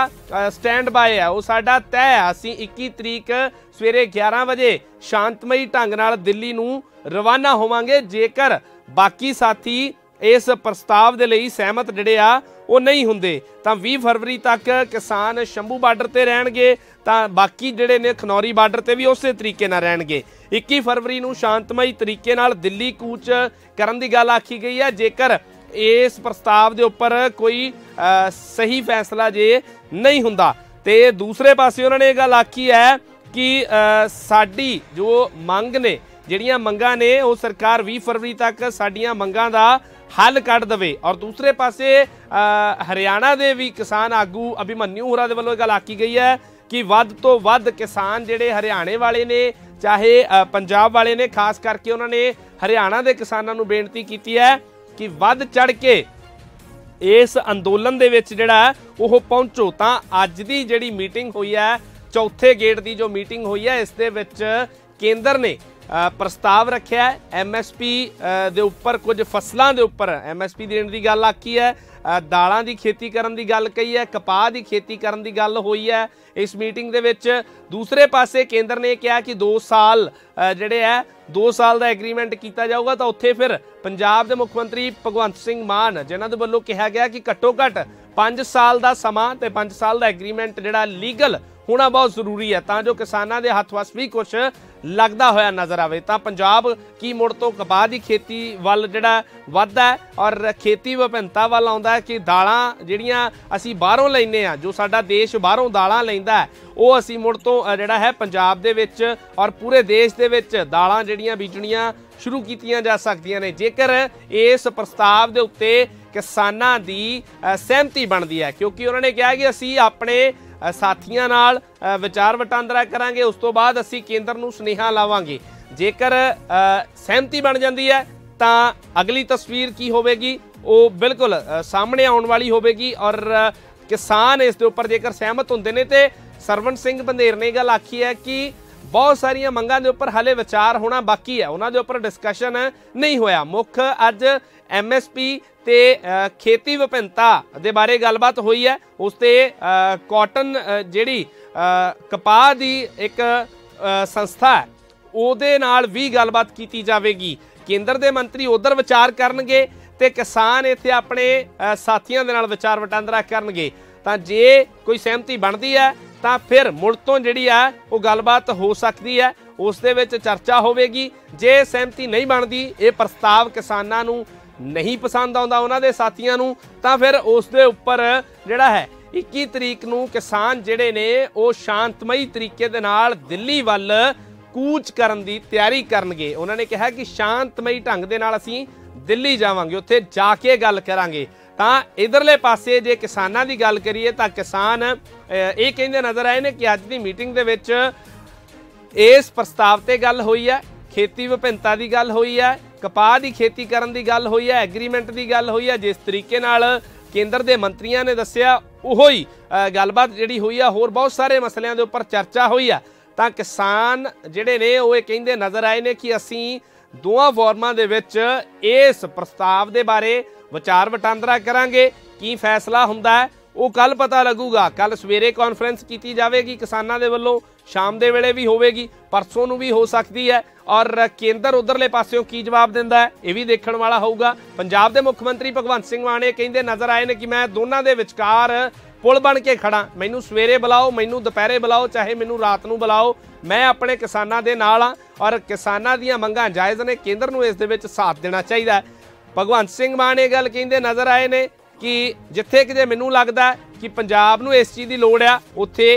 स्टैंड बाय है, वो साडा तय है। असीं इक्की तरीक सवेरे ग्यारह बजे शांतमई ढंग नाल दिल्ली नूं रवाना होवांगे। जेकर बाकी साथी इस प्रस्ताव के लिए सहमत जिहड़े आ वो नहीं होंगे तो बीस फरवरी तक किसान शंभू बार्डर पर रहणगे तो बाकी जिहड़े ने खनौरी बार्डर पर भी उस तरीके नाल रहणगे। इक्की फरवरी नूं शांतमई तरीके नाल दिल्ली कूच करन दी गल आखी गई है। जेकर इस प्रस्ताव के उपर कोई आ, सही फैसला जे नहीं हुंदा ते दूसरे पासे उन्होंने ये गल आखी है कि साडी जो मंग ने जिहड़ियां मंगां ने वो सरकार बीस फरवरी तक साडियां मंगां दा हल कढ़ दे। और दूसरे पासे हरियाणा के भी किसान आगू अभिमन्यू होरां दे वल्लों गल आखी गई है कि वध तो वध किसान जिहड़े हरियाणे वाले ने चाहे पंजाब वाले ने खास करके उन्होंने हरियाणा के किसानों को बेनती की है कि वध चढ़ के इस अंदोलन दे विच जिहड़ा ओह पहुंचो। तो अज की जिहड़ी मीटिंग हुई है चौथे गेट की जो मीटिंग हुई है इस दे विच केंद्र ने प्रस्ताव रखा है एम एस पी दे उपर कुछ फसलों के उपर एम एस पी देने की गल आखी है, दालां की खेती करन की गल कही है, कपाह की खेती करन की गल हुई है इस मीटिंग दे विच। दूसरे पासे केंद्र ने कहा कि दो साल जिहड़े है दो साल का एग्रीमेंट किया जाऊगा। तो उत्थे फिर पंजाब के मुख्यमंत्री भगवंत सिंह मान जिन्हां दे वल्लों कहा गया कि घट्टो घट्ट पाँच साल का समा ते पाँच साल का एग्रीमेंट जिहड़ा लीगल होना बहुत जरूरी है तां जो किसानों के हथ वस भी कुछ लगता होया नज़र आवे। तो पंजाब की मुड़ तो कपाह की खेती वाल जिहड़ा वधदा है और खेती विभिन्नता वाल आउंदा है कि दालां जिहड़ियां असीं बाहरों लैंदे आ जो साडा देश बाहरों दालां लैंदा है वो असीं मुड़ तो जिहड़ा है पंजाब दे विच और पूरे देश दे विच दालां जिहड़ियां बीजणियां शुरू कीतियां जा सकदियां ने जेकर इस प्रस्ताव के उत्ते किसानां दी सहमति बनदी है। क्योंकि उन्होंने कहा कि असीं अपने साथियों नाल विचार वटांदरा करांगे उस तो बाद असीं केंद्र नूं सुनेहा लावांगे। जेकर सहमति बन जाती है तो अगली तस्वीर की होगी वो बिल्कुल सामने आने वाली होगी। और किसान इस दे उपर जेकर सहमत होंदे ने ते सरवण सिंह पंधेर ने गल आखी है कि बहुत सारिया मंगां दे उपर हाले विचार होना बाकी है, उन्हां दे उपर डिस्कशन नहीं होया। मुख अज एम एस पी ते खेती विभिन्नता दे बारे गलबात हुई है, उसते कॉटन जिहड़ी कपाह की एक संस्था है उहदे नाल भी गलबात की जाएगी। केंद्र के मंत्री उधर विचार करनगे ते किसान इत्थे अपने साथियों दे नाल विचार वटांदरा करनगे। तां जे कोई सहमति बनती है तो फिर मुड़ तो जिहड़ी है वो गलबात हो सकती है, उस दे विच चर्चा होवेगी। जे सहमति नहीं बनती ये प्रस्ताव किसानां नूं नहीं पसंद आउंदा उन्हां दे साथियां नूं तां फिर उस दे उपर जिहड़ा है इक्की तरीक नूं किसान जिहड़े ने वो शांतमई तरीके दे नाल दिल्ली वल कूच करन दी तैयारी करनगे। उन्हां ने कहा कि शांतमई ढंग दे नाल असीं दिल्ली जावांगे, उत्थे जाके गल करांगे। तां इधरले पासे जे किसानां दी गल करिए तां किसान ये कहंदे नज़र आए ने कि अज दी मीटिंग दे विच इस प्रस्ताव ते गल हुई है, खेती विभिन्नता की गल हुई है, कपाह की खेती करन दी गल हुई है, एग्रीमेंट की गल हुई है। जिस तरीके नाल केंद्र के मंत्रियों ने दस्सिया उही गलबात जिहड़ी हुई है, होर बहुत सारे मसलों के उपर चर्चा हुई है। तां किसान जिहड़े ने वो ये कहंदे नज़र आए ने कि असीं दोवां फॉर्मां दे विच इस प्रस्ताव के बारे विचार वटांदरा करांगे। की फैसला हुंदा है वो कल पता लगूगा। कल सवेरे कॉन्फ्रेंस की जाएगी किसानों के वलों, शाम के वेले भी होगी, परसों नूं भी हो सकती है। और केंद्र उधरले पासों की जवाब दिंदा है ये भी देखण वाला होगा। पंजाब के मुख्यमंत्री भगवंत सिंह मान कहंदे नज़र आए ने कि मैं दोनों के विचकार पुल बन के खड़ा, मैनू सवेरे बुलाओ, मैनू दोपहरे बुलाओ, चाहे मैनू रात नूं बुलाओ, मैं अपने किसानों के नाल हाँ। और किसानों दीयां मंगां जायज़ ने, केंद्र नूं इस दे विच साथ देना चाहिदा है। भगवंत सिंह मान ये गल कहंदे नज़र आए ने कि जिथे कि मैनूं लगदा कि पंजाब नूं इस चीज़ की लोड़ आ उत्थे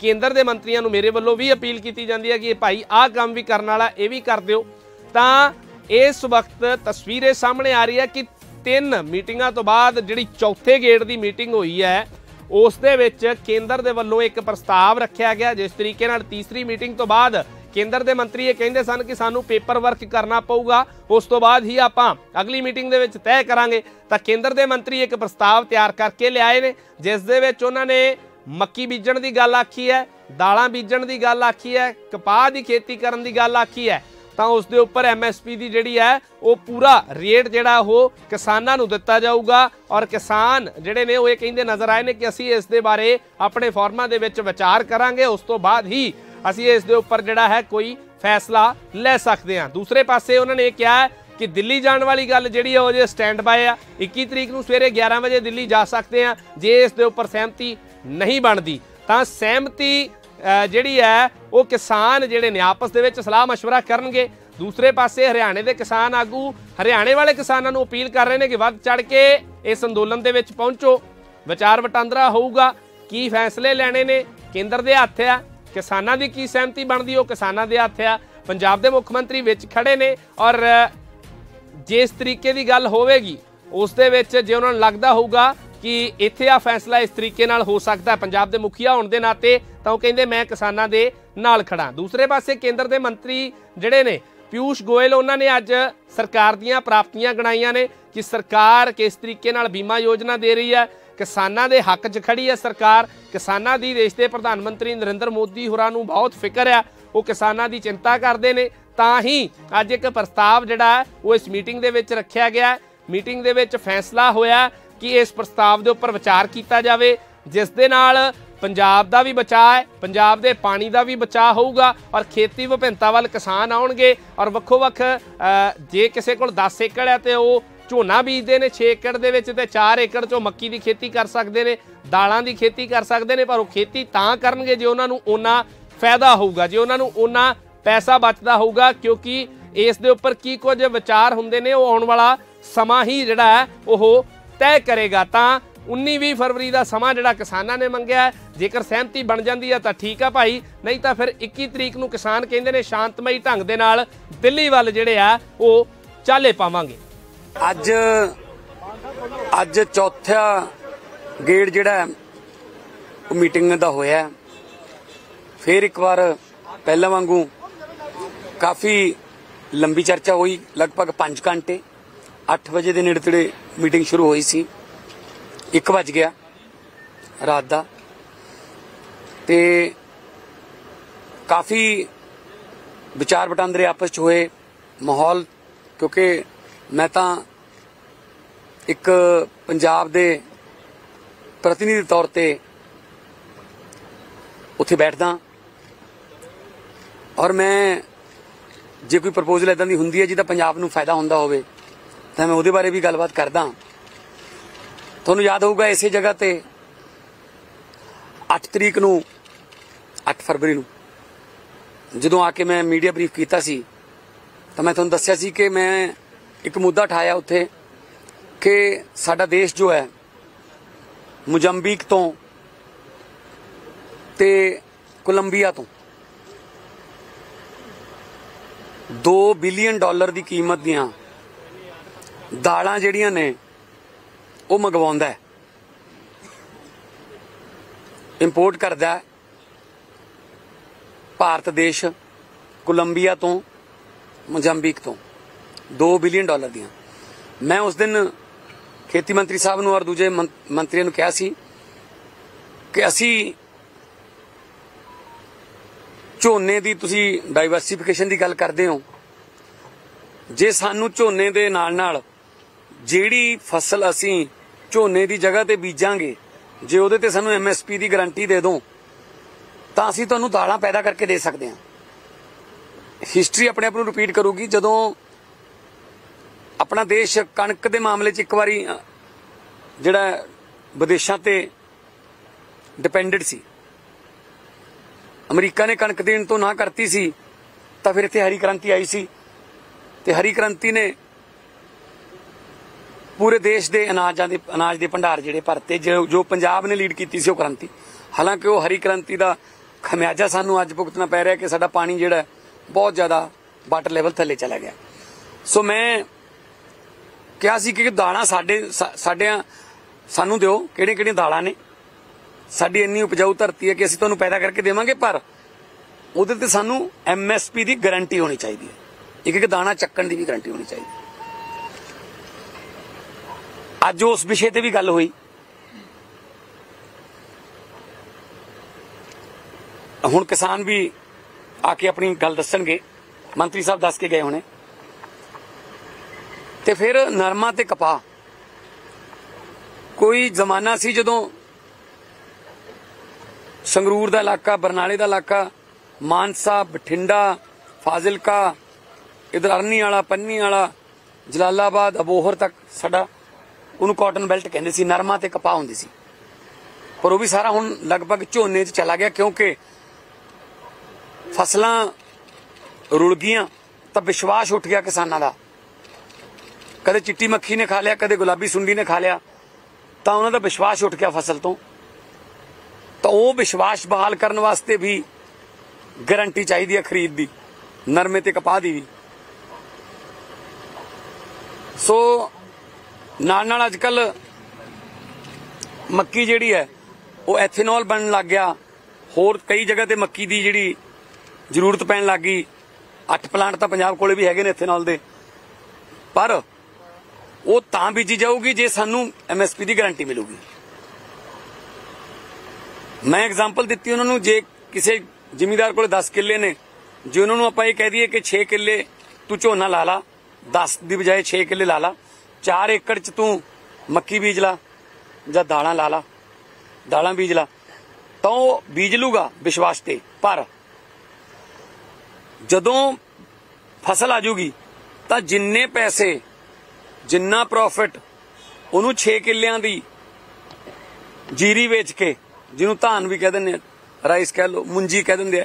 केंद्र के मंत्रियों को मेरे वालों भी अपील की जाती है कि भाई आह काम भी करने वाला ये भी कर दो। तो इस वक्त तस्वीरें सामने आ रही है कि तीन मीटिंगा तो बाद जिहड़ी चौथे गेट की मीटिंग हुई है उस दे विच केंद्र के वालों एक प्रस्ताव रखा गया। जिस तरीके नाल तीसरी मीटिंग तो बाद केंद्र के मंत्री ये कहंदे सन कि सानू पेपर वर्क करना पऊगा उस तो बाद ही आपां अगली मीटिंग दे विच तय करांगे। तां केंद्र के मंत्री एक प्रस्ताव तैयार करके लिआए ने जिस दे विच उन्हां ने मक्की बीजण की गल आखी है, दालां बीजण की गल आखी है, कपाह की खेती करन की गल आखी है। तो उस दे उपर एम एस पी की जिहड़ी है वो पूरा रेट जिहड़ा वो किसानां नूं दिता जाऊगा। और किसान जिहड़े ने वो ये कहंदे नज़र आए ने कि असीं इस दे बारे अपने फॉर्मां दे विच विचार करांगे उस तो बाद ही असीं इस दे उपर जिहड़ा है कोई फैसला ले सकते हैं। दूसरे पासे उन्होंने कहा कि दिल्ली जाने वाली गल जी वो जे स्टैंड बाय आ इक्की तरीक नूं सवेरे ग्यारह बजे दिल्ली जा सकते हैं। जे इस दे उपर सहमति नहीं बनती तो सहमति जिहड़ी है वो किसान जिहड़े ने आपस दे विच सलाह मशवरा करनगे। दूसरे पासे हरियाणे के किसान आगू हरियाणे वाले किसानों को अपील कर रहे हैं कि वध चढ़ के इस अंदोलन के पहुँचो, विचार वटांदरा होगा, की फैसले लेने ने केंद्र के हत्थ आ, किसानों की की सहमति बनती वो किसानों के हत्थ आ। पंजाब के मुख्यमंत्री विच खड़े ने और जिस तरीके की गल होगी उस दे विच जे उन्हां नूं लगदा होगा कि इत्थे आ फैसला इस तरीके नाल हो सकदा, पंजाब के मुखिया होण दे नाते तां कहिंदे मैं किसानों के नाल खड़ा। दूसरे पासे केंद्र के मंत्री जिहड़े ने पीयूष गोयल उन्होंने अज सरकार दीआं प्राप्तियां गिणाईआं ने कि सरकार किस तरीके नाल बीमा योजना दे रही है, किसानों के हक च खड़ी है सरकार, किसानों की देश के प्रधानमंत्री नरेंद्र मोदी होरां नूं बहुत फिक्र है, वो किसानों की चिंता करते हैं। तां ही अज एक प्रस्ताव जिहड़ा वो इस मीटिंग दे विच रखिया गया, मीटिंग दे विच फैसला होया कि इस प्रस्ताव के उपर विचार किया जाए जिस दे नाल पंजाब का भी बचाव है, पंजाब के पानी का भी बचाव होगा और खेती विभिन्नता वाल किसान आउणगे और वक्खो वक्ख जे किसी को दस एकड़ है तो वो झोना बीजते हैं छे एकड़ दे विच ते चार एकड़ चो मक्की की खेती कर सकते हैं, दालां की खेती कर सकते हैं, पर वो खेती तां करनगे जे उन्हां नूं उन्ना फायदा होगा, जे उन्हां नूं उन्ना पैसा बचता होगा, क्योंकि इस दे उपर की कुछ विचार हुंदे ने वो आउण वाला समां ही जिहड़ा है वो तय करेगा। तां उन्नीवीं फरवरी का समा जिहड़ा किसानां ने मंगिया, जेकर सहमति बन जाती है तो ठीक है भाई, नहीं तो फिर इक्की तरीक नूं किसान कहिंदे ने शांतमई ढंग दे नाल दिल्ली वाल जिहड़े आ वो चाले पावांगे। अज अज चौथा गेड़ जिहड़ा मीटिंग दा होया, फिर एक बार पहला वांगू काफ़ी लंबी चर्चा हुई, लगभग पांच घंटे अठ बजे के नेड़े तेड़े मीटिंग शुरू हुई सी, एक बज गया रात का, तो काफ़ी विचार वटांदरे आपस हुए माहौल, क्योंकि मैं तो एक पंजाब के प्रतिनिधि तौर पर उत्थे बैठदा और मैं जे कोई प्रपोजल इदां दी हुंदी है जिहदा पंजाब नूं फायदा हुंदा होवे तां मैं उहदे बारे भी गलबात करदा। तुहानू याद होऊगा इसे जगह ते अठ तरीक नूं अठ फरवरी नूं जदों आके मैं मीडिया ब्रीफ कीता सी तां मैं तुहानू दस्सिया सी कि मैं एक मुद्दा उठाया उत्थे कि साडा देश जो है मोजंबीक तों ते कोलंबिया तो दो बिलियन डॉलर की कीमत दियां दालां जिहड़ियां ने वो मंगवाउंदा है, इंपोर्ट करदा है भारत देश कोलंबिया तो मोजंबीक तो दो बिलियन डॉलर दियां। मैं उस दिन खेती मंत्री साहब नूं और दूजे मंत्रियों नूं कहा सी कि असी झोने की तुसीं डाइवर्सीफिकेशन की गल करते हो, जे सानू झोने के नाल नाल जिहड़ी फसल असी झोने की जगह पर बीजांगे जे उहदे ते सानू एम एस पी की गारंटी दे दो तां असीं तुहानू दालां पैदा करके दे सकते हैं। हिस्टरी अपने आप नूं रिपीट करूगी, जदों अपना देश कणक के मामले च एक वारी जिहड़ा विदेशों ते डिपेंडेंट सी, अमरीका ने कणक देण तो ना करती सी, तो फिर इत्थे हरी क्रांति आई सी, तो हरी क्रांति ने पूरे देश के अनाजां दे अनाज के भंडार जिहड़े भरते, जो जो पंजाब ने लीड कीती सी क्रांति, हालांकि वो हरी क्रांति का खमियाजा सानू अज भुगतना पै रहा कि साडा पानी जिहड़ा बहुत ज़्यादा वाटर लैवल थले चला गया। सो मैं कहा सी कि दालां साडे साडियां सानू दिओ, किहड़ियां किहड़ियां दालां ने, साडी इन्नी उपजाऊ धरती है कि असीं तुहानूं पैदा करके देवांगे, पर उहदे ते सानू एम एस पी की गारंटी होनी चाहिए, एक एक दाणा चक्कण की भी गारंटी होनी चाहिए। अज उस विषय ते भी गल हुई, हुण किसान भी आके अपनी गल दस्सणगे, मंत्री साहब दस के गए हुणे। ते फिर नरमा ते कपाह, कोई जमाना सी जदों संगरूर का इलाका, बरनाले का इलाका, मानसा, बठिंडा, फाजिलका, इधर अरनी वाला, पन्नी वाला, जलालाबाद अबोहर तक साडा उन्होंने कॉटन बेल्ट कहते सी, नरमा ते कपाह हुंदी सी, पर वो भी सारा हुण लगभग झोने च चला गया क्योंकि फसलां रुल गईयां तो विश्वास उठ गया किसानां दा। कदे चिट्टी मक्खी ने खा लिया, कदे गुलाबी सुंडी ने खा लिया, तो उन्होंने विश्वास उठ गया फसल तो। तो वो विश्वास बहाल करने वास्ते भी गारंटी चाहिए है खरीद की, नरमे ते कपाह की भी। सो नाल नाल अजकल मक्की जिहड़ी है वो एथेनॉल बन लग गया, होर कई जगह ते मक्की दी जिहड़ी जरूरत पैन लग गई। अठ प्लांट तो पंजाब कोले भी हैगे ने एथेनॉल दे, पर वो तां बीजी जाऊगी जे सानू एमएसपी की गारंटी मिलूगी। मैं एग्जाम्पल दिती उन्होंने, जे किसी जिमीदार को दस किले ने, जो उन्होंने आपां कह दीए कि छे किले तू झोना ला ला, दस की बजाय छे किले ला ला, चार एकड़ च तू मक्की बीज ला जां दालां ला ला, दालां बीज ला, तो बीज लूगा विश्वास ते। पर जदों फसल आ जूगी तो जिन्ने पैसे जिन्ना प्रॉफिट उन्होंने छे किलियां दी जीरी वेच के, जिन्होंने धान भी कह दें, राइस कह लो, मुंजी कह दें,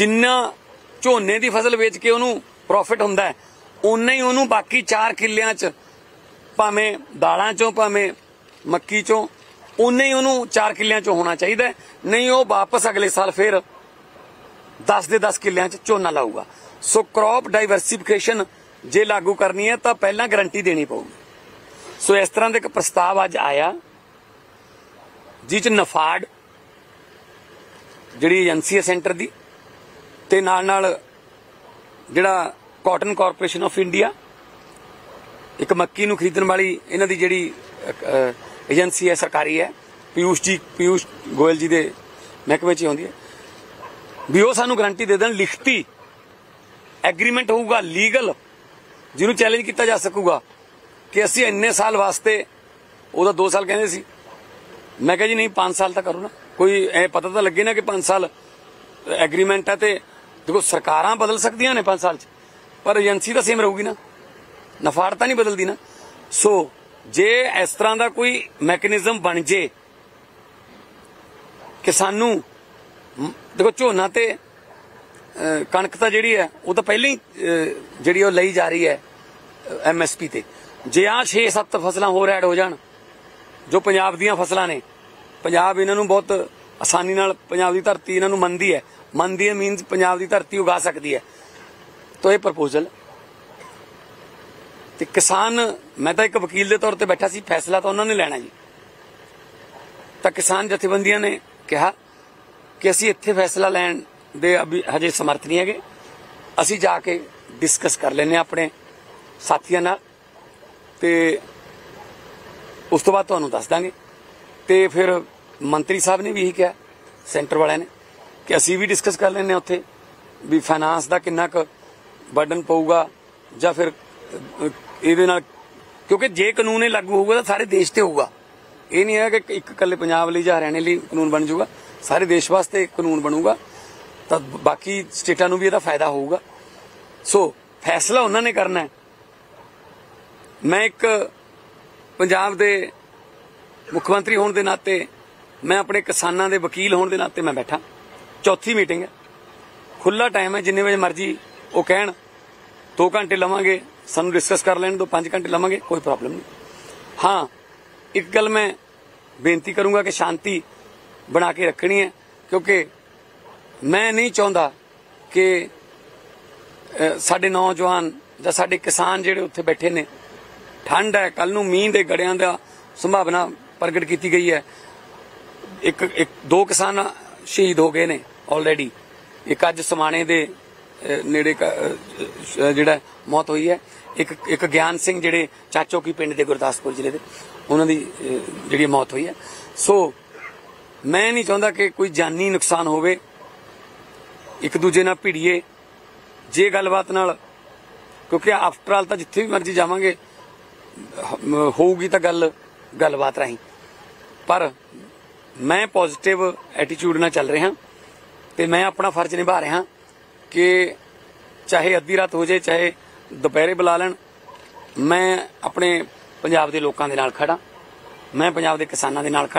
जिन्ना झोने की फसल वेच के उन्होंने प्रॉफिट हुंदा है, उन्ना ही उन्होंने बाकी चार किलियां च भावें दालां चों भावें मक्की चों, उन्ना ही उन्होंने चार किलियां चों होना चाहिए। नहीं वो वापस अगले साल फिर दस के दस किलियां च झोना लाऊगा। सो क्रॉप डाइवरसीफिकेशन जे लागू करनी है तो पहला गारंटी देनी पवेगी। सो इस तरह का एक प्रस्ताव अज आया जिस नफाड जिहड़ी एजेंसी है सेंटर की, ते नाल नाल जिहड़ा कॉटन कॉरपोरेशन ऑफ इंडिया एक मक्की नूं खरीदण वाली इन्हां दी जिहड़ी एजेंसी है सरकारी है, पीयूष जी पीयूष गोयल जी दे महकमे च आउंदी है, भी वो सानू गारंटी दे देन, लिखती एग्रीमेंट होगा लीगल, जिन्होंने चैलेंज किया जा सकूगा कि असी इन्ने साल वास्ते, वो दो साल कहते सी, मैं कहा जी नहीं पांच साल तक करो ना, कोई पता तो लगे ना कि पांच साल एग्रीमेंट है। तो देखो सरकारां बदल सकदियां ने पांच साल च, पर एजेंसी तो सेम रहूगी ना, नफाड़ता नहीं बदलती ना। सो जे इस तरह का कोई मैकेनिज्म बन जे कि सानू, देखो झोना तो कणक तो जी है वह तो पहले ही जी ली जा रही है एम एस पी ते। जे आ छे सत्त फसलां होर ऐड हो जान जो पंजाब दीयां फसलां ने, पंजाब इन्हां नूं बहुत आसानी नाल, पंजाब दी धरती इन्हां नूं मनदी है, मनदी है मीनस पंजाब दी धरती उगा सकती है। तो यह प्रपोजल ते किसान, मैं तो एक वकील के तौर पर बैठा सी, फैसला तो उन्होंने लैना जी। तो किसान जथेबंदियां ने कहा कि असी इत्थे फैसला लैण दे अभी हजे समर्थ नहीं है, असी जाके डिस्कस कर लेने अपने साथियों नाल ते उस तो बाद तुहानू दस दांगे। तो फिर मंत्री साहब ने भी यही कहा सेंटर वालियां ने कि असी भी डिस्कस कर लेने उत्थे भी फाइनांस दा किन्ना क बर्डन पऊगा जां फिर इहदे नाल, क्योंकि जे कानून ये लागू होगा तो सारे देश ते होगा, ये नहीं है कि एक कल्ले पंजाब लई जां हरियाणे लई कानून बन जाऊगा, सारे देश वास्ते कानून बनूगा तो बाकी स्टेटां नूं भी इहदा फायदा होऊगा। सो फैसला उन्होंने करना है। मैं एक पंजाब दे मुख्यमंत्री होने के नाते, मैं अपने किसानां दे वकील होने के नाते मैं बैठा, चौथी मीटिंग है, खुला टाइम है, जिन्ने बजे मर्जी वो कहण, दो घंटे लवांगे, सानूं डिस्कस कर लैण दो, पांच घंटे लवांगे, कोई प्रॉब्लम नहीं। हाँ, एक गल मैं बेनती करूँगा कि शांति बना के रखनी है, क्योंकि मैं नहीं चाहता कि साढ़े नौजवान जां साढ़े किसान जिहड़े उत्थे बैठे ने, ठंड है, कल नूं मींह दे गड़ियां दा संभावना प्रगट की गई है, एक एक दो किसान शहीद हो गए ने ऑलरेडी, एक अज समाणे दे नेड़े जिहड़ा मौत हुई है, एक एक ज्ञान सिंह जिहड़े चाचो की पिंड दे गुरदासपुर जिले दे उन्हां दी जिहड़ी मौत हुई है। सो मैं नहीं चाहता कि कोई जानी नुकसान होवे, एक दूजे नाल भिड़िए जे गलबात नाल, क्योंकि आफ्टर ऑल तो जिथे भी मर्जी जावांगे होगी तो गल गलबात राही। पर मैं पॉजिटिव एटीट्यूड नाल चल रहा तो मैं अपना फर्ज निभा रहा कि चाहे अद्धी रात हो जाए, चाहे दोपहरे बुला लैण, मैं अपने पंजाब के लोगों के नाल खड़ा, मैं पंजाब के किसानों के नाल खड़ा।